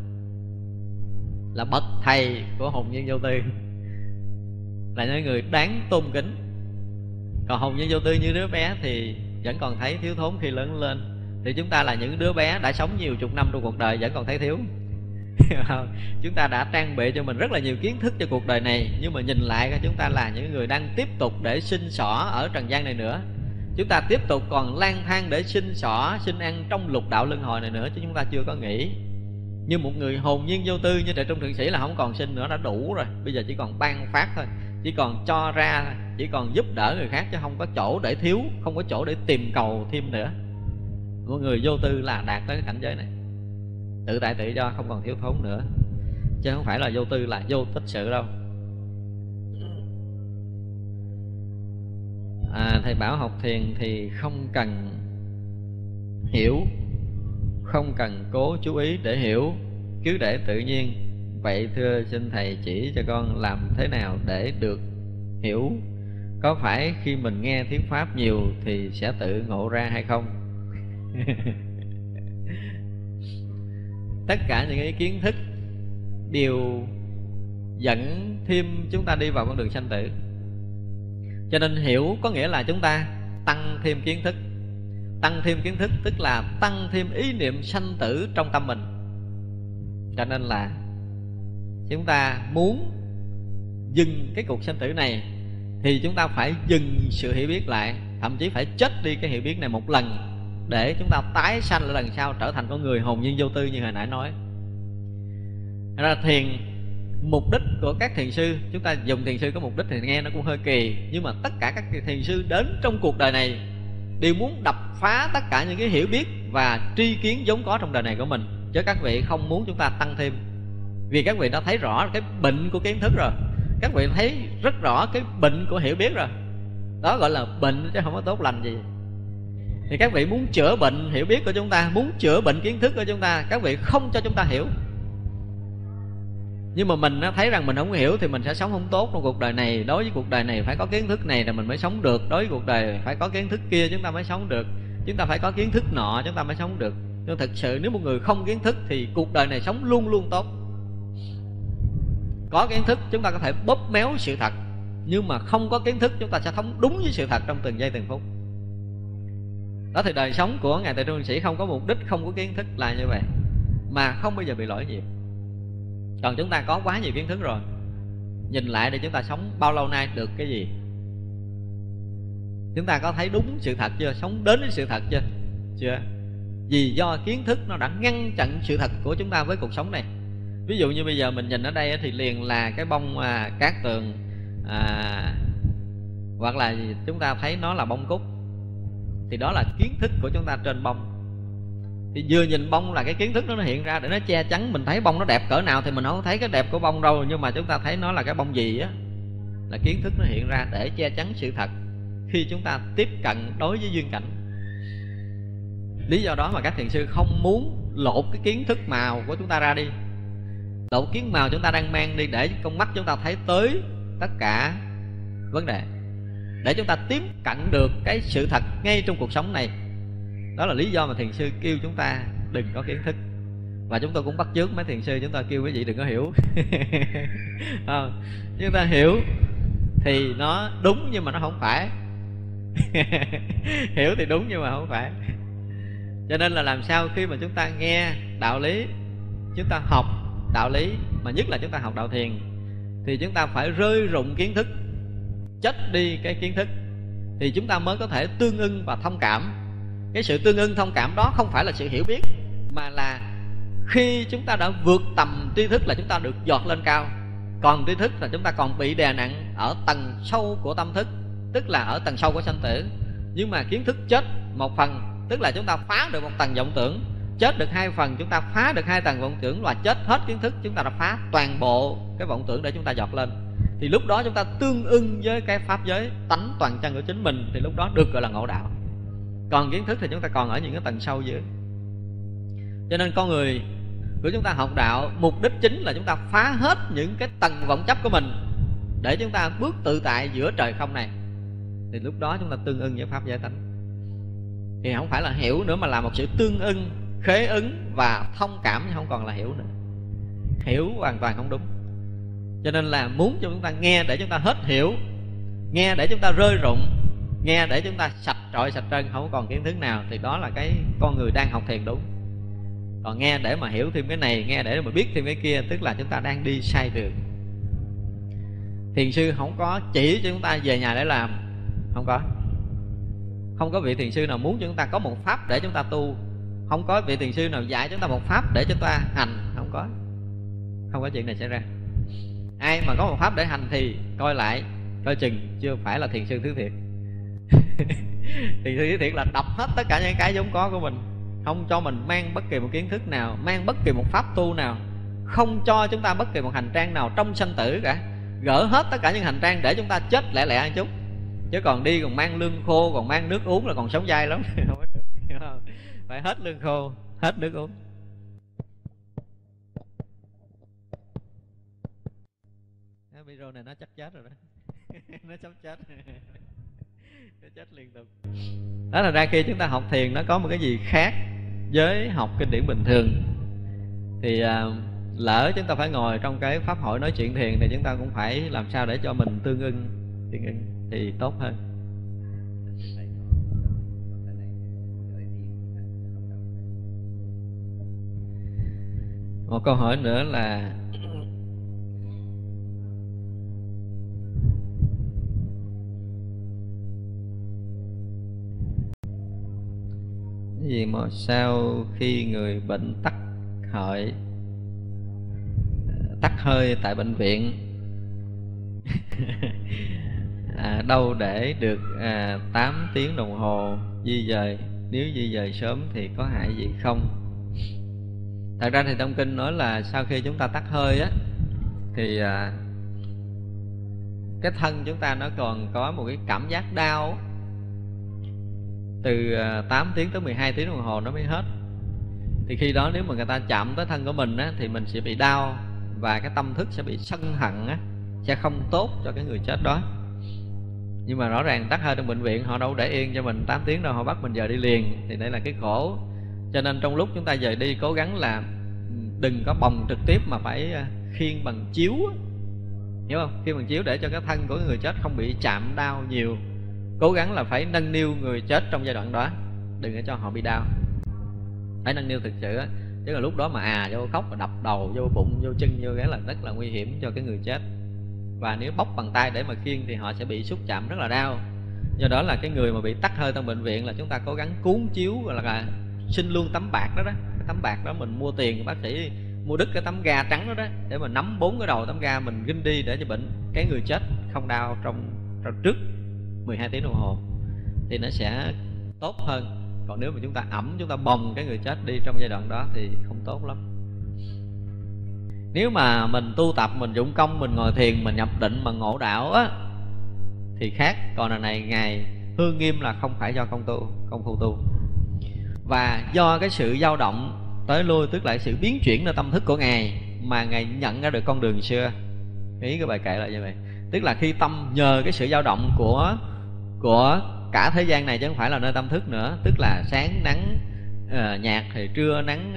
là bậc thầy của hồn nhiên vô tư, là những người đáng tôn kính. Còn hồn nhiên vô tư như đứa bé thì vẫn còn thấy thiếu thốn khi lớn lên. Thì chúng ta là những đứa bé đã sống nhiều chục năm trong cuộc đời vẫn còn thấy thiếu. Chúng ta đã trang bị cho mình rất là nhiều kiến thức cho cuộc đời này, nhưng mà nhìn lại chúng ta là những người đang tiếp tục để sinh xỏ ở trần gian này nữa. Chúng ta tiếp tục còn lang thang để sinh xỏ, sinh ăn trong lục đạo luân hồi này nữa, chứ chúng ta chưa có nghỉ. Như một người hồn nhiên vô tư như Tuệ Trung Thượng Sĩ là không còn sinh nữa, đã đủ rồi. Bây giờ chỉ còn ban phát thôi, chỉ còn cho ra, chỉ còn giúp đỡ người khác, chứ không có chỗ để thiếu, không có chỗ để tìm cầu thêm nữa. Một người vô tư là đạt tới cái cảnh giới này, tự tại tự do, không còn thiếu thốn nữa. Chứ không phải là vô tư là vô tích sự đâu. Thầy bảo học thiền thì không cần hiểu, không cần cố chú ý để hiểu, cứ để tự nhiên. Vậy thưa xin Thầy chỉ cho con làm thế nào để được hiểu? Có phải khi mình nghe tiếng Pháp nhiều thì sẽ tự ngộ ra hay không? Tất cả những cái kiến thức đều dẫn thêm chúng ta đi vào con đường sanh tử. Cho nên hiểu có nghĩa là chúng ta tăng thêm kiến thức. Tăng thêm kiến thức tức là tăng thêm ý niệm sanh tử trong tâm mình. Cho nên là chúng ta muốn dừng cái cuộc sanh tử này thì chúng ta phải dừng sự hiểu biết lại, thậm chí phải chết đi cái hiểu biết này một lần để chúng ta tái sanh lại lần sau trở thành con người hồn nhiên vô tư như hồi nãy nói. Thế ra thiền, mục đích của các thiền sư, chúng ta dùng thiền sư có mục đích thì nghe nó cũng hơi kỳ, nhưng mà tất cả các thiền sư đến trong cuộc đời này đều muốn đập phá tất cả những cái hiểu biết và tri kiến vốn có trong đời này của mình. Chứ các vị không muốn chúng ta tăng thêm, vì các vị đã thấy rõ cái bệnh của kiến thức rồi, các vị thấy rất rõ cái bệnh của hiểu biết rồi. Đó gọi là bệnh chứ không có tốt lành gì. Thì các vị muốn chữa bệnh hiểu biết của chúng ta, muốn chữa bệnh kiến thức của chúng ta, các vị không cho chúng ta hiểu. Nhưng mà mình thấy rằng mình không hiểu thì mình sẽ sống không tốt trong cuộc đời này. Đối với cuộc đời này phải có kiến thức này là mình mới sống được. Đối với cuộc đời phải có kiến thức kia chúng ta mới sống được. Chúng ta phải có kiến thức nọ chúng ta mới sống được. Nhưng thực sự nếu một người không kiến thức thì cuộc đời này sống luôn luôn tốt. Có kiến thức chúng ta có thể bóp méo sự thật, nhưng mà không có kiến thức chúng ta sẽ sống đúng với sự thật trong từng giây từng phút. Đó thì đời sống của Ngài Tuệ Trung Thượng Sĩ không có mục đích, không có kiến thức là như vậy, mà không bao giờ bị lỗi nhiều. Còn chúng ta có quá nhiều kiến thức rồi, nhìn lại để chúng ta sống bao lâu nay được cái gì? Chúng ta có thấy đúng sự thật chưa? Sống đến với sự thật chưa? Chưa. Vì do kiến thức nó đã ngăn chặn sự thật của chúng ta với cuộc sống này. Ví dụ như bây giờ mình nhìn ở đây thì liền là cái bông cát tường, hoặc là chúng ta thấy nó là bông cúc, thì đó là kiến thức của chúng ta trên bông. Thì vừa nhìn bông là cái kiến thức đó nó hiện ra để nó che chắn. Mình thấy bông nó đẹp cỡ nào thì mình không thấy cái đẹp của bông đâu, nhưng mà chúng ta thấy nó là cái bông gì á, là kiến thức nó hiện ra để che chắn sự thật khi chúng ta tiếp cận đối với duyên cảnh. Lý do đó mà các thiền sư không muốn lột cái kiến thức màu của chúng ta ra đi, lột kiến màu chúng ta đang mang đi, để con mắt chúng ta thấy tới tất cả vấn đề, để chúng ta tiếp cận được cái sự thật ngay trong cuộc sống này. Đó là lý do mà thiền sư kêu chúng ta đừng có kiến thức. Và chúng tôi cũng bắt chước mấy thiền sư, chúng ta kêu quý vị đừng có hiểu. Chúng ta hiểu thì nó đúng nhưng mà nó không phải. Hiểu thì đúng nhưng mà không phải. Cho nên là làm sao khi mà chúng ta nghe đạo lý, chúng ta học đạo lý, mà nhất là chúng ta học đạo thiền, thì chúng ta phải rơi rụng kiến thức, chết đi cái kiến thức, thì chúng ta mới có thể tương ưng và thông cảm. Cái sự tương ưng thông cảm đó không phải là sự hiểu biết, mà là khi chúng ta đã vượt tầm tri thức là chúng ta được dọt lên cao. Còn tri thức là chúng ta còn bị đè nặng ở tầng sâu của tâm thức, tức là ở tầng sâu của sanh tử. Nhưng mà kiến thức chết một phần, tức là chúng ta phá được một tầng vọng tưởng. Chết được hai phần, chúng ta phá được hai tầng vọng tưởng. Và chết hết kiến thức, chúng ta đã phá toàn bộ cái vọng tưởng để chúng ta dọt lên. Thì lúc đó chúng ta tương ưng với cái pháp giới tánh toàn chân của chính mình, thì lúc đó được gọi là ngộ đạo. Còn kiến thức thì chúng ta còn ở những cái tầng sâu dưới. Cho nên con người của chúng ta học đạo, mục đích chính là chúng ta phá hết những cái tầng vọng chấp của mình, để chúng ta bước tự tại giữa trời không này. Thì lúc đó chúng ta tương ưng với pháp giới tánh. Thì không phải là hiểu nữa, mà là một sự tương ưng, khế ứng và thông cảm, chứ không còn là hiểu nữa. Hiểu hoàn toàn không đúng. Cho nên là muốn cho chúng ta nghe để chúng ta hết hiểu, nghe để chúng ta rơi rụng, nghe để chúng ta sạch trọi sạch trơn, không còn kiến thức nào. Thì đó là cái con người đang học thiền đúng. Còn nghe để mà hiểu thêm cái này, nghe để mà biết thêm cái kia, tức là chúng ta đang đi sai đường. Thiền sư không có chỉ cho chúng ta về nhà để làm. Không có. Không có vị thiền sư nào muốn cho chúng ta có một pháp để chúng ta tu. Không có vị thiền sư nào dạy chúng ta một pháp để chúng ta hành. Không có. Không có chuyện này xảy ra. Ai mà có một pháp để hành thì coi lại, coi chừng chưa phải là thiền sư thứ thiệt. Thiền sư thứ thiệt là đọc hết tất cả những cái vốn có của mình, không cho mình mang bất kỳ một kiến thức nào, mang bất kỳ một pháp tu nào, không cho chúng ta bất kỳ một hành trang nào trong sanh tử cả. Gỡ hết tất cả những hành trang để chúng ta chết lẹ lẹ một chút. Chứ còn đi còn mang lương khô, còn mang nước uống là còn sống dai lắm. Phải hết lương khô, hết nước uống. Cái video này nó chắc chết rồi đó. Nó sắp chết. Nó chết liên tục. Đó là ra khi chúng ta học thiền nó có một cái gì khác với học kinh điển bình thường. Thì lỡ chúng ta phải ngồi trong cái pháp hội nói chuyện thiền, thì chúng ta cũng phải làm sao để cho mình tương ưng thì tốt hơn. Một câu hỏi nữa là cái gì mà sau khi người bệnh tắc hơi tại bệnh viện đâu để được 8 tiếng đồng hồ di dời, nếu di dời sớm thì có hại gì không? Thật ra thì trong kinh nói là sau khi chúng ta tắc hơi á, thì cái thân chúng ta nó còn có một cái cảm giác đau. từ 8 tiếng tới 12 tiếng đồng hồ nó mới hết. Thì khi đó nếu mà người ta chạm tới thân của mình á, thì mình sẽ bị đau, và cái tâm thức sẽ bị sân hận á, sẽ không tốt cho cái người chết đó. Nhưng mà rõ ràng tắt hơi trong bệnh viện họ đâu để yên cho mình 8 tiếng đâu, họ bắt mình giờ đi liền. Thì đây là cái khổ. Cho nên trong lúc chúng ta về đi, cố gắng là đừng có bồng trực tiếp mà phải khiêng bằng chiếu, hiểu không? Khiêng bằng chiếu để cho cái thân của người chết không bị chạm đau nhiều. Cố gắng là phải nâng niu người chết trong giai đoạn đó, đừng để cho họ bị đau, phải nâng niu thực sự á. Chứ là lúc đó mà vô khóc và đập đầu, vô bụng, vô chân, vô cái là rất là nguy hiểm cho cái người chết. Và nếu bóc bằng tay để mà khiêng thì họ sẽ bị xúc chạm rất là đau. Do đó là cái người mà bị tắc hơi trong bệnh viện là chúng ta cố gắng cuốn chiếu, là xin luôn tấm bạc đó đó. Cái tấm bạc đó mình mua tiền, bác sĩ mua đứt cái tấm ga trắng đó đó, để mà nắm bốn cái đầu tấm ga mình ghim đi, để cho cái người chết không đau trong trước 12 tiếng đồng hồ thì nó sẽ tốt hơn. Còn nếu mà chúng ta ẩm, chúng ta bồng cái người chết đi trong giai đoạn đó thì không tốt lắm. Nếu mà mình tu tập, mình dụng công, mình ngồi thiền, mình nhập định mà ngộ đạo á thì khác. Còn là này, Ngài Hương Nghiêm là không phải do công phu tu, và do cái sự dao động tới lui, tức là sự biến chuyển nơi tâm thức của Ngài mà Ngài nhận ra được con đường xưa. Ý cái bài kệ là như vậy. Tức là khi tâm nhờ cái sự dao động của cả thế gian này chứ không phải là nơi tâm thức nữa. Tức là sáng nắng nhạt, thì trưa nắng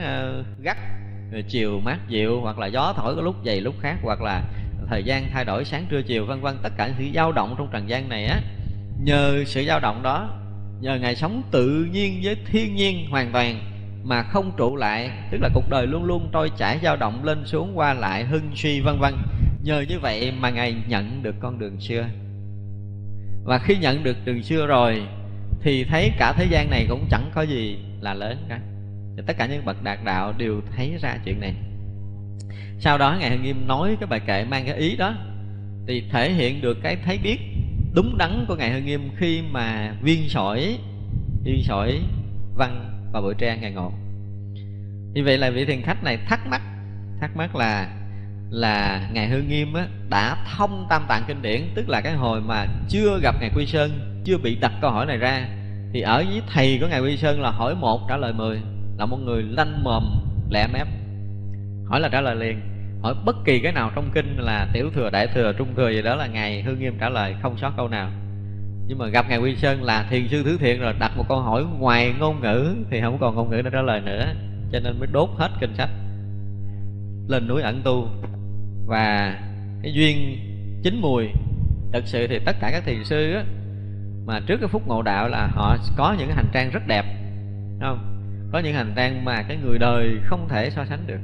gắt, rồi chiều mát dịu, hoặc là gió thổi có lúc dày lúc khác, hoặc là thời gian thay đổi sáng trưa chiều vân vân. Tất cả những sự dao động trong trần gian này á, nhờ sự dao động đó, nhờ Ngài sống tự nhiên với thiên nhiên hoàn toàn mà không trụ lại. Tức là cuộc đời luôn luôn trôi chảy, dao động lên xuống, qua lại, hưng suy vân vân. Nhờ như vậy mà Ngài nhận được con đường xưa. Và khi nhận được đường xưa rồi thì thấy cả thế gian này cũng chẳng có gì là lớn cả. Thì tất cả những bậc đạt đạo đều thấy ra chuyện này. Sau đó Ngài Hương Nghiêm nói cái bài kệ mang cái ý đó, thì thể hiện được cái thấy biết đúng đắn của Ngài Hương Nghiêm khi mà viên sỏi văn và bội trang Ngài ngộ. Như vậy là vị thiền khách này thắc mắc là Ngài Hương Nghiêm á, đã thông tam tạng kinh điển. Tức là cái hồi mà chưa gặp Ngài Quy Sơn, chưa bị đặt câu hỏi này ra, thì ở với thầy của Ngài Quy Sơn là hỏi 1 trả lời 10, là một người lanh mồm lẹ mép, hỏi là trả lời liền. Hỏi bất kỳ cái nào trong kinh là tiểu thừa, đại thừa, trung thừa gì đó là Ngài Hương Nghiêm trả lời không sót câu nào. Nhưng mà gặp Ngài Quy Sơn là thiền sư thứ thiện rồi, đặt một câu hỏi ngoài ngôn ngữ thì không còn ngôn ngữ để trả lời nữa, cho nên mới đốt hết kinh sách, lên núi ẩn tu. Và cái duyên chín mùi. Thật sự thì tất cả các thiền sư á, mà trước cái phút ngộ đạo là họ có những hành trang rất đẹp, đúng không? Có những hành trang mà cái người đời không thể so sánh được.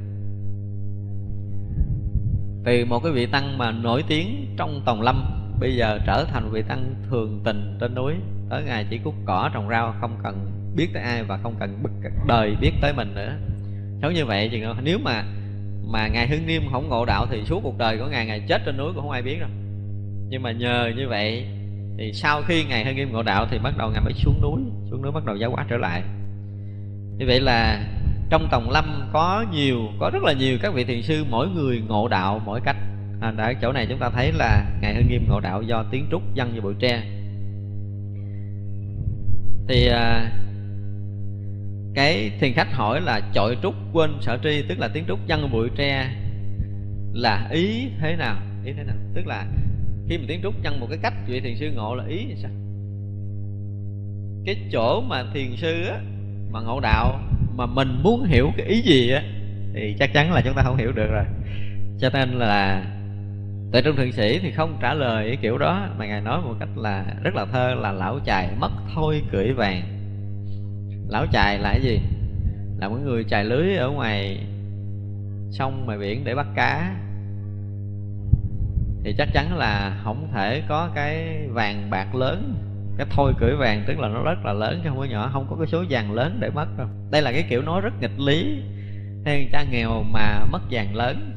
Từ một cái vị tăng mà nổi tiếng trong Tòng Lâm, bây giờ trở thành vị tăng thường tình trên núi, tới ngày chỉ cúc cỏ trồng rau, không cần biết tới ai và không cần bất đời biết tới mình nữa. Giống như vậy, chừng nếu mà Ngài Hương Nghiêm không ngộ đạo thì suốt cuộc đời của Ngài chết trên núi cũng không ai biết đâu. Nhưng mà nhờ như vậy thì sau khi Ngài Hương Nghiêm ngộ đạo thì bắt đầu Ngài mới xuống núi bắt đầu giáo hóa trở lại. Như vậy là trong Tòng Lâm có rất là nhiều các vị thiền sư, mỗi người ngộ đạo mỗi cách. Ở chỗ này chúng ta thấy là Ngài Hương Nghiêm ngộ đạo do tiếng trúc văn như bụi tre. Thì cái thiền khách hỏi là chọi trúc quên sở tri, tức là tiếng trúc văng bụi tre là ý thế nào? Ý thế nào? Tức là khi mà tiếng trúc văng một cái cách, vị thiền sư ngộ là ý sao? Cái chỗ mà thiền sư á, mà ngộ đạo mà mình muốn hiểu cái ý gì á thì chắc chắn là chúng ta không hiểu được rồi. Cho nên là Tuệ Trung Thượng Sĩ thì không trả lời cái kiểu đó, mà Ngài nói một cách là rất là thơ, là lão chài mất thôi cưỡi vàng. Lão chài là cái gì? Là một người chài lưới ở ngoài sông, ngoài biển để bắt cá. Thì chắc chắn là không thể có cái vàng bạc lớn. Cái thôi cưỡi vàng tức là nó rất là lớn chứ không có nhỏ, không có cái số vàng lớn để mất đâu. Đây là cái kiểu nói rất nghịch lý. Hay người ta nghèo mà mất vàng lớn.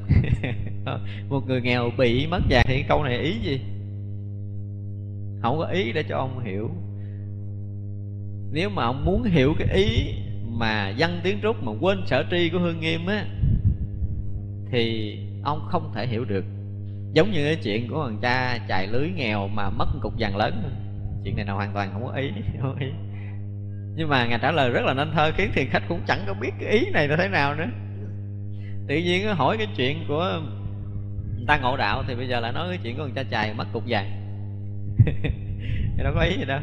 Một người nghèo bị mất vàng thì câu này ý gì? Không có ý để cho ông hiểu. Nếu mà ông muốn hiểu cái ý mà văn tiếng trúc mà quên sở tri của Hương Nghiêm á thì ông không thể hiểu được. Giống như cái chuyện của thằng cha chài lưới nghèo mà mất một cục vàng lớn, chuyện này là hoàn toàn không có ý. Nhưng mà Ngài trả lời rất là nên thơ, khiến thiền khách cũng chẳng có biết cái ý này là thế nào nữa. Tự nhiên hỏi cái chuyện của người ta ngộ đạo, thì bây giờ lại nói cái chuyện của con cha chài mắc cục vàng. Đâu có ý gì đâu.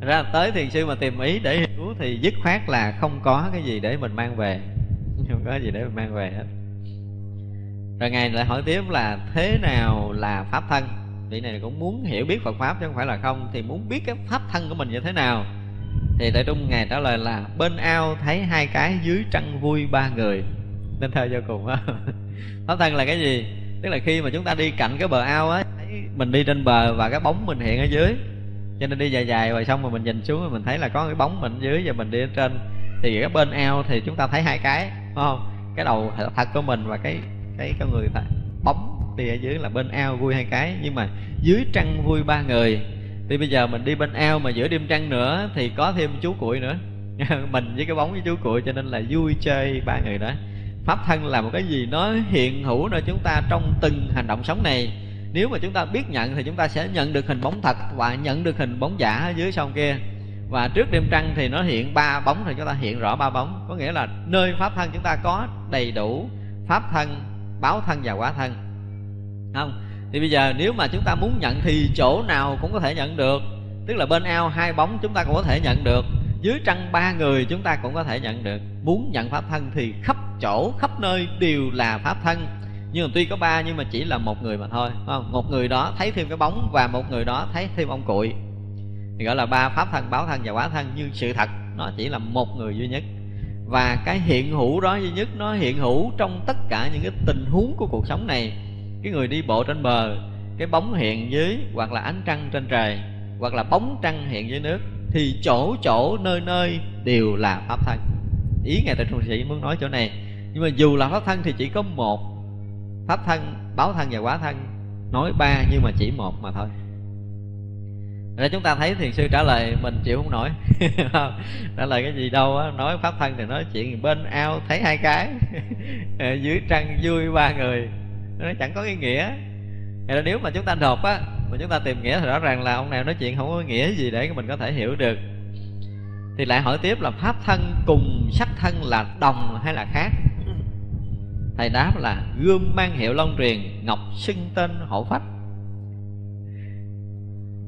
Thật ra tới thiền sư mà tìm ý để hiểu thì dứt khoát là không có cái gì để mình mang về, không có gì để mình mang về hết. Rồi Ngài lại hỏi tiếp là thế nào là pháp thân. Vị này cũng muốn hiểu biết Phật Pháp chứ không phải là không, thì muốn biết cái pháp thân của mình như thế nào. Thì Tuệ Trung Ngài trả lời là bên ao thấy hai cái, dưới trăng vui ba người. Nên thơ vô cùng đó. Pháp thân là cái gì? Tức là khi mà chúng ta đi cạnh cái bờ ao á, mình đi trên bờ và cái bóng mình hiện ở dưới, cho nên đi dài dài rồi xong rồi mình nhìn xuống rồi mình thấy là có cái bóng mình ở dưới và mình đi ở trên. Thì cái bên ao thì chúng ta thấy hai cái, phải không? Cái đầu thật của mình và cái người ta bóng đi ở dưới là bên ao vui hai cái. Nhưng mà dưới trăng vui ba người, thì bây giờ mình đi bên ao mà giữa đêm trăng nữa thì có thêm chú cuội nữa. Mình với cái bóng với chú cuội, cho nên là vui chơi ba người đó. Pháp thân là một cái gì nó hiện hữu nơi chúng ta trong từng hành động sống này. Nếu mà chúng ta biết nhận thì chúng ta sẽ nhận được hình bóng thật và nhận được hình bóng giả ở dưới sông kia. Và trước đêm trăng thì nó hiện ba bóng, thì chúng ta hiện rõ ba bóng. Có nghĩa là nơi pháp thân chúng ta có đầy đủ pháp thân, báo thân và quả thân, không? Thì bây giờ nếu mà chúng ta muốn nhận thì chỗ nào cũng có thể nhận được. Tức là bên ao hai bóng chúng ta cũng có thể nhận được, dưới trăng ba người chúng ta cũng có thể nhận được. Muốn nhận pháp thân thì khắp chỗ, khắp nơi đều là pháp thân. Nhưng mà tuy có ba nhưng mà chỉ là một người mà thôi, phải không? Một người đó thấy thêm cái bóng và một người đó thấy thêm ông cuội, thì gọi là ba pháp thân, báo thân và quả thân. Nhưng sự thật nó chỉ là một người duy nhất, và cái hiện hữu đó duy nhất nó hiện hữu trong tất cả những cái tình huống của cuộc sống này. Cái người đi bộ trên bờ, cái bóng hiện dưới, hoặc là ánh trăng trên trời, hoặc là bóng trăng hiện dưới nước, thì chỗ chỗ nơi nơi đều là pháp thân. Ý Ngài Tuệ Trung Sĩ muốn nói chỗ này. Nhưng mà dù là pháp thân thì chỉ có một, pháp thân, báo thân và quả thân. Nói ba nhưng mà chỉ một mà thôi. Rồi chúng ta thấy thiền sư trả lời mình chịu không nổi. Trả lời cái gì đâu á, nói pháp thân thì nói chuyện bên ao thấy hai cái, dưới trăng vui ba người, nó chẳng có ý nghĩa. Rồi nếu mà chúng ta đột á, mà chúng ta tìm nghĩa thì rõ ràng là ông nào nói chuyện không có nghĩa gì để mình có thể hiểu được. Thì lại hỏi tiếp là pháp thân cùng sắc thân là đồng hay là khác? Thầy đáp là gươm mang hiệu long truyền, ngọc xưng tên hộ phách.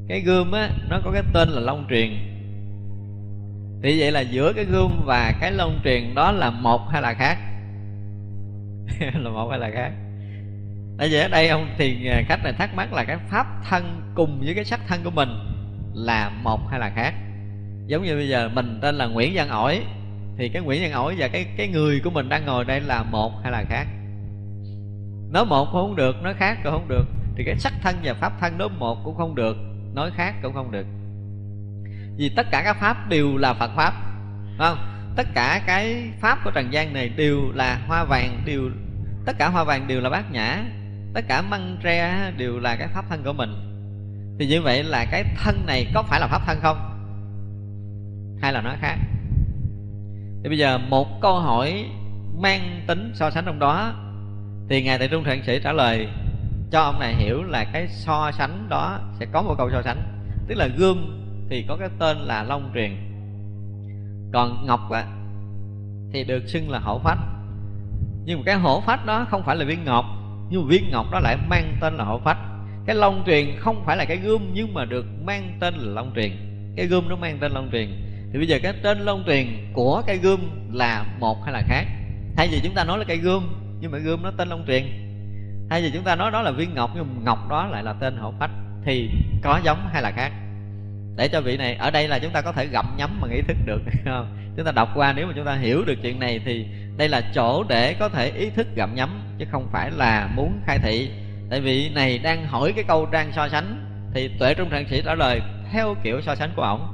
Cái gươm á, nó có cái tên là long truyền. Thì vậy là giữa cái gươm và cái long truyền đó là một hay là khác? Là một hay là khác? Tại vì ở đây ông thiền khách này thắc mắc là cái pháp thân cùng với cái sắc thân của mình là một hay là khác. Giống như bây giờ mình tên là Nguyễn Văn Ổi, thì cái Nguyễn Văn Ổi và cái người của mình đang ngồi đây là một hay là khác? Nói một cũng không được, nói khác cũng không được. Thì cái sắc thân và pháp thân nói một cũng không được, nói khác cũng không được. Vì tất cả các pháp đều là Phật Pháp, phải không? Tất cả cái pháp của trần gian này đều là hoa vàng, tất cả hoa vàng đều là bát nhã, tất cả măng tre đều là cái pháp thân của mình. Thì như vậy là cái thân này có phải là pháp thân không, hay là nó khác? Thì bây giờ một câu hỏi mang tính so sánh trong đó, thì Ngài Tuệ Trung Thượng Sĩ trả lời cho ông này hiểu là cái so sánh đó sẽ có một câu so sánh. Tức là gươm thì có cái tên là long truyền, còn ngọc á, thì được xưng là hổ phách. Nhưng mà cái hổ phách đó không phải là viên ngọc, nhưng mà viên ngọc đó lại mang tên là hổ phách. Cái long truyền không phải là cái gươm, nhưng mà được mang tên là long truyền. Cái gươm nó mang tên long truyền. Thì bây giờ cái tên long truyền của cái gươm là một hay là khác? Thay vì chúng ta nói là cái gươm, nhưng mà gươm nó tên long truyền. Thay vì chúng ta nói đó là viên ngọc, nhưng mà ngọc đó lại là tên hổ phách, thì có giống hay là khác? Để cho vị này, ở đây là chúng ta có thể gặm nhấm mà ý thức được, không? Chúng ta đọc qua, nếu mà chúng ta hiểu được chuyện này thì đây là chỗ để có thể ý thức gặm nhấm, chứ không phải là muốn khai thị. Tại vị này đang hỏi cái câu đang so sánh, thì Tuệ Trung Thượng Sĩ trả lời theo kiểu so sánh của ổng,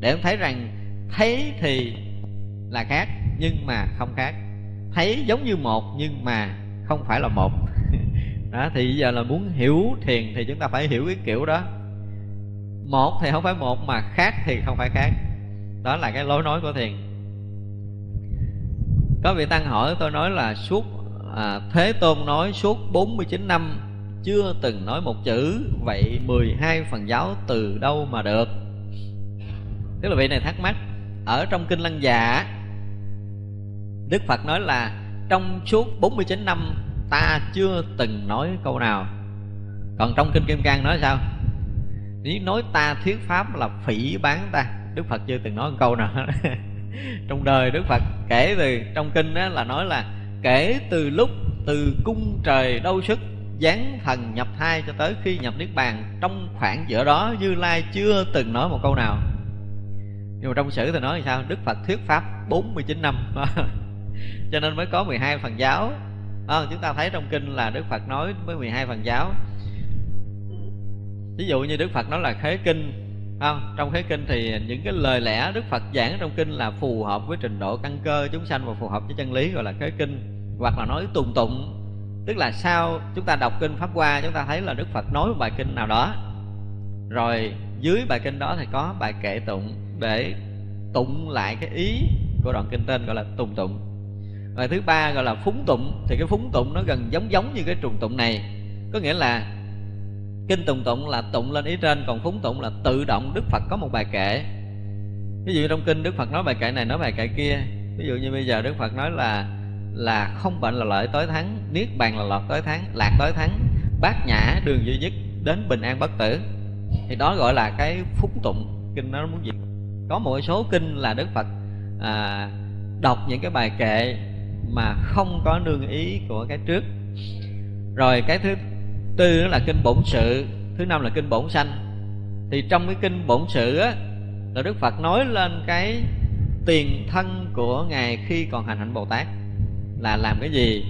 để ông thấy rằng thấy thì là khác nhưng mà không khác, thấy giống như một nhưng mà không phải là một. Đó, thì bây giờ là muốn hiểu thiền thì chúng ta phải hiểu cái kiểu đó. Một thì không phải một, mà khác thì không phải khác. Đó là cái lối nói của thiền. Có vị tăng hỏi tôi nói là suốt Thế Tôn nói suốt 49 năm chưa từng nói một chữ, vậy 12 phần giáo từ đâu mà được? Tức là vị này thắc mắc ở trong Kinh Lăng Già, Đức Phật nói là trong suốt 49 năm ta chưa từng nói câu nào. Còn trong Kinh Kim Cang nói sao? Nếu nói ta thuyết pháp là phỉ báng ta, Đức Phật chưa từng nói một câu nào. Trong đời Đức Phật kể từ trong kinh đó là nói là kể từ lúc từ cung trời đâu xuất giáng thần nhập thai cho tới khi nhập Niết Bàn, trong khoảng giữa đó Như Lai chưa từng nói một câu nào. Nhưng mà trong sử thì nói là sao? Đức Phật thuyết pháp 49 năm. Cho nên mới có 12 phần giáo. Chúng ta thấy trong kinh là Đức Phật nói với 12 phần giáo. Ví dụ như Đức Phật nói là khế kinh, trong khế kinh thì những cái lời lẽ Đức Phật giảng trong kinh là phù hợp với trình độ căn cơ chúng sanh và phù hợp với chân lý, gọi là khế kinh. Hoặc là nói tùng tụng, tức là sau chúng ta đọc kinh Pháp Hoa, chúng ta thấy là Đức Phật nói một bài kinh nào đó, rồi dưới bài kinh đó thì có bài kệ tụng để tụng lại cái ý của đoạn kinh, tên gọi là tùng tụng. Rồi thứ ba gọi là phúng tụng, thì cái phúng tụng nó gần giống như cái trùng tụng này. Có nghĩa là kinh tùng tụng là tụng lên ý trên, còn phúng tụng là tự động Đức Phật có một bài kệ. Ví dụ trong kinh Đức Phật nói bài kệ này, nói bài kệ kia. Ví dụ như bây giờ Đức Phật nói là không bệnh là lợi tối thắng, niết bàn là lọt tối thắng, lạc tối thắng, bát nhã đường duy nhất, đến bình an bất tử. Thì đó gọi là cái phúng tụng. Kinh nó muốn gì? Có một số kinh là Đức Phật đọc những cái bài kệ mà không có nương ý của cái trước. Rồi cái thứ tư là kinh bổn sự, thứ năm là kinh bổn sanh. Thì trong cái kinh bổn sự á, là Đức Phật nói lên cái tiền thân của Ngài khi còn hành hạnh Bồ Tát là làm cái gì.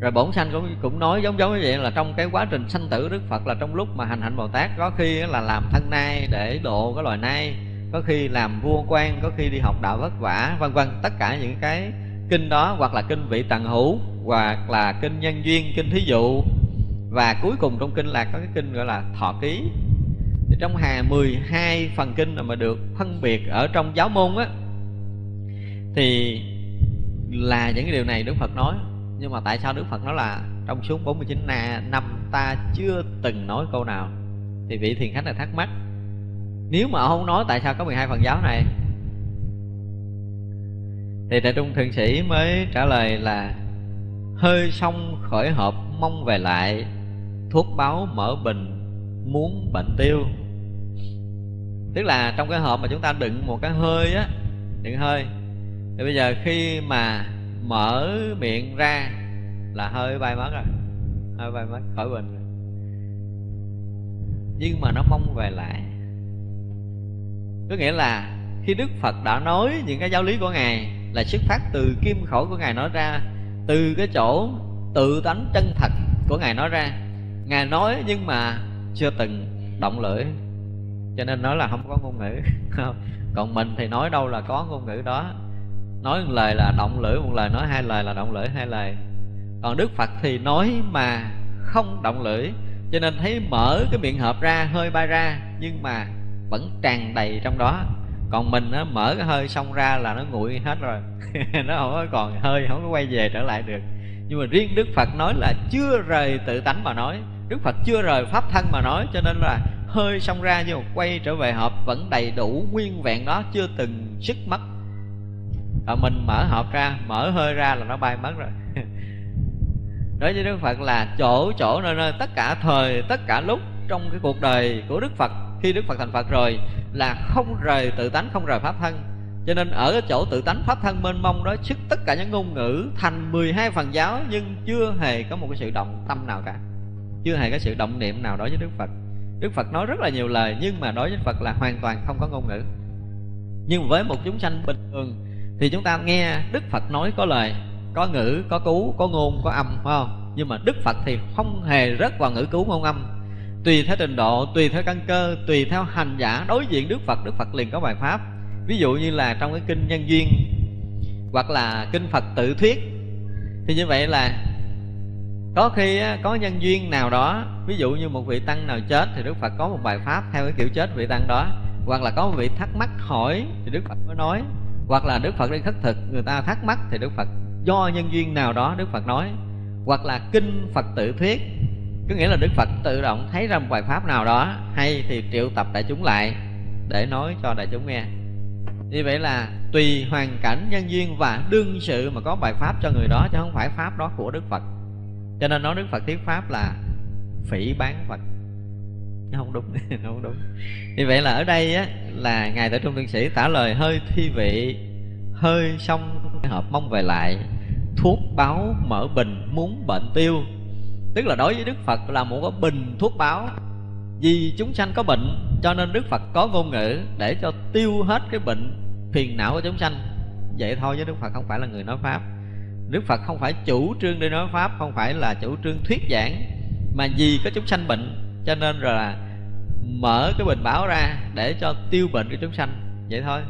Rồi bổn sanh cũng nói giống như vậy, là trong cái quá trình sanh tử Đức Phật là trong lúc mà hành hạnh Bồ Tát, có khi là làm thân nai để độ cái loài nai, có khi làm vua quan, có khi đi học đạo vất vả, vân vân. Tất cả những cái kinh đó, hoặc là kinh vị tạng hữu, hoặc là kinh nhân duyên, kinh thí dụ. Và cuối cùng trong kinh là có cái kinh gọi là thọ ký. Thì trong 12 phần kinh mà được phân biệt ở trong giáo môn á, thì là những cái điều này Đức Phật nói. Nhưng mà tại sao Đức Phật nói là trong suốt 49 năm ta chưa từng nói câu nào? Thì vị thiền khách này thắc mắc, nếu mà không nói tại sao có 12 phần giáo này? Thì Tuệ Trung Thượng Sĩ mới trả lời là hơi xong khởi hộp mong về lại, thuốc báo mở bình muốn bệnh tiêu. Tức là trong cái hộp mà chúng ta đựng một cái hơi á, đựng hơi, thì bây giờ khi mà mở miệng ra là hơi bay mất rồi, hơi bay mất khỏi bình rồi. Nhưng mà nó mong về lại, có nghĩa là khi Đức Phật đã nói những cái giáo lý của Ngài là xuất phát từ kim khẩu của Ngài nói ra, từ cái chỗ tự tánh chân thật của Ngài nói ra. Ngài nói nhưng mà chưa từng động lưỡi, cho nên nói là không có ngôn ngữ. Còn mình thì nói đâu là có ngôn ngữ đó. Nói một lời là động lưỡi một lời, nói hai lời là động lưỡi hai lời. Còn Đức Phật thì nói mà không động lưỡi, cho nên thấy mở cái miệng hộp ra, hơi bay ra nhưng mà vẫn tràn đầy trong đó. Còn mình nó mở cái hơi xong ra là nó nguội hết rồi. Nó không có còn hơi, không có quay về trở lại được. Nhưng mà riêng Đức Phật nói là chưa rời tự tánh mà nói, Đức Phật chưa rời pháp thân mà nói, cho nên là hơi xong ra nhưng quay trở về hộp vẫn đầy đủ nguyên vẹn đó, chưa từng sức mất. Còn mình mở hộp ra, mở hơi ra là nó bay mất rồi. Đối với Đức Phật là chỗ nơi tất cả thời, tất cả lúc trong cái cuộc đời của Đức Phật, khi Đức Phật thành Phật rồi là không rời tự tánh, không rời pháp thân. Cho nên ở chỗ tự tánh pháp thân mênh mông đó xuất tất cả những ngôn ngữ thành 12 phần giáo, nhưng chưa hề có một cái sự động tâm nào cả, chưa hề có sự động niệm nào đối với Đức Phật. Đức Phật nói rất là nhiều lời, nhưng mà đối với Phật là hoàn toàn không có ngôn ngữ. Nhưng với một chúng sanh bình thường thì chúng ta nghe Đức Phật nói có lời, có ngữ, có cú, có ngôn, có âm, phải không? Nhưng mà Đức Phật thì không hề rớt vào ngữ cú ngôn âm. Tùy theo trình độ, tùy theo căn cơ, tùy theo hành giả đối diện Đức Phật liền có bài pháp. Ví dụ như là trong cái kinh nhân duyên hoặc là kinh Phật tự thuyết. Thì như vậy là có khi có nhân duyên nào đó, ví dụ như một vị tăng nào chết thì Đức Phật có một bài pháp theo cái kiểu chết vị tăng đó. Hoặc là có một vị thắc mắc hỏi thì Đức Phật mới nói. Hoặc là Đức Phật đi khất thực, người ta thắc mắc thì Đức Phật do nhân duyên nào đó Đức Phật nói. Hoặc là kinh Phật tự thuyết, có nghĩa là Đức Phật tự động thấy ra một bài pháp nào đó hay thì triệu tập đại chúng lại để nói cho đại chúng nghe. Như vậy là tùy hoàn cảnh, nhân duyên và đương sự mà có bài pháp cho người đó, chứ không phải pháp đó của Đức Phật. Cho nên nói Đức Phật thuyết pháp là phỉ bán Phật, nó không đúng, nó không đúng. Như vậy là ở đây á, là Ngài Tuệ Trung Thượng Sĩ tả lời hơi thi vị, hơi xong hợp mong về lại, thuốc báo mở bình muốn bệnh tiêu. Tức là đối với Đức Phật là một cái bình thuốc báo. Vì chúng sanh có bệnh cho nên Đức Phật có ngôn ngữ để cho tiêu hết cái bệnh phiền não của chúng sanh. Vậy thôi, chứ Đức Phật không phải là người nói pháp. Đức Phật không phải chủ trương đi nói pháp, không phải là chủ trương thuyết giảng, mà vì có chúng sanh bệnh cho nên rồi là mở cái bình báo ra để cho tiêu bệnh của chúng sanh. Vậy thôi,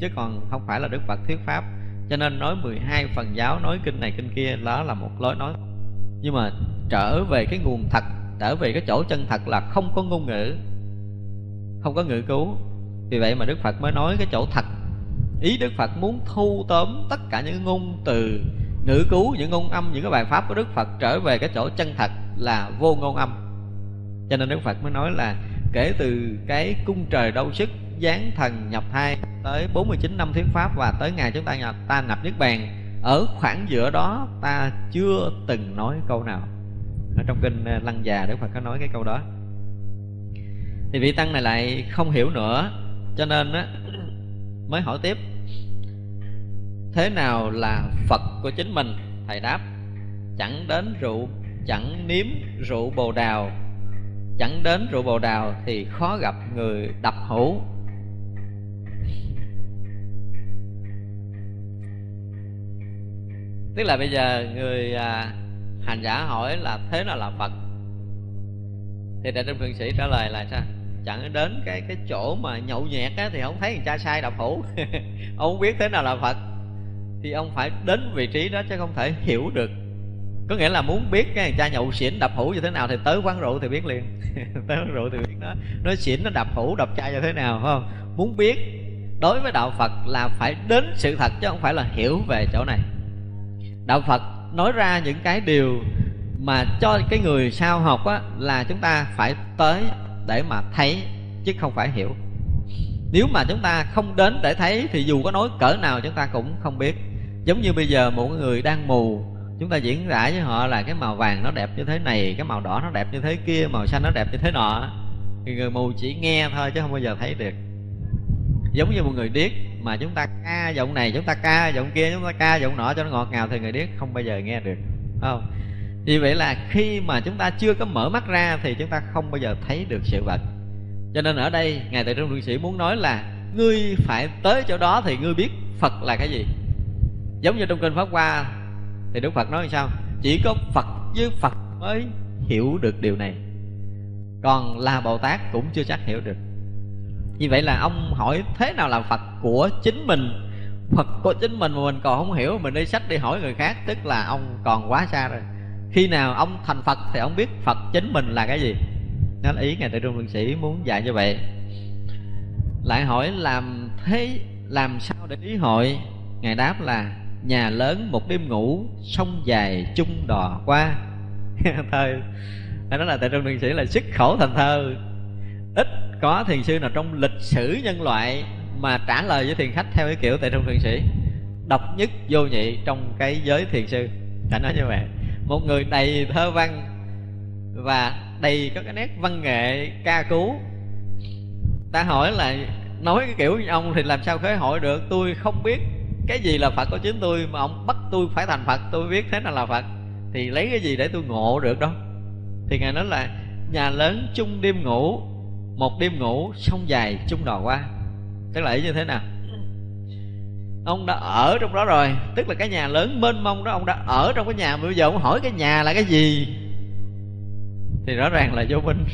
chứ còn không phải là Đức Phật thuyết pháp. Cho nên nói 12 phần giáo, nói kinh này kinh kia, đó là một lối nói. Nhưng mà trở về cái nguồn thật, trở về cái chỗ chân thật là không có ngôn ngữ, không có ngữ cứu. Vì vậy mà Đức Phật mới nói cái chỗ thật. Ý Đức Phật muốn thu tóm tất cả những ngôn từ, ngữ cứu, những ngôn âm, những cái bài pháp của Đức Phật trở về cái chỗ chân thật là vô ngôn âm. Cho nên Đức Phật mới nói là kể từ cái cung trời đau sức, giáng thần nhập thai, tới 49 năm thuyết pháp và tới ngày chúng ta nhập Niết Bàn, ở khoảng giữa đó ta chưa từng nói câu nào. Ở trong kinh Lăng Già Đức Phật có nói cái câu đó. Thì vị tăng này lại không hiểu nữa, cho nên á, mới hỏi tiếp: thế nào là Phật của chính mình? Thầy đáp: chẳng đến rượu, chẳng nếm rượu bồ đào. Chẳng đến rượu bồ đào thì khó gặp người đập hũ. Tức là bây giờ người hành giả hỏi là thế nào là Phật, thì Đại Trung Thượng Sĩ trả lời là sao? Chẳng đến cái chỗ mà nhậu nhẹt á, thì không thấy người cha sai đập hũ. Ông không biết thế nào là Phật thì ông phải đến vị trí đó, chứ không thể hiểu được. Có nghĩa là muốn biết cái người cha nhậu xỉn đập hũ như thế nào thì tới quán rượu thì biết liền. Tới quán rượu thì biết đó, nó xỉn, nó đập hũ, đập chai như thế nào, phải không? Muốn biết đối với đạo Phật là phải đến sự thật, chứ không phải là hiểu về chỗ này. Đạo Phật nói ra những cái điều mà cho cái người sao học á, là chúng ta phải tới để mà thấy, chứ không phải hiểu. Nếu mà chúng ta không đến để thấy thì dù có nói cỡ nào chúng ta cũng không biết. Giống như bây giờ một người đang mù, chúng ta diễn giải với họ là cái màu vàng nó đẹp như thế này, cái màu đỏ nó đẹp như thế kia, màu xanh nó đẹp như thế nọ, thì người mù chỉ nghe thôi chứ không bao giờ thấy được. Giống như một người điếc mà chúng ta ca giọng này, chúng ta ca giọng kia, chúng ta ca giọng nọ cho nó ngọt ngào, thì người điếc không bao giờ nghe được, phải không? Vì vậy là khi mà chúng ta chưa có mở mắt ra thì chúng ta không bao giờ thấy được sự vật. Cho nên ở đây Ngài Tuệ Trung Thượng Sĩ muốn nói là ngươi phải tới chỗ đó thì ngươi biết Phật là cái gì. Giống như trong kinh Pháp Hoa thì Đức Phật nói như sao? Chỉ có Phật với Phật mới hiểu được điều này, còn là Bồ Tát cũng chưa chắc hiểu được. Vì vậy là ông hỏi thế nào là Phật của chính mình. Phật của chính mình mà mình còn không hiểu, mình đi sách đi hỏi người khác, tức là ông còn quá xa rồi. Khi nào ông thành Phật thì ông biết Phật chính mình là cái gì. Đó là ý Ngài Tuệ Trung Thượng Sĩ muốn dạy như vậy. Lại hỏi làm sao để ý hội. Ngài đáp là nhà lớn một đêm ngủ, sông dài chung đò qua. Thơ, đó là Tuệ Trung Thượng Sĩ là sức khổ thành thơ. Ít có thiền sư nào trong lịch sử nhân loại mà trả lời với thiền khách theo cái kiểu Tuệ Trung Thượng Sĩ, độc nhất vô nhị trong cái giới thiền sư. Đã nói như vậy, một người đầy thơ văn và đầy có cái nét văn nghệ ca cú. Ta hỏi là nói cái kiểu như ông thì làm sao khởi hội được? Tôi không biết cái gì là Phật của chính tôi, mà ông bắt tôi phải thành Phật. Tôi biết thế nào là Phật thì lấy cái gì để tôi ngộ được đâu. Thì Ngài nói là nhà lớn chung đêm ngủ, một đêm ngủ sông dài chung đò qua. Tức là ý như thế nào? Ông đã ở trong đó rồi, tức là cái nhà lớn mênh mông đó, ông đã ở trong cái nhà. Bây giờ ông hỏi cái nhà là cái gì thì rõ ràng là vô minh.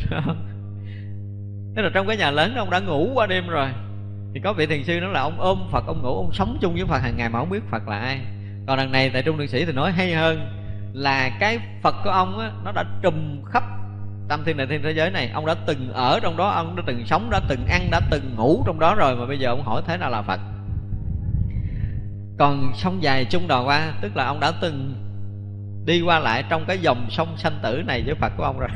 Tức là trong cái nhà lớn đó ông đã ngủ qua đêm rồi. Thì có vị thiền sư nói là ông ôm Phật, ông ngủ, ông sống chung với Phật hàng ngày mà không biết Phật là ai. Còn đằng này Tuệ Trung Thượng Sĩ thì nói hay hơn, là cái Phật của ông á, nó đã trùm khắp tam thiên đại thiên thế giới này. Ông đã từng ở trong đó, ông đã từng sống, đã từng ăn, đã từng ngủ trong đó rồi, mà bây giờ ông hỏi thế nào là Phật. Còn sông dài chung đò qua, tức là ông đã từng đi qua lại trong cái dòng sông sanh tử này với Phật của ông rồi.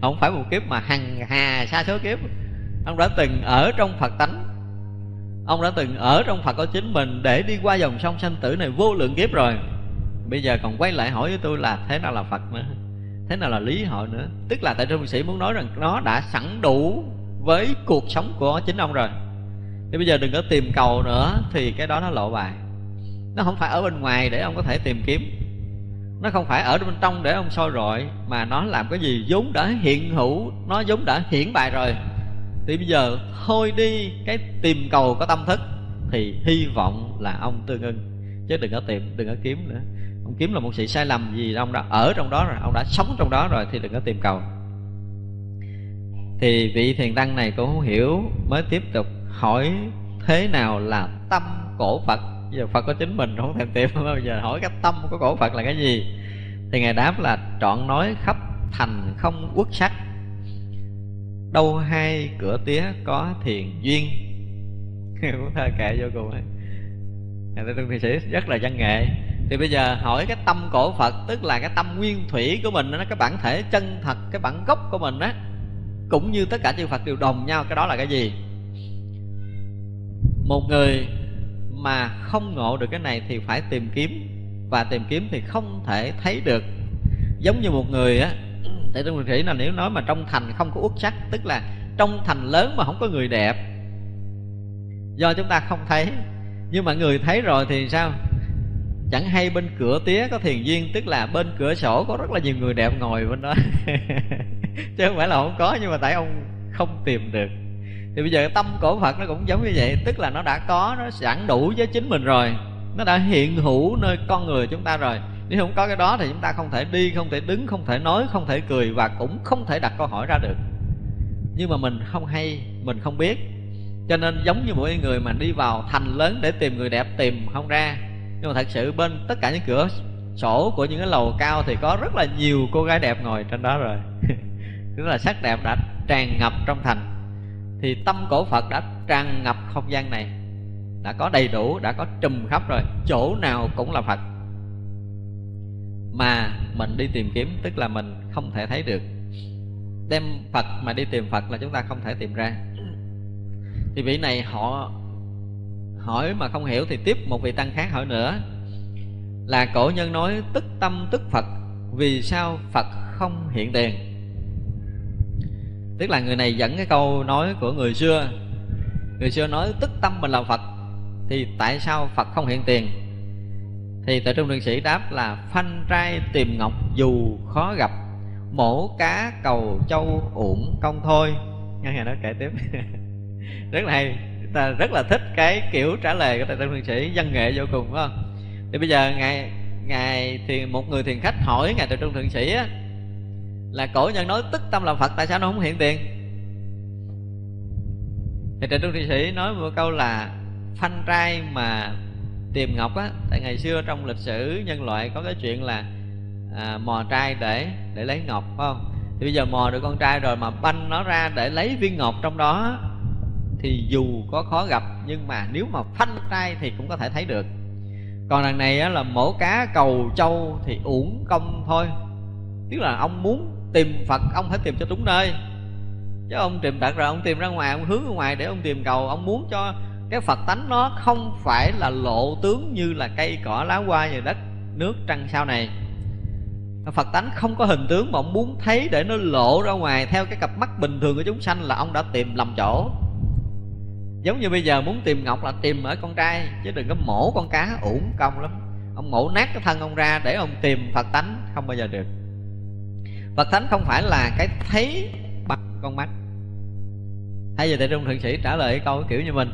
Không phải một kiếp mà hằng hà sa số kiếp. Ông đã từng ở trong Phật tánh, Ông đã từng ở trong Phật của chính mình để đi qua dòng sông sanh tử này vô lượng kiếp rồi. Bây giờ còn quay lại hỏi với tôi là thế nào là Phật nữa, thế nào là lý hội nữa. Tức là Tuệ Trung Sĩ muốn nói rằng nó đã sẵn đủ với cuộc sống của chính ông rồi, thì bây giờ đừng có tìm cầu nữa. Thì cái đó nó lộ bài. Nó không phải ở bên ngoài để ông có thể tìm kiếm, nó không phải ở bên trong để ông soi rọi, mà nó làm cái gì vốn đã hiện hữu, nó vốn đã hiển bài rồi. Thì bây giờ thôi đi cái tìm cầu có tâm thức, thì hy vọng là ông tương ưng. Chứ đừng có tìm, đừng có kiếm nữa. Ông kiếm là một sự sai lầm, vì ông đã ở trong đó rồi, ông đã sống trong đó rồi, thì đừng có tìm cầu. Thì vị thiền tăng này cũng không hiểu, mới tiếp tục hỏi thế nào là tâm của Phật. Giờ Phật có chính mình không thèm tìm, bây giờ hỏi cái tâm của cổ Phật là cái gì. Thì Ngài đáp là trọn nói khắp thành không uất sắc, đâu hai cửa tía có thiền duyên. Cũng thơ kệ vô cùng. Ngài Tuệ Trung Thượng Sĩ rất là văn nghệ. Thì bây giờ hỏi cái tâm cổ Phật, tức là cái tâm nguyên thủy của mình đó, cái bản thể chân thật, cái bản gốc của mình á, cũng như tất cả chư Phật đều đồng nhau. Cái đó là cái gì? Một người mà không ngộ được cái này thì phải tìm kiếm, và tìm kiếm thì không thể thấy được. Giống như một người á, Tuệ Trung Thượng Sĩ là nếu nói mà trong thành không có uất sắc, tức là trong thành lớn mà không có người đẹp, do chúng ta không thấy. Nhưng mà người thấy rồi thì sao? Chẳng hay bên cửa tía có thiền duyên, tức là bên cửa sổ có rất là nhiều người đẹp ngồi bên đó. Chứ không phải là không có, nhưng mà tại ông không tìm được. Thì bây giờ tâm của Phật nó cũng giống như vậy, tức là nó đã có, nó sẵn đủ với chính mình rồi, nó đã hiện hữu nơi con người chúng ta rồi. Nếu không có cái đó thì chúng ta không thể đi, không thể đứng, không thể nói, không thể cười, và cũng không thể đặt câu hỏi ra được. Nhưng mà mình không hay, mình không biết. Cho nên giống như mỗi người mà đi vào thành lớn để tìm người đẹp, tìm không ra. Nhưng mà thật sự bên tất cả những cửa sổ của những cái lầu cao thì có rất là nhiều cô gái đẹp ngồi trên đó rồi. Tức là sắc đẹp đã tràn ngập trong thành. Thì tâm cổ Phật đã tràn ngập không gian này, đã có đầy đủ, đã có trùm khắp rồi. Chỗ nào cũng là Phật mà mình đi tìm kiếm, tức là mình không thể thấy được. Đem Phật mà đi tìm Phật là chúng ta không thể tìm ra. Thì vị này họ hỏi mà không hiểu, thì tiếp một vị tăng khác hỏi nữa là cổ nhân nói tức tâm tức Phật, vì sao Phật không hiện tiền? Tức là người này dẫn cái câu nói của người xưa. Người xưa nói tức tâm mình là Phật, thì tại sao Phật không hiện tiền? Thì Tuệ Trung Thượng Sĩ đáp là phanh trai tìm ngọc dù khó gặp, mổ cá cầu châu uổng công thôi. Nghe Ngài nói kể tiếp. Rất là hay. Ta rất là thích cái kiểu trả lời của Tuệ Trung Thượng Sĩ, văn nghệ vô cùng, phải không? Thì bây giờ ngài thì một người thiền khách hỏi Ngài Tuệ Trung Thượng Sĩ á, là cổ nhân nói tức tâm là Phật, tại sao nó không hiện tiền? Thì Tuệ Trung Thượng Sĩ nói một câu là phanh trai mà tìm ngọc á, tại ngày xưa trong lịch sử nhân loại có cái chuyện là mò trai để lấy ngọc, phải không? Thì bây giờ mò được con trai rồi mà banh nó ra để lấy viên ngọc trong đó, thì dù có khó gặp nhưng mà nếu mà phanh trai thì cũng có thể thấy được. Còn đằng này á, là mổ cá cầu trâu thì uổng công thôi. Tức là ông muốn tìm Phật, ông phải tìm cho đúng nơi, chứ ông tìm đặt rồi ông tìm ra ngoài, ông hướng ra ngoài để ông tìm cầu. Ông muốn cho cái Phật tánh nó không phải là lộ tướng như là cây cỏ lá hoa, như đất nước trăng sao này. Phật tánh không có hình tướng mà ông muốn thấy để nó lộ ra ngoài theo cái cặp mắt bình thường của chúng sanh, là ông đã tìm lầm chỗ. Giống như bây giờ muốn tìm ngọc là tìm ở con trai, chứ đừng có mổ con cá, uổng công lắm. Ông mổ nát cái thân ông ra để ông tìm Phật tánh, không bao giờ được. Phật tánh không phải là cái thấy bằng con mắt. Hay giờ Tuệ Trung Thượng Sĩ trả lời câu kiểu như mình,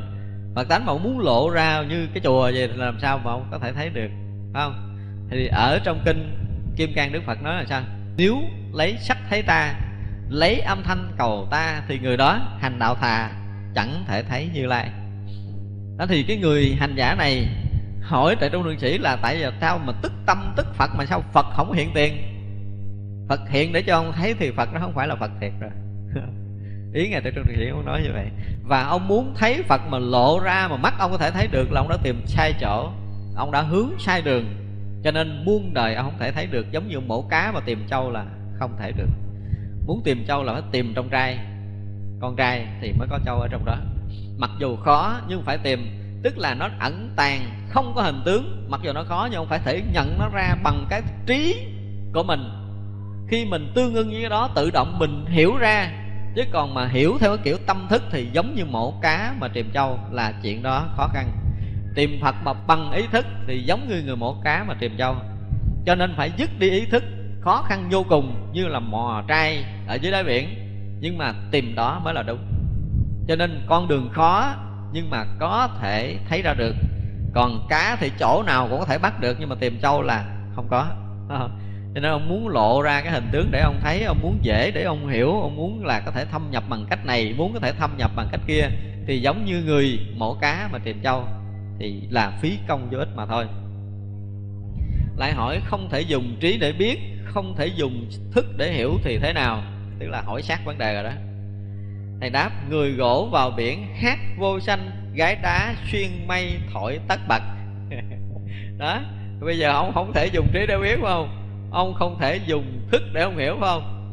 Phật tánh mà ông muốn lộ ra như cái chùa vậy thì làm sao mà ông có thể thấy được, phải không? Thì ở trong kinh Kim Cang Đức Phật nói là sao? Nếu lấy sắc thấy ta, lấy âm thanh cầu ta, thì người đó hành đạo thà, chẳng thể thấy Như Lai. Đó, thì cái người hành giả này hỏi Tuệ Trung Thượng Sĩ là tại giờ sao mà tức tâm tức Phật mà sao Phật không hiện tiền? Phật hiện để cho ông thấy thì Phật nó không phải là Phật thiệt rồi. Ý Ngài Tuệ Trung Thượng Sĩ muốn nói như vậy. Và ông muốn thấy Phật mà lộ ra mà mắt ông có thể thấy được là ông đã tìm sai chỗ, ông đã hướng sai đường. Cho nên muôn đời ông không thể thấy được. Giống như mổ cá mà tìm trâu là không thể được. Muốn tìm trâu là phải tìm trong trai, con trai thì mới có trâu ở trong đó. Mặc dù khó nhưng phải tìm, tức là nó ẩn tàng, không có hình tướng. Mặc dù nó khó nhưng phải thể nhận nó ra bằng cái trí của mình. Khi mình tương ưng với cái đó, tự động mình hiểu ra. Chứ còn mà hiểu theo cái kiểu tâm thức thì giống như mổ cá mà tìm trâu, là chuyện đó khó khăn. Tìm Phật mà bằng ý thức thì giống như người mổ cá mà tìm trâu. Cho nên phải dứt đi ý thức, khó khăn vô cùng, như là mò trai ở dưới đáy biển. Nhưng mà tìm đó mới là đúng. Cho nên con đường khó nhưng mà có thể thấy ra được. Còn cá thì chỗ nào cũng có thể bắt được, nhưng mà tìm trâu là không có. Cho nên ông muốn lộ ra cái hình tướng để ông thấy, ông muốn dễ để ông hiểu, ông muốn là có thể thâm nhập bằng cách này, muốn có thể thâm nhập bằng cách kia, thì giống như người mổ cá mà tìm trâu, thì là phí công vô ích mà thôi. Lại hỏi không thể dùng trí để biết, không thể dùng thức để hiểu thì thế nào? Tức là hỏi sát vấn đề rồi đó. Thầy đáp: người gỗ vào biển hát vô sanh, gái đá xuyên mây thổi tất bật. Đó, bây giờ ông không thể dùng trí để biết phải không? Ông không thể dùng thức để ông hiểu phải không?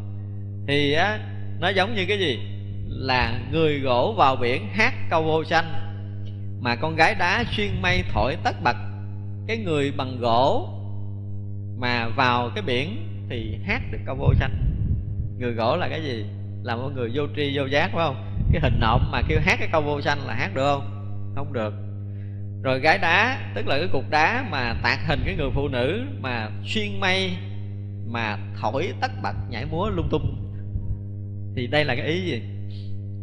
Thì á, nó giống như cái gì? Là người gỗ vào biển hát câu vô sanh, mà con gái đá xuyên mây thổi tất bật. Cái người bằng gỗ mà vào cái biển thì hát được câu vô sanh. Người gỗ là cái gì? Là một người vô tri vô giác phải không? Cái hình nộm mà kêu hát cái câu vô sanh là hát được không? Không được. Rồi gái đá, tức là cái cục đá mà tạc hình cái người phụ nữ mà xuyên mây, mà thổi tất bật, nhảy múa lung tung. Thì đây là cái ý gì?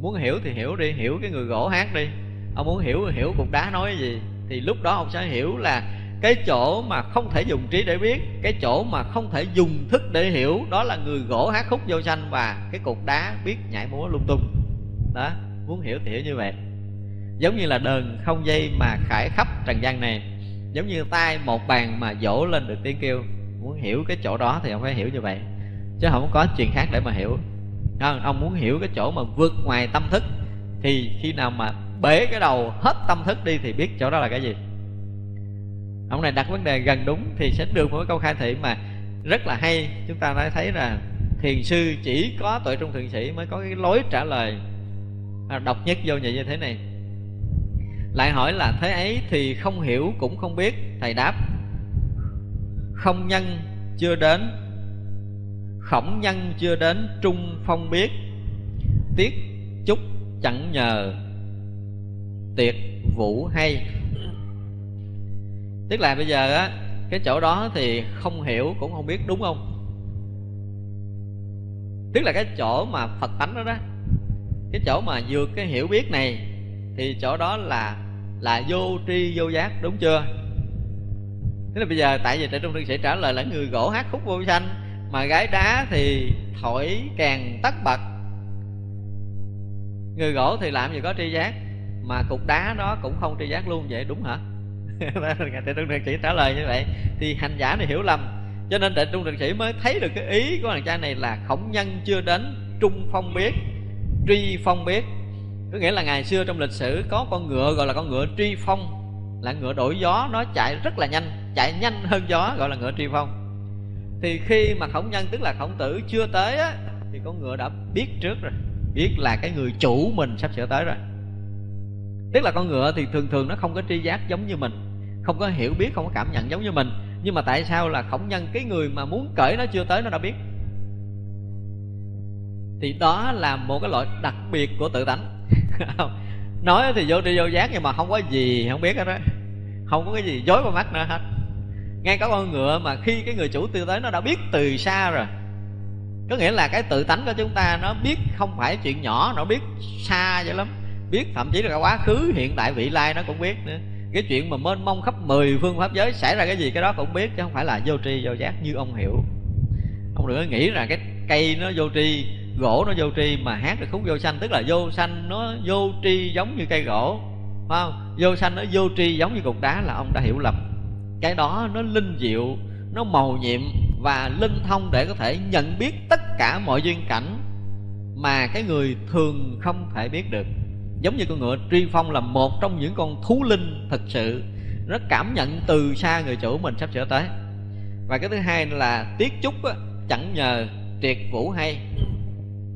Muốn hiểu thì hiểu đi, hiểu cái người gỗ hát đi. Ông muốn hiểu cục đá nói cái gì, thì lúc đó ông sẽ hiểu là cái chỗ mà không thể dùng trí để biết, cái chỗ mà không thể dùng thức để hiểu, đó là người gỗ hát khúc vô sanh và cái cục đá biết nhảy múa lung tung. Đó, muốn hiểu thì hiểu như vậy. Giống như là đờn không dây mà khải khắp trần gian này, giống như tay một bàn mà dỗ lên được tiếng kêu. Muốn hiểu cái chỗ đó thì ông phải hiểu như vậy, chứ không có chuyện khác để mà hiểu. Ông muốn hiểu cái chỗ mà vượt ngoài tâm thức, thì khi nào mà bể cái đầu hết tâm thức đi thì biết chỗ đó là cái gì. Ông này đặt vấn đề gần đúng thì sẽ được một câu khai thị mà rất là hay. Chúng ta đã thấy là thiền sư chỉ có Tuệ Trung Thượng Sĩ mới có cái lối trả lời độc nhất vô nhị như thế này. Lại hỏi là thế ấy thì không hiểu cũng không biết. Thầy đáp: không nhân chưa đến, khổng nhân chưa đến trung phong biết, tiếc chúc chẳng nhờ tiệt vũ hay. Tức là bây giờ á, cái chỗ đó thì không hiểu cũng không biết, đúng không? Tức là cái chỗ mà Phật tánh đó đó, cái chỗ mà vượt cái hiểu biết này, thì chỗ đó là vô tri vô giác, đúng chưa? Thế là bây giờ tại vì Tuệ Trung Thượng Sĩ trả lời là người gỗ hát khúc vô sanh, mà gái đá thì thổi càng tất bật. Người gỗ thì làm gì có tri giác, mà cục đá đó cũng không tri giác luôn, vậy đúng hả? Tuệ Trung Thượng Sĩ trả lời như vậy thì hành giả này hiểu lầm. Cho nên Tuệ Trung Thượng Sĩ mới thấy được cái ý của thằng cha này là khổng nhân chưa đến trung phong biết, tri phong biết. Có nghĩa là ngày xưa trong lịch sử có con ngựa gọi là con ngựa tri phong, là ngựa đổi gió, nó chạy rất là nhanh, chạy nhanh hơn gió, gọi là ngựa tri phong. Thì khi mà khổng nhân, tức là Khổng Tử chưa tới á, thì con ngựa đã biết trước rồi, biết là cái người chủ mình sắp sửa tới rồi. Tức là con ngựa thì thường thường nó không có tri giác giống như mình, không có hiểu biết, không có cảm nhận giống như mình. Nhưng mà tại sao là khổng nhân, cái người mà muốn cởi nó chưa tới, nó đã biết? Thì đó là một cái loại đặc biệt của tự tánh. Nói thì vô tri vô giác, nhưng mà không có gì không biết hết đó, không có cái gì dối vào mắt nữa hết. Ngay cả con ngựa mà khi cái người chủ tiêu tới, nó đã biết từ xa rồi. Có nghĩa là cái tự tánh của chúng ta, nó biết không phải chuyện nhỏ, nó biết xa vậy lắm, biết thậm chí là cả quá khứ, hiện tại, vị lai nó cũng biết nữa. Cái chuyện mà mênh mông khắp 10 phương pháp giới xảy ra cái gì, cái đó cũng biết, chứ không phải là vô tri vô giác như ông hiểu. Ông đừng có nghĩ rằng cái cây nó vô tri, gỗ nó vô tri mà hát được khúc vô sanh. Tức là vô sanh nó vô tri giống như cây gỗ, phải không? Vô sanh nó vô tri giống như cục đá, là ông đã hiểu lầm. Cái đó nó linh diệu, nó màu nhiệm và linh thông để có thể nhận biết tất cả mọi duyên cảnh mà cái người thường không thể biết được. Giống như con ngựa tri phong là một trong những con thú linh thực sự, nó cảm nhận từ xa người chủ mình sắp sửa tới. Và cái thứ hai là tiếc chúc chẳng nhờ triệt vũ hay.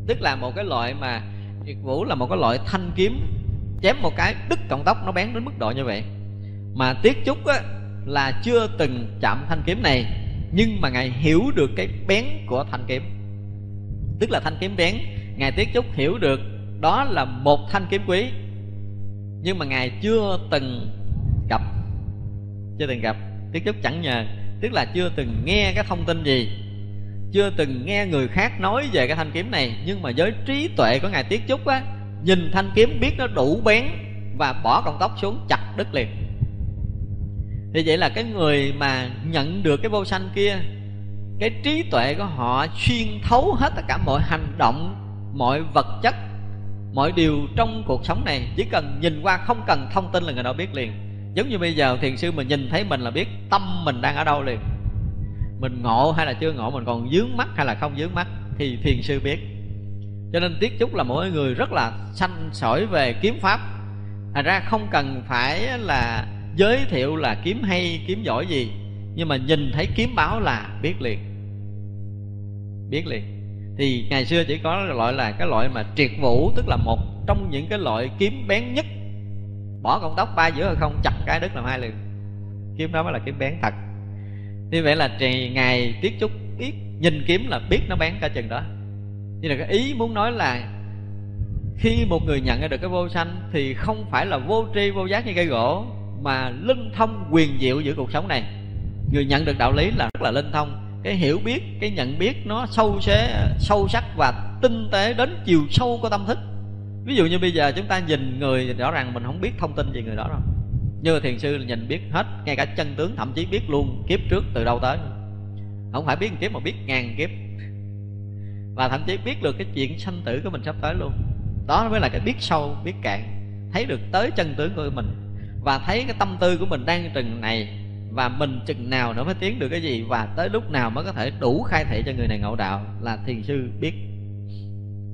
Tức là một cái loại mà triệt vũ là một cái loại thanh kiếm chém một cái đứt cọng tóc, nó bén đến mức độ như vậy. Mà Tiết Trúc á, là chưa từng chạm thanh kiếm này, nhưng mà Ngài hiểu được cái bén của thanh kiếm, tức là thanh kiếm bén. Ngài Tiết Trúc hiểu được đó là một thanh kiếm quý, nhưng mà Ngài chưa từng gặp. Chưa từng gặp, Tiết Trúc chẳng nhờ, tức là chưa từng nghe cái thông tin gì, chưa từng nghe người khác nói về cái thanh kiếm này. Nhưng mà với trí tuệ của Ngài Tiết Trúc á, nhìn thanh kiếm biết nó đủ bén và bỏ cọng tóc xuống chặt đứt liền. Thì vậy là cái người mà nhận được cái vô sanh kia, cái trí tuệ của họ xuyên thấu hết tất cả mọi hành động, mọi vật chất, mọi điều trong cuộc sống này. Chỉ cần nhìn qua, không cần thông tin là người đó biết liền. Giống như bây giờ thiền sư mình nhìn thấy mình là biết tâm mình đang ở đâu liền. Mình ngộ hay là chưa ngộ, mình còn dướng mắt hay là không dướng mắt thì thiền sư biết. Cho nên Tiết Trúc là mỗi người rất là sanh sỏi về kiếm pháp. Thành ra không cần phải là giới thiệu là kiếm hay kiếm giỏi gì, nhưng mà nhìn thấy kiếm báo là biết liền. Biết liền. Thì ngày xưa chỉ có loại là cái loại mà triệt vũ, tức là một trong những cái loại kiếm bén nhất. Bỏ cọng tóc ba giữa không, chặt cái đứt làm hai liền. Kiếm đó mới là kiếm bén thật. Như vậy là Ngài Tiết Trúc biết, nhìn kiếm là biết nó bén cả chừng đó. Như là cái ý muốn nói là khi một người nhận ra được cái vô sanh thì không phải là vô tri vô giác như cây gỗ, mà linh thông quyền diệu giữa cuộc sống này. Người nhận được đạo lý là rất là linh thông. Cái hiểu biết, cái nhận biết nó sâu sắc và tinh tế đến chiều sâu của tâm thức. Ví dụ như bây giờ chúng ta nhìn người, rõ ràng mình không biết thông tin về người đó đâu, như thiền sư nhìn biết hết, ngay cả chân tướng, thậm chí biết luôn kiếp trước từ đâu tới. Không phải biết một kiếp mà biết ngàn kiếp, và thậm chí biết được cái chuyện sanh tử của mình sắp tới luôn. Đó mới là cái biết sâu, biết cạn, thấy được tới chân tướng của mình, và thấy cái tâm tư của mình đang chừng này, và mình chừng nào nữa mới tiến được cái gì, và tới lúc nào mới có thể đủ khai thị cho người này ngộ đạo, là thiền sư biết.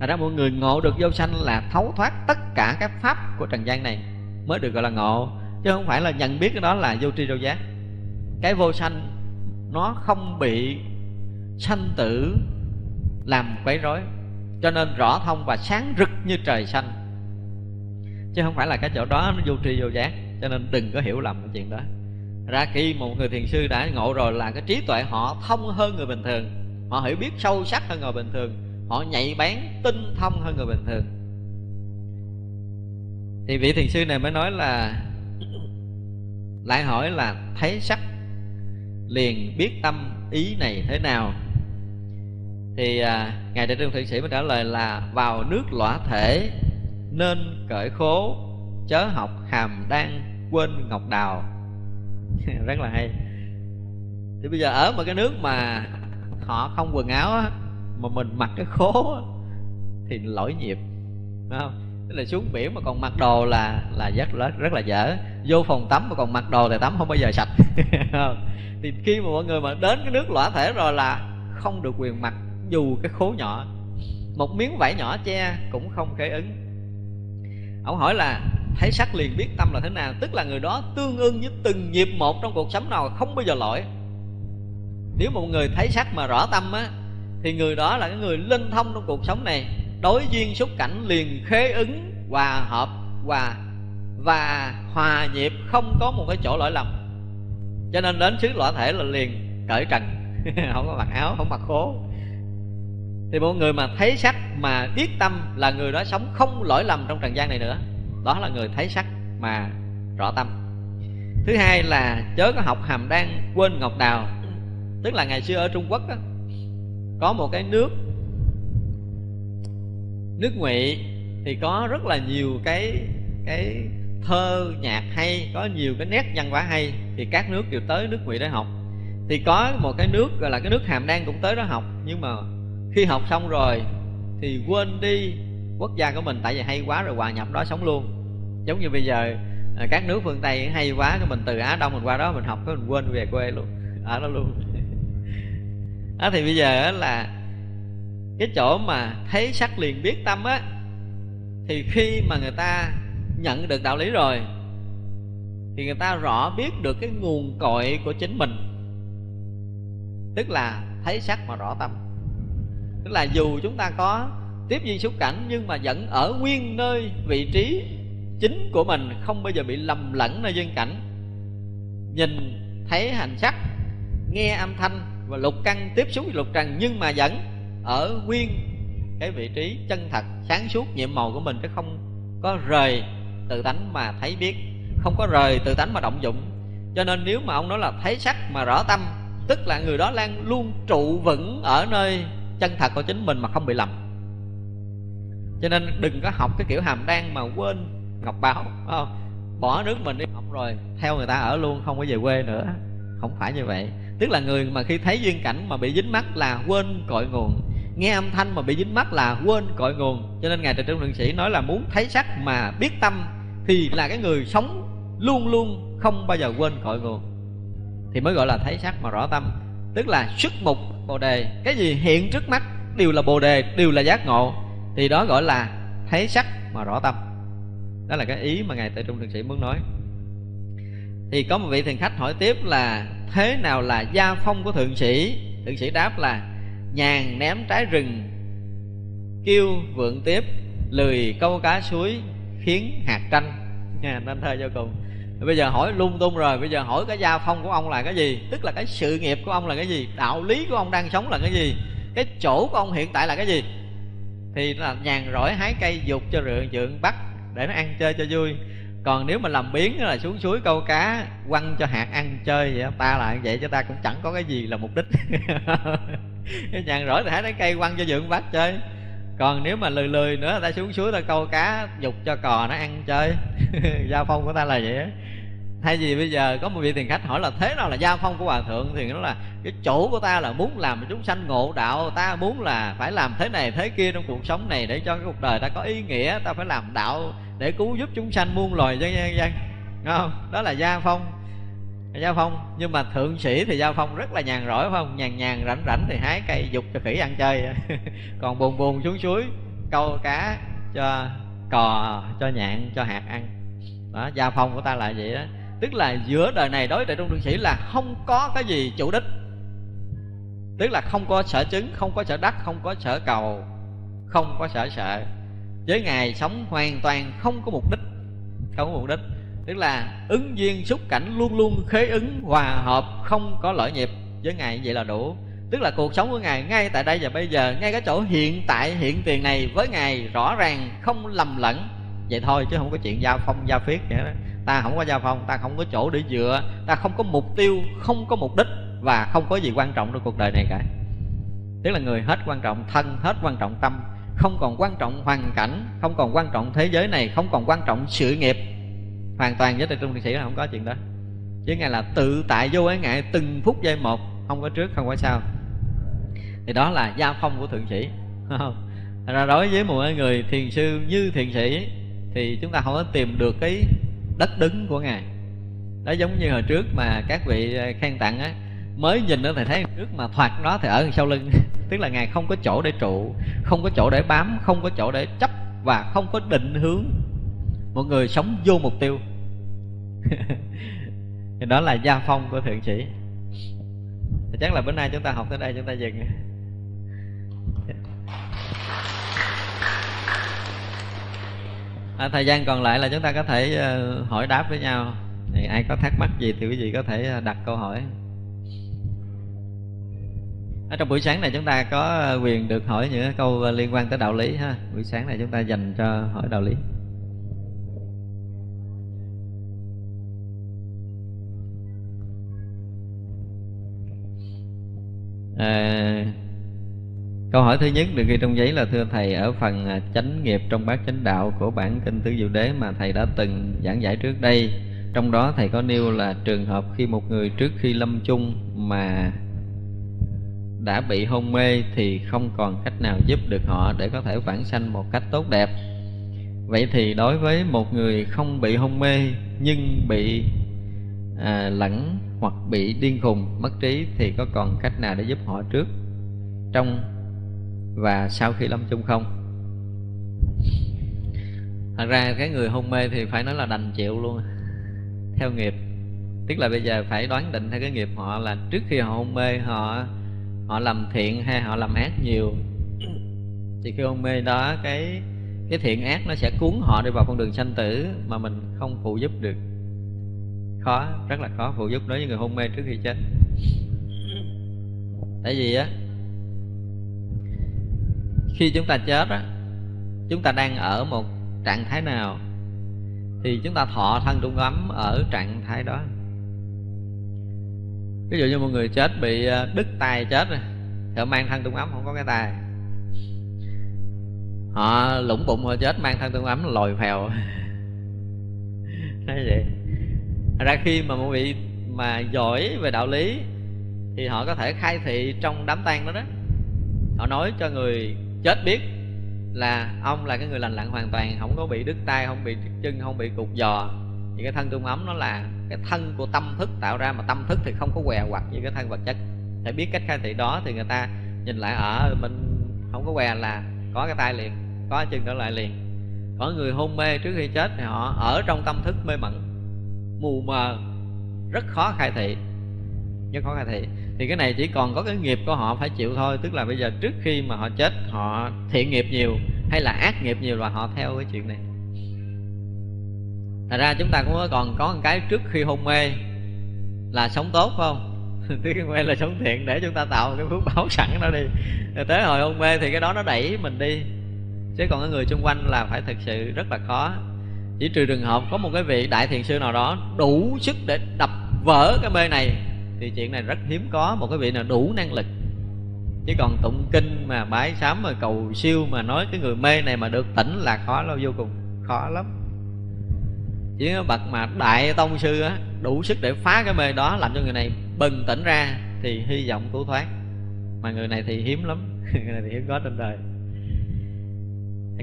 Và đó, mọi người ngộ được vô sanh là thấu thoát tất cả các pháp của trần gian này mới được gọi là ngộ, chứ không phải là nhận biết cái đó là vô tri vô giác. Cái vô sanh nó không bị sanh tử làm quấy rối, cho nên rõ thông và sáng rực như trời xanh, chứ không phải là cái chỗ đó nó vô tri vô giác. Cho nên đừng có hiểu lầm cái chuyện đó. Ra khi một người thiền sư đã ngộ rồi là cái trí tuệ họ thông hơn người bình thường, họ hiểu biết sâu sắc hơn người bình thường, họ nhạy bén tinh thông hơn người bình thường. Thì vị thiền sư này mới nói là, lại hỏi là thấy sắc liền biết tâm ý này thế nào. Thì Ngài Tuệ Trung Thượng Sĩ mới trả lời là vào nước lõa thể nên cởi khố, chớ học hàm đan quên ngọc đào. Rất là hay. Thì bây giờ ở một cái nước mà họ không quần áo á, mà mình mặc cái khố á, thì lỗi nhịp, đúng không? Tức là xuống biển mà còn mặc đồ là rất là dở. Vô phòng tắm mà còn mặc đồ thì tắm không bao giờ sạch. Thì khi mà mọi người mà đến cái nước lõa thể rồi là không được quyền mặc dù cái khố nhỏ, một miếng vải nhỏ che cũng không khế ứng. Ông hỏi là thấy sắc liền biết tâm là thế nào, tức là người đó tương ưng với từng nhịp một trong cuộc sống nào, không bao giờ lỗi. Nếu một người thấy sắc mà rõ tâm á, thì người đó là cái người linh thông trong cuộc sống này, đối duyên xúc cảnh liền khế ứng, hòa hợp và hòa nhịp, không có một cái chỗ lỗi lầm. Cho nên đến xứ lõa thể là liền cởi trần. Không có mặc áo, không mặc khố. Thì một người mà thấy sắc mà biết tâm là người đó sống không lỗi lầm trong trần gian này nữa. Đó là người thấy sắc mà rõ tâm. Thứ hai là chớ có học hàm đan quên ngọc đào. Tức là ngày xưa ở Trung Quốc đó, có một cái nước Ngụy, thì có rất là nhiều cái thơ nhạc hay, có nhiều cái nét văn hóa hay, thì các nước đều tới nước Ngụy để học. Thì có một cái nước gọi là cái nước Hàm Đan cũng tới đó học, nhưng mà khi học xong rồi thì quên đi quốc gia của mình, tại vì hay quá rồi hòa nhập đó sống luôn. Giống như bây giờ các nước phương Tây hay quá, cái mình từ Á Đông mình qua đó mình học, cái mình quên về quê luôn, ở đó luôn. À, thì bây giờ là cái chỗ mà thấy sắc liền biết tâm á, thì khi mà người ta nhận được đạo lý rồi thì người ta rõ biết được cái nguồn cội của chính mình, tức là thấy sắc mà rõ tâm. Tức là dù chúng ta có tiếp duyên xúc cảnh nhưng mà vẫn ở nguyên nơi vị trí chính của mình, không bao giờ bị lầm lẫn nơi duyên cảnh. Nhìn thấy hành sắc, nghe âm thanh và lục căn tiếp xúc với lục trần, nhưng mà vẫn ở nguyên cái vị trí chân thật sáng suốt nhiệm màu của mình, chứ không có rời tự tánh mà thấy biết, không có rời tự tánh mà động dụng. Cho nên nếu mà ông nói là thấy sắc mà rõ tâm, tức là người đó đang luôn trụ vững ở nơi chân thật của chính mình mà không bị lầm. Cho nên đừng có học cái kiểu Hàm Đan mà quên ngọc báu, bỏ nước mình đi học rồi theo người ta ở luôn, không có về quê nữa. Không phải như vậy. Tức là người mà khi thấy duyên cảnh mà bị dính mắt là quên cội nguồn, nghe âm thanh mà bị dính mắt là quên cội nguồn. Cho nên Ngài Tuệ Trung Thượng Sĩ nói là muốn thấy sắc mà biết tâm thì là cái người sống luôn luôn không bao giờ quên cội nguồn, thì mới gọi là thấy sắc mà rõ tâm. Tức là xuất mục bồ đề, cái gì hiện trước mắt đều là bồ đề, đều là giác ngộ, thì đó gọi là thấy sắc mà rõ tâm. Đó là cái ý mà Ngài Tuệ Trung Thượng Sĩ muốn nói. Thì có một vị thiền khách hỏi tiếp là thế nào là gia phong của thượng sĩ? Thượng sĩ đáp là nhàn ném trái rừng, kêu vượn tiếp, lười câu cá suối, khiến hạt tranh. Nên thơ vô cùng. Bây giờ hỏi lung tung rồi, bây giờ hỏi cái gia phong của ông là cái gì? Tức là cái sự nghiệp của ông là cái gì? Đạo lý của ông đang sống là cái gì? Cái chỗ của ông hiện tại là cái gì? Thì là nhàn rỗi hái cây dục cho rượn bắt để nó ăn chơi cho vui. Còn nếu mà làm biến là xuống suối câu cá, quăng cho hạt ăn chơi vậy. Ta là vậy chứ ta cũng chẳng có cái gì là mục đích. Cái nhàn rỗi thì hái trái cây quăng cho dưỡng bát chơi. Còn nếu mà lười lười nữa, ta xuống suối ta câu cá, dục cho cò nó ăn chơi. Gia phong của ta là vậy. Thay vì bây giờ có một vị thiền khách hỏi là thế nào là gia phong của hòa thượng, thì nó là cái chỗ của ta là muốn làm chúng sanh ngộ đạo. Ta muốn là phải làm thế này thế kia trong cuộc sống này để cho cái cuộc đời ta có ý nghĩa. Ta phải làm đạo để cứu giúp chúng sanh muôn loài dân. Đó là gia phong. Gia phong. Nhưng mà thượng sĩ thì gia phong rất là nhàn rỗi, phải không? Nhàn rảnh rảnh thì hái cây dục cho khỉ ăn chơi. Còn buồn buồn xuống suối câu cá cho cò, cho nhạn, cho hạt ăn. Đó, gia phong của ta là vậy đó. Tức là giữa đời này đối với Tuệ Trung Thượng Sĩ là không có cái gì chủ đích. Tức là không có sở chứng, không có sở đắc, không có sở cầu, không có sở sợ. Với Ngài sống hoàn toàn không có mục đích. Không có mục đích. Tức là ứng duyên xúc cảnh luôn luôn khế ứng hòa hợp, không có lỗi nhịp. Với Ngài vậy là đủ. Tức là cuộc sống của Ngài ngay tại đây và bây giờ, ngay cái chỗ hiện tại hiện tiền này với Ngài rõ ràng không lầm lẫn. Vậy thôi chứ không có chuyện gia phong gia phiết vậy đó. Ta không có gia phong, ta không có chỗ để dựa, ta không có mục tiêu, không có mục đích, và không có gì quan trọng trong cuộc đời này cả. Tức là người hết quan trọng thân, hết quan trọng tâm, không còn quan trọng hoàn cảnh, không còn quan trọng thế giới này, không còn quan trọng sự nghiệp. Hoàn toàn với Tuệ Trung Thượng Sĩ là không có chuyện đó. Chứ Ngài là tự tại vô ái ngại từng phút giây một, không có trước, không có sau. Thì đó là gia phong của thượng sĩ. Thật ra đối với một người thiền sư như thiền sĩ thì chúng ta không có tìm được cái đất đứng của Ngài. Đó giống như hồi trước mà các vị khen tặng á, mới nhìn nó thì thấy trước mà thoạt nó thì ở sau lưng. Tức là Ngài không có chỗ để trụ, không có chỗ để bám, không có chỗ để chấp và không có định hướng. Một người sống vô mục tiêu. Thì đó là gia phong của thượng sĩ. Thì chắc là bữa nay chúng ta học tới đây chúng ta dừng. Thời gian còn lại là chúng ta có thể hỏi đáp với nhau. Thì ai có thắc mắc gì thì quý vị có thể đặt câu hỏi. Ở trong buổi sáng này chúng ta có quyền được hỏi những câu liên quan tới đạo lý ha. Buổi sáng này chúng ta dành cho hỏi đạo lý. Câu hỏi thứ nhất được ghi trong giấy là: thưa Thầy, ở phần chánh nghiệp trong bát chánh đạo của bản Kinh Tứ Diệu Đế mà Thầy đã từng giảng giải trước đây, trong đó Thầy có nêu là trường hợp khi một người trước khi lâm chung mà đã bị hôn mê thì không còn cách nào giúp được họ để có thể vãng sanh một cách tốt đẹp. Vậy thì đối với một người không bị hôn mê nhưng bị lẳng hoặc bị điên khùng, mất trí thì có còn cách nào để giúp họ trước, trong và sau khi lâm chung không? Thật ra cái người hôn mê thì phải nói là đành chịu luôn, theo nghiệp. Tức là bây giờ phải đoán định theo cái nghiệp họ là trước khi họ hôn mê họ làm thiện hay họ làm ác nhiều. Thì khi hôn mê đó cái Cái thiện ác nó sẽ cuốn họ đi vào con đường sanh tử mà mình không phụ giúp được. Khó, rất là khó phụ giúp đối với người hôn mê trước khi chết. Tại vì á, khi chúng ta chết á, chúng ta đang ở một trạng thái nào thì chúng ta thọ thân trung ấm ở trạng thái đó. Ví dụ như một người chết bị đứt tay chết rồi, họ mang thân trung ấm không có cái tay. Họ lũng bụng họ chết mang thân trung ấm lồi phèo. Nói vậy. Ra khi mà một vị mà giỏi về đạo lý thì họ có thể khai thị trong đám tang đó đó. Họ nói cho người chết biết là ông là cái người lành lặn hoàn toàn, không có bị đứt tay, không bị đứt chân, không bị cụt giò. Thì cái thân trung ấm nó là cái thân của tâm thức tạo ra, mà tâm thức thì không có què quặt như cái thân vật chất. Để biết cách khai thị đó thì người ta nhìn lại ở mình không có què là có cái tay liền, có chân trở lại liền. Có người hôn mê trước khi chết thì họ ở trong tâm thức mê mẩn, mù mờ, rất khó khai thị. Rất khó khai thị. Thì cái này chỉ còn có cái nghiệp của họ phải chịu thôi. Tức là bây giờ trước khi mà họ chết, họ thiện nghiệp nhiều hay là ác nghiệp nhiều là họ theo cái chuyện này. Thật ra chúng ta cũng còn có một cái trước khi hôn mê là sống tốt không? Trước khi hôn mê là sống thiện để chúng ta tạo cái phước báo sẵn đó đi. Rồi tới hồi hôn mê thì cái đó nó đẩy mình đi. Chứ còn cái người xung quanh là phải thực sự rất là khó. Chỉ trừ trường hợp có một cái vị đại thiền sư nào đó đủ sức để đập vỡ cái mê này thì chuyện này rất hiếm có. Một cái vị nào đủ năng lực. Chứ còn tụng kinh mà bái sám mà cầu siêu mà nói cái người mê này mà được tỉnh là khó lắm, vô cùng khó lắm. Chỉ có bậc mà đại tông sư á, đủ sức để phá cái mê đó, làm cho người này bừng tỉnh ra thì hy vọng cứu thoát. Mà người này thì hiếm lắm. Người này thì hiếm có trên đời.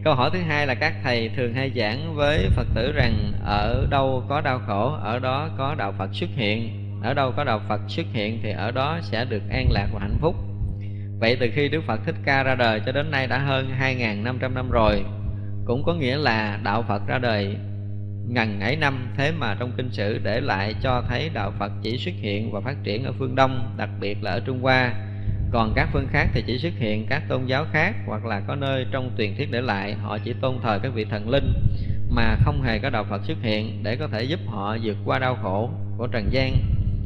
Câu hỏi thứ hai là các thầy thường hay giảng với Phật tử rằng ở đâu có đau khổ, ở đó có đạo Phật xuất hiện. Ở đâu có đạo Phật xuất hiện thì ở đó sẽ được an lạc và hạnh phúc. Vậy từ khi Đức Phật Thích Ca ra đời cho đến nay đã hơn 2.500 năm rồi. Cũng có nghĩa là đạo Phật ra đời ngần ấy năm. Thế mà trong kinh sử để lại cho thấy đạo Phật chỉ xuất hiện và phát triển ở phương Đông, đặc biệt là ở Trung Hoa. Còn các phương khác thì chỉ xuất hiện các tôn giáo khác, hoặc là có nơi trong truyền thuyết để lại họ chỉ tôn thờ các vị thần linh mà không hề có đạo Phật xuất hiện để có thể giúp họ vượt qua đau khổ của trần gian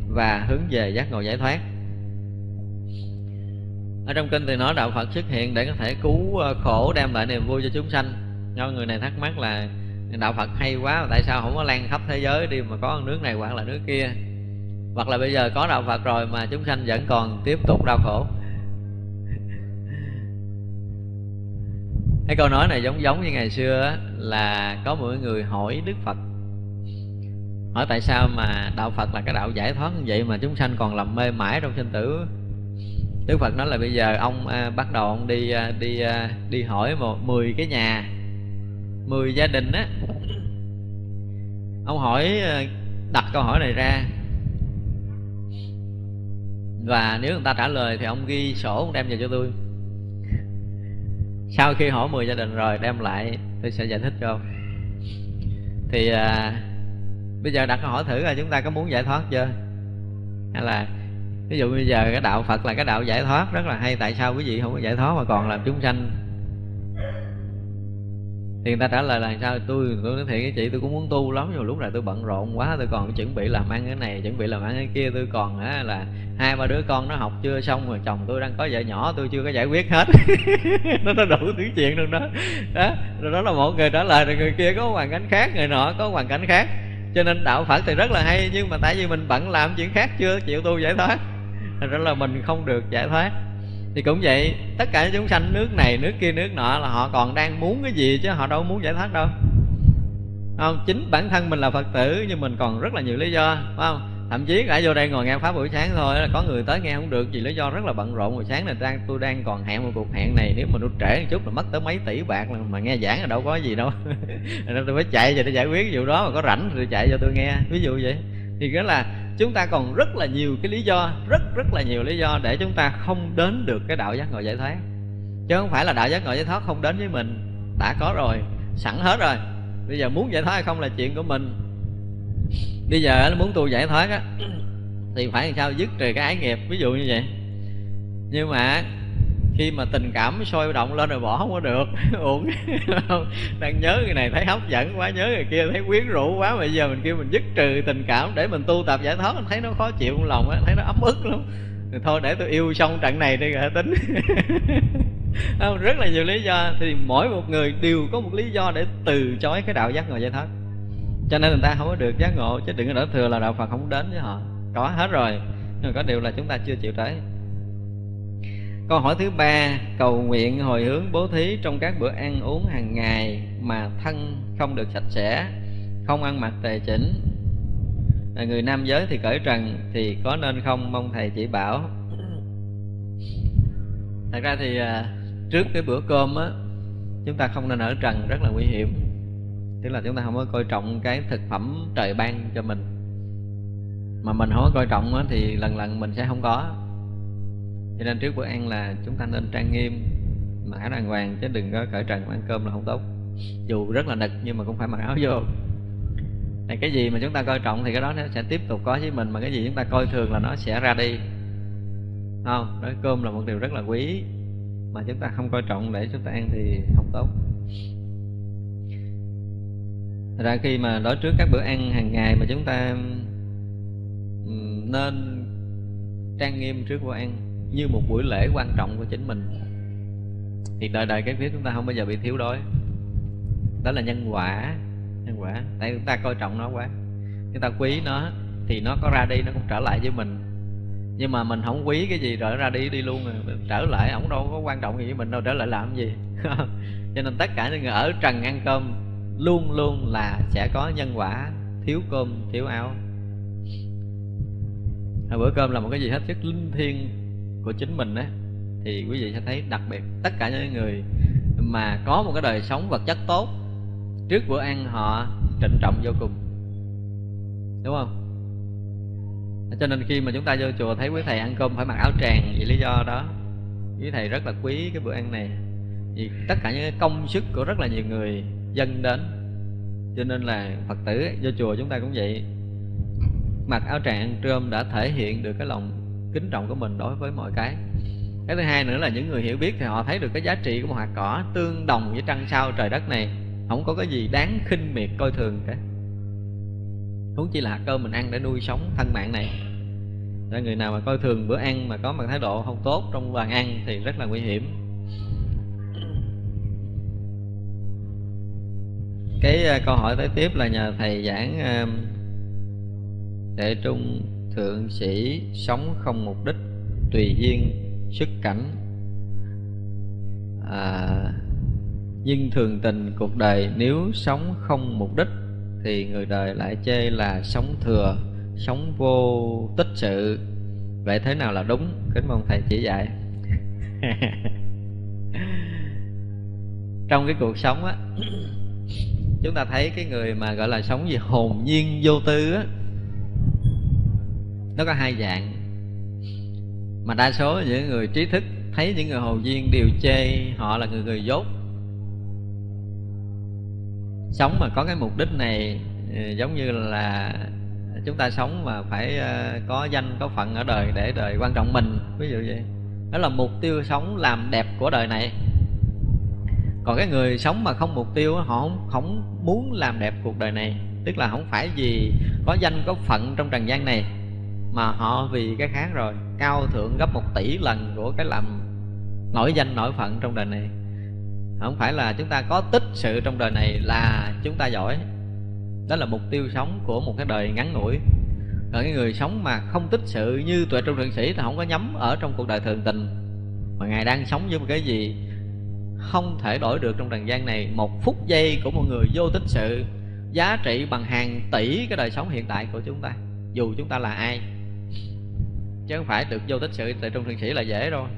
và hướng về giác ngộ giải thoát. Ở trong kinh thì nói đạo Phật xuất hiện để có thể cứu khổ, đem lại niềm vui cho chúng sanh. Người này thắc mắc là đạo Phật hay quá, tại sao không có lan khắp thế giới đi mà có nước này hoặc là nước kia. Hoặc là bây giờ có đạo Phật rồi mà chúng sanh vẫn còn tiếp tục đau khổ. Cái câu nói này giống như ngày xưa á, là có một người hỏi Đức Phật, hỏi tại sao mà đạo Phật là cái đạo giải thoát như vậy mà chúng sanh còn làm mê mãi trong sinh tử. Đức Phật nói là bây giờ ông bắt đầu ông đi hỏi 10 cái nhà, 10 gia đình á. Ông hỏi, đặt câu hỏi này ra, và nếu người ta trả lời thì ông ghi sổ ông đem về cho tôi. Sau khi hỏi 10 gia đình rồi đem lại tôi sẽ giải thích cho ông. Thì bây giờ đặt câu hỏi thử là chúng ta có muốn giải thoát chưa? Hay là ví dụ bây giờ cái đạo Phật là cái đạo giải thoát rất là hay, tại sao quý vị không có giải thoát mà còn làm chúng sanh? Thì người ta trả lời là sao? Tôi nói thiệt với chị, tôi cũng muốn tu lắm, nhưng lúc này tôi bận rộn quá, tôi còn chuẩn bị làm ăn cái này, chuẩn bị làm ăn cái kia, tôi còn là 2-3 đứa con nó học chưa xong, rồi chồng tôi đang có vợ nhỏ, tôi chưa có giải quyết hết. Nó đủ thứ chuyện trong đó. Đó. Rồi đó là một người trả lời, rồi người kia có hoàn cảnh khác, người nọ có hoàn cảnh khác. Cho nên đạo Phật thì rất là hay, nhưng mà tại vì mình bận làm chuyện khác chưa chịu tu giải thoát, thành ra là mình không được giải thoát. Thì cũng vậy, tất cả chúng sanh nước này, nước kia, nước nọ là họ còn đang muốn cái gì chứ họ đâu muốn giải thoát đâu. Không, chính bản thân mình là Phật tử nhưng mình còn rất là nhiều lý do, phải không? Thậm chí cả vô đây ngồi nghe Pháp buổi sáng thôi là có người tới nghe không được vì lý do rất là bận rộn. Buổi sáng này tôi đang còn hẹn một cuộc hẹn này, nếu mà nó trễ một chút là mất tới mấy tỷ bạc mà nghe giảng là đâu có gì đâu. Nên tôi phải chạy về để giải quyết vụ đó, mà có rảnh thì chạy vô tôi nghe, ví dụ vậy. Thì đó là chúng ta còn rất là nhiều cái lý do, rất là nhiều lý do để chúng ta không đến được cái đạo giác ngộ giải thoát. Chứ không phải là đạo giác ngộ giải thoát không đến với mình, đã có rồi, sẵn hết rồi. Bây giờ muốn giải thoát hay không là chuyện của mình. Bây giờ muốn tu giải thoát á thì phải làm sao dứt trừ cái ái nghiệp, ví dụ như vậy. Nhưng mà Khi mà tình cảm sôi động lên rồi bỏ không có được. Uổng. Đang nhớ người này thấy hấp dẫn quá, nhớ người kia thấy quyến rũ quá, mà bây giờ mình kêu mình dứt trừ tình cảm để mình tu tập giải thoát, mình thấy nó khó chịu trong lòng á, thấy nó ấm ức lắm. Thì thôi để tôi yêu xong trận này đi rồi tính. Rất là nhiều lý do. Thì mỗi một người đều có một lý do để từ chối cái đạo giác ngộ giải thoát, cho nên người ta không có được giác ngộ. Chứ đừng có nói thừa là đạo Phật không đến với họ, có hết rồi, nhưng có điều là chúng ta chưa chịu tới. Câu hỏi thứ ba: cầu nguyện hồi hướng bố thí trong các bữa ăn uống hàng ngày mà thân không được sạch sẽ, không ăn mặc tề chỉnh, người nam giới thì cởi trần thì có nên không, mong thầy chỉ bảo. Thật ra thì trước cái bữa cơm á, chúng ta không nên ở trần, rất là nguy hiểm. Tức là chúng ta không có coi trọng cái thực phẩm trời ban cho mình, mà mình không có coi trọng á, thì lần lần mình sẽ không có. Cho nên trước bữa ăn là chúng ta nên trang nghiêm, mặc áo đàng hoàng, chứ đừng có cởi trần ăn cơm là không tốt. Dù rất là nực nhưng mà cũng phải mặc áo vô. Này, cái gì mà chúng ta coi trọng thì cái đó nó sẽ tiếp tục có với mình, mà cái gì chúng ta coi thường là nó sẽ ra đi. Không, nói cơm là một điều rất là quý, mà chúng ta không coi trọng để chúng ta ăn thì không tốt. Thật ra khi mà đối trước các bữa ăn hàng ngày mà chúng ta nên trang nghiêm trước bữa ăn như một buổi lễ quan trọng của chính mình, thì đời đời cái phía chúng ta không bao giờ bị thiếu đói. Đó là nhân quả. Nhân quả, tại chúng ta coi trọng nó quá, chúng ta quý nó thì nó có ra đi, nó cũng trở lại với mình. Nhưng mà mình không quý cái gì rồi ra đi đi luôn rồi, trở lại ổng đâu có quan trọng gì với mình đâu, trở lại làm gì. Cho nên tất cả những người ở trần ăn cơm luôn luôn là sẽ có nhân quả thiếu cơm thiếu áo. Bữa cơm là một cái gì hết sức linh thiêng của chính mình á, thì quý vị sẽ thấy đặc biệt tất cả những người mà có một cái đời sống vật chất tốt, trước bữa ăn họ trịnh trọng vô cùng, đúng không? Cho nên khi mà chúng ta vô chùa thấy quý thầy ăn cơm phải mặc áo tràng, vì lý do đó quý thầy rất là quý cái bữa ăn này. Vì tất cả những công sức của rất là nhiều người dân đến, cho nên là Phật tử vô chùa chúng ta cũng vậy, mặc áo tràng ăn trơm đã thể hiện được cái lòng kính trọng của mình đối với mọi cái. Cái thứ hai nữa là những người hiểu biết thì họ thấy được cái giá trị của một hạt cỏ tương đồng với trăng sao trời đất này, không có cái gì đáng khinh miệt coi thường cả. Huống chi là hạt cơm mình ăn để nuôi sống thân mạng này. Để người nào mà coi thường bữa ăn mà có một thái độ không tốt trong bàn ăn thì rất là nguy hiểm. Cái câu hỏi tới tiếp là nhờ thầy giảng Tuệ Trung Thượng Sĩ sống không mục đích, tùy duyên, xuất cảnh, nhưng thường tình cuộc đời nếu sống không mục đích thì người đời lại chê là sống thừa, sống vô tích sự. Vậy thế nào là đúng? Kính mong thầy chỉ dạy. Trong cái cuộc sống á, chúng ta thấy cái người mà gọi là sống gì hồn nhiên vô tư á, nó có hai dạng. Mà đa số những người trí thức thấy những người hồn nhiên đều chê họ là người dốt. Sống mà có cái mục đích này giống như là chúng ta sống mà phải có danh có phận ở đời để đời quan trọng mình, ví dụ vậy. Đó là mục tiêu sống làm đẹp của đời này. Còn cái người sống mà không mục tiêu, họ không muốn làm đẹp cuộc đời này, tức là không phải vì có danh có phận trong trần gian này, mà họ vì cái khác rồi, cao thượng gấp 1 tỷ lần của cái làm nổi danh nổi phận trong đời này. Không phải là chúng ta có tích sự trong đời này là chúng ta giỏi. Đó là mục tiêu sống của một cái đời ngắn ngủi. Còn cái người sống mà không tích sự như Tuệ Trung Thượng Sĩ thì không có nhắm ở trong cuộc đời thường tình, mà Ngài đang sống với một cái gì không thể đổi được trong trần gian này. Một phút giây của một người vô tích sự giá trị bằng hàng tỷ cái đời sống hiện tại của chúng ta, dù chúng ta là ai. Chứ không phải được vô tích sự Tuệ Trung Thượng Sĩ là dễ rồi.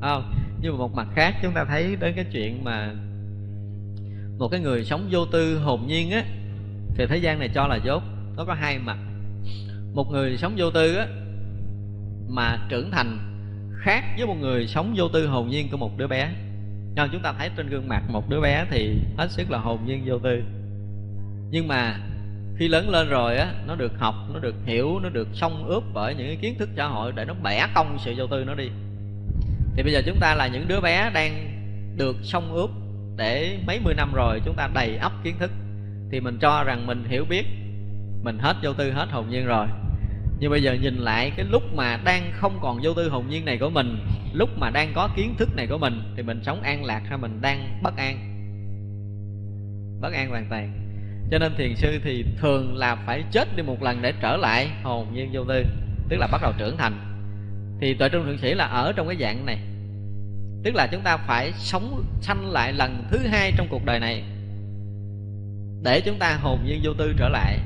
Không. Nhưng mà một mặt khác chúng ta thấy đến cái chuyện mà một cái người sống vô tư hồn nhiên á, thì thế gian này cho là dốt. Nó có hai mặt. Một người sống vô tư á mà trưởng thành khác với một người sống vô tư hồn nhiên của một đứa bé. Nhưng chúng ta thấy trên gương mặt một đứa bé thì hết sức là hồn nhiên vô tư, nhưng mà khi lớn lên rồi á, nó được học, nó được hiểu, nó được xông ướp bởi những cái kiến thức xã hội để nó bẻ cong sự vô tư nó đi. Thì bây giờ chúng ta là những đứa bé đang được xông ướp để mấy mươi năm rồi, chúng ta đầy ắp kiến thức, thì mình cho rằng mình hiểu biết, mình hết vô tư, hết hồn nhiên rồi. Nhưng bây giờ nhìn lại cái lúc mà đang không còn vô tư hồn nhiên này của mình, lúc mà đang có kiến thức này của mình, thì mình sống an lạc hay mình đang bất an? Bất an hoàn toàn. Cho nên thiền sư thì thường là phải chết đi một lần để trở lại hồn nhiên vô tư, tức là bắt đầu trưởng thành. Thì Tuệ Trung Thượng Sĩ là ở trong cái dạng này, tức là chúng ta phải sống sanh lại lần thứ hai trong cuộc đời này để chúng ta hồn nhiên vô tư trở lại.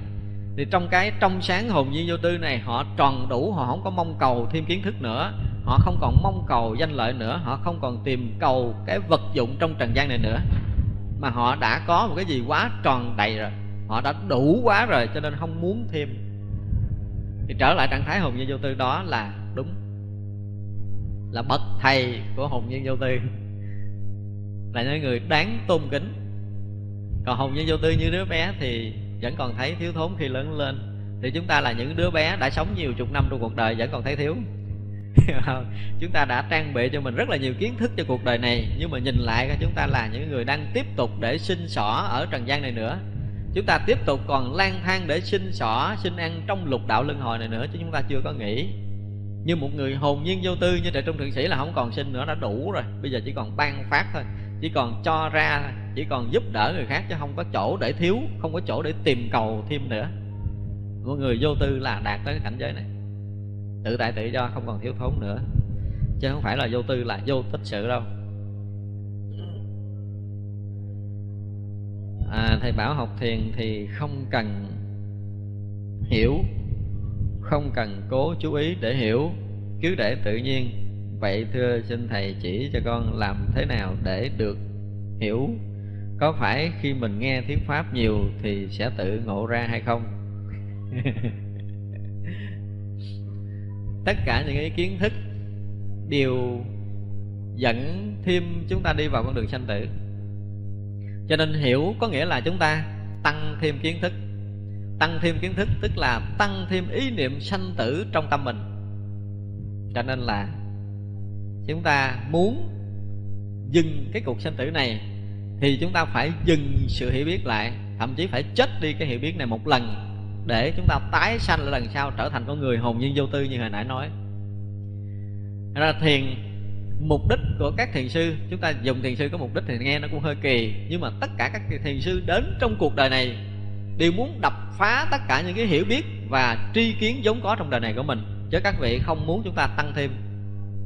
Thì trong cái trong sáng hồn nhiên vô tư này, họ tròn đủ, họ không có mong cầu thêm kiến thức nữa, họ không còn mong cầu danh lợi nữa, họ không còn tìm cầu cái vật dụng trong trần gian này nữa, mà họ đã có một cái gì quá tròn đầy rồi, họ đã đủ quá rồi, cho nên không muốn thêm. Thì trở lại trạng thái hồn nhiên vô tư đó là đúng, là bậc thầy của hồn nhiên vô tư, là những người đáng tôn kính. Còn hồn nhiên vô tư như đứa bé thì vẫn còn thấy thiếu thốn khi lớn lên. Thì chúng ta là những đứa bé đã sống nhiều chục năm trong cuộc đời vẫn còn thấy thiếu. Chúng ta đã trang bị cho mình rất là nhiều kiến thức cho cuộc đời này, nhưng mà nhìn lại chúng ta là những người đang tiếp tục để sinh xỏ ở trần gian này nữa. Chúng ta tiếp tục còn lang thang để sinh xỏ, sinh ăn trong lục đạo luân hồi này nữa, chứ chúng ta chưa có nghỉ. Như một người hồn nhiên vô tư như Tuệ Trung Thượng Sĩ là không còn sinh nữa, đã đủ rồi. Bây giờ chỉ còn ban phát thôi, chỉ còn cho ra, chỉ còn giúp đỡ người khác, chứ không có chỗ để thiếu, không có chỗ để tìm cầu thêm nữa. Mọi người vô tư là đạt tới cảnh giới này, tự tại tự do, không còn thiếu thốn nữa, chứ không phải là vô tư là vô tích sự đâu. Thầy bảo học thiền thì không cần hiểu, không cần cố chú ý để hiểu, cứ để tự nhiên. Vậy thưa xin thầy chỉ cho con làm thế nào để được hiểu? Có phải khi mình nghe thuyết pháp nhiều thì sẽ tự ngộ ra hay không? Tất cả những cái kiến thức đều dẫn thêm chúng ta đi vào con đường sanh tử. Cho nên hiểu có nghĩa là chúng ta tăng thêm kiến thức. Tăng thêm kiến thức tức là tăng thêm ý niệm sanh tử trong tâm mình. Cho nên là chúng ta muốn dừng cái cuộc sanh tử này thì chúng ta phải dừng sự hiểu biết lại, thậm chí phải chết đi cái hiểu biết này một lần để chúng ta tái sanh lại lần sau trở thành con người hồn nhiên vô tư như hồi nãy nói. Thật ra thiền, mục đích của các thiền sư, chúng ta dùng thiền sư có mục đích thì nghe nó cũng hơi kỳ, nhưng mà tất cả các thiền sư đến trong cuộc đời này đều muốn đập phá tất cả những cái hiểu biết và tri kiến vốn có trong đời này của mình, chứ các vị không muốn chúng ta tăng thêm.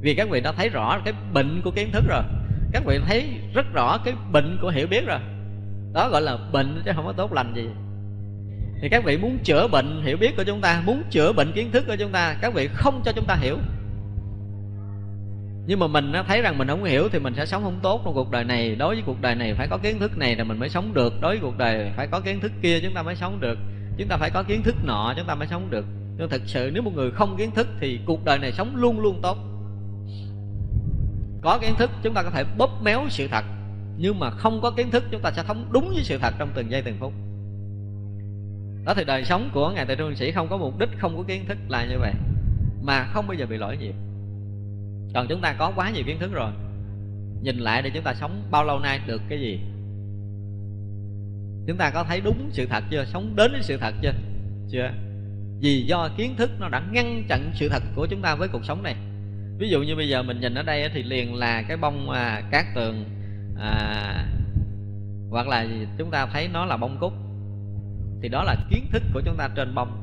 Vì các vị đã thấy rõ cái bệnh của kiến thức rồi, các vị thấy rất rõ cái bệnh của hiểu biết rồi. Đó gọi là bệnh chứ không có tốt lành gì. Thì các vị muốn chữa bệnh hiểu biết của chúng ta, muốn chữa bệnh kiến thức của chúng ta, các vị không cho chúng ta hiểu. Nhưng mà mình thấy rằng mình không hiểu thì mình sẽ sống không tốt trong cuộc đời này. Đối với cuộc đời này phải có kiến thức này là mình mới sống được, đối với cuộc đời phải có kiến thức kia chúng ta mới sống được, chúng ta phải có kiến thức nọ chúng ta mới sống được. Nhưng thực sự nếu một người không kiến thức thì cuộc đời này sống luôn luôn tốt. Có kiến thức chúng ta có thể bóp méo sự thật, nhưng mà không có kiến thức chúng ta sẽ không đúng với sự thật trong từng giây từng phút. Đó thì đời sống của Ngài Tuệ Trung Thượng Sĩ không có mục đích, không có kiến thức là như vậy, mà không bao giờ bị lỗi nhiều. Còn chúng ta có quá nhiều kiến thức rồi, nhìn lại để chúng ta sống bao lâu nay được cái gì? Chúng ta có thấy đúng sự thật chưa? Sống đến với sự thật chưa? Chưa. Vì do kiến thức nó đã ngăn chặn sự thật của chúng ta với cuộc sống này. Ví dụ như bây giờ mình nhìn ở đây thì liền là cái bông cát tường, hoặc là chúng ta thấy nó là bông cúc. Thì đó là kiến thức của chúng ta trên bông.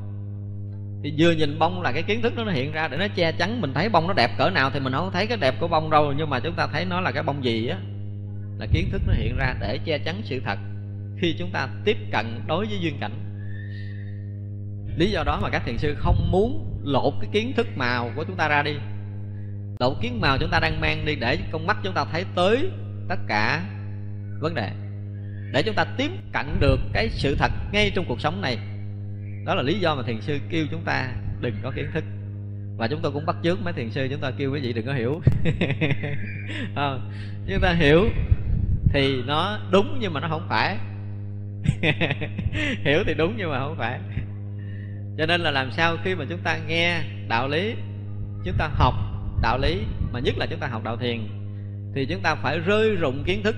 Thì vừa nhìn bông là cái kiến thức đó nó hiện ra để nó che chắn. Mình thấy bông nó đẹp cỡ nào thì mình không thấy cái đẹp của bông đâu, nhưng mà chúng ta thấy nó là cái bông gì á, là kiến thức nó hiện ra để che chắn sự thật khi chúng ta tiếp cận đối với duyên cảnh. Lý do đó mà các thiền sư không muốn lột cái kiến thức màu của chúng ta ra đi, lột kiến màu chúng ta đang mang đi để con mắt chúng ta thấy tới tất cả vấn đề, để chúng ta tiếp cận được cái sự thật ngay trong cuộc sống này. Đó là lý do mà thiền sư kêu chúng ta đừng có kiến thức. Và chúng tôi cũng bắt chước mấy thiền sư, chúng ta kêu quý vị đừng có hiểu. Chúng ta hiểu thì nó đúng nhưng mà nó không phải. Hiểu thì đúng nhưng mà không phải. Cho nên là làm sao khi mà chúng ta nghe đạo lý, chúng ta học đạo lý, mà nhất là chúng ta học đạo thiền, thì chúng ta phải rơi rụng kiến thức,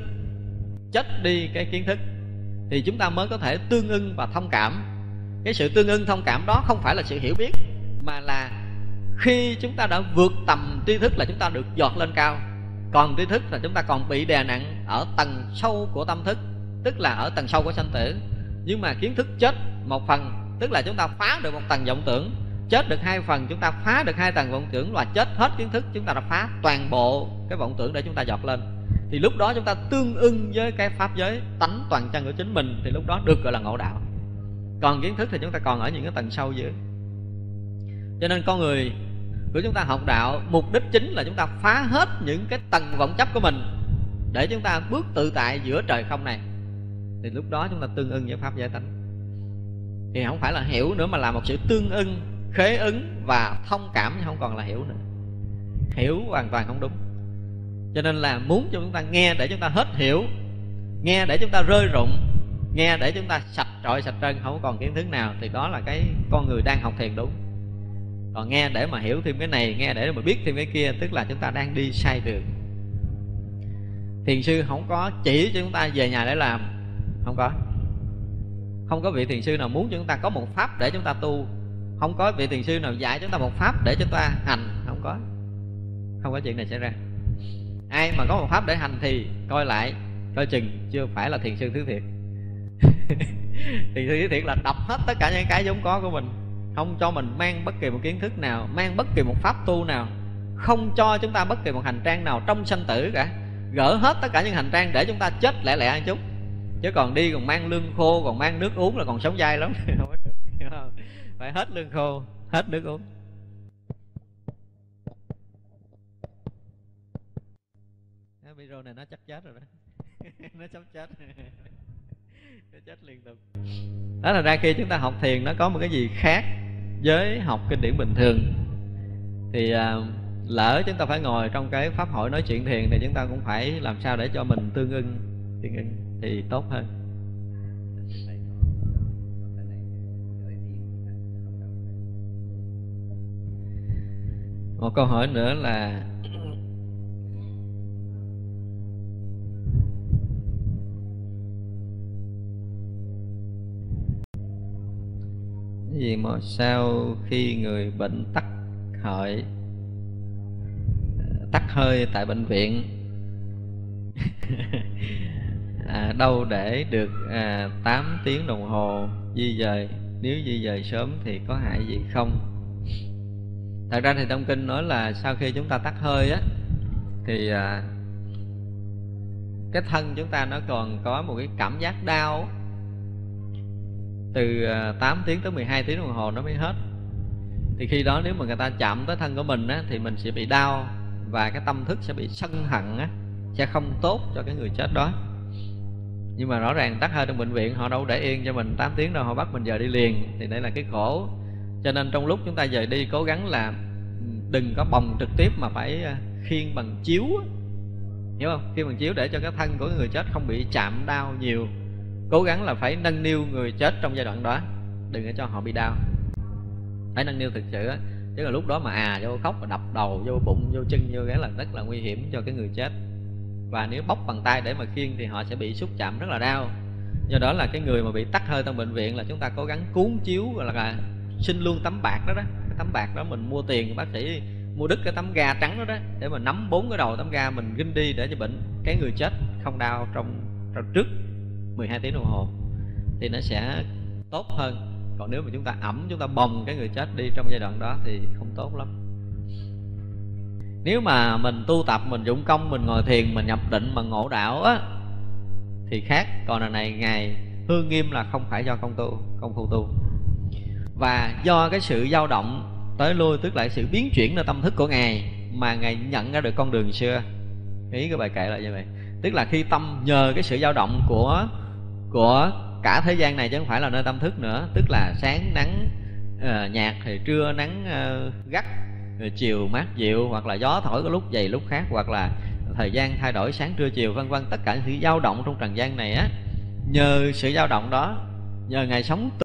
chết đi cái kiến thức, thì chúng ta mới có thể tương ưng và thông cảm. Cái sự tương ưng thông cảm đó không phải là sự hiểu biết, mà là khi chúng ta đã vượt tầm tri thức là chúng ta được dọt lên cao. Còn tri thức là chúng ta còn bị đè nặng ở tầng sâu của tâm thức, tức là ở tầng sâu của sanh tử. Nhưng mà kiến thức chết một phần, tức là chúng ta phá được một tầng vọng tưởng, chết được hai phần, chúng ta phá được hai tầng vọng tưởng, và chết hết kiến thức, chúng ta đã phá toàn bộ cái vọng tưởng để chúng ta dọt lên. Thì lúc đó chúng ta tương ưng với cái pháp giới tánh toàn chân của chính mình, thì lúc đó được gọi là ngộ đạo. Còn kiến thức thì chúng ta còn ở những cái tầng sâu dưới. Cho nên con người của chúng ta học đạo, mục đích chính là chúng ta phá hết những cái tầng vọng chấp của mình, để chúng ta bước tự tại giữa trời không này. Thì lúc đó chúng ta tương ưng với pháp giới tánh. Thì không phải là hiểu nữa, mà là một sự tương ưng, khế ứng và thông cảm, chứ không còn là hiểu nữa. Hiểu hoàn toàn không đúng. Cho nên là muốn cho chúng ta nghe để chúng ta hết hiểu, nghe để chúng ta rơi rụng, nghe để chúng ta sạch trọi sạch trơn, không còn kiến thức nào, thì đó là cái con người đang học thiền đúng. Còn nghe để mà hiểu thêm cái này, nghe để mà biết thêm cái kia, tức là chúng ta đang đi sai đường. Thiền sư không có chỉ cho chúng ta về nhà để làm, không có. Không có vị thiền sư nào muốn cho chúng ta có một pháp để chúng ta tu, không có vị thiền sư nào dạy chúng ta một pháp để chúng ta hành, không có. Không có chuyện này xảy ra. Ai mà có một pháp để hành thì coi lại, coi chừng chưa phải là thiền sư thứ thiệt. Thiền sư thứ thiệt là đọc hết tất cả những cái vốn có của mình, không cho mình mang bất kỳ một kiến thức nào, mang bất kỳ một pháp tu nào, không cho chúng ta bất kỳ một hành trang nào trong sanh tử cả. Gỡ hết tất cả những hành trang để chúng ta chết lẹ lẹ ăn chút, chứ còn đi còn mang lương khô, còn mang nước uống là còn sống dai lắm. Phải hết lương khô, hết nước uống. Cái video này nó chắc chết rồi đó. Nó sắp chết. Nó chết liên tục. Đó là ra khi chúng ta học thiền nó có một cái gì khác với học kinh điển bình thường. Thì lỡ chúng ta phải ngồi trong cái pháp hội nói chuyện thiền, thì chúng ta cũng phải làm sao để cho mình tương ưng thì tốt hơn. Một câu hỏi nữa là gì mà sau khi người bệnh tắc hơi tại bệnh viện đâu để được 8 tiếng đồng hồ di dời, nếu di dời sớm thì có hại gì không? Thật ra thì trong kinh nói là sau khi chúng ta tắc hơi á, thì cái thân chúng ta nó còn có một cái cảm giác đau, từ 8 tiếng tới 12 tiếng đồng hồ nó mới hết. Thì khi đó nếu mà người ta chạm tới thân của mình á, thì mình sẽ bị đau, và cái tâm thức sẽ bị sân hận á, sẽ không tốt cho cái người chết đó. Nhưng mà rõ ràng tắc hơi trong bệnh viện họ đâu để yên cho mình 8 tiếng đâu, họ bắt mình giờ đi liền, thì đây là cái khổ. Cho nên trong lúc chúng ta dời đi, cố gắng là đừng có bồng trực tiếp, mà phải khiêng bằng chiếu, hiểu không? Khiêng bằng chiếu để cho cái thân của người chết không bị chạm đau nhiều. Cố gắng là phải nâng niu người chết trong giai đoạn đó, đừng để cho họ bị đau, phải nâng niu thực sự á. Chứ là lúc đó mà vô khóc và đập đầu, vô bụng, vô chân, vô cái là rất là nguy hiểm cho cái người chết. Và nếu bóc bằng tay để mà khiêng thì họ sẽ bị xúc chạm rất là đau. Do đó là cái người mà bị tắc hơi trong bệnh viện là chúng ta cố gắng cuốn chiếu, gọi là xin luôn tấm bạc đó đó. Cái tấm bạc đó mình mua tiền, bác sĩ mua đứt cái tấm ga trắng đó đó, để mà nắm 4 cái đầu tấm ga mình ghim đi, để cho cái người chết không đau trong trước 12 tiếng đồng hồ, thì nó sẽ tốt hơn. Còn nếu mà chúng ta ẩm, chúng ta bồng cái người chết đi trong giai đoạn đó thì không tốt lắm. Nếu mà mình tu tập, mình dụng công, mình ngồi thiền, mình nhập định mà ngộ đạo á, thì khác. Còn lần này Ngài Hương Nghiêm là không phải do công phu tu, và do cái sự dao động tới lui, tức là sự biến chuyển nơi tâm thức của Ngài, mà Ngài nhận ra được con đường xưa. Ý cái bài kệ là như vậy. Tức là khi tâm nhờ cái sự dao động của cả thế gian này, chứ không phải là nơi tâm thức nữa. Tức là sáng nắng nhạt, thì trưa nắng gắt, rồi chiều mát dịu, hoặc là gió thổi có lúc dày lúc khác, hoặc là thời gian thay đổi sáng trưa chiều, vân vân. Tất cả những sự dao động trong trần gian này á, nhờ sự dao động đó, nhờ Ngài sống